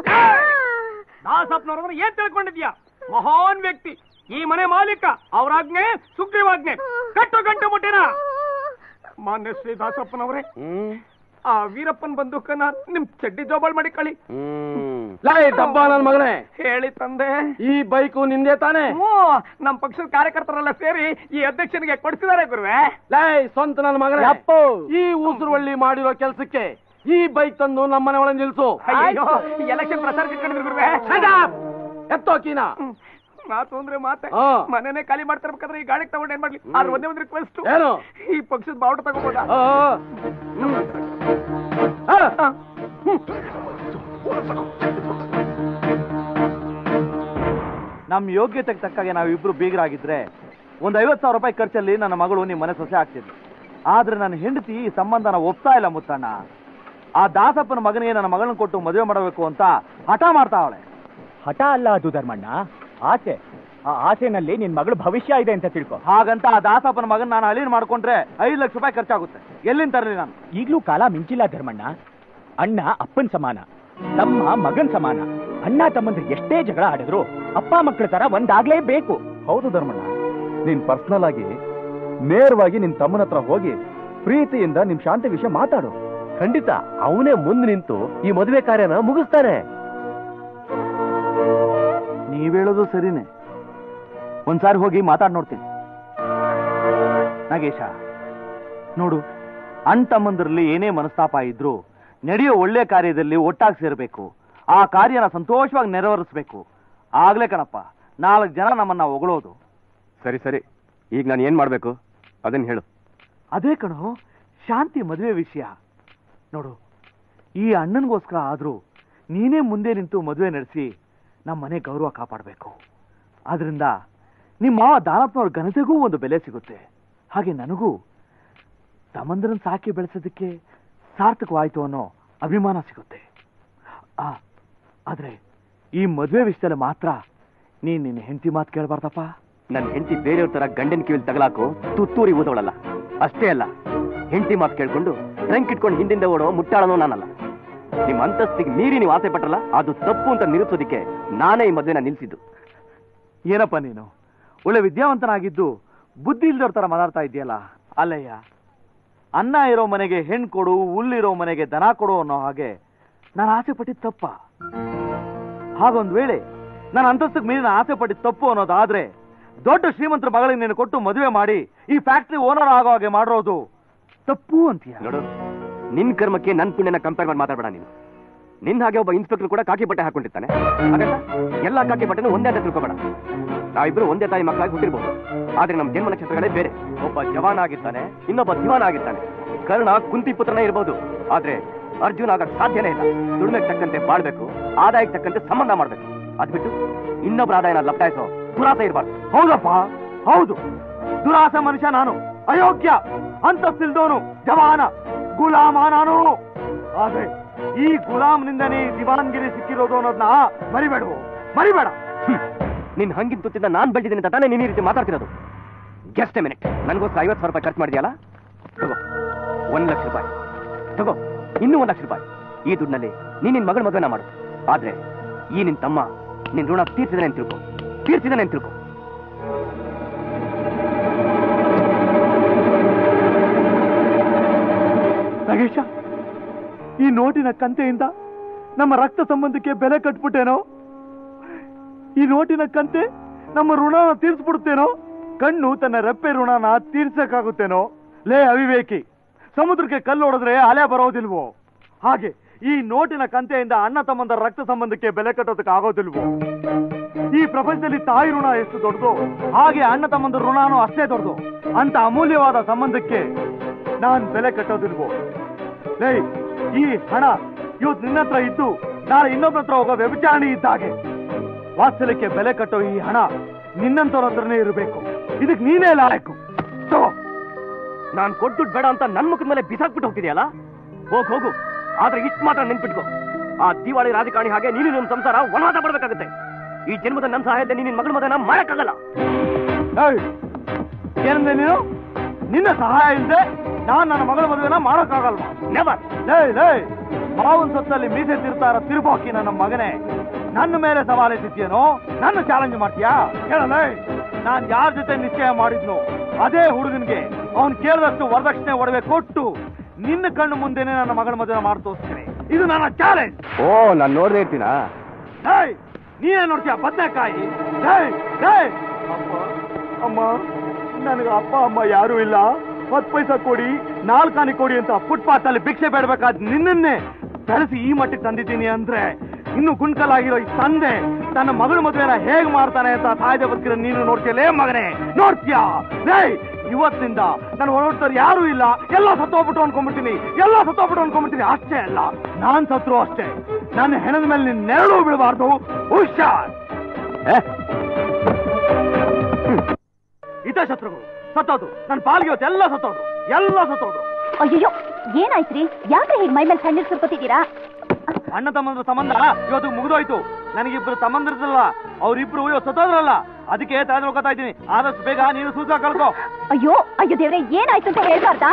ದಾಸಪ್ಪನವ್ರವ್ರು ಏನ್ ತಿಳ್ಕೊಂಡಿದ್ಯಾ? ಮಹಾನ್ ವ್ಯಕ್ತಿ, ಈ ಮನೆ ಮಾಲೀಕ, ಅವರಾಜ್ಞೆ ಸುಗ್ರೀವಾಜ್ಞೆ. ಕಟ್ಟು ಗಂಟೆ ಮುಟ್ಟಿನ ಮಾನ್ಯ ಶ್ರೀ ದಾಸಪ್ಪನವ್ರೆ, ಆ ವೀರಪ್ಪನ್ ಬಂದೂಕನ್ನ ನಿಮ್ ಚಡ್ಡಿ ಜೋಬಾಳ್ ಮಾಡಿ ಕಳಿ. ಲೈ ಡಬ್ಬ ನನ್ ಮಗನೇ, ಹೇಳಿ ತಂದೆ, ಈ ಬೈಕು ನಿಂದೆ ತಾನೆ? ನಮ್ ಪಕ್ಷದ ಕಾರ್ಯಕರ್ತರೆಲ್ಲ ಸೇರಿ ಈ ಅಧ್ಯಕ್ಷನಿಗೆ ಕೊಡ್ತಿದ್ದಾರೆ ಗುರುವೆ. ಲೈ ಸ್ವಂತ ನನ್ ಮಗನೇ, ಈ ಉಸುರುವಳ್ಳಿ ಮಾಡಿರೋ ಕೆಲ್ಸಕ್ಕೆ ಈ ಬೈಕ್ ತಂದು ನಮ್ಮ ಮನೆ ಒಳಗೆ ನಿಲ್ಸು. ಎಲೆಕ್ಷನ್ ಪ್ರಚಾರಕ್ಕೆ ಕಡಿದ್ರು ಗುರುವೆ. ಎತ್ತೋಕಿನ ಮಾತು ಅಂದ್ರೆ ಮಾತೆ, ಮನೇನೆ ಖಾಲಿ ಮಾಡ್ತಿರ್ಬೇಕಾದ್ರೆ ಈ ಗಾಡಿ ತಗೊಂಡು ಏನ್ ಮಾಡ್ಲಿ? ಆದ್ರೆ ಒಂದೇ ಒಂದ್ ರಿಕ್ವೆಸ್ಟ್, ಈ ಪಕ್ಷದ ಬಾವುಟ ತಗೋಬೋದಾ? ನಮ್ ಯೋಗ್ಯತೆಗೆ ತಕ್ಕಾಗೆ ನಾವಿಬ್ರು ಬೀಗರಾಗಿದ್ರೆ ಒಂದ್ ಐವತ್ ಸಾವಿರ ರೂಪಾಯಿ ಖರ್ಚಲ್ಲಿ ನನ್ನ ಮಗಳು ನಿಮ್ ಮನೆ ಸೊಸೆ ಆಗ್ತಿದ್ವಿ. ಆದ್ರೆ ನನ್ನ ಹೆಂಡತಿ ಈ ಸಂಬಂಧನ ಒಪ್ತಾ ಇಲ್ಲ ಮುತ್ತಣ್ಣ. ಆ ದಾಸಪ್ಪನ ಮಗನಿಗೆ ನನ್ನ ಮಗಳನ್ನ ಕೊಟ್ಟು ಮದುವೆ ಮಾಡಬೇಕು ಅಂತ ಹಠ ಮಾಡ್ತಾ ಅವಳೆ. ಹಠ ಅಲ್ಲ ಅದು ಧರ್ಮಣ್ಣ, ಆಸೆ. ಆ ಆಸೆನಲ್ಲಿ ನಿನ್ ಮಗಳು ಭವಿಷ್ಯ ಇದೆ ಅಂತ ತಿಳ್ಕೊ. ಹಾಗಂತ ಆ ದಾಸಪ್ಪನ ಮಗನ್ ನಾನು ಅಲೀನ್ ಮಾಡ್ಕೊಂಡ್ರೆ ಐದು ಲಕ್ಷ ರೂಪಾಯಿ ಖರ್ಚಾಗುತ್ತೆ. ಎಲ್ಲಿಂದ ತರಲಿ ನಾನು? ಈಗ್ಲೂ ಕಾಲ ಮಿಂಚಿಲ್ಲ ಧರ್ಮಣ್ಣ. ಅಣ್ಣ ಅಪ್ಪನ್ ಸಮಾನ, ತಮ್ಮ ಮಗನ್ ಸಮಾನ. ಅಣ್ಣ ತಮ್ಮಂದ್ರೆ ಎಷ್ಟೇ ಜಗಳ ಆಡಿದ್ರು ಅಪ್ಪ ಮಕ್ಕಳ ತರ ಒಂದಾಗ್ಲೇಬೇಕು. ಹೌದು ಧರ್ಮಣ್ಣ, ನೀನ್ ಪರ್ಸನಲ್ ಆಗಿ ನೇರವಾಗಿ ನಿನ್ ತಮ್ಮನ ಹತ್ರ ಹೋಗಿ ಪ್ರೀತಿಯಿಂದ ನಿಮ್ ಶಾಂತಿ ವಿಷಯ ಮಾತಾಡು. ಖಂಡಿತ ಅವನೇ ಮುಂದೆ ನಿಂತು ಈ ಮದುವೆ ಕಾರ್ಯನ ಮುಗಿಸ್ತಾನೆ. ನೀವ್ ಹೇಳೋದು ಸರಿನೇ, ಒಂದ್ಸಾರಿ ಹೋಗಿ ಮಾತಾಡ್ ನೋಡ್ತೀನಿ. ನಾಗೇಶ ನೋಡು, ಅಣ್ಣ ತಮ್ಮಂದ್ರಲ್ಲಿ ಏನೇ ಮನಸ್ತಾಪ ಇದ್ರು ನಡೆಯೋ ಒಳ್ಳೆ ಕಾರ್ಯದಲ್ಲಿ ಒಟ್ಟಾಗಿ ಸೇರ್ಬೇಕು. ಆ ಕಾರ್ಯನ ಸಂತೋಷವಾಗಿ ನೆರವೇರಿಸ್ಬೇಕು. ಆಗ್ಲೇ ಕಣಪ್ಪ ನಾಲ್ಕು ಜನ ನಮ್ಮನ್ನ ಹೊಗಳೋದು. ಸರಿ ಸರಿ, ಈಗ ನಾನು ಏನ್ ಮಾಡ್ಬೇಕು ಅದನ್ನ ಹೇಳು. ಅದೇ ಕಣೋ ಶಾಂತಿ ಮದುವೆ ವಿಷಯ. ನೋಡು, ಈ ಅಣ್ಣನಿಗೋಸ್ಕರ ಆದ್ರೂ ನೀನೇ ಮುಂದೆ ನಿಂತು ಮದುವೆ ನಡೆಸಿ ನಮ್ಮ ಮನೆ ಗೌರವ ಕಾಪಾಡಬೇಕು. ಆದ್ರಿಂದ ನಿಮ್ಮ ದಾನಪ್ಪನವ್ರ ಘನತೆಗೂ ಒಂದು ಬೆಲೆ ಸಿಗುತ್ತೆ. ಹಾಗೆ ನನಗೂ ತಮ್ಮಂದ್ರನ್ನ ಸಾಕಿ ಬೆಳೆಸೋದಕ್ಕೆ ಸಾರ್ಥಕವಾಯಿತು ಅನ್ನೋ ಅಭಿಮಾನ ಸಿಗುತ್ತೆ. ಆದ್ರೆ ಈ ಮದುವೆ ವಿಷಯದಲ್ಲಿ ಮಾತ್ರ ನೀನ್ ನಿನ್ನ ಹೆಂಡತಿ ಮಾತು ಕೇಳಬಾರ್ದಪ್ಪ. ನನ್ನ ಹೆಂಡತಿ ಬೇರೆಯವ್ರ ತರ ಗಂಡನ ಕಿವಿಲ್ ತಗಲಾಕು ತುತ್ತೂರಿ ಊದೋಳಲ್ಲ. ಅಷ್ಟೇ ಅಲ್ಲ, ಹೆಂಡತಿ ಮಾತು ಕೇಳ್ಕೊಂಡು ಟ್ರಂಕ್ ಇಟ್ಕೊಂಡು ಹಿಂದಿಂದ ಓಡೋ ಮುಟ್ಟಾಳನೋ ನಾನಲ್ಲ. ನಿಮ್ಮ ಅಂತಸ್ತಿಗೆ ಮೀರಿ ನೀವು ಆಸೆ ಪಟ್ಟಲ್ಲ, ಅದು ತಪ್ಪು ಅಂತ ನಿಲ್ಲಿಸೋದಿಕ್ಕೆ ನಾನೇ ಈ ಮದುವೆನ ನಿಲ್ಸಿದ್ದು. ಏನಪ್ಪ ನೀನು ಒಳ್ಳೆ ವಿದ್ಯಾವಂತನಾಗಿದ್ದು ಬುದ್ಧಿ ಇಲ್ದವ್ರ ತರ ಮಾತಾಡ್ತಾ ಇದೆಯಲ್ಲ. ಅಲ್ಲಯ್ಯ, ಅನ್ನ ಇರೋ ಮನೆಗೆ ಹೆಣ್ಣು ಕೊಡು, ಹುಲ್ಲಿರೋ ಮನೆಗೆ ದನ ಕೊಡು ಅನ್ನೋ ಹಾಗೆ ನಾನು ಆಸೆ ಪಟ್ಟಿದ್ದು ತಪ್ಪ. ಹಾಗೊಂದು ವೇಳೆ ನಾನು ಅಂತಸ್ತಿಗೆ ಮೀರಿ ನಾನು ಆಸೆ ಪಟ್ಟಿದ್ದು ತಪ್ಪು ಅನ್ನೋದಾದ್ರೆ ದೊಡ್ಡ ಶ್ರೀಮಂತರ ಮಗಳಿಗೆ ನೀನು ಕೊಟ್ಟು ಮದುವೆ ಮಾಡಿ ಈ ಫ್ಯಾಕ್ಟ್ರಿ ಓನರ್ ಆಗೋ ಹಾಗೆ ಮಾಡಿರೋದು ತಪ್ಪು ಅಂತೀಯ. ನಿನ್ ಕರ್ಮಕ್ಕೆ ನನ್ ಪುಣ್ಯನ ಕಂಪೇರ್ ಮಾಡಿ ಮಾತಾಡಬೇಡ. ನೀನು ನಿನ್ನ ಹಾಗೆ ಒಬ್ಬ ಇನ್ಸ್ಪೆಕ್ಟರ್ ಕೂಡ ಕಾಕಿ ಬಟ್ಟೆ ಹಾಕೊಂಡಿದ್ದಾನೆ. ಹಾಗಂತ ಎಲ್ಲಾ ಕಾಕಿ ಬಟ್ಟೆನೂ ಒಂದೇ ಅಂತ ತಿಳ್ಕೋಬೇಡ. ನಾವಿಬ್ರು ಒಂದೇ ತಾಯಿ ಮಕ್ಕಳಾಗಿ ಹುಟ್ಟಿರ್ಬೋದು, ಆದ್ರೆ ನಮ್ಮ ಜನ್ಮ ನಕ್ಷತ್ರಗಳೇ ಬೇರೆ. ಒಬ್ಬ ಜವಾನ್ ಆಗಿರ್ತಾನೆ, ಇನ್ನೊಬ್ಬ ದಿವಾನ್ ಆಗಿರ್ತಾನೆ. ಕರ್ಣ ಕುಂತಿ ಪುತ್ರನೇ ಇರ್ಬೋದು, ಆದ್ರೆ ಅರ್ಜುನ್ ಆಗಕ್ಕೆ ಸಾಧ್ಯನೇ ಇಲ್ಲ. ದುಡಿಮೆಗೆ ತಕ್ಕಂತೆ ಬಾಳ್ಬೇಕು, ಆದಾಯಕ್ಕೆ ತಕ್ಕಂತೆ ಸಂಬಂಧ ಮಾಡ್ಬೇಕು. ಅದ್ಬಿಟ್ಟು ಇನ್ನೊಬ್ಬರ ಆದಾಯನ ಲಪ್ಟಾಯಿಸೋ ದುರಾಸೆ ಇರಬಾರ್ದು. ಹೌದಪ್ಪ ಹೌದು, ದುರಾಸ ಮನುಷ್ಯ ನಾನು, ಅಯೋಗ್ಯ, ಅಂತಸ್ತಿಲ್ದೋನು, ಜವಾನ, ಗುಲಾಮ ನಾನು. ಆದ್ರೆ ಈ ಗುಲಾಮ್ನಿಂದನೇ ದಿವಾನ್ಗಿರಿ ಸಿಕ್ಕಿರೋದು ಅನ್ನೋದನ್ನ ಮರಿಬೇಡವು, ಮರಿಬೇಡ. ನಿನ್ ಹಂಗಿನ ತುತ್ತಿಂದ ನಾನ್ ಬೆಳೆದಿದ್ದೀನಿ ಅಂತ ತಾನೇ ನೀನ್ ಈ ರೀತಿ ಮಾತಾಡ್ತಿರೋದು. ಜಸ್ಟ್ ಎ ಮಿನಿಟ್, ನನ್ಗೋಸ್ಕರ ಐವತ್ತು ಸಾವಿರ ರೂಪಾಯಿ ಖರ್ಚು ಮಾಡಿದ್ಯಲ್ಲ, ತಗೋ ಒಂದು ಲಕ್ಷ ರೂಪಾಯಿ, ತಗೋ ಇನ್ನೂ ಒಂದು ಲಕ್ಷ ರೂಪಾಯಿ. ಈ ದುಡ್ಡಿನಲ್ಲಿ ನೀನ್ ನಿನ್ ಮಗಳ ಮಗನ ಮಾಡು. ಆದ್ರೆ ಈ ನಿನ್ ತಮ್ಮ ನಿನ್ ಋಣ ತೀರ್ಸಿದಾನೆ ಅಂತ ತಿಳ್ಕೊ, ತೀರ್ಸಿದಾನೆ ಅಂತ ತಿಳ್ಕೊ. ನಾಗೇಶ, ಈ ನೋಟಿನ ಕಂತೆಯಿಂದ ನಮ್ಮ ರಕ್ತ ಸಂಬಂಧಕ್ಕೆ ಬೆಲೆ ಕಟ್ಬಿಟ್ಟೇನೋ, ಈ ನೋಟಿನ ಕಂತೆ ನಮ್ಮ ಋಣನ ತೀರ್ಸ್ಬಿಡ್ತೇನೋ, ಕಣ್ಣು ತನ್ನ ರೆಪ್ಪೆ ಋಣನ ತೀರ್ಸಕ್ಕಾಗುತ್ತೇನೋ? ಲೇ ಅವಿವೇಕಿ, ಸಮುದ್ರಕ್ಕೆ ಕಲ್ಲೋಡಿದ್ರೆ ಅಲೆ ಬರೋದಿಲ್ವೋ? ಹಾಗೆ ಈ ನೋಟಿನ ಕಂತೆಯಿಂದ ಅಣ್ಣ ತಮ್ಮಂದ ರಕ್ತ ಸಂಬಂಧಕ್ಕೆ ಬೆಲೆ ಕಟ್ಟೋದಕ್ಕೆ ಆಗೋದಿಲ್ವೋ? ಈ ಪ್ರಪಂಚದಲ್ಲಿ ತಾಯಿ ಋಣ ಎಷ್ಟು ದೊಡ್ಡದು, ಹಾಗೆ ಅಣ್ಣ ತಮ್ಮಂದ ಋಣನೂ ಅಷ್ಟೇ ದೊಡ್ಡದು. ಅಂತ ಅಮೂಲ್ಯವಾದ ಸಂಬಂಧಕ್ಕೆ ನಾನ್ ಬೆಲೆ ಕಟ್ಟೋದಿಲ್ವೋ? ಲೇ, ಈ ಹಣ ಇವತ್ತು ನಿನ್ನತ್ರ ಇದ್ದು ನಾಳೆ ಇನ್ನೊಬ್ಬರ ಹತ್ರ ಹೋಗೋ ವ್ಯಭಿಚಾರಣೆ ಇದ್ದಾಗೆ. ವಾತ್ಸಲ್ಯಕ್ಕೆ ಬೆಲೆ ಕಟ್ಟೋ ಈ ಹಣ ನಿನ್ನಂತವ್ರತ್ರನೇ ಇರಬೇಕು. ಇದಕ್ಕೆ ನೀನೇ ಲಾಯಕು. ನಾನ್ ಕೊಟ್ಟು ಬೇಡ ಅಂತ ನನ್ ಮುಖದ ಮೇಲೆ ಬಿಸಾಕ್ಬಿಟ್ಟು ಹೋಗ್ತಿದ್ಯಲ್ಲ, ಹೋಗ್ ಹೋಗು. ಆದ್ರೆ ಇಷ್ಟು ಮಾತ್ರ ನೆನ್ಪಿಟ್ಕೋ, ಆ ದಿವಾಳಿ ರಾಜಕಾರಣಿ ಹಾಗೆ ನೀನು ನಿಮ್ ಸಂಸಾರ ಒಣಾಟ ಪಡ್ಬೇಕಾಗತ್ತೆ. ಈ ಜನ್ಮದ ನನ್ನ ಸಹಾಯದ ನೀನ್ ಮಗಳ ಮಗನ ಮಾಡಕ್ಕಾಗಲ್ಲ. ಏನಂದ್ರೆ ನೀನು ನಿನ್ನ ಸಹಾಯ ಇಲ್ಲದೆ ನಾನ್ ನನ್ನ ಮಗಳ ಮದುವೆನ ಮಾಡೋಕ್ಕಾಗಲ್ವಾ? ನೆವರ್. ಮಾವನ್ ಸೊತ್ತಲ್ಲಿ ಮೀಸೆ ತಿರ್ತಾರ ತಿರ್ಬೋಕಿ ನನ್ನ ಮಗನೇ, ನನ್ನ ಮೇಲೆ ಸವಾಲೆತ್ತಿದ್ಯೇನೋ? ನನ್ನ ಚಾಲೆಂಜ್ ಮಾಡ್ತೀಯಾ? ಹೇಳಲ್ಲ, ನಾನ್ ಯಾರ ಜೊತೆ ನಿಶ್ಚಯ ಮಾಡಿದ್ನು ಅದೇ ಹುಡುಗನ್ಗೆ ಅವ್ನು ಕೇಳಿದಷ್ಟು ವರದಕ್ಷಿಣೆ ಒಡವೆ ಕೊಟ್ಟು ನಿನ್ನ ಕಣ್ಣು ಮುಂದೆನೆ ನನ್ನ ಮಗಳ ಮದುವೆ ಮಾಡಿ ತೋರಿಸ್ತೀನಿ. ಇದು ನನ್ನ ಚಾಲೆಂಜ್. ಓ, ನಾನು ನೋಡದೆ ಇರ್ತೀನಾ? ನೀನೇ ನೋಡ್ತೀಯ ಬದನೆಕಾಯಿ. ಅಮ್ಮ, ನನಗೆ ಅಪ್ಪ ಅಮ್ಮ ಯಾರು ಇಲ್ಲ, ಹತ್ತು ಪೈಸಾ ಕೊಡಿ, ನಾಲ್ಕಾನಿ ಕೊಡಿ ಅಂತ ಫುಟ್ಪಾತ್ ಅಲ್ಲಿ ಭಿಕ್ಷೆ ಬೇಡಬೇಕಾದ ನಿನ್ನೇ ಬೆಳೆಸಿ ಈ ಮಟ್ಟಿಗೆ ತಂದಿದ್ದೀನಿ ಅಂದ್ರೆ, ಇನ್ನು ಗುಂಡ್ಕಲಾಗಿರೋ ಈ ತಂದೆ ತನ್ನ ಮಗಳ ಮದುವೆನ ಹೇಗ್ ಮಾಡ್ತಾನೆ ಅಂತ ತಾಯ್ದೆ ಬದುಕಿರೋ ನೀನು ನೋಡ್ತೀಯಲೇ ಮಗನೇ, ನೋಡ್ತೀಯಾ? ಇವತ್ತಿನಿಂದ ನಾನು ಹೊರಡ್ತಾರೆ ಯಾರೂ ಇಲ್ಲ, ಎಲ್ಲ ಸತ್ತೋಗ್ಬಿಟ್ಟು ಅನ್ಕೊಂಡ್ಬಿಡ್ತೀನಿ, ಎಲ್ಲ ಸತ್ತೋಗ್ಬಿಟ್ಟು ಅನ್ಕೊಂಡ್ಬಿಡ್ತೀನಿ. ಅಷ್ಟೇ ಅಲ್ಲ, ನಾನ್ ಸತ್ರು ಅಷ್ಟೇ ನನ್ನ ಹೆಣದ ಮೇಲೆ ನೀನ್ ನೆರಳು ಬಿಡಬಾರ್ದು. ಹುಷಾರ್. ಇದೇ ಶತ್ರುಗಳು ಸತ್ತೋದು, ನನ್ನ ಪಾಲ್ಗೆ ಇವತ್ತು ಎಲ್ಲ ಸತ್ತೋದು, ಎಲ್ಲ ಸತ್ತೋದು. ಅಯ್ಯೋ, ಏನಾಯ್ತ್ರಿ? ಯಾಕೆ ಹೀಗೆ ಮೈ ಮೇಲೆ ಸಣ್ಣ ಸುರ್ಕೊತಿದ್ದೀರಾ? ಅಣ್ಣ ತಮ್ಮಂದ್ರ ಸಂಬಂಧ ಇವತ್ತು ಮುಗಿದೋಯ್ತು. ನನಗಿಬ್ರು ತಮ್ಮಂದ್ರದಲ್ಲ, ಅವ್ರಿಬ್ರು ಇವತ್ತು ಸತ್ತೋದ್ರಲ್ಲ, ಅದಕ್ಕೆ ತಲೆ ನೋಡ್ಕೊತಾ ಇದ್ದೀನಿ. ಆದಷ್ಟು ಬೇಗ ನೀನು ಸೂಚ ಕಳ್ಕೋ. ಅಯ್ಯೋ ಅಯ್ಯೋ ದೇವ್ರೆ, ಏನಾಯ್ತು ಅಂತ ಹೇಳ್ಬಾರ್ದಾ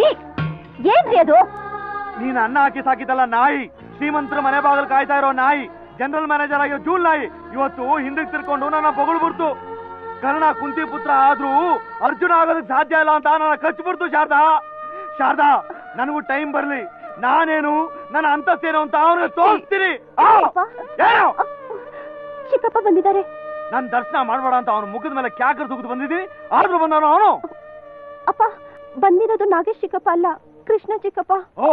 ರೀ? ಏನ್ರಿ ಅದು? ನೀನ್ ಅನ್ನ ಹಾಕಿ ಸಾಕಿದಲ್ಲ ನಾಯಿ, ಶ್ರೀಮಂತರ ಮನೆ ಬಾಗಿಲು ಕಾಯ್ತಾ ಇರೋ ನಾಯಿ, ಜನರಲ್ ಮ್ಯಾನೇಜರ್ ಆಗಿರೋ ಜೂಲ್ ನಾಯಿ, ಇವತ್ತು ಹಿಂದಕ್ಕೆ ತಿರ್ಕೊಂಡು ನನ್ನ ಬೊಗಳು ಬಿಡ್ತು. ಕರ್ಣ ಕುಂತಿ ಪುತ್ರ ಆದ್ರೂ ಅರ್ಜುನ ಆಗೋದಕ್ಕೆ ಸಾಧ್ಯ ಇಲ್ಲ ಅಂತ ನನ್ನ ಖರ್ಚು ಬಿಡ್ತು. ಶಾರದಾ, ಶಾರದಾ, ನನಗೂ ಟೈಮ್ ಬರ್ಲಿ, ನಾನೇನು ನನ್ನ ಅಂತಸ್ತೇನು ಅಂತ ಅವನಿಗೆ ತೋರಿಸ್ತೀನಿ. ಚಿಕ್ಕಪ್ಪ ಬಂದಿದ್ದಾರೆ. ನನ್ನ ದರ್ಶನ ಮಾಡಬೇಡ ಅಂತ ಅವನ ಮುಖದ ಮೇಲೆ ಕ್ಯಾಕರ್ ಸುಗಿದು ಬಂದಿದ್ದೀನಿ, ಆದ್ರೂ ಬಂದವನು ಅವನು. ಅಪ್ಪ, ಬಂದಿರೋದು ನಾಗೇಶ್ ಚಿಕ್ಕಪ್ಪ ಅಲ್ಲ, ಕೃಷ್ಣ ಚಿಕ್ಕಪ್ಪ. ಓ,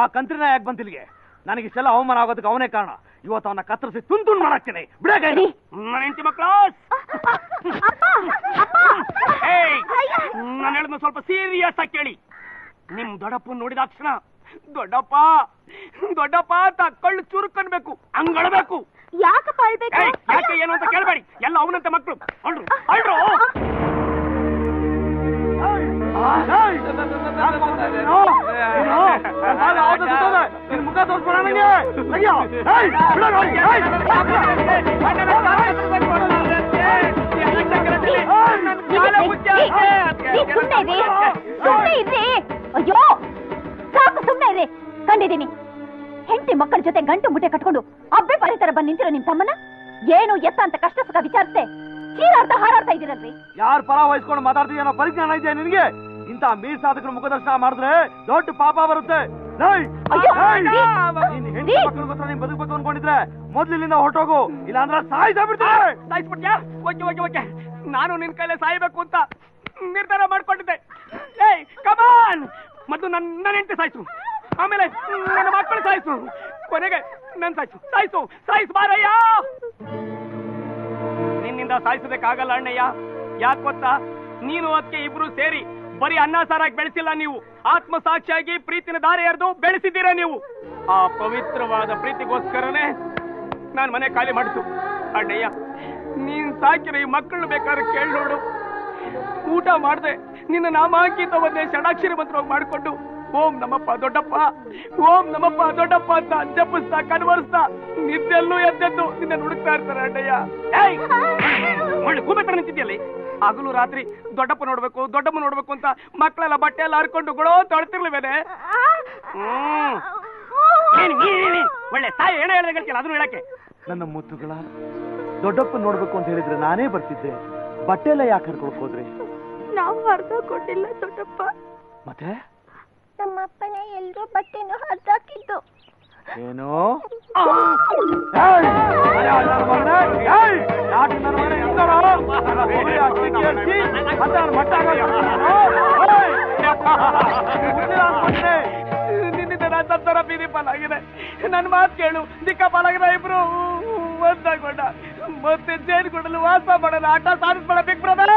ಆ ಕಂತ್ರಿನ ಯಾಕೆ ಬಂತಿಲ್ಗೆ? ನನಗೆ ಇಷ್ಟೆಲ್ಲ ಅವಮಾನ ಆಗೋದಕ್ಕೆ ಅವನೇ ಕಾರಣ. ಇವತ್ತು ಅವನ ಕತ್ತರಿಸಿ ತುಂಡು ತುಂಡು ಮಾಡಾಕ್ತೀನಿ. ಬಿಡಗೈರಿ ನನ್ನ ಹೆಂಡತಿ ಮಕ್ಕಳು. ನಾನು ಹೇಳಿದ್ನ ಸ್ವಲ್ಪ ಸೀರಿಯಸ್ ಆಗಿ ಕೇಳಿ. ನಿಮ್ ದೊಡ್ಡಪ್ಪ ನೋಡಿದ ತಕ್ಷಣ ದೊಡ್ಡಪ್ಪ ದೊಡ್ಡಪ್ಪ ತಕ್ಕಳ್ಳು ಚುರುಕನ್ಬೇಕು, ಹಂಗಳ್ಬೇಕು. ಯಾಕಪ್ಪ ಅಳ್ಬೇಕು? ಯಾಕೆ ಏನು ಅಂತ ಕೇಳಬೇಡಿ, ಎಲ್ಲ ಅವನಂತ ಮಕ್ಕಳು. ಅಳ್ರು ಅಳ್ರು. ಮುಖ ಅಯ್ಯೋ ಸಾಕು, ಸುಮ್ಮನೆ ಇದೆ. ಕಂಡಿದ್ದೀನಿ, ಹೆಂಡತಿ ಮಕ್ಕಳ ಜೊತೆ ಗಂಟು ಮುಟ್ಟೆ ಕಟ್ಕೊಂಡು ಅಬ್ಬೆ ಬಾರಿ ತರ ಬಂದು ನಿಂತಿರೋ ನಿಮ್ ತಮ್ಮನ ಏನು ಎತ್ತ ಅಂತ ಕಷ್ಟ ಸುಖ ವಿಚಾರಿಸ್ತೆ ಚೀರಾಡ್ತಾ ಹಾರಾಡ್ತಾ ಇದ್ದೀರಲ್ರಿ. ಯಾರು ಪರ ವಹಿಸ್ಕೊಂಡು ಮಾತಾಡ್ತೀವಿ ಅನ್ನೋ ಪರಿಜ್ಞಾನ ಇದೆಯಾ ನಿನ್ಗೆ? ಇಂತ ಮೀರ್ ಸಾಧಕರು ಮುಖದರ್ಶನ ಮಾಡಿದ್ರೆ ದೊಡ್ಡ ಪಾಪ ಬರುತ್ತೆ. ಹೆಂಡತಿ ಮಕ್ಕಳ ಹತ್ರ ನೀನ್ ಬದುಕಬೇಕು ಅನ್ಕೊಂಡಿದ್ರೆ ಮೊದ್ಲಿನಿಂದ ಹೊರಟೋಗು, ಇಲ್ಲ ಅಂದ್ರೆ ಸಾಯಿಸಾ ಬಿಡ್ತಾರೆ. ಸಾಯಿಸ್ಬಿಟ್ಯಾ? ಓಕೆ ಓಕೆ ಓಕೆ, ನಾನು ನಿನ್ ಕೈಲೇ ಸಾಯ್ಬೇಕು ಅಂತ ನಿರ್ಧಾರ ಮಾಡ್ಕೊಂಡಿದ್ದೆ. ಏಯ್, ಕಮಾನ್! ಮತ್ತು ನನ್ನ ಹೆಂಡತಿ ಸಾಯ್ತು, ಆಮೇಲೆ ನನ್ನ ಮಕ್ಕಳು ಸಾಯಿಸು, ಕೊನೆಗೆ ನನ್ನ ಸಾಯಿಸು ಸಾಯಿಸು ಸಾಯಿಸಬಾರಯ್ಯ. ನಿನ್ನಿಂದ ಸಾಯಿಸಬೇಕಾಗಲ್ಲ ಅಣ್ಣಯ್ಯ. ಯಾಕೆ ಗೊತ್ತಾ, ನೀನು ಅದಕ್ಕೆ ಇಬ್ರು ಸೇರಿ ಬರೀ ಅನ್ನ ಸಾರಾಗಿ ಬೆಳೆಸಿಲ್ಲ, ನೀವು ಆತ್ಮಸಾಕ್ಷಿಯಾಗಿ ಪ್ರೀತಿನ ದಾರಿ ಎರೆದು ಬೆಳೆಸಿದ್ದೀರಾ. ನೀವು ಆ ಪವಿತ್ರವಾದ ಪ್ರೀತಿಗೋಸ್ಕರನೇ ನಾನು ಮನೆ ಖಾಲಿ ಮಾಡಿಸು. ಅಣ್ಣಯ್ಯ, ನೀನ್ ಸಾಕಿರ ಈ ಮಕ್ಕಳು ಬೇಕಾದ್ರೆ ಕೇಳಿ ನೋಡು. ಊಟ ಮಾಡದೆ ನಿನ್ನ ನಾಮಾಂಕಿತವನ್ನೇ ಷಡಾಕ್ಷರಿ ಮಂತ್ರವಾಗಿ ಮಾಡಿಕೊಂಡು ಓಂ ನಮ್ಮಪ್ಪ ದೊಡ್ಡಪ್ಪ ಓಂ ನಮ್ಮಪ್ಪ ದೊಡ್ಡಪ್ಪ ಅಂತ ಜಪಿಸ್ತಾ ಕನ್ವರ್ಸ್ತಾ ನಿದ್ದೆಲ್ಲೂ ಎದ್ದೆದ್ದು ನಿನ್ನ ಹುಡುಕ್ತಾ ಇರ್ತಾರೆ. ಅಣ್ಣಯ್ಯ ಕೂಬೆಟ್ಟ ನಿಂತಿದ್ಯಲ್ಲಿ ಹಗಲು ರಾತ್ರಿ ದೊಡ್ಡಪ್ಪ ನೋಡ್ಬೇಕು ದೊಡ್ಡಮ್ಮ ನೋಡ್ಬೇಕು ಅಂತ ಮಕ್ಕಳೆಲ್ಲ ಬಟ್ಟೆ ಎಲ್ಲ ಹರ್ಕೊಂಡು ಗುಡೋ ತೊಡ್ತಿರ್ಲಿವೇನೆ. ಹ್ಮ್ ಒಳ್ಳೆ ತಾಯಿ ಏನೇ ಹೇಳ್ತೀಯ ಅದನ್ನು ಹೇಳಕ್ಕೆ. ನನ್ನ ಮುತ್ತುಗಳ ದೊಡ್ಡಪ್ಪ ನೋಡ್ಬೇಕು ಅಂತ ಹೇಳಿದ್ರೆ ನಾನೇ ಬರ್ತಿದ್ದೆ, ಬಟ್ಟೆ ಎಲ್ಲ ಯಾಕೆ ಹರ್ಕೊಳಕ್ ಹೋದ್ರಿ? ನಾವು ಹರ್ದಾಕೊಂಡಿಲ್ಲ ದೊಡ್ಡಪ್ಪ. ಮತ್ತೆ ನಮ್ಮಪ್ಪನೇ ಎಲ್ರೂ ಬಟ್ಟೆನೂ ಹರ್ದಾಕಿದ್ದು ಏನು? ನಿನ್ನಿಂದ ನಾನು ಸತ್ತರ ಬೀದಿ ಪಾಲಾಗಿದೆ. ನನ್ನ ಮಾತು ಕೇಳು, ದಿಕ್ಕ ಪಾಲಾಗಿದೆ. ಇಬ್ರು ಒಂದಾಗೊಂಡ ಮತ್ತೆ ಜೇನುಗೂಡಲು ವಾಸ ಮಾಡಲು ಆಟ ಸಾಧಿಸ್ಬೇಡ ಬಿಗ್ ಬ್ರದರ್.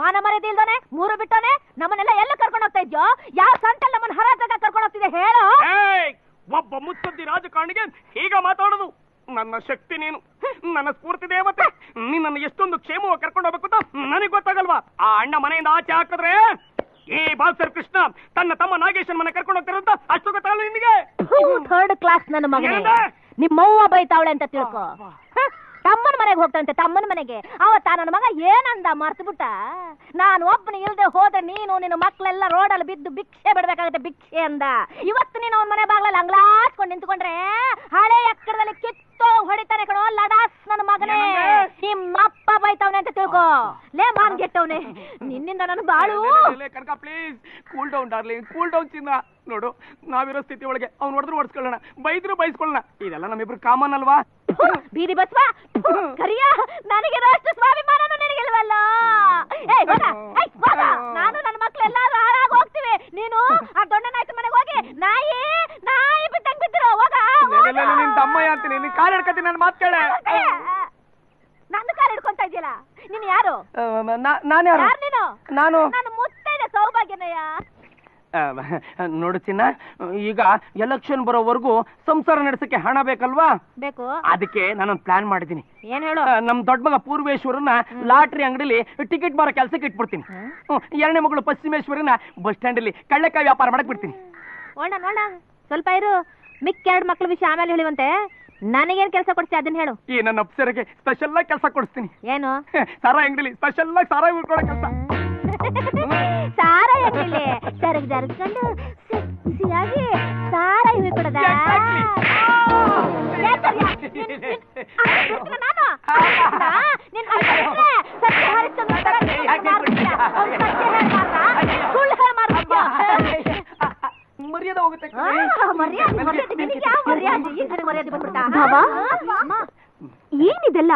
ಮಾನ ಮರ್ಯಾದೆ ಇಲ್ದಾನೆ ಮೂರು ಬಿಟ್ಟೋನೆ ನಮ್ಮನ್ನೆಲ್ಲ ಎಲ್ಲ ಕರ್ಕೊಂಡು ಹೋಗ್ತಾ ಇದ್ಯೋ? ಯಾವ ಸಂತಲ್ಲಿ ನಮ್ಮನ್ನ ಹರಾಜಾಗ ಕರ್ಕೊಂಡು ಹೋಗ್ತಿದೆ ಹೇಳೋ? ಒಬ್ಬ ಮುತ್ಸದ್ದಿ ರಾಜಕಾರಣಿಗೆ ಈಗ ಮಾತಾಡೋದು ನನ್ನ ಶಕ್ತಿ ನೀನು, ನನ್ನ ಸ್ಫೂರ್ತಿ ದೇವತೆ. ನಿನ್ನನ್ನು ಎಷ್ಟೊಂದು ಕ್ಷೇಮವಾಗಿ ಕರ್ಕೊಂಡು ಹೋಗ್ಬೇಕು ಅಂತ ನನಗೆ ಗೊತ್ತಾಗಲ್ವಾ? ಆ ಅಣ್ಣ ಮನೆಯಿಂದ ಆಚೆ ಹಾಕಿದ್ರೆ ಈ ಬಾಲ್ಸರ್ ಕೃಷ್ಣ ತನ್ನ ತಮ್ಮ ನಾಗೇಶನ್ ಮನೆ ಕರ್ಕೊಂಡು ಹೋಗ್ತಿರಂತ ಅಷ್ಟು ಗೊತ್ತಾಗಲ್ಲ ನಿನಗೆ? ಥರ್ಡ್ ಕ್ಲಾಸ್ ನನ್ನ ಮಗನೇ, ನಿಮ್ಮವ್ವ ಬೈತಾವಳೆ ಅಂತ ತಿಳ್ಕೊ. ತಮ್ಮನ ಮನೆಗೆ ಹೋಗ್ತಾನಂತೆ, ತಮ್ಮನ ಮನೆಗೆ. ಅವತ್ತ ನನ್ನ ಮಗ ಏನಂದ ಮರ್ತು ಬಿಟ್ಟ. ನಾನು ಒಬ್ಬನ ಇಲ್ದೆ ಹೋದ್ರೆ ನೀನು ನಿನ್ನ ಮಕ್ಕಳೆಲ್ಲ ರೋಡಲ್ಲಿ ಬಿದ್ದು ಭಿಕ್ಷೆ ಬಿಡ್ಬೇಕಾಗತ್ತೆ, ಭಿಕ್ಷೆ ಅಂದ. ಇವತ್ತು ನೀನು ಅವನ ಮನೆ ಬಾಗ್ಲಲ್ಲಿ ಅಂಗ್ಲಾಡ್ಕೊಂಡು ನಿಂತ್ಕೊಂಡ್ರೆ ಹಳೆ ಎಕ್ಕಡದಲ್ಲಿ ಕಿತ್ತೋ ಹೊಡಿತಾನೆ ಕಣೋ ಲಡಾಸ್ ನನ್ನ ಮಗನೇ. ನಿಮ್ಮಪ್ಪ ಬೈತವನೆ ಅಂತ ತಿಳ್ಕೋ. ಲೇ ಮಾನ್ ಗೆಟ್ಟವನೆ, ನಿನ್ನಿಂದ ನಾನು ಬಾಳು. Kanaka please cool down darling, cool down. ಚಿನ್ನ ನೋಡು, ನಾವಿರೋ ಸ್ಥಿತಿ ಒಳಗೆ ಅವ್ನು ನೋಡಿದ್ರು ಹೊಡ್ಸ್ಕೊಳ್ಳೋಣ, ಬೈದ್ರು ಬೈಸ್ಕೊಳ್ಳೋಣ, ಇದೆಲ್ಲ ನಮ್ಮಿಬ್ರು ಕಾಮನ್ ಅಲ್ವಾ? ಬೀದಿ ಬಸ್ವಾ ಕರಿಯ, ನನಗೆ ಅಷ್ಟು ಸ್ವಾಭಿಮಾನನೂ ನಿನಗಿಲ್ವಲ್ಲ. ಏಯ್ ಹೋಗ, ಏಯ್ ಹೋಗ. ನಾನು ನನ್ನ ಮಕ್ಕಳು ಎಲ್ಲರೂ ಹಾಳಾಗಿ ಹೋಗ್ತೀವಿ. ನೀನು ಆ ದೊಡ್ಡ ನಾಯ್ಕ ಮನೆಗೆ ಹೋಗಿ ನಾಯಿ ನಾಯಿ ಬಿದ್ದಂಗೆ ಬಿದ್ದಿರೋ ಹೋಗ. ನಿನ್ನ ತಮ್ಮಯ್ಯ ಅಂತೀನಿ, ನಿನ್ನ ಕಾಲು ಹಿಡ್ಕತೀನಿ. ನನ್ನ ಮಾತು ಕೇಳೆ. ನನ್ನ ಕಾಲು ಹಿಡ್ಕೊಂತ ಇದೆಯಲ್ಲ ನೀನು? ಯಾರು ನಾನು? ಯಾರು ನೀನು? ನಾನು ನನ್ನ ಮುತ್ತೈದೆ ಸೌಭಾಗ್ಯನಯ್ಯ. ನೋಡು ಚಿನ್ನ, ಈಗ ಎಲೆಕ್ಷನ್ ಬರೋವರೆಗೂ ಸಂಸಾರ ನಡೆಸಕ್ಕೆ ಹಣ ಬೇಕಲ್ವಾ? ಬೇಕು. ಅದಕ್ಕೆ ನಾನೊಂದು ಪ್ಲಾನ್ ಮಾಡಿದ್ದೀನಿ. ಏನ್ ಹೇಳು? ನಮ್ ದೊಡ್ಡ ಮಗ ಪೂರ್ವೇಶ್ವರನ್ನ ಲಾಟ್ರಿ ಅಂಗಡಿಲಿ ಟಿಕೆಟ್ ಮಾರೋ ಕೆಲಸಕ್ಕೆ ಇಟ್ಬಿಡ್ತೀನಿ. ಎರಡನೇ ಮಗಳು ಪಶ್ಚಿಮೇಶ್ವರನ್ನ ಬಸ್ ಸ್ಟ್ಯಾಂಡ್ ಅಲ್ಲಿ ಕಳ್ಳಕಾಯಿ ವ್ಯಾಪಾರ ಮಾಡಕ್ ಬಿಡ್ತೀನಿ. ನೋಡ ನೋಡ, ಸ್ವಲ್ಪ ಇರು. ಮಿಕ್ಕ ಎರಡು ಮಕ್ಳ ವಿಷಯ ಆಮೇಲೆ ಹೇಳಿವಂತೆ. ನನಗೇನ್ ಕೆಲಸ ಕೊಡ್ತೀಯ ಅದನ್ನ ಹೇಳು. ಈ ನನ್ನ ಅಪ್ಸರಿಗೆ ಸ್ಪೆಷಲ್ ಆಗಿ ಕೆಲಸ ಕೊಡಿಸ್ತೀನಿ. ಏನು? ಸಾರಾ ಅಂಗಡಿಲಿ ಸ್ಪೆಷಲ್ ಆಗಿ ಸಾರಾ ಉಳ್ಕೊಡೋ ಕೆಲಸ. ಸಾರಾ ಎಲ್ಲಿ ಜರಗ್ ಜರಗ್ಕೊಂಡು ಸೆಕ್ಸಿಯಾಗಿ ಸಾರ ಇವೆ ಕೊಡದ. ಮರ್ಯಾದೆ ಹೋಗುತ್ತೆ. ಮರ್ಯಾದೆ ಬಂದ್ಬಿಡ್ತಾ ಏನಿದೆಲ್ಲ?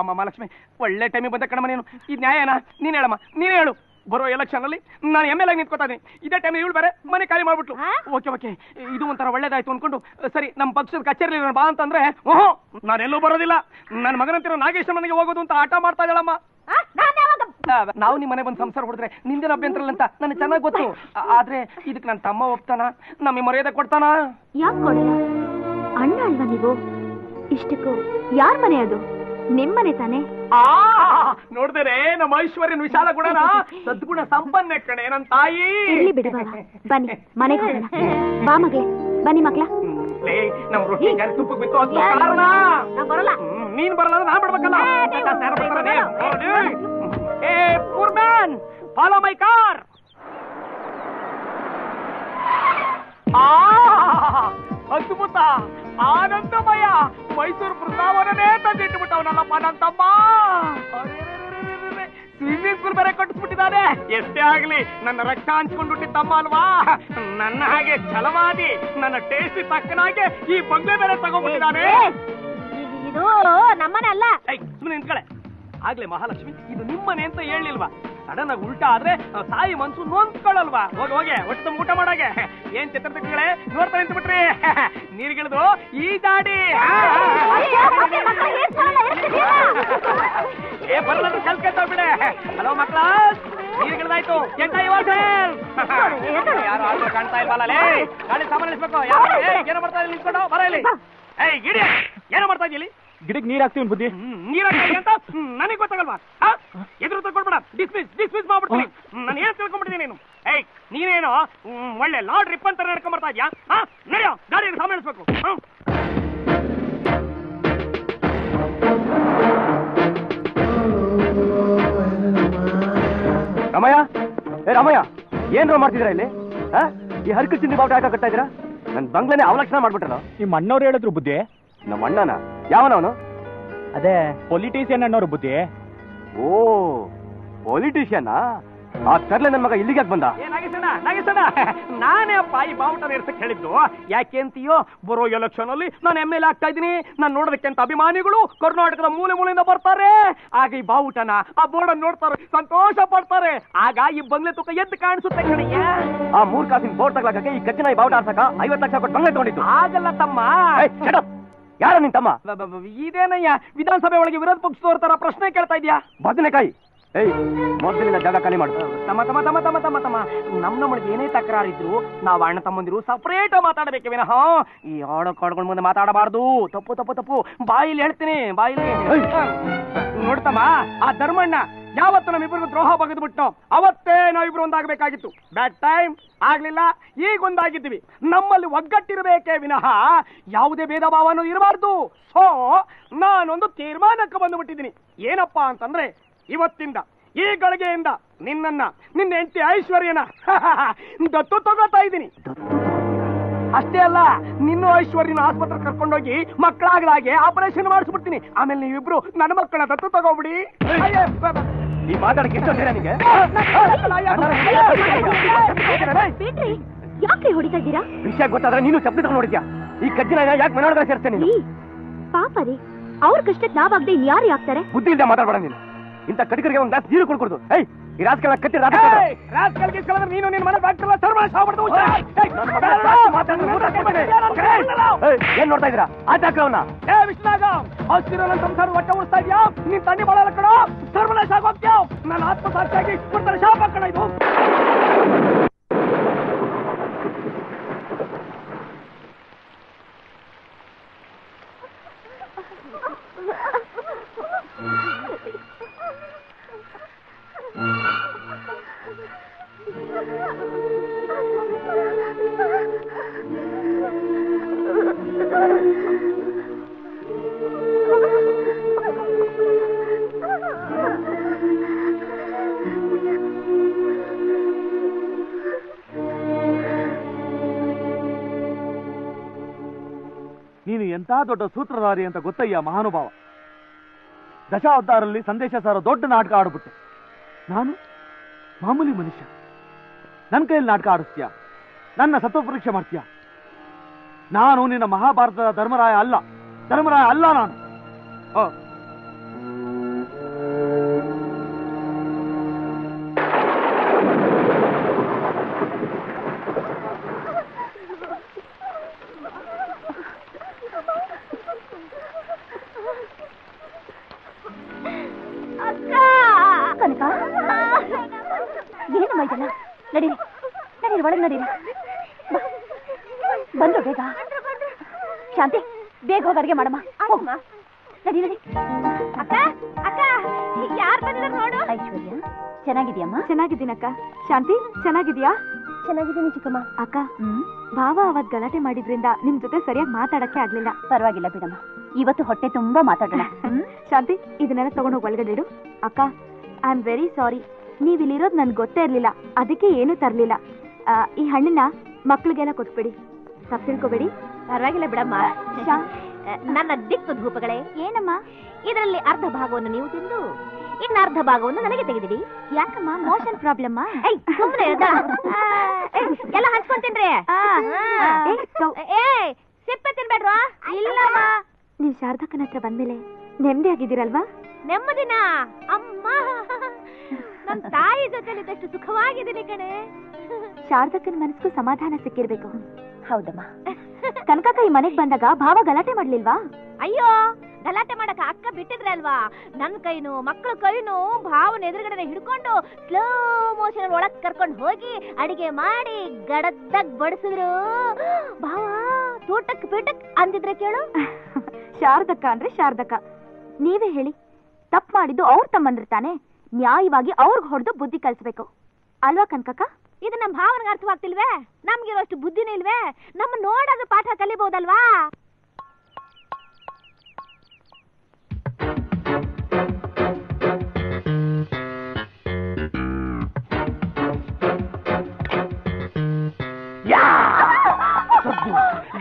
ಅಮ್ಮ ಮಹಾಲಕ್ಷ್ಮಿ, ಒಳ್ಳೆ ಟೈಮಿಗೆ ಬಂದ ಕಣಮ್ಮ ನೀನು. ಈ ನ್ಯಾಯನ ನೀನ್ ಹೇಳಮ್ಮ, ನೀನ್ ಹೇಳು. ಬರೋ ಎಲೆಕ್ಷನ್ ಅಲ್ಲಿ ನಾನು ಎಮ್ ಎಲ್ ಆಗಿ ನಿಂತ್ಕೋತಾ ಇದ್ದೀನಿ. ಇದೇ ಟೈಮ್ ಇವಳು ಬೇರೆ ಮನೆ ಖಾಲಿ ಮಾಡ್ಬಿಟ್ಲು. ಓಕೆ ಓಕೆ, ಇದು ಒಂಥರ ಒಳ್ಳೇದಾಯ್ತು ಅನ್ಕೊಂಡು ಸರಿ ನಮ್ಮ ಪಕ್ಷದ ಕಚೇರಿ ಬಾ ಅಂತಂದ್ರೆ ಓಹೋ ನಾನೆಲ್ಲೂ ಬರೋದಿಲ್ಲ, ನನ್ನ ಮಗನಂತಿರೋ ನಾಗೇಶ್ ಮನೆಗೆ ಹೋಗೋದು ಅಂತ ಆಟ ಮಾಡ್ತಾ ಇದ್ದಾಳಮ್ಮ. ನಾವು ನಿಮ್ಮ ಮನೆ ಬಂದು ಸಂಸಾರ ಹೊಡೆದ್ರೆ ನಿಂದಿನ ಅಭ್ಯಂತರ ಅಂತ ನನಗೆ ಚೆನ್ನಾಗಿ ಗೊತ್ತು. ಆದ್ರೆ ಇದಕ್ಕೆ ನನ್ನ ತಮ್ಮ ಒಪ್ತಾನ? ನಮ್ಮ ಮರ್ಯಾದೆ ಕೊಡ್ತಾನ? ಯಾಕೆ ಕೊಡಲ್ಲ? ಅಣ್ಣ ಅಲ್ವಾ ನೀವು? ಇಷ್ಟಕ್ಕೂ ಯಾರ ಮನೆ ಅದು? ನಿಮ್ಮನೆ ತಾನೆ? ಆ ನೋಡ್ದೇನೆ ನಮ್ಮ ಐಶ್ವರ್ಯನ ವಿಶಾಲ ಗುಣನ, ಸದ್ಗುಣ ಸಂಪನ್ನ ಕಣೆ ನನ್ನ ತಾಯಿ. ಇಲ್ಲಿ ಬಿಡು ಬಾಬಾ, ಬನ್ನಿ ಮನೆಗೆ ಹೋಗೋಣ. ಬಾ ಮಗಳೇ, ಬನ್ನಿ ಮಕ್ಕಳ. ಲೇ ನಮ್ಮ ರೊಟ್ಟಿ ಗಾರಿ ತುಪ್ಪಕ್ಕೆ ಬಿತ್ತು ಅಂತ ಕಾರಣ ನಾನು ಬರಲ್ಲ. ನೀನ್ ಬರಲ್ಲ ಅಂದ್ರೆ ನಾನು ಬಿಡಬೇಕಲ್ಲ? ಸರ್ ಬರ್ತಾರೆ. ಏ ಪೂರ್ಮನ್, ಫಾಲೋ ಮೈ ಕಾರ್. ಅದ್ಭುತ ಆನಂದಮಯ ಮೈಸೂರು ಬೃಂದಾವನನೇ ತಂದಿಟ್ಟುಬಿಟ್ಟವ ನನ್ನ ಪಾನಂತಮ್ಮ. ಸ್ವಿಮ್ಮಿಂಗ್ ಪೂಲ್ ಬೇರೆ ಕಟ್ಟಿಸ್ಬಿಟ್ಟಿದ್ದಾನೆ. ಎಷ್ಟೇ ಆಗಲಿ ನನ್ನ ರಕ್ತ ಹಂಚ್ಕೊಂಡ್ಬಿಟ್ಟಿ ತಮ್ಮ ಅಲ್ವಾ, ನನ್ನ ಹಾಗೆ ಛಲವಾದಿ ನನ್ನ ಟೇಸ್ಟ್ ತಕ್ಕನಾಗೆ ಈ ಬಂಗ್ಲೆ ಬೇರೆ ತಗೊಂಡ್ಬಿಟ್ಟಿದ್ದಾನೆ. ಇದು ನಮ್ಮನೆ ಅಲ್ಲ. ಸುಮ್ಮನೆ ನಿಂತ್ಕಳೆ. ಆಗ್ಲೇ ಮಹಾಲಕ್ಷ್ಮಿ ಇದು ನಿಮ್ಮನೆ ಅಂತ ಹೇಳಿಲ್ವಾ? ಸಡನ್ ಆಗಿ ಉಲ್ಟಾ ಆದ್ರೆ ತಾಯಿ ಮನ್ಸು ನೋಂದ್ಕೊಳ್ಳಲ್ವಾ? ಹೋಗಿ ಹೋಗಿ ಒಟ್ಟು ತುಂಬ ಊಟ ಮಾಡಾಗೆ. ಏನ್ ಚಿತ್ರಗಳೇ ನೋಡ್ತಾ ನಿಂತ್ಬಿಟ್ರಿ, ನೀರ್ಗಿಳಿದು ಈ ದಾಡಿ ಏ ಬರ್ಲಾದ್ರು ಕಲ್ಕತ್ತ ಬಿಡೆ. ಹಲೋ ಮಕ್ಕಳ, ನೀರ್ಗಿಳಿದಾಯ್ತು. ಎಂಟ ಇವಾಗ ಯಾರು ಆದ್ರೂ ಕಾಣ್ತಾ ಇಲ್ವಲ್ಲೇ? ಗಾಡಿ ಸಾಮಾನು ಇಳಿಸ್ಬೇಕು. ಏನೋ ಮಾಡ್ತಾ ಇಲ್ಲಿ ನಿಂತ್ಕೊಂಡು ಬರ ಇಲ್ಲಿ. ಏಯ್ ಗಿಡ ಏನೋ ಮಾಡ್ತಾ ಇದ್ದೀಲಿ? ಗಿಡಕ್ಕೆ ನೀರ್ ಹಾಕ್ತೀವಿ ಬುದ್ಧಿ. ನೀರ್ ಹಾಕ್ತೀವಿ ಅಂತ ನನಗೆ ಗೊತ್ತಾಗಲ್ವಾ? ಎದುರು ತಗೊಳ್ಬೇಡ, ಡಿಸ್ಮಿಸ್ ಡಿಸ್ಮಿಸ್ ಮಾಡ್ಬಿಡ್ತೀನಿ. ನಾನು ಏನು ತಿಳ್ಕೊಂಡ್ಬಿಟ್ಟಿದ್ದೀನಿ ನೀನು? ಏಯ್ ನೀನೇನೋ ಒಳ್ಳೆ ಲಾರ್ಡ್ ರಿಪ್ ಅಂತ ನಡ್ಕೊಂಡ್ ಬರ್ತಾ ಇದ್ಯಾ? ನಡೆಯೋ ಗಾಡಿಯನ್ನು ಸಾಮಾನಿಸ್ಬೇಕು. ರಾಮಯ್ಯ, ಏ ರಾಮಯ್ಯ, ಏನ್ ರೋ ಮಾಡ್ತಿದ್ದೀರಾ ಇಲ್ಲಿ? ಈ ಹರ್ಕಿ ಚಿಂದಿ ಬಾವುಟ ಯಾಕೆ ಕಟ್ತಾ ಇದ್ದೀರಾ? ನನ್ನ ಬಂಗ್ಲೆನೇ ಅವಲಕ್ಷಣ ಮಾಡ್ಬಿಟ್ರಲ್ಲ. ನಿಮ್ಮ ಅಣ್ಣವ್ರು ಹೇಳಿದ್ರು ಬುದ್ಧಿ. ನಮ್ಮ ಅಣ್ಣನ ಯಾವನವನು? ಅದೇ ಪೊಲಿಟಿಷಿಯನ್ ಅನ್ನೋರು ಬುದ್ಧಿ. ಓ ಪೊಲಿಟಿಷಿಯನ್, ಆ ತರ್ಲೆ ನನ್ನ ಮಗ ಇಲ್ಲಿಗೆ ಬಂದ. ಏನಾಗಿಸೋಣ ನಾಗಿಸೋಣ ನಾನೇ ಅಪ್ಪ ಈ ಬಾವುಟನ ಇರ್ಸಕ್ ಹೇಳಿದ್ದು. ಯಾಕೆ ಅಂತೀಯೋ, ಬರೋ ಎಲೆಕ್ಷನ್ ಅಲ್ಲಿ ನಾನು ಎಮ್ ಎಲ್ ಎ ಆಗ್ತಾ ಇದ್ದೀನಿ. ನಾನು ನೋಡೋದಕ್ಕಿಂತ ಅಭಿಮಾನಿಗಳು ಕರ್ನಾಟಕದ ಮೂಲೆ ಮೂಲೆಯಿಂದ ಬರ್ತಾರೆ. ಆಗ ಈ ಬಾವುಟನ ಆ ಬೋರ್ಡನ್ನು ನೋಡ್ತಾರೆ, ಸಂತೋಷ ಪಡ್ತಾರೆ. ಆಗ ಈ ಬಂಗ್ಲೆ ತೂಕ ಎದ್ದು ಕಾಣಿಸುತ್ತೆ. ಕಣಿಯ ಆ ಮೂರ್ ಕಾಸಿನ ಬೋರ್ಡ್ ತಗ್ಲಾಕಕ್ಕೆ ಈ ಕಚ್ಚಿನ ಈ ಬಾವುಟ ಆರ್ಸಕ ಐವತ್ತು ಲಕ್ಷ ಕೊಟ್ಟು ಬಂಗ್ಲೆ ತಗೊಂಡಿದ್ದು. ಆಗಲ್ಲ ತಮ್ಮ. ಯಾರ ನಿನ್ ತಮ್ಮ? ಇದೇನಯ್ಯ ವಿಧಾನಸಭೆ ಒಳಗೆ ವಿರೋಧ ಪಕ್ಷದವ್ರ ತರ ಪ್ರಶ್ನೆ ಕೇಳ್ತಾ ಇದೆಯಾ? ಬದನೆಕಾಯಿ ಏಯ್ ಮೊದಲಿನ ಜಾಗ ಖಾಲಿ ಮಾಡು. ತಮ್ಮ ತಮ್ಮ ತಮ್ಮ ತಮ್ಮ ತಮ್ಮ ತಮ್ಮ ನಮ್ಮ ನಮ್ಮಳಿಗೆ ಏನೇ ತಕರಾರಿದ್ರು ನಾವು ಅಣ್ಣ ತಮ್ಮಂದಿರು ಸಪ್ರೇಟ್ ಮಾತಾಡಬೇಕೆ ವಿನಃ ಈ ಆಡೋ ಕಾಡ್ಗಳ ಮುಂದೆ ಮಾತಾಡಬಾರ್ದು. ತಪ್ಪು ತಪ್ಪು ತಪ್ಪು ಬಾಯಿಲಿ ಹೇಳ್ತೀನಿ, ಬಾಯಿಲಿ ನೋಡ್ತಮ್ಮ. ಆ ಧರ್ಮಣ್ಣ ಯಾವತ್ತು ನಮ್ಮಿಬ್ಬರಿಗೂ ದ್ರೋಹ ಬಗೆದ್ಬಿಟ್ಟು ಅವತ್ತೇ ನಾವಿಬ್ರು ಒಂದಾಗಬೇಕಾಗಿತ್ತು. ಬ್ಯಾಟ್ ಟೈಮ್ ಆಗ್ಲಿಲ್ಲ, ಈಗ ಒಂದಾಗಿದ್ದೀವಿ. ನಮ್ಮಲ್ಲಿ ಒಗ್ಗಟ್ಟಿರಬೇಕೇ ವಿನಃ ಯಾವುದೇ ಭೇದ ಭಾವನೂ ಇರಬಾರ್ದು. ಸೊ ನಾನೊಂದು ತೀರ್ಮಾನಕ್ಕೆ ಬಂದುಬಿಟ್ಟಿದ್ದೀನಿ. ಏನಪ್ಪಾ ಅಂತಂದ್ರೆ, ಇವತ್ತಿಂದ ಈ ಗಳಿಗೆಯಿಂದ ನಿನ್ನನ್ನ ನಿನ್ನ ಹೆಂಡತಿ ಐಶ್ವರ್ಯನ ದತ್ತು ತಗೋತಾ ಇದ್ದೀನಿ. ಅಷ್ಟೇ ಅಲ್ಲ, ನಿನ್ನೂ ಐಶ್ವರ್ಯನ ಆಸ್ಪತ್ರೆ ಕರ್ಕೊಂಡೋಗಿ ಮಕ್ಕಳಾಗ್ಲಾಗೆ ಆಪರೇಷನ್ ಮಾಡಿಸ್ಬಿಡ್ತೀನಿ. ಆಮೇಲೆ ನೀವಿಬ್ರು ನನ್ನ ಮಕ್ಕಳ ದತ್ತು ತಗೋಬಿಡಿ. ಈ ಮಾತಾಡಕ್ಕೆ ಎಷ್ಟು ನನಗೆ ಯಾಕೆ ಹೊಡಿತಾ ಇದ್ದೀರಾ? ವಿಷಯ ಗೊತ್ತಾದ್ರೆ ನೀನು ಚಪ್ಪಲಿ ತಗೊಂಡು ಹೊಡಿತೀಯ. ಈ ಕಜ್ಜಿನ ಯಾಕೆ ಮನೋಡ್ಗ ಸೇರ್ತಾನೆ? ಪಾಪ ರೀ, ಅವ್ರ ಕಷ್ಟಕ್ಕೆ ನಾವಾಗದೆ ಇನ್ ಯಾರು ಆಗ್ತಾರೆ? ಬುದ್ಧಿ ಇಲ್ಲದೆ ಮಾತಾಡ್ಬೇಡ ನೀನು. ಇಂಥ ಕಡಿಕರಿಗೆ ಒಂದು ಗ್ಲಾಸ್ ನೀರು ಕೊಡ್ಕೊಡ್ದು. ಏಯ್ ಈ ರಾಜಕಾಲ ಕಟ್ಟಿ ರಾಜಕಾಲಕ್ಕೆ ಕಳೆದ್ರೆ ನೀನು ನಿನ್ನ ಮನೆ ಡಾಕ್ಟರ್ ಸರ್ಮಾನ ಏನ್ ನೋಡ್ತಾ ಇದ್ದೀರಾ? ಆ ಡಾಕ್ಟರ್ನ ಏ ವಿಶ್ವನಾಗ ಹಸಿರೋ ನನ್ನ ಸಂಸಾರ ಒಟ್ಟ ಉಳಿಸ್ತಾ ಇದೆಯಾ? ನೀನ್ ತಣ್ಣಿ ಬಾಳ ಕಡೋ ಸರ್ಮನಾಶ ಆಗೋಗ್ತೀಯಾ? ನಾನು ಆತ್ಮಸಾಕ್ಷಿಯಾಗಿ ಕೊಡ್ತಾರೆ ಶಾಪ ಕಣ ಇದು. ನೀನು ಎಂಥ ದೊಡ್ಡ ಸೂತ್ರಧಾರಿ ಅಂತ ಗೊತ್ತಯ್ಯ ಮಹಾನುಭಾವ. ದಶಾವತಾರಲ್ಲಿ ಸಂದೇಶ ಸಾರೋ ದೊಡ್ಡ ನಾಟಕ ಆಡ್ಬಿಟ್ಟೆ. ನಾನು ಮಾಮೂಲಿ ಮನುಷ್ಯ, ನನ್ನ ಕೈಯಲ್ಲಿ ನಾಟಕ ಆಡಿಸ್ತೀಯ? ನನ್ನ ಸತ್ವ ಪರೀಕ್ಷೆ ಮಾಡ್ತೀಯ? ನಾನು ನಿನ್ನ ಮಹಾಭಾರತದ ಧರ್ಮರಾಯ ಅಲ್ಲ, ಧರ್ಮರಾಯ ಅಲ್ಲ ನಾನು. ಅಡಿಗೆ ಮಾಡಮ್ಮ. ನಡಿ ನಡಿ. ಅಕ್ಕ ಅಕ್ಕ ಯಾರು ಬಂದಿದ್ರು ನೋಡು. ಐಶ್ವರ್ಯ ಚೆನ್ನಾಗಿದ್ಯಮ್ಮ? ಚೆನ್ನಾಗಿದ್ದೀನಕ್ಕ. ಶಾಂತಿ ಚೆನ್ನಾಗಿದ್ಯಾ? ಚೆನ್ನಾಗಿದ್ದೀನಿ ಚಿಕ್ಕಮ್ಮ. ಅಕ್ಕ ಭಾವ ಅವತ್ ಗಲಾಟೆ ಮಾಡಿದ್ರಿಂದ ನಿಮ್ ಜೊತೆ ಸರಿಯಾಗಿ ಮಾತಾಡಕ್ಕೆ ಆಗ್ಲಿಲ್ಲ. ಪರವಾಗಿಲ್ಲ ಬಿಡಮ್ಮ, ಇವತ್ತು ಹೊಟ್ಟೆ ತುಂಬಾ ಮಾತಾಡೋಣ. ಶಾಂತಿ ಇದನ್ನೆಲ್ಲ ತಗೊಂಡು ಹೋಗಿ ಒಳಗಡೆ ಇಡು. ಅಕ್ಕ ಐ ಆಮ್ ವೆರಿ ಸಾರಿ, ನೀವ್ ಇಲ್ಲಿರೋದು ನನ್ಗೆ ಗೊತ್ತೇ ಇರ್ಲಿಲ್ಲ, ಅದಕ್ಕೆ ಏನು ತರ್ಲಿಲ್ಲ. ಈ ಹಣ್ಣಿನ ಮಕ್ಳಿಗೆಲ್ಲ ಕೊಟ್ಬಿಡಿ. ತಪ್ಪಿಳ್ಕೋಬೇಡಿ ಪರವಾಗಿಲ್ಲ ಬಿಡಮ್ಮ ನನ್ನ ದಿಕ್ಕು ಧೂಪಗಳೇ ಏನಮ್ಮ ಇದರಲ್ಲಿ ಅರ್ಧ ಭಾಗವನ್ನು ನೀವು ತಿಂದು ಇನ್ನ ಅರ್ಧ ಭಾಗವನ್ನು ನನಗೆ ತೆಗೆದಿಡಿ ಯಾಕಮ್ಮ ಮೋಷನ್ ಪ್ರಾಬ್ಲಮ್ ಎಲ್ಲ ಹಂಚ್ಕೊಂಡ್ ತಿನ್ರಿ ಸಿಪ್ಪೆ ತಿನ್ಬೇಡ್ವಾ ಇಲ್ಲಮ್ಮ ನೀವು ಶಾರದಕ್ಕನ ಹತ್ರ ಬಂದ್ಮೇಲೆ ನೆಮ್ಮದಿ ಆಗಿದ್ದೀರಲ್ವಾ ನೆಮ್ಮದಿನ ಅಮ್ಮ ನಮ್ ತಾಯಿ ಜೊತೆಲಿ ಇದ್ದಷ್ಟು ಸುಖವಾಗಿದ್ದೀನಿ ಕಣೆ ಶಾರದಕ್ಕನ ಮನಸ್ಸಿಗೂ ಸಮಾಧಾನ ಸಿಕ್ಕಿರ್ಬೇಕು ಹೌದಮ್ಮ ಕನಕಕ್ಕ ಈ ಮನೆಗೆ ಬಂದಾಗ ಭಾವ ಗಲಾಟೆ ಮಾಡ್ಲಿಲ್ವಾ ಅಯ್ಯೋ ಗಲಾಟೆ ಮಾಡಕ ಅಕ್ಕ ಬಿಟ್ಟಿದ್ರೆ ಅಲ್ವಾ ನನ್ನ ಕೈನು ಮಕ್ಕಳ ಕೈನು ಭಾವನ ಎದುರುಗಡೆ ಹಿಡ್ಕೊಂಡು ಸ್ಲೋ ಮೋಷನ್ ಒಳಗ್ ಕರ್ಕೊಂಡು ಹೋಗಿ ಅಡಿಗೆ ಮಾಡಿ ಗಡದ್ದಾಗ್ ಬಡಿಸಿದ್ರು ಭಾವ ತೋಟಕ್ ಪೀಟಕ್ ಅಂದಿದ್ರೆ ಕೇಳು ಶಾರದಕ್ಕ ಅಂದ್ರೆ ಶಾರದಕ್ಕ ನೀವೇ ಹೇಳಿ ತಪ್ಪು ಮಾಡಿದ್ದು ಅವ್ರು ತಮ್ಮಂದಿರ್ತಾನೆ ನ್ಯಾಯವಾಗಿ ಅವ್ರಿಗೆ ಹೊಡೆದು ಬುದ್ಧಿ ಕಲಿಸ್ಬೇಕು ಅಲ್ವಾ ಕನಕಕ್ಕ ಇದು ನಮ್ಮ ಭಾವನೆಗೆ ಅರ್ಥವಾಗ್ತಿಲ್ವೇ ನಮ್ಗಿರೋಷ್ಟು ಬುದ್ಧಿನೇ ಇಲ್ವೇ ನಮ್ಮ ನೋಡೋದು ಪಾಠ ಕಲಿಬಹುದಲ್ವಾ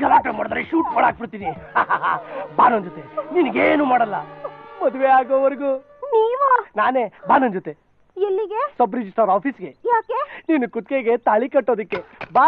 ಗಲಾಟೆ ಮಾಡಿದ್ರೆ ಶೂಟ್ ಮಾಡಾಕ್ಬಿಡ್ತೀನಿ ಬಾನನ್ ಜೊತೆ ನಿನಗೇನು ಮಾಡಲ್ಲ ಮದುವೆ ಆಗೋವರೆಗೂ ನೀವು ನಾನೇ ಬಾನನ್ ಜೊತೆ ಎಲ್ಲಿಗೆ ಸಬ್ ರಿಜಿಸ್ಟ್ರಾರ್ ಆಫೀಸ್ಗೆ ಯಾಕೆ ನೀನು ಕುತ್ತಿಗೆಗೆ ತಾಳಿ ಕಟ್ಟೋದಿಕ್ಕೆ ಬಾ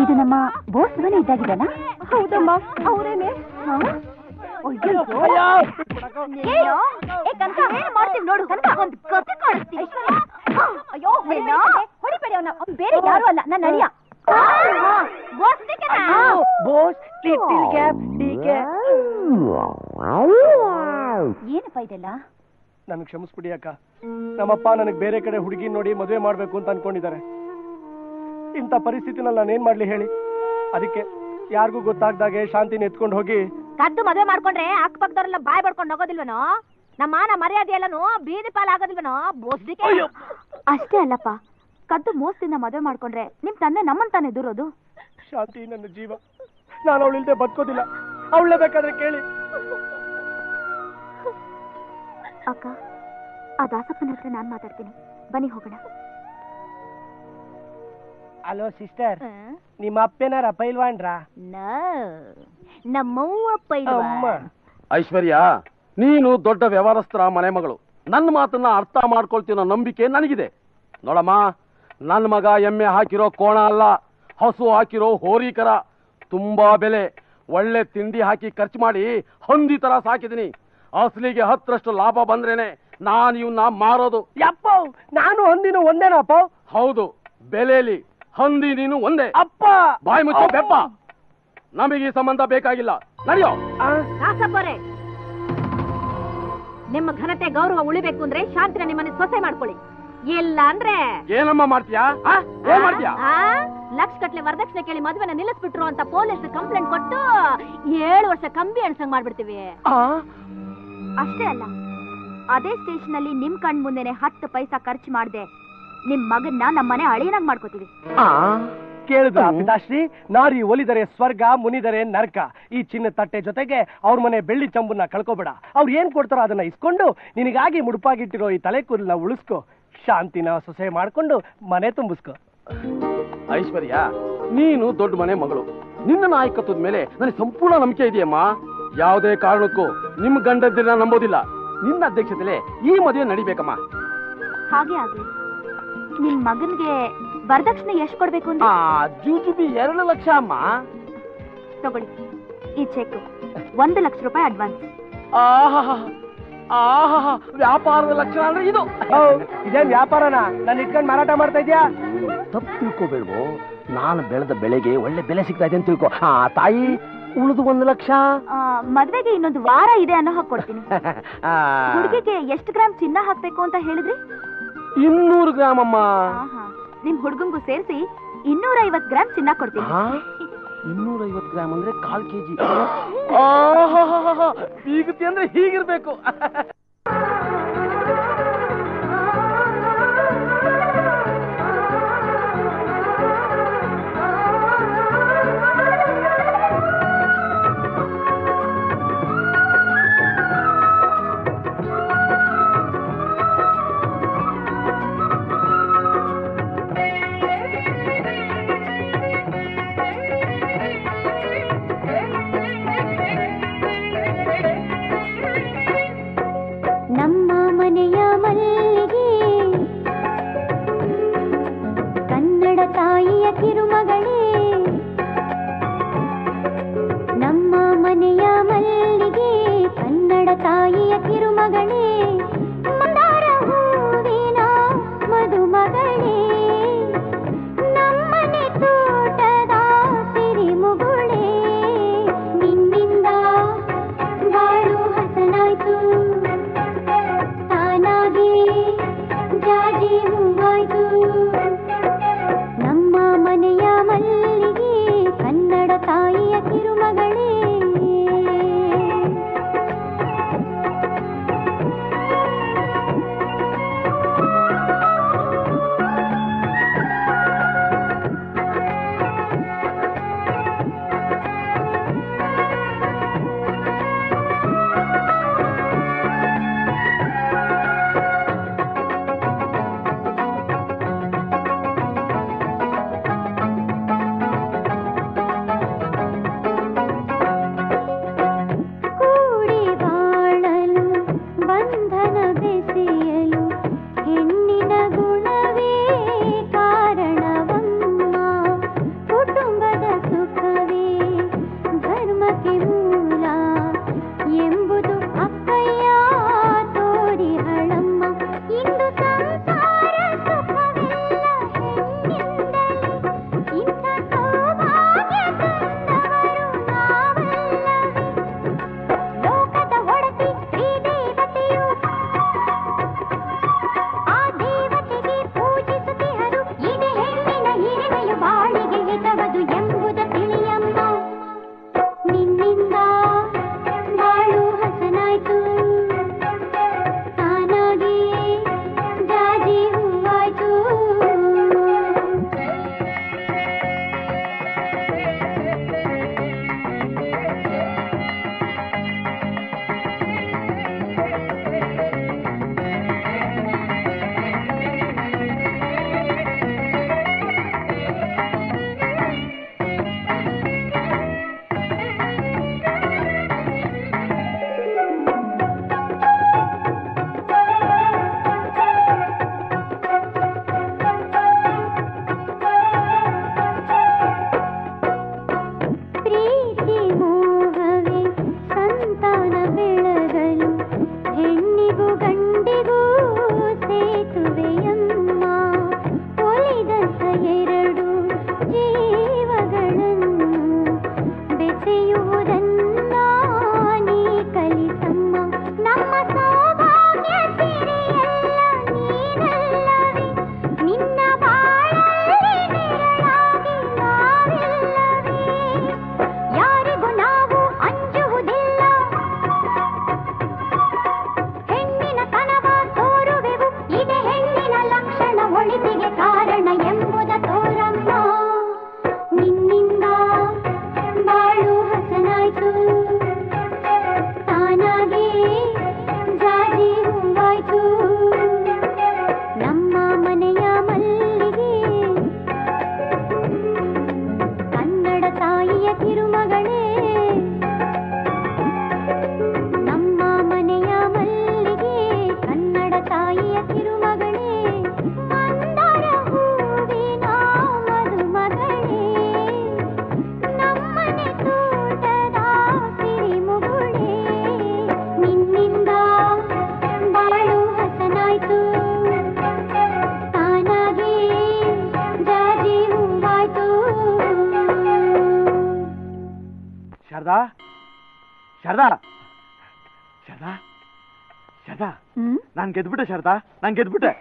ಇದು ನಮ್ಮ ಬೋಸ್ ಮನೆ ಇದ್ದಾಗಿದ್ದಾನ ಹೌದಮ್ಮ ಅವರೇನೆ ಮಾಡ್ತೀವಿ ನೋಡು ಒಂದು ಕತೆ ಕಾಣಿಸ್ತೀವಿ ಅಯ್ಯೋ ಹೊಡಿಬೇಡಿ ಅವನ ಬೇರೆ ಯಾರು ಅಲ್ಲ ನನ್ನ ಅಳಿಯ ಏನಪ್ಪ ಇದೆಲ್ಲ ನನ್ಗೆ ಕ್ಷಮಿಸ್ಬಿಡಿ ಅಕ್ಕ ನಮ್ಮಪ್ಪ ನನಗೆ ಬೇರೆ ಕಡೆ ಹುಡುಗಿ ನೋಡಿ ಮದುವೆ ಮಾಡ್ಬೇಕು ಅಂತ ಅನ್ಕೊಂಡಿದ್ದಾರೆ ಇಂಥ ಪರಿಸ್ಥಿತಿನಲ್ಲಿ ನಾನು ಏನ್ ಮಾಡ್ಲಿ ಹೇಳಿ ಅದಕ್ಕೆ ಯಾರಿಗೂ ಗೊತ್ತಾಗ್ದಾಗೆ ಶಾಂತಿನ ಎತ್ಕೊಂಡು ಹೋಗಿ ಕದ್ದು ಮದುವೆ ಮಾಡ್ಕೊಂಡ್ರೆ ಅಕ್ಕ ಪಕ್ಕದವರೆಲ್ಲ ಬಾಯ್ ಬಡ್ಕೊಂಡು ಹೋಗೋದಿಲ್ವನೋ ನಮ್ಮ ಮಾನ ಮರ್ಯಾದೆ ಎಲ್ಲನೂ ಬೀದಿ ಪಾಲ್ ಆಗೋದಿಲ್ವನೋ ಬೋಸ್ದಿಕ್ಕೆ ಅಷ್ಟೇ ಅಲ್ಲಪ್ಪ ಕದ್ದು ಮೋಸದಿಂದ ಮದುವೆ ಮಾಡ್ಕೊಂಡ್ರೆ ನಿಮ್ ತಂದೆ ನಮ್ಮನ್ ತಾನೆ ದೂರೋದು ಶಾಂತಿ ನನ್ನ ಜೀವ ನಾನು ಅವಳಿಲ್ದೆ ಬದುಕೋದಿಲ್ಲ ಅವಳೇ ಬೇಕಾದ್ರೆ ಕೇಳಿ ಅಕ್ಕ ಆ ದಾಸಪ್ಪನ ಹತ್ರ ನಾನು ಮಾತಾಡ್ತೀನಿ ಬನ್ನಿ ಹೋಗೋಣ ಹಲೋ ಸಿಸ್ಟರ್ ನಿಮ್ಮ ಅಪ್ಪೇನಾರ ಪೈಲ್ವಾನ್ರಾ ನಮ್ಮವ್ವ ಪೈಲ್ವಾನ್ ಐಶ್ವರ್ಯ ನೀನು ದೊಡ್ಡ ವ್ಯವಹಾರಸ್ಥರ ಮನೆ ಮಗಳು ನನ್ನ ಮಾತನ್ನ ಅರ್ಥ ಮಾಡ್ಕೊಳ್ತೀನೋ ನಂಬಿಕೆ ನನಗಿದೆ ನೋಡಮ್ಮ ನನ್ನ ಮಗ ಎಮ್ಮೆ ಹಾಕಿರೋ ಕೋಣ ಅಲ್ಲ ಹಸು ಹಾಕಿರೋ ಹೋರಿಕರ ತುಂಬಾ ಬೆಲೆ ಒಳ್ಳೆ ತಿಂಡಿ ಹಾಕಿ ಖರ್ಚು ಮಾಡಿ ಹಂದಿ ತರ ಸಾಕಿದೀನಿ ಅಸಲಿಗೆ ಹತ್ತರಷ್ಟು ಲಾಭ ಬಂದ್ರೇನೆ ನಾನು ಇವನ್ನ ಮಾರೋದು ಯಪ್ಪ ನಾನು ಹಂದಿನ ಒಂದೇನಪ್ಪ ಹೌದು ಬೆಲೆಯಲ್ಲಿ ಹಂದಿ ನೀನು ಒಂದೇ ಅಪ್ಪ ಬಾಯಿ ಮುಚ್ಚೋ ಬೆಪ್ಪ ನಮಗೆ ಈ ಸಂಬಂಧ ಬೇಕಾಗಿಲ್ಲ ನಡೆಯೋ ನಿಮ್ಮ ಘನತೆ ಗೌರವ ಉಳಿಬೇಕು ಅಂದ್ರೆ ಶಾಂತಿನ ನಿಮ್ಮನ್ನ ಸೊಸೆ ಮಾಡ್ಕೊಳ್ಳಿ ಎಲ್ಲ ಅಂದ್ರೆ ಏನಮ್ಮ ಮಾಡ್ತೀಯಾ ಲಕ್ಷ ಗಟ್ಟಲೆ ವರದಕ್ಷಿಣೆ ಕೇಳಿ ಮದುವೆನ ನಿಲ್ಲಿಸ್ಬಿಟ್ರು ಅಂತ ಪೊಲೀಸ್ ಕಂಪ್ಲೇಂಟ್ ಕೊಟ್ಟು ಏಳು ವರ್ಷ ಕಂಬಿ ಅಣಸಂಗ್ ಮಾಡ್ಬಿಡ್ತೀವಿ ಅಷ್ಟೇ ಅಲ್ಲ ಅದೇ ಸ್ಟೇಷನ್ ಅಲ್ಲಿ ನಿಮ್ ಕಣ್ ಮುಂದೆನೆ ಹತ್ತು ಪೈಸಾ ಖರ್ಚು ಮಾಡದೆ ನಿಮ್ ಮಗನ್ನ ನಮ್ಮನೆ ಅಳಿಯನಾಗ್ ಮಾಡ್ಕೋತೀವಿ ಕೇಳಿದ್ರು ಪಿತಾಶ್ರೀ ನಾರಿ ಒಲಿದರೆ ಸ್ವರ್ಗ ಮುನಿದರೆ ನರ್ಕ ಈ ಚಿನ್ನ ತಟ್ಟೆ ಜೊತೆಗೆ ಅವ್ರ ಮನೆ ಬೆಳ್ಳಿ ಚಂಬನ್ನ ಕಳ್ಕೊಬೇಡ ಅವ್ರು ಏನ್ ಕೊಡ್ತಾರೋ ಅದನ್ನ ಇಸ್ಕೊಂಡು ನಿನಗಾಗಿ ಮುಡುಪಾಗಿಟ್ಟಿರೋ ಈ ತಲೆ ಕೂದಲನ್ನ ಉಳಿಸ್ಕೊ ಶಾಂತಿನ ಸೊಸೆ ಮಾಡ್ಕೊಂಡು ಮನೆ ತುಂಬಿಸ್ಕೊ ಐಶ್ವರ್ಯ ನೀನು ದೊಡ್ಡ ಮನೆ ಮಗಳು ನಿನ್ನ ನಾಯಕತ್ವದ ಮೇಲೆ ನನಗೆ ಸಂಪೂರ್ಣ ನಂಬಿಕೆ ಇದೆಯಮ್ಮ ಯಾವುದೇ ಕಾರಣಕ್ಕೂ ನಿಮ್ ಗಂಡದಿನ ನಂಬೋದಿಲ್ಲ ನಿನ್ನ ಅಧ್ಯಕ್ಷತೆಲೆ ಈ ಮದುವೆ ನಡಿಬೇಕಮ್ಮ ಹಾಗೆ ಆಗ್ಲಿ ನಿಮ್ ಮಗನ್ಗೆ ವರದಕ್ಷಿಣೆ ಎಷ್ಟು ಕೊಡ್ಬೇಕು ಅಂತ ಜೂಜುಬಿ ಎರಡು ಲಕ್ಷ ಅಮ್ಮ ತಗೊಳ್ಳಿ ಈ ಚೆಕ್ ಒಂದು ಲಕ್ಷ ರೂಪಾಯಿ ಅಡ್ವಾನ್ಸ್ ಆಹಾ ವ್ಯಾಪಾರದ ಲಕ್ಷಣ ಅಂದ್ರೆ ಇದು ಇದೇನ್ ವ್ಯಾಪಾರನ ನಾನು ಇಟ್ಕೊಂಡು ಮಾರಾಟ ಮಾಡ್ತಾ ಇದೀಯಾ ತಪ್ಪು ತಿಳ್ಕೋಬೇಡ್ವೋ ನಾನು ಬೆಳೆದ ಬೆಳೆಗೆ ಒಳ್ಳೆ ಬೆಲೆ ಸಿಗ್ತಾ ಇದೆ ಅಂತ ತಿಳ್ಕೋ. ಆ ತಾಯಿ ಉಳಿದು ಒಂದು ಲಕ್ಷ. ಮದುವೆಗೆ ಇನ್ನೊಂದು ವಾರ ಇದೆ ಅನ್ನೋ ಹಾಗೆ ಕೊಡ್ತೀನಿ. ಹುಡುಗಿಗೆ ಎಷ್ಟು ಗ್ರಾಮ್ ಚಿನ್ನ ಹಾಕಬೇಕು ಅಂತ ಹೇಳಿದ್ರಿ? ಇನ್ನೂರು ಗ್ರಾಮ್ ಅಮ್ಮ. ನಿಮ್ ಹುಡುಗಂಗೂ ಸೇರಿಸಿ ಇನ್ನೂರ ಐವತ್ತು ಗ್ರಾಮ್ ಚಿನ್ನ ಕೊಡ್ತೀನಿ. ಇನ್ನೂರ ಐವತ್ತು ಗ್ರಾಮ್ ಅಂದ್ರೆ ಕಾಲ್ ಕೆಜಿ. ಹೀಗುತ್ತೆ ಅಂದ್ರೆ ಹೀಗಿರ್ಬೇಕು. शारदा शारदा शारदा शारदा नान गेद्बिटे शारदा नान गेद्बिटे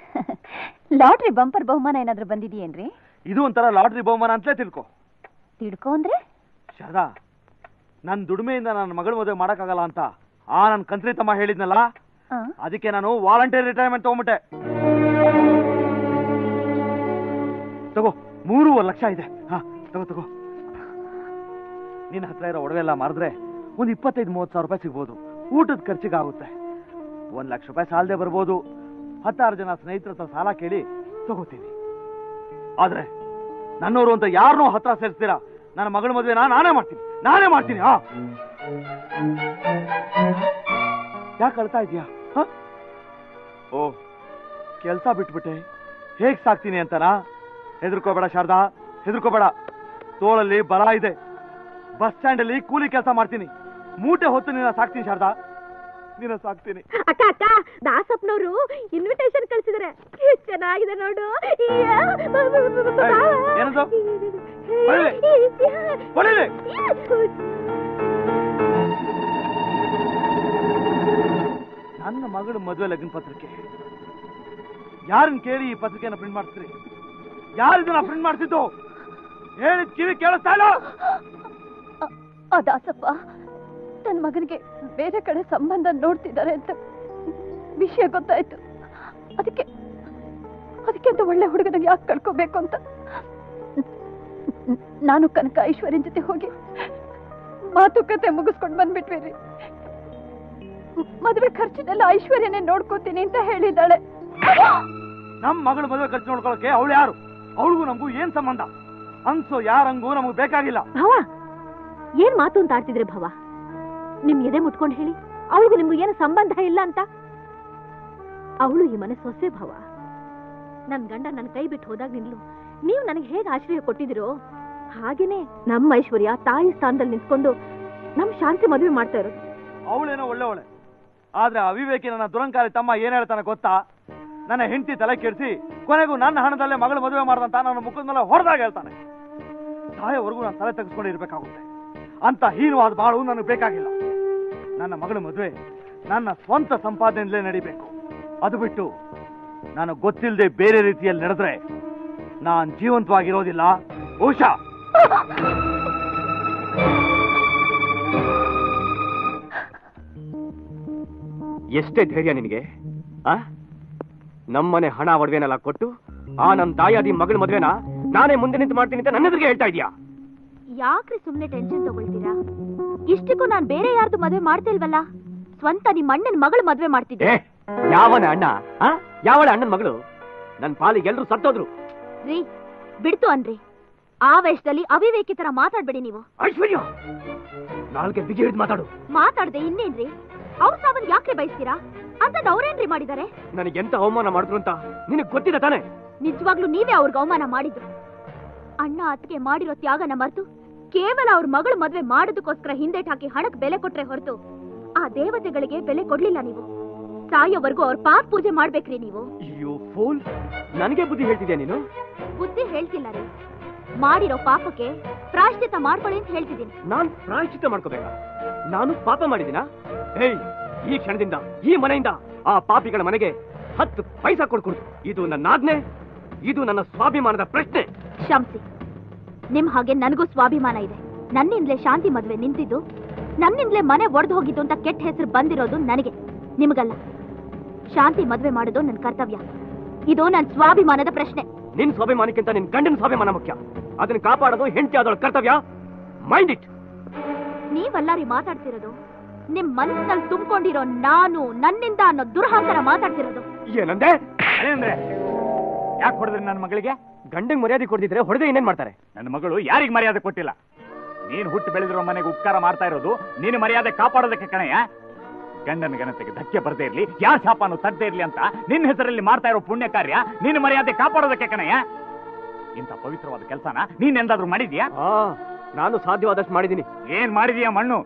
लॉटरी बंपर बहुमान ಏನಾದರೂ ಬಂದಿದೆಯೇನ್ರಿ ಇದು ಒಂತರ ಲಾಟರಿ ಬಹುಮಾನ ಅಂತಲೇ ತಿಳ್ಕೋ ತಿಳ್ಕೋ ಅಂದ್ರೆ ಶಾರದಾ ನನ್ನ ದುಡಿಮೆಯಿಂದ ನನ್ನ ಮಗಳ ಮದುವೆ ಮಾಡಕ ಆಗಲ್ಲ ಅಂತ ಆ ನನ್ನ ಕಂತ್ರಿ ತಮ್ಮ ಹೇಳಿದ್ನಲ್ಲ ಅದಕ್ಕೆ ನಾನು ವಾಲಂಟರಿ ರಿಟೈರ್ಮೆಂಟ್ ತಗೊಂಡ್ಬಿಟ್ಟೆ ತಗೋ ಮೂರು ಲಕ್ಷ ಇದೆ ಹಾ ತಗೋ ತಗೋ ನಿನ್ನ ಹತ್ರ ಇರೋ ಒಡವೆ ಎಲ್ಲ ಮಾರಿದ್ರೆ ಒಂದು ಇಪ್ಪತ್ತೈದು ಮೂವತ್ತು ಸಾವಿರ ರೂಪಾಯಿ ಸಿಗಬಹುದು ಊಟದ ಖರ್ಚಿಗೆ ಆಗುತ್ತೆ ಒಂದು ಲಕ್ಷ ರೂಪಾಯಿ ಸಾಲದೆ ಬರಬಹುದು ಹತ್ತಾರು ಜನ ಸ್ನೇಹಿತರ ಹತ್ರ ಸಾಲ ಕೇಳಿ ತಗೋತೀನಿ ಆದ್ರೆ ನನ್ನವರು ಅಂತ ಯಾರನ್ನೂ ಹತ್ರ ಸೇರಿಸ್ತೀರಾ ನನ್ನ ಮಗಳ ಮದುವೆ ನಾನೇ ಮಾಡ್ತೀನಿ ನಾನೇ ಮಾಡ್ತೀನಿ ಹಾ ಯಾಕೆ ಅಳ್ತಾ ಇದೀಯಾ ಓ ಕೆಲಸ ಬಿಟ್ಬಿಟ್ಟೆ ಹೇಗೆ ಸಾಕ್ತೀನಿ ಅಂತನಾ ಹೆದರ್ಕೋಬೇಡ ಶಾರದಾ ಹೆದರ್ಕೋಬೇಡ ತೋಳಲ್ಲಿ ಬಲ ಇದೆ बस स्टैंड अल्ली कूली केलस माड्तीनि मूटे होत्तु निन्न साक्तीनि शारदा निन्न साक्तीनि अक्का अक्का दासप्पनवरु इन्विटेशन कळिसिदारे चेन्नागिदे नोडु एनंतो बोलिले बोलिले नन्न मगळ मदुवे लग्न पत्रिके यारन्न केळि ई पत्रिकेयन्न प्रिंट माड्तीद्रि यारु इदन्न प्रिंट माड्तिद्दु हेळिद किवि केळिस्ता इल्ल दासप्प तन मगन के बेरे कड़े संबंध नोड़े विषय गु अदे वे हुड़गन या कल्को नानु कनक ऐश्वर्य जो होंगे मातुकते मुगसक बंदी मद्वे खर्चने ऐश्वर्यने नोडकोतीनि नम मगल मद्वे खर्च नोडकोळ्ळक्के नमगू ऐन संबंध अंसो यारंगू नमगे बेकागिल्ल ಏನ್ ಮಾತು ಅಂತ ಆಡ್ತಿದ್ರೆ ಭವ ನಿಮ್ ಎದೆ ಮುಟ್ಕೊಂಡು ಹೇಳಿ ಅವಳಿಗೂ ನಿಮಗೂ ಏನು ಸಂಬಂಧ ಇಲ್ಲ ಅಂತ ಅವಳು ಈ ಮನೆ ಸೊಸೆ ಭವ ನನ್ನ ಗಂಡ ನನ್ನ ಕೈ ಬಿಟ್ಟು ಹೋದಾಗ ನಿಲ್ಲು ನೀವು ನನಗೆ ಹೇಗೆ ಆಶ್ರಯ ಕೊಟ್ಟಿದಿರೋ ಹಾಗೇನೆ ನಮ್ಮ ಐಶ್ವರ್ಯ ತಾಯಿ ಸ್ಥಾನದಲ್ಲಿ ನಿಂತ್ಕೊಂಡು ನಮ್ಮ ಶಾಂತಿ ಮದುವೆ ಮಾಡ್ತಾ ಇರೋದು ಅವಳೇನೋ ಒಳ್ಳೆವಳೆ ಆದ್ರೆ ಅವಿವೇಕಿ ನನ್ನ ದುರಂಕಾರಿ ತಮ್ಮ ಏನ್ ಹೇಳ್ತಾನೆ ಗೊತ್ತಾ ನನ್ನ ಹೆಂಡತಿ ತಲೆ ಕೆಡಿಸಿ ಕೊನೆಗೂ ನನ್ನ ಹಣದಲ್ಲೇ ಮಗಳು ಮದುವೆ ಮಾಡ್ದಂತ ನನ್ನ ಮುಖದ ಮೇಲೆ ಹೊರದಾಗ ಹೇಳ್ತಾನೆ ತಾಯಿವರೆಗೂ ನಾನು ತಲೆ ತಗ್ಸ್ಕೊಂಡು ಇರಬೇಕಾಗುತ್ತೆ ಅಂತ ಹೀನವಾದ ಬಾಳು ನನಗೆ ಬೇಕಾಗಿಲ್ಲ ನನ್ನ ಮಗಳ ಮದುವೆ ನನ್ನ ಸ್ವಂತ ಸಂಪಾದನೆಯಿಂದಲೇ ನಡಿಬೇಕು ಅದು ಬಿಟ್ಟು ನಾನು ಗೊತ್ತಿಲ್ಲದೆ ಬೇರೆ ರೀತಿಯಲ್ಲಿ ನಡೆದ್ರೆ ನಾನು ಜೀವಂತವಾಗಿರೋದಿಲ್ಲ ಉಷಾ ಎಷ್ಟೇ ಧೈರ್ಯ ನಿನಗೆ ಆ ನಮ್ಮನೆ ಹಣ ಒಡವೆನೆಲ್ಲ ಕೊಟ್ಟು ಆ ನಮ್ಮ ತಾಯಾದಿ ಮಗಳ ಮದುವೆನ ನಾನೇ ಮುಂದೆ ನಿಂತು ಮಾಡ್ತೀನಿ ಅಂತ ನನ್ನ ಎದುರಿಗೆ ಹೇಳ್ತಾ ಇದೀಯಾ ಯಾಕ್ರಿ ಸುಮ್ಮನೆ ಟೆನ್ಷನ್ ತಗೊಳ್ತೀರಾ ಇಷ್ಟಕ್ಕೂ ನಾನು ಬೇರೆ ಯಾರ್ದು ಮದುವೆ ಮಾಡ್ತಾ ಇಲ್ವಲ್ಲ ಸ್ವಂತ ನಿಮ್ಮ ಅಣ್ಣನ ಮಗಳು ಮದುವೆ ಮಾಡ್ತಿದ್ದೆ ಯಾವನ ಅಣ್ಣ ಯಾವಳ ಅಣ್ಣನ ಮಗಳು ನನ್ನ ಪಾಲಿಗೆ ಎಲ್ಲರೂ ಸತ್ತೋದ್ರು ರೀ ಬಿಡ್ತು ಅನ್ರಿ ಆ ವಯಸ್ಸಲ್ಲಿ ಅವಿವೇಕಿ ತರ ಮಾತಾಡ್ಬೇಡಿ ನೀವು ಐಶ್ವರ್ಯ ನಾಲ್ಕೆ ಬಿಗಿ ಹಿಡಿದು ಮಾತಾಡು ಮಾತಾಡದೆ ಇನ್ನೇನ್ರಿ ಅವ್ರ ಸಾವನ್ ಯಾಕೆ ಬಯಸ್ತೀರಾ ಅಂತದ್ ಅವ್ರೇನ್ರಿ ಮಾಡಿದ್ದಾರೆ ನನಗೆ ಎಂತ ಅವಮಾನ ಮಾಡಿದ್ರು ಅಂತ ನಿನಗೆ ಗೊತ್ತಿದೆ ತಾನೆ ನಿಜವಾಗ್ಲೂ ನೀವೇ ಅವ್ರಿಗೆ ಅವಮಾನ ಮಾಡಿದ್ರು ಅಣ್ಣ ಅತ್ತಿಗೆ ಮಾಡಿರೋ ತ್ಯಾಗನ ಮರೆತು ಕೇವಲ ಅವ್ರ ಮಗಳು ಮದುವೆ ಮಾಡೋದಕ್ಕೋಸ್ಕರ ಹಿಂದೇಟ್ ಹಾಕಿ ಹಣಕ್ಕೆ ಬೆಲೆ ಕೊಟ್ರೆ ಹೊರತು ಆ ದೇವತೆಗಳಿಗೆ ಬೆಲೆ ಕೊಡ್ಲಿಲ್ಲ ನೀವು ತಾಯಿಯವರೆಗೂ ಅವ್ರ ಪಾತ್ ಪೂಜೆ ಮಾಡ್ಬೇಕ್ರಿ ನೀವು ನನಗೆ ಬುದ್ಧಿ ಹೇಳ್ತಿದ್ಯಾ ನೀನು ಬುದ್ಧಿ ಹೇಳ್ತಿಲ್ಲ ರೀ ಮಾಡಿರೋ ಪಾಪಕ್ಕೆ ಪ್ರಾಯಶ್ಚಿತ ಮಾಡ್ಕೊಳ್ಳಿ ಅಂತ ಹೇಳ್ತಿದ್ದೀನಿ ನಾನು ಪ್ರಾಯಶ್ಚಿತ ಮಾಡ್ಕೋಬೇಕಾ ನಾನು ಪಾಪ ಮಾಡಿದೀನಾ ಏಯ್ ಈ ಕ್ಷಣದಿಂದ ಈ ಮನೆಯಿಂದ ಆ ಪಾಪಿಗಳ ಮನೆಗೆ ಹತ್ತು ಪೈಸಾ ಕೊಡ್ಕೊಡು ಇದು ನನ್ನ ಆಜ್ಞೆ ಇದು ನನ್ನ ಸ್ವಾಭಿಮಾನದ ಪ್ರಶ್ನೆ ಕ್ಷಮಿಸಿ ನಿಮ್ ಹಾಗೆ ನನಗೂ ಸ್ವಾಭಿಮಾನ ಇದೆ ನನ್ನಿಂದಲೇ ಶಾಂತಿ ಮದುವೆ ನಿಂತಿದ್ದು ನನ್ನಿಂದಲೇ ಮನೆ ಒಡೆದು ಹೋಗಿದ್ದು ಅಂತ ಕೆಟ್ಟ ಹೆಸರು ಬಂದಿರೋದು ನನಗೆ ನಿಮಗಲ್ಲ ಶಾಂತಿ ಮದುವೆ ಮಾಡೋದು ನನ್ನ ಕರ್ತವ್ಯ ಇದು ನನ್ನ ಸ್ವಾಭಿಮಾನದ ಪ್ರಶ್ನೆ ನಿನ್ ಸ್ವಾಭಿಮಾನಕ್ಕಿಂತ ನಿನ್ ಗಂಡನ ಸ್ವಾಭಿಮಾನ ಮುಖ್ಯ ಅದನ್ನ ಕಾಪಾಡೋದು ಹೆಂಡತಿ ಆದವಳ ಕರ್ತವ್ಯ ಮೈಂಡ್ ಇಟ್ ನೀವೆಲ್ಲಾರಿ ಮಾತಾಡ್ತಿರೋದು ನಿಮ್ ಮನಸ್ಸಿನಲ್ಲಿ ತುಂಬಿಕೊಂಡಿರೋ ನಾನು ನನ್ನಿಂದ ಅನ್ನೋ ದುರಹಂಕಾರ ಮಾತಾಡ್ತಿರೋದು ಏನಂದೆ ಯಾಕೆ ಹೊಡೆದ್ರಿ ನನ್ನ ಮಗಳಿಗೆ ಗಂಡಂಗೆ ಮರ್ಯಾದೆ ಕೊಡ್ತಿದ್ರೆ ಹೊಡೆದೇ ಇನ್ನೇನ್ ಮಾಡ್ತಾರೆ ನನ್ನ ಮಗಳು ಯಾರಿಗೆ ಮರ್ಯಾದೆ ಕೊಟ್ಟಿಲ್ಲ ನೀನ್ ಹುಟ್ಟು ಬೆಳೆದಿರೋ ಮನೆಗೆ ಉಪಕಾರ ಮಾಡ್ತಾ ಇರೋದು ನೀನು ಮರ್ಯಾದೆ ಕಾಪಾಡೋದಕ್ಕೆ ಕಣೆಯ ಗಂಡನ ಘನತೆಗೆ ಧಕ್ಕೆ ಬರದೇ ಇರ್ಲಿ ಯಾರ ಶಾಪನು ತಡ್ದೇ ಇರ್ಲಿ ಅಂತ ನಿನ್ನ ಹೆಸರಲ್ಲಿ ಮಾಡ್ತಾ ಇರೋ ಪುಣ್ಯ ಕಾರ್ಯ ನೀನು ಮರ್ಯಾದೆ ಕಾಪಾಡೋದಕ್ಕೆ ಕಣೆಯ ಇಂಥ ಪವಿತ್ರವಾದ ಕೆಲಸನ ನೀನ್ ಎಂದಾದ್ರೂ ಮಾಡಿದ್ಯಾ ನಾನು ಸಾಧ್ಯವಾದಷ್ಟು ಮಾಡಿದ್ದೀನಿ ಏನ್ ಮಾಡಿದೀಯಾ ಮಣ್ಣು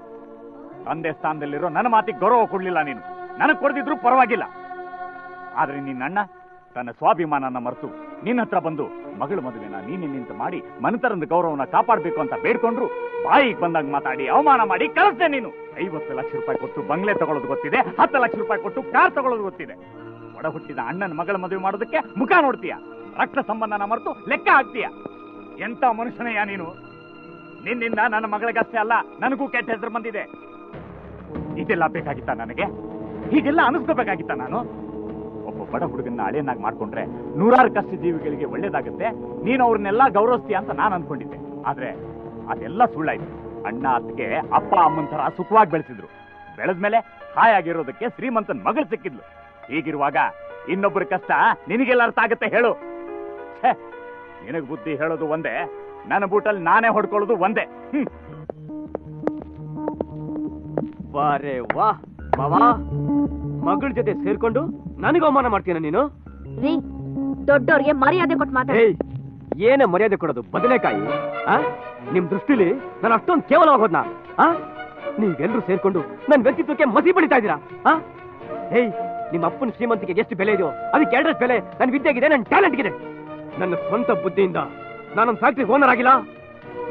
ತಂದೆ ಸ್ಥಾನದಲ್ಲಿರೋ ನನ್ನ ಮಾತಿಗೆ ಗೌರವ ಕೊಡ್ಲಿಲ್ಲ ನೀನು ನನಗೆ ಕೊಡ್ದಿದ್ರು ಪರವಾಗಿಲ್ಲ ಆದ್ರೆ ನಿನ್ನ ಅಣ್ಣ ತನ್ನ ಸ್ವಾಭಿಮಾನನ ಮರೆತು ನಿನ್ನ ಹತ್ರ ಬಂದು मगल मदुवेना नीने निंतु माडि मनेतरंद गौरवन्न कापाडबेकु अंत बेड्कोंड्रु बायिगे बंदाग माताडि अवमान माडि कळिस्ते नीनु ಐವತ್ತು ಲಕ್ಷ ರೂಪಾಯಿ ಕೊಟ್ಟು ಬಂಗ್ಲೆ ತಗೊಳ್ಳೋದು ಗೊತ್ತಿದೆ, ಹತ್ತು ಲಕ್ಷ ರೂಪಾಯಿ ಕೊಟ್ಟು ಕಾರ್ ತಗೊಳ್ಳೋದು ಗೊತ್ತಿದೆ. ಒಡ ಹುಟ್ಟಿದ ಅಣ್ಣನ ಮಗಳ ಮದುವೆ ಮಾಡೋದಕ್ಕೆ ಮುಖ ನೋಡ್ತೀಯ, ರಕ್ತ ಸಂಬಂಧನ ಮರೆತು ಲೆಕ್ಕ ಹಾಕ್ತೀಯ. ಎಂತ ಮನುಷ್ಯನಯ್ಯ ನೀನು? ನಿನ್ನಿಂದ ನನ್ನ ಮಗಳಿಗಷ್ಟೇ ಅಲ್ಲ, ನನಗೂ ಕೆಟ್ಟ ಹೆಸರು ಬಂದಿದೆ. ಇದೆಲ್ಲ ಬೇಕಾಗಿತ್ತ ನನಗೆ? ಹೀಗೆಲ್ಲ ಅನಿಸ್ಕೋಬೇಕಾಗಿತ್ತ ನಾನು? ಒಬ್ಬ ಬಡ ಹುಡುಗನ್ನ ಅಳಿಯನ್ನಾಗಿ ಮಾಡ್ಕೊಂಡ್ರೆ ನೂರಾರು ಕಷ್ಟ ಜೀವಿಗಳಿಗೆ ಒಳ್ಳೇದಾಗುತ್ತೆ, ನೀನು ಅವ್ರನ್ನೆಲ್ಲ ಗೌರವಿಸ್ತೀಯ ಅಂತ ನಾನು ಅನ್ಕೊಂಡಿದ್ದೆ. ಆದ್ರೆ ಅದೆಲ್ಲ ಸುಳ್ಳಾಯ್ತು. ಅಣ್ಣ ಅತ್ತಿಗೆ ಅಪ್ಪ ಅಮ್ಮನ ತರ ಸುಖವಾಗಿ ಬೆಳೆಸಿದ್ರು. ಬೆಳೆದ್ಮೇಲೆ ಹಾಯಾಗಿರೋದಕ್ಕೆ ಶ್ರೀಮಂತನ ಮಗಳು ಸಿಕ್ಕಿದ್ಲು. ಹೀಗಿರುವಾಗ ಇನ್ನೊಬ್ಬರ ಕಷ್ಟ ನಿನಗೆಲ್ಲ ಅರ್ಥ ಆಗುತ್ತೆ ಹೇಳು? ನಿನಗೆ ಬುದ್ಧಿ ಹೇಳೋದು ಒಂದೇ, ನನ್ನ ಬೂಟಲ್ಲಿ ನಾನೇ ಹೊಡ್ಕೊಳ್ಳೋದು ಒಂದೇ. ಬಾರೆ ವಾ ಬಾವಾ, ಮಗಳ ಜೊತೆ ಸೇರ್ಕೊಂಡು ನನಗೆ ಅವಮಾನ ಮಾಡ್ತೀನ ನೀನು? ದೊಡ್ಡವ್ರಿಗೆ ಮರ್ಯಾದೆ ಕೊಟ್ಟು ಮಾತಾಡಿ. ಏನೇ ಮರ್ಯಾದೆ ಕೊಡೋದು? ಬದನೆಕಾಯಿ ನಿಮ್ ದೃಷ್ಟಿಲಿ ನಾನು ಅಷ್ಟೊಂದು ಕೇವಲವಾಗೋದ್ನ? ನೀವೆಲ್ಲರೂ ಸೇರ್ಕೊಂಡು ನನ್ನ ವ್ಯಕ್ತಿತ್ವಕ್ಕೆ ಮಸಿ ಬಳಿತಾ ಇದ್ದೀರಾ. ಹೇಯ್, ನಿಮ್ಮ ಅಪ್ಪನ ಶ್ರೀಮಂತಿಗೆ ಎಷ್ಟು ಬೆಲೆ ಇದೆಯೋ ಅದಕ್ಕೆ ಎರಡರಷ್ಟು ಬೆಲೆ ನನ್ನ ವಿದ್ಯೆಗಿದೆ, ನನ್ನ ಟ್ಯಾಲೆಂಟ್ಗಿದೆ. ನನ್ನ ಸ್ವಂತ ಬುದ್ಧಿಯಿಂದ ನಾನೊಂದು ಫ್ಯಾಕ್ಟ್ರಿ ಓನರ್ ಆಗಿಲ್ಲ.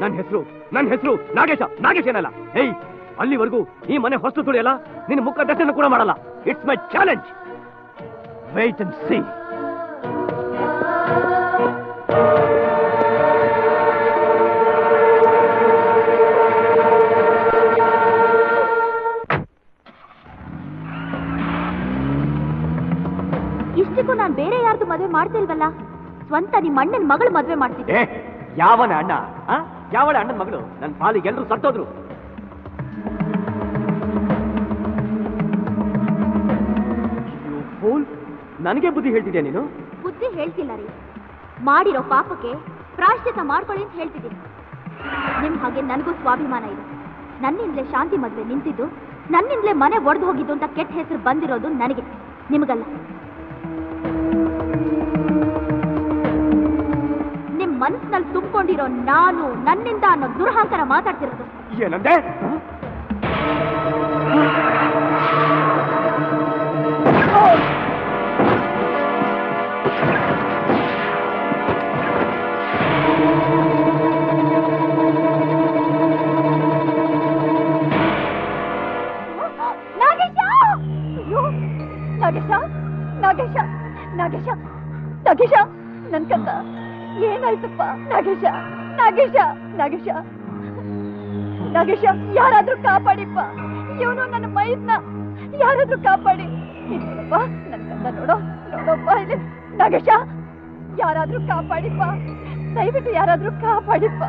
ನನ್ನ ಹೆಸರು ನನ್ನ ಹೆಸರು ನಾಗೇಶ, ನಾಗೇಶ್ ಏನಲ್ಲ. ಹೇಯ್, ಅಲ್ಲಿವರೆಗೂ ಈ ಮನೆ ಹೊಸ್ತು ತುಳಿಯಲ್ಲ, ನಿನ್ನ ಮುಖ ದರ್ಶನ ಕೂಡ ಮಾಡಲ್ಲ. It's my challenge, wait and see. ನಾನು ಬೇರೆ ಯಾರ್ದು ಮದುವೆ ಮಾಡ್ತಿಲ್ವಲ್ಲ, ಸ್ವಂತ ನಿಮ್ಮ ಅಣ್ಣನ ಮಗಳು ಮದುವೆ ಮಾಡ್ತಿದ್ದೆ. ಯಾವನ ಅಣ್ಣ? ಯಾವಳ ಅಣ್ಣನ ಮಗಳು? ನನ್ನ ಪಾಲಿಗೆ ಎಲ್ಲರೂ ಸತ್ತೋದ್ರು. ನನಗೆ ಬುದ್ಧಿ ಹೇಳ್ತಿದ್ಯಾ ನೀನು? ಬುದ್ಧಿ ಹೇಳ್ತಿಲ್ಲ ರೀ, ಮಾಡಿರೋ ಪಾಪಕ್ಕೆ ಪ್ರಾಶ್ಚಿತ ಮಾಡ್ಕೊಳ್ಳಿ ಅಂತ ಹೇಳ್ತಿದ್ದೀನಿ. ನಿಮ್ ಹಾಗೆ ನನಗೂ ಸ್ವಾಭಿಮಾನ ಇದೆ. ನನ್ನಿಂದಲೇ ಶಾಂತಿ ಮದುವೆ ನಿಂತಿದ್ದು, ನನ್ನಿಂದಲೇ ಮನೆ ಒಡೆದು ಹೋಗಿದ್ದು ಅಂತ ಕೆಟ್ಟ ಹೆಸರು ಬಂದಿರೋದು ನನಗೆ, ನಿಮಗಲ್ಲ. ನಿಮ್ ಮನಸ್ಸಿನಲ್ಲಿ ತುಂಬಿಕೊಂಡಿರೋ ನಾನು ನನ್ನಿಂದ ಅನ್ನೋ ದುರಹಂಕಾರ ಮಾತಾಡ್ತಿರೋದು. ಏನಂದೆ? ನಾಗೇಶ, ನಾಗೇಶ, ನಾಗೇಶ, ನಾಗೇಶ, ನಾಗೇಶ, ನನ್ ಕಕ್ಕ ಏನಾಯ್ತಪ್ಪ? ನಾಗೇಶ, ನಾಗೇಶ, ನಾಗೇಶ, ನಾಗೇಶ, ಯಾರಾದ್ರೂ ಕಾಪಾಡಿಪ್ಪ, ಇವನು ನನ್ನ ಮೈದ್ನ ಯಾರಾದ್ರೂ ಕಾಪಾಡಿ. ಇಲ್ಲಪ್ಪ ನನ್ ಕಕ್ಕ, ನೋಡೋ ನೋಡೋಪ್ಪ ಇಲ್ಲಿ. ನಾಗೇಶ, ಯಾರಾದ್ರೂ ಕಾಪಾಡಿಪ್ಪ, ದಯವಿಟ್ಟು ಯಾರಾದ್ರೂ ಕಾಪಾಡಿಪ್ಪ,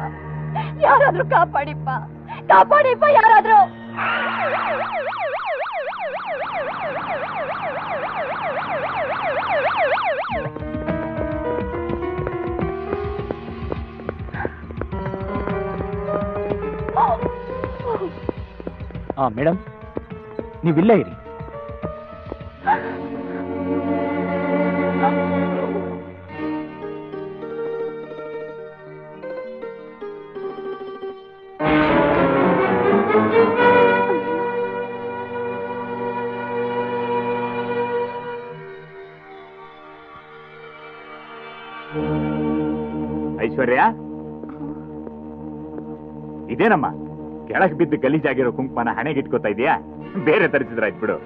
ಯಾರಾದ್ರೂ ಕಾಪಾಡಿಪ್ಪ, ಕಾಪಾಡಿಪ್ಪ ಯಾರಾದ್ರೂ. ಆ ಮೇಡಮ್, ನೀವಿಲ್ಲೇ ಇರಿ. ಐಶ್ವರ್ಯ, ಇದೇನಮ್ಮ ಕೆಳಕ್ ಬಿದ್ದು ಗಲೀಜಾಗಿರೋ ಕುಂಕುಮನ ಹಣೆಗೆ ಇಟ್ಕೋತಾ ಇದೆಯಾ? ಬೇರೆ ತರಿಸಿದ್ರಾಯ್ತು ಬಿಡು.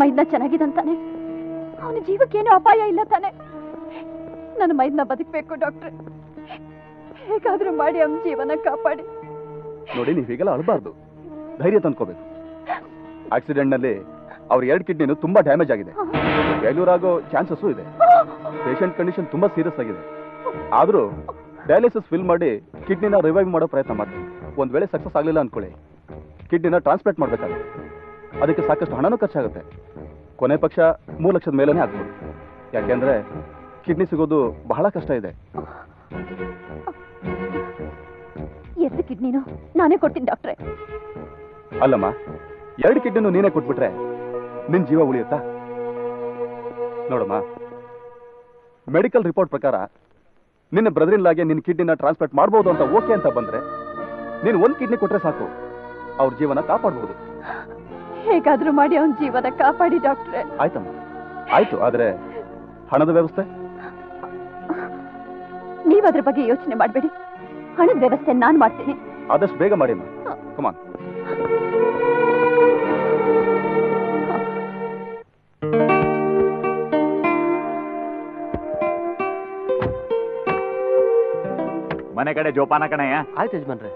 ಮೈದ್ನ ಚೆನ್ನಾಗಿದೆ ಅಂತಾನೆ, ಅವನ ಜೀವಕ್ಕೇನು ಅಪಾಯ ಇಲ್ಲ ತಾನೆ? ನನ್ನ ಮೈದ್ನ ಬದುಕಬೇಕು ಡಾಕ್ಟ್ರೆ, ಹೇಗಾದ್ರೂ ಮಾಡಿ ಅವನ ಜೀವನ ಕಾಪಾಡಿ. ನೋಡಿ ನೀವು ಹೀಗೆಲ್ಲ ಅಳಬಾರದು, ಧೈರ್ಯ ತಂದ್ಕೋಬೇಕು. ಆಕ್ಸಿಡೆಂಟ್ ನಲ್ಲಿ ಅವ್ರ ಎರಡು ಕಿಡ್ನಿನೂ ತುಂಬಾ ಡ್ಯಾಮೇಜ್ ಆಗಿದೆ, ಫೇಲ್ಯೂರ್ ಆಗೋ ಚಾನ್ಸಸ್ ಇದೆ. ಪೇಷಂಟ್ ಕಂಡೀಷನ್ ತುಂಬಾ ಸೀರಿಯಸ್ ಆಗಿದೆ. ಆದರೂ ಡಯಾಲಿಸಿಸ್ ಫಿಲ್ ಮಾಡಿ ಕಿಡ್ನಿನ ರಿವೈವ್ ಮಾಡೋ ಪ್ರಯತ್ನ ಮಾಡ್ತೀವಿ. ಒಂದ್ ವೇಳೆ ಸಕ್ಸಸ್ ಆಗಲಿಲ್ಲ ಅನ್ಕೊಳ್ಳಿ, ಕಿಡ್ನಿನ ಟ್ರಾನ್ಸ್ಪ್ಲಾಂಟ್ ಮಾಡ್ಬೇಕಾಗುತ್ತೆ. ಅದಕ್ಕೆ ಸಾಕಷ್ಟು ಹಣನೂ ಖರ್ಚಾಗುತ್ತೆ. ಕೊನೆ ಪಕ್ಷ ಮೂರು ಲಕ್ಷದ ಮೇಲೇ ಆಗ್ಬೋದು. ಯಾಕೆಂದ್ರೆ ಕಿಡ್ನಿ ಸಿಗೋದು ಬಹಳ ಕಷ್ಟ ಇದೆ. ಎಷ್ಟು ಕಿಡ್ನಿನೂ ನಾನೇ ಕೊಡ್ತೀನಿ ಡಾಕ್ಟ್ರೆ. ಅಲ್ಲಮ್ಮ, ಎರಡು ಕಿಡ್ನಿನೂ ನೀನೇ ಕೊಟ್ಬಿಟ್ರೆ ನಿನ್ ಜೀವ ಉಳಿಯುತ್ತಾ? ನೋಡಮ್ಮ, ಮೆಡಿಕಲ್ ರಿಪೋರ್ಟ್ ಪ್ರಕಾರ ನಿನ್ನ ಬ್ರದರ್ ಇನ್ ಲಾಗೆ ನಿನ್ನ ಕಿಡ್ನಿನ ಟ್ರಾನ್ಸ್ಪ್ಲಾಂಟ್ ಮಾಡಬಹುದು ಅಂತ ಓಕೆ ಅಂತ ಬಂದ್ರೆ, ನೀನು ಒಂದ್ ಕಿಡ್ನಿ ಕೊಟ್ರೆ ಸಾಕು, ಅವ್ರ ಜೀವನ ಕಾಪಾಡಬಹುದು. ಹೇಗಾದ್ರೂ ಮಾಡಿ ಅವನ ಜೀವನ ಕಾಪಾಡಿ ಡಾಕ್ಟ್ರೆ. ಆಯ್ತಮ್ಮ, ಆಯ್ತು. ಆದ್ರೆ ಹಣದ ವ್ಯವಸ್ಥೆ ನೀವದ್ರ ಬಗ್ಗೆ ಯೋಚನೆ ಮಾಡಬೇಡಿ. ಹಣದ ವ್ಯವಸ್ಥೆ ನಾನು ಮಾಡ್ತೀನಿ. ಆದಷ್ಟು ಬೇಗ ಮಾಡಿ ಅಮ್ಮ. Come on. ಮನೆ ಕಡೆ ಜೋಪಾನ ಕಣಯ್ಯ. ಆಯ್ತು ಯಜಮಾನ್ರೆ.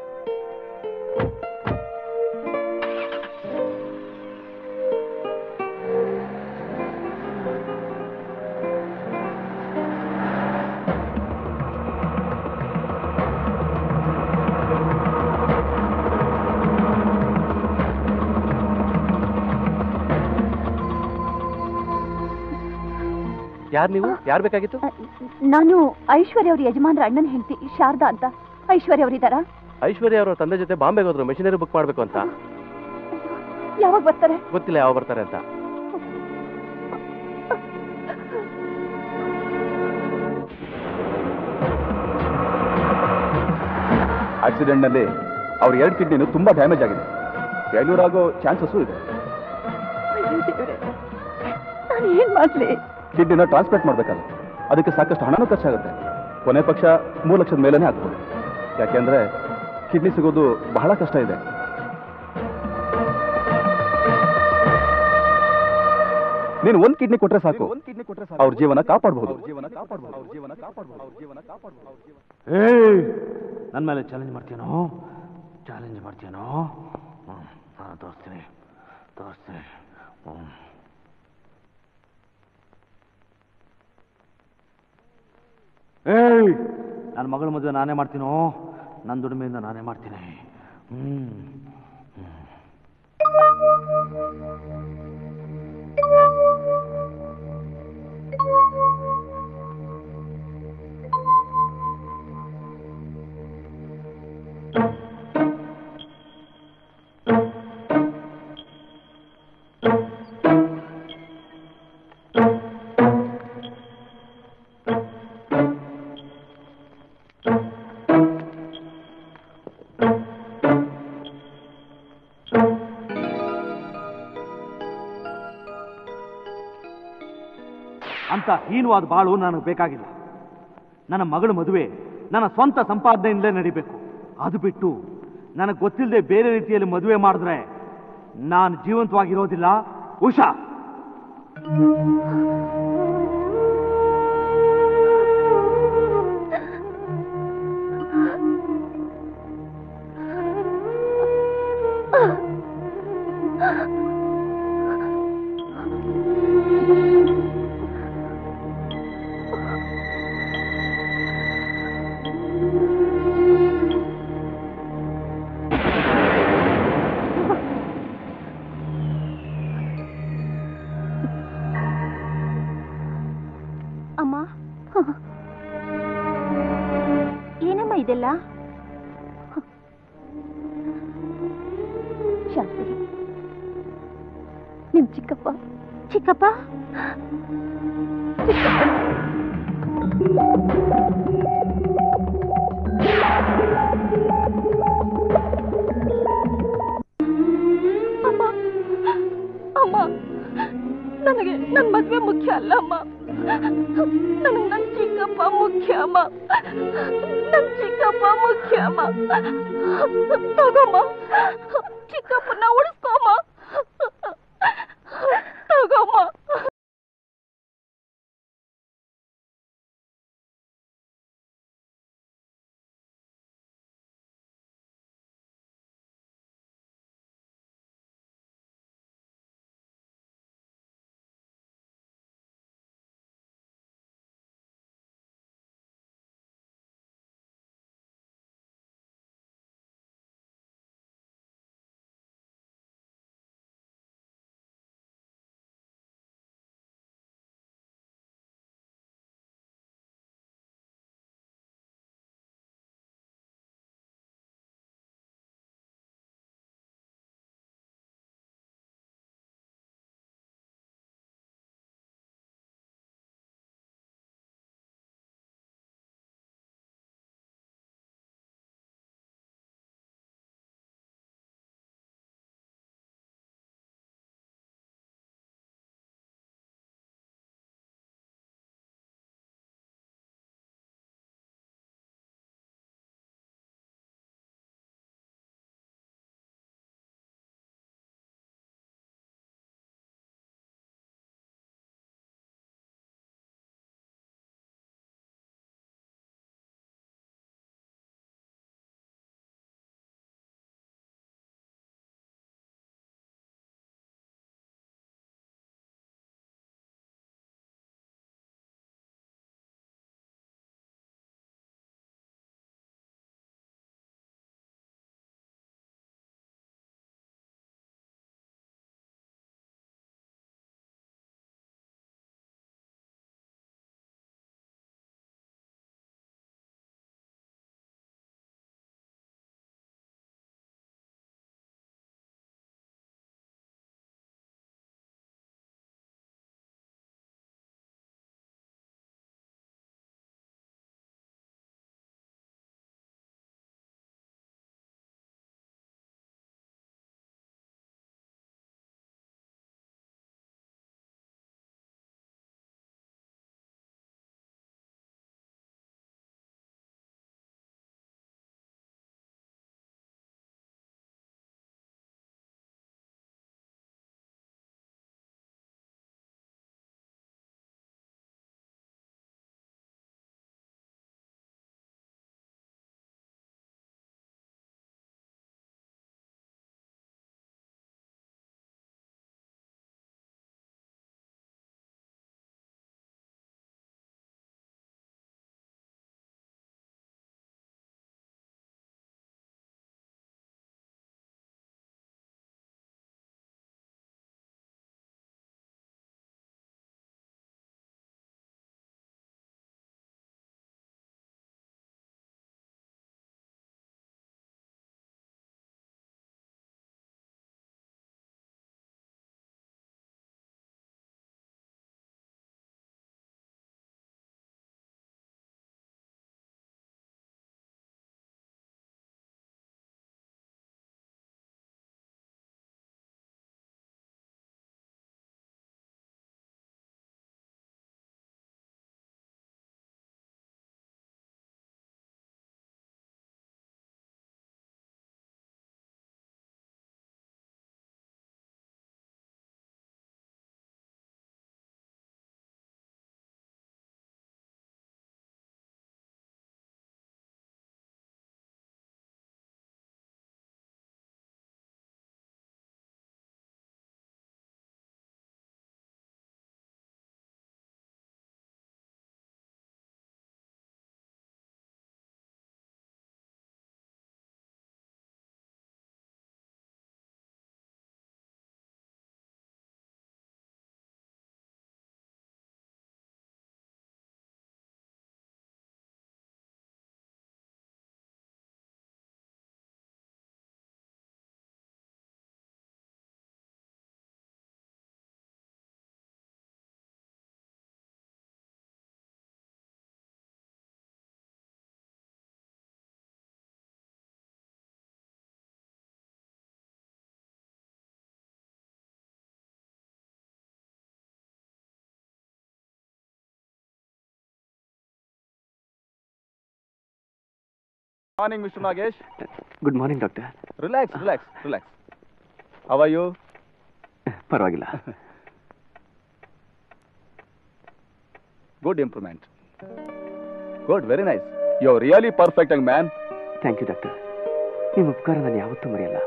ಯಾರು ನೀವು? ಯಾರು ಬೇಕಾಗಿತ್ತು? ನಾನು ಐಶ್ವರ್ಯ ಅವ್ರ ಯಜಮಾನ್ರ ಅಣ್ಣನ ಹೆಂಡತಿ ಶಾರದಾ ಅಂತ. ಐಶ್ವರ್ಯ ಅವರಿದ್ದಾರಾ? ಐಶ್ವರ್ಯ ಅವರ ತಂದೆ ಜೊತೆ ಬಾಂಬೆಗೆ ಹೋದ್ರು, ಮೆಷಿನರಿ ಬುಕ್ ಮಾಡಬೇಕು ಅಂತ. ಯಾವಾಗ ಬರ್ತಾರೆ ಗೊತ್ತಿಲ್ಲ, ಯಾವಾಗ ಬರ್ತಾರೆ ಅಂತ. ಆಕ್ಸಿಡೆಂಟ್ ನಲ್ಲಿ ಅವ್ರ ಎರಡು ಕಿಡ್ನಿನೂ ತುಂಬಾ ಡ್ಯಾಮೇಜ್ ಆಗಿದೆ, ಫೇಲ್ಯೂರ್ ಆಗೋ ಚಾನ್ಸಸ್ಸು ಇದೆ. ನಾನು ಏನ್ ಮಾಡ್ಲಿ? ಕಿಡ್ನಿನ ಟ್ರಾನ್ಸ್ಪ್ಲಾಂಟ್ ಮಾಡ್ಬೇಕಾಗುತ್ತೆ. ಅದಕ್ಕೆ ಸಾಕಷ್ಟು ಹಣನೂ ಖರ್ಚಾಗುತ್ತೆ. ಕೊನೆ ಪಕ್ಷ ಮೂರು ಲಕ್ಷದ ಮೇಲೇ ಆಗ್ಬೋದು. ಯಾಕೆಂದ್ರೆ ಕಿಡ್ನಿ ಸಿಗೋದು ಬಹಳ ಕಷ್ಟ ಇದೆ. ನೀನು ಒಂದ್ ಕಿಡ್ನಿ ಕೊಟ್ರೆ ಸಾಕು, ಒಂದ್ ಕಿಡ್ನಿ ಕೊಟ್ರೆ ಸಾಕು, ಅವ್ರ ಜೀವನ ಕಾಪಾಡಬಹುದು. ಜೀವನ ಕಾಪಾಡಬಹುದು, ಜೀವನ ಕಾಪಾಡಬಹುದು, ಅವ್ರ ಜೀವನ ಕಾಪಾಡಬಹುದು. ನನ್ನ ಮೇಲೆ ಚಾಲೆಂಜ್ ಮಾಡ್ತೀನೋ? ಚಾಲೆಂಜ್ ಮಾಡ್ತೀನೋ? ನಾನು ತೋರಿಸ್ತೀನಿ, ತೋರಿಸ್ತೀನಿ. ಏಯ್, ನನ್ನ ಮಗಳ ಮದುವೆ ನಾನೇ ಮಾಡ್ತೀನೋ? ನನ್ನ ದುಡಿಮೆಯಿಂದ ನಾನೇ ಮಾಡ್ತೀನಿ. ಹ್ಮ್. ಹೀನವಾದ ಬಾಳು ನನಗೆ ಬೇಕಾಗಿಲ್ಲ. ನನ್ನ ಮಗಳ ಮದುವೆ ನನ್ನ ಸ್ವಂತ ಸಂಪಾದನೆಯಿಂದಲೇ ನಡಿಬೇಕು. ಅದು ಬಿಟ್ಟು ನನಗೆ ಗೊತ್ತಿಲ್ಲದೆ ಬೇರೆ ರೀತಿಯಲ್ಲಿ ಮದುವೆ ಮಾಡಿದ್ರೆ ನಾನು ಜೀವಂತವಾಗಿರೋದಿಲ್ಲ. Usha, Morning, Mister Nagesh. Good morning, Doctor. Relax, relax, relax. How are you? Parvagila. Good improvement. Good, very nice. You're really perfect, young man. Thank you, Doctor. You're very good, Doctor.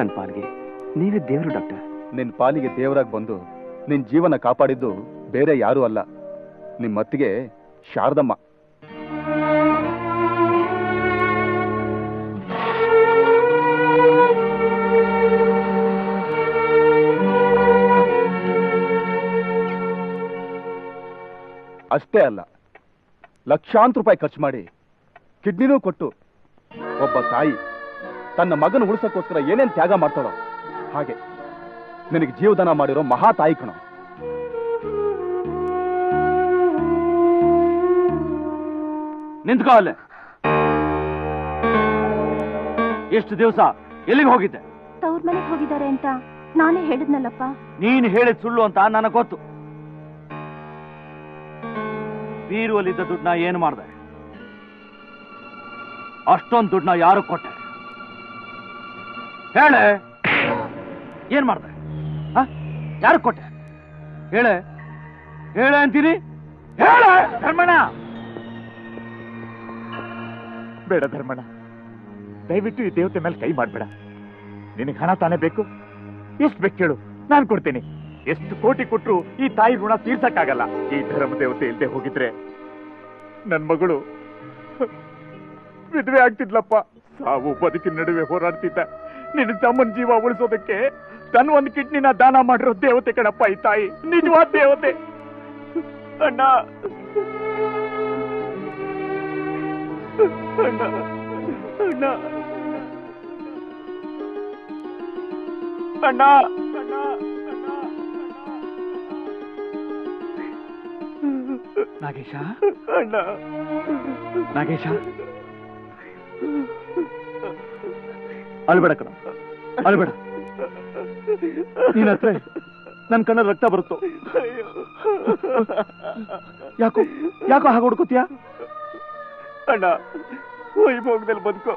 Nan palige neeve devru Doctor. Nin palige devragi bandu nin jeevana kaapadiddu bere yaru alla nimmattige Sharadamma. ಅಷ್ಟೇ ಅಲ್ಲ ಲಕ್ಷಾಂತರ ರೂಪಾಯಿ ಖರ್ಚು ಮಾಡಿ ಕಿಡ್ನಿನೂ ಕೊಟ್ಟು ಒಬ್ಬ ತಾಯಿ ತನ್ನ ಮಗನ ಉಳಿಸೋಕ್ಕೋಸ್ಕರ ಏನೇನ್ ತ್ಯಾಗ ಮಾಡ್ತಾಳೋ ಹಾಗೆ ನಿನಗೆ ಜೀವದಾನ ಮಾಡಿರೋ ಮಹಾ ತಾಯಿ ಕಣೋ. ನಿಂತ್ಕೋ ಅಲ್ಲೇ. ಎಷ್ಟು ದಿವಸ ಎಲ್ಲಿಗೆ ಹೋಗಿದ್ದೆ? ತವ್ರ ಮನೆಗೆ ಹೋಗಿದ್ದಾರೆ ಅಂತ ನಾನೇ ಹೇಳಿದ್ನಲ್ಲಪ್ಪ. ನೀನು ಹೇಳಿದ ಸುಳ್ಳು ಅಂತ ನನಗೆ ಗೊತ್ತು. ಬೀರುವಲ್ಲಿದ್ದ ದುಡ್ಡನ್ನ ಏನು ಮಾಡಿದೆ? ಅಷ್ಟೊಂದು ದುಡ್ಡನ್ನ ಯಾರು ಕೊಟ್ಟೆ ಹೇಳೆ? ಏನ್ ಮಾಡಿದೆ? ಯಾರು ಕೊಟ್ಟೆ ಹೇಳೆ? ಹೇಳೆ ಅಂತೀನಿ ಹೇಳೆ. ಧರ್ಮಣ್ಣ ಬೇಡ, ಧರ್ಮಣ್ಣ ದಯವಿಟ್ಟು ಈ ದೇವತೆ ಮೇಲೆ ಕೈ ಮಾಡಬೇಡ. ನಿನಗೆ ಹಣ ತಾನೇ ಬೇಕು, ಎಷ್ಟು ಬೇಕು ಕೇಳು, ನಾನು ಕೊಡ್ತೀನಿ. ಎಷ್ಟು ಕೋಟಿ ಕೊಟ್ಟರು ಈ ತಾಯಿ ಋಣ ತೀರ್ಸಕ್ಕಾಗಲ್ಲ. ಈ ಧರ್ಮ ದೇವತೆ ಇಲ್ಲದೆ ಹೋಗಿದ್ರೆ ನನ್ ಮಗಳು ವಿಧವೆ ಆಗ್ತಿದ್ಲಪ್ಪ. ಸಾವು ಬದುಕಿನ ನಡುವೆ ಹೋರಾಡ್ತಿದ್ದ ನಿನ್ನ ತಮ್ಮನ ಜೀವ ಉಳಿಸೋದಕ್ಕೆ ತನ್ನ ಒಂದು ಕಿಡ್ನಿನ ದಾನ ಮಾಡಿರೋ ದೇವತೆ ಕಣಪ್ಪ ಈ ತಾಯಿ, ನಿಜವಾದ ದೇವತೆ. ಅಣ್ಣ ಅಣ್ಣ ಅಣ್ಣ ಅಣ್ಣ ಅಣ್ಣ ನಾಗೇಶ, ನಾಗೇಶ ಅಳ್ಬೇಡ ಕಣ, ಅಳ್ಬೇಡ. ನೀನ್ ಹತ್ರ ನನ್ ಕಣ್ಣಲ್ಲಿ ರಕ್ತ ಬರುತ್ತೋ. ಯಾಕೋ ಯಾಕೋ ಹಾಗೆ ಹುಡ್ಕೋತೀಯ? ಅಣ್ಣ ವೈಭೋಗದಲ್ಲಿ ಬದುಕೋ,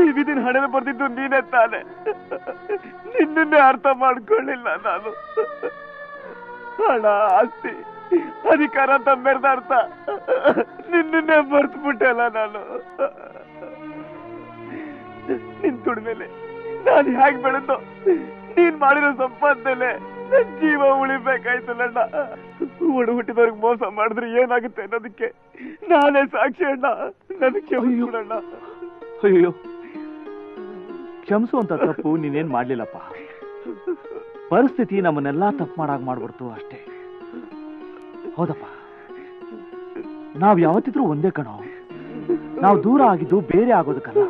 ಈ ವಿಧಿನ ಹಣೆಯಲ್ಲಿ ಬರ್ದಿದ್ದು ನೀನೇ ತಾನೆ. ನಿನ್ನೇ ಅರ್ಥ ಮಾಡ್ಕೊಳ್ಳಿಲ್ಲ ನಾನು. ಅಣ್ಣ ಆಸ್ತಿ ಅಧಿಕಾರ ಅಂತ ಮೆರೆದ ಅರ್ಥ ನಿನ್ನೇ ಮರ್ತು ಬಿಟ್ಟಲ್ಲ ನಾನು. ನಿನ್ ದುಡಿಮೇಲೆ ನಾನು ಹೇಗೆ ಬೆಳೆದೋ, ನೀನ್ ಮಾಡಿರೋ ಸಂಪಾದನೆ ನನ್ ಜೀವ ಉಳಿಬೇಕಾಯ್ತಲ್ಲಣ್ಣ. ಒಡ ಹುಟ್ಟಿದವ್ರಿಗೆ ಮೋಸ ಮಾಡಿದ್ರೆ ಏನಾಗುತ್ತೆ ಅನ್ನೋದಕ್ಕೆ ನಾನೇ ಸಾಕ್ಷಿ ಅಣ್ಣ. ನನಗೆ ಕ್ಷಮಿಸೋಣ. ಅಯ್ಯೋ ಕ್ಷಮಿಸುವಂತ ತಪ್ಪು ನೀನೇನ್ ಮಾಡ್ಲಿಲ್ಲಪ್ಪ. ಪರಿಸ್ಥಿತಿ ನಮ್ಮನ್ನೆಲ್ಲಾ ತಪ್ಪು ಮಾಡಾಗ ಮಾಡ್ಬಿಡ್ತು ಅಷ್ಟೇ. ಹೌದಪ್ಪ, ನಾವ್ ಯಾವತ್ತಿದ್ರೂ ಒಂದೇ ಕಣೋ. ನಾವು ದೂರ ಆಗಿದ್ದು ಬೇರೆ ಆಗೋದಕ್ಕಲ್ಲ,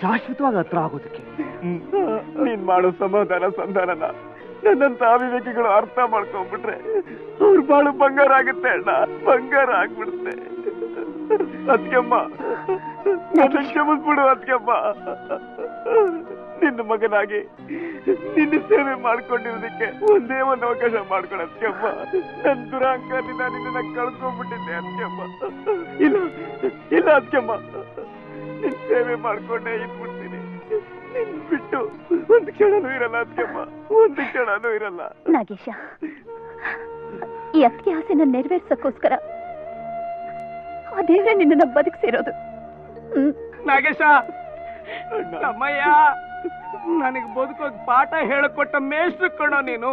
ಶಾಶ್ವತವಾಗಿ ಹತ್ರ ಆಗೋದಕ್ಕೆ. ನೀನ್ ಮಾಡೋ ಸಮಾಧಾನ ಸಂಧಾನನ ನನ್ನಂತ ಅವಿವೇಕಿಗಳು ಅರ್ಥ ಮಾಡ್ಕೊಂಡ್ಬಿಟ್ರೆ ಅವ್ರ ಬಾಳು ಬಂಗಾರ ಆಗುತ್ತೆ ಅಣ್ಣ, ಬಂಗಾರ ಆಗ್ಬಿಡುತ್ತೆ. ಅದಕ್ಕೆಮ್ಮ ನನ್ನ ಕ್ಷಮಿಸ್ಬಿಡು. ಅದಕ್ಕೆಮ್ಮ ನಿನ್ನ ಮಗನಾಗಿ ನಿನ್ನ ಸೇವೆ ಮಾಡ್ಕೊಂಡಿರೋದಕ್ಕೆ ಒಂದೇ ಒಂದು ಅವಕಾಶ ಮಾಡ್ಕೊಳ. ಅದಕ್ಕೆಮ್ಮ ನನ್ನ ದುರಾಂಕದಿಂದ ನಿನ್ನ ಕಳ್ಕೊಂಡ್ಬಿಟ್ಟಿದ್ದೆ. ಅದಕ್ಕೆಮ್ಮ ಇಲ್ಲ ಇಲ್ಲ, ಅದಕ್ಕೆಮ್ಮ ನಿನ್ನ ಸೇವೆ ಮಾಡ್ಕೊಂಡೆ ಇಟ್ಬಿಡ್ತೀನಿ. ನಿನ್ ಬಿಟ್ಟು ಒಂದು ಕ್ಷಣನೂ ಇರಲ್ಲ ಅದಕ್ಕೆಮ್ಮ, ಒಂದು ಕ್ಷಣನೂ ಇರಲ್ಲ. ನಾಗೇಶ, ಈ ಅತ್ತಿಗೆ ಆಸೆನ ನೆರವೇರ್ಸಕ್ಕೋಸ್ಕರ ಆ ದೇವ್ರೆ ನಿನ್ನ ಬದುಕಿಸಿರೋದು. ನಾಗೇಶ, ನಮ್ಮಯ್ಯ ನನಗೆ ಬದುಕೋದ್ ಪಾಠ ಹೇಳಿಕೊಟ್ಟ ಮೇಷ್ಟ್ರು ಕಣೋ ನೀನು.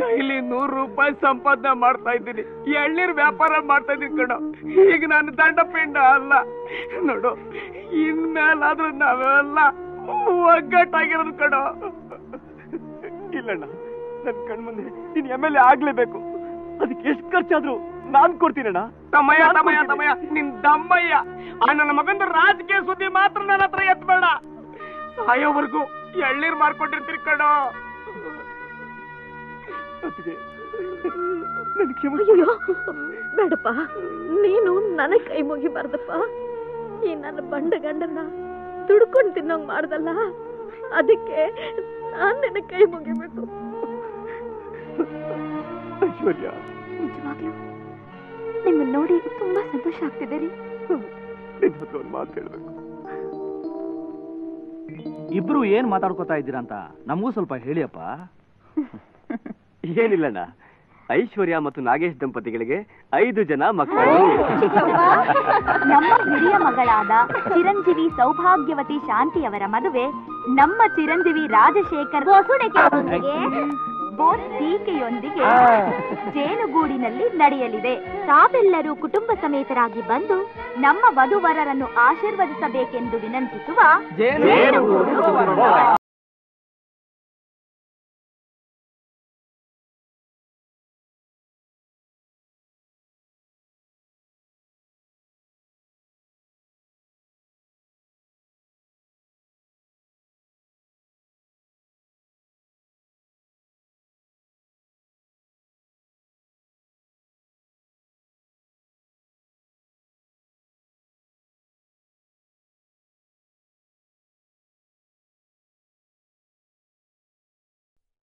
ಡೈಲಿ ನೂರು ರೂಪಾಯಿ ಸಂಪಾದನೆ ಮಾಡ್ತಾ ಇದ್ದೀನಿ, ಎಳ್ನೀರ್ ವ್ಯಾಪಾರ ಮಾಡ್ತಾ ಇದ್ದೀನಿ ಕಣೋ. ಈಗ ನಾನು ದಂಡ ಪಿಂಡ ಅಲ್ಲ ನೋಡು, ಇನ್ಮೇಲಾದ್ರೂ ನಾವೆಲ್ಲ ಒಗ್ಗಟ್ಟಾಗಿರೋದು ಕಣೋ. ಇಲ್ಲಣ್ಣ, ನನ್ ಕಣ್ಮುಂದೆ ನೀನ್ ಎಮ್ ಎಲ್ ಎ ಆಗ್ಲೇಬೇಕು. ಅದಕ್ಕೆ ಎಷ್ಟು ಖರ್ಚಾದ್ರು ನಾನ್ ಕೊಡ್ತೀನಣ್ಣ. ತಮ್ಮಯ್ಯ ತಮ್ಮಯ್ಯ ತಮ್ಮಯ್ಯ ನಿನ್ ದಮ್ಮಯ್ಯ. ಆ ನನ್ನ ಮಗಂದ ರಾಜಕೀಯ ಸುದ್ದಿ ಮಾತ್ರ ನನ್ನ ಹತ್ರ ಎತ್ಬೇಡ. ಸಾಯೋವರೆಗೂ ಎಳ್ಳೀರ್ ಮಾರ್ಕೊಂಡಿರ್ತೀರಿ ಕಣೋ. ಬೇಡಪ್ಪ, ನೀನು ನನಗ್ ಕೈ ಮುಗಿಬಾರ್ದಪ್ಪ. ಈ ನನ್ನ ಬಂಡ ಗಂಡನ್ನ ದುಡ್ಕೊಂಡು ತಿನ್ನೋಂಗ್ ಮಾಡ್ದಲ್ಲ, ಅದಕ್ಕೆ ನಾನ್ ನನಗ್ ಕೈ ಮುಗಿಬೇಕು. ಐಶ್ವರ್ಯ, ನಿಮ್ಮನ್ನ ನೋಡಿ ತುಂಬಾ ಸಂತೋಷ ಆಗ್ತಿದೆ ರೀ. जोन इब्रू ऐन माताडकोता इद्दीरा नमगू स्वल्प हेळियप्प ಏನಿಲ್ಲಣ್ಣ ಐಶ್ವರ್ಯ ಮತ್ತು ನಾಗೇಶ್ ದಂಪತಿಗಳಿಗೆ ಐದು ಜನ ಮಕ್ಕಳು ನಮ್ಮ ಹಿರಿಯ ಮಗಳಾದ ಚಿರಂಜೀವಿ ಸೌಭಾಗ್ಯವತಿ ಶಾಂತಿಯವರ ಮದುವೆ ನಮ್ಮ ಚಿರಂಜೀವಿ ರಾಜಶೇಖರ್ ಬೋಸುಡೆಕೆಯವರಿಗೆ ಬೋಸಿಕೆಯೊಂದಿಗೆ ಜೇನುಗೂಡಿನಲ್ಲಿ ನಡೆಯಲಿದೆ. ತಾವೆಲ್ಲರೂ ಕುಟುಂಬ ಸಮೇತರಾಗಿ ಬಂದು ನಮ್ಮ ವಧುವರರನ್ನು ಆಶೀರ್ವದಿಸಬೇಕೆಂದು ವಿನಂತಿಸುವ ಜೇನುಗೂಡು.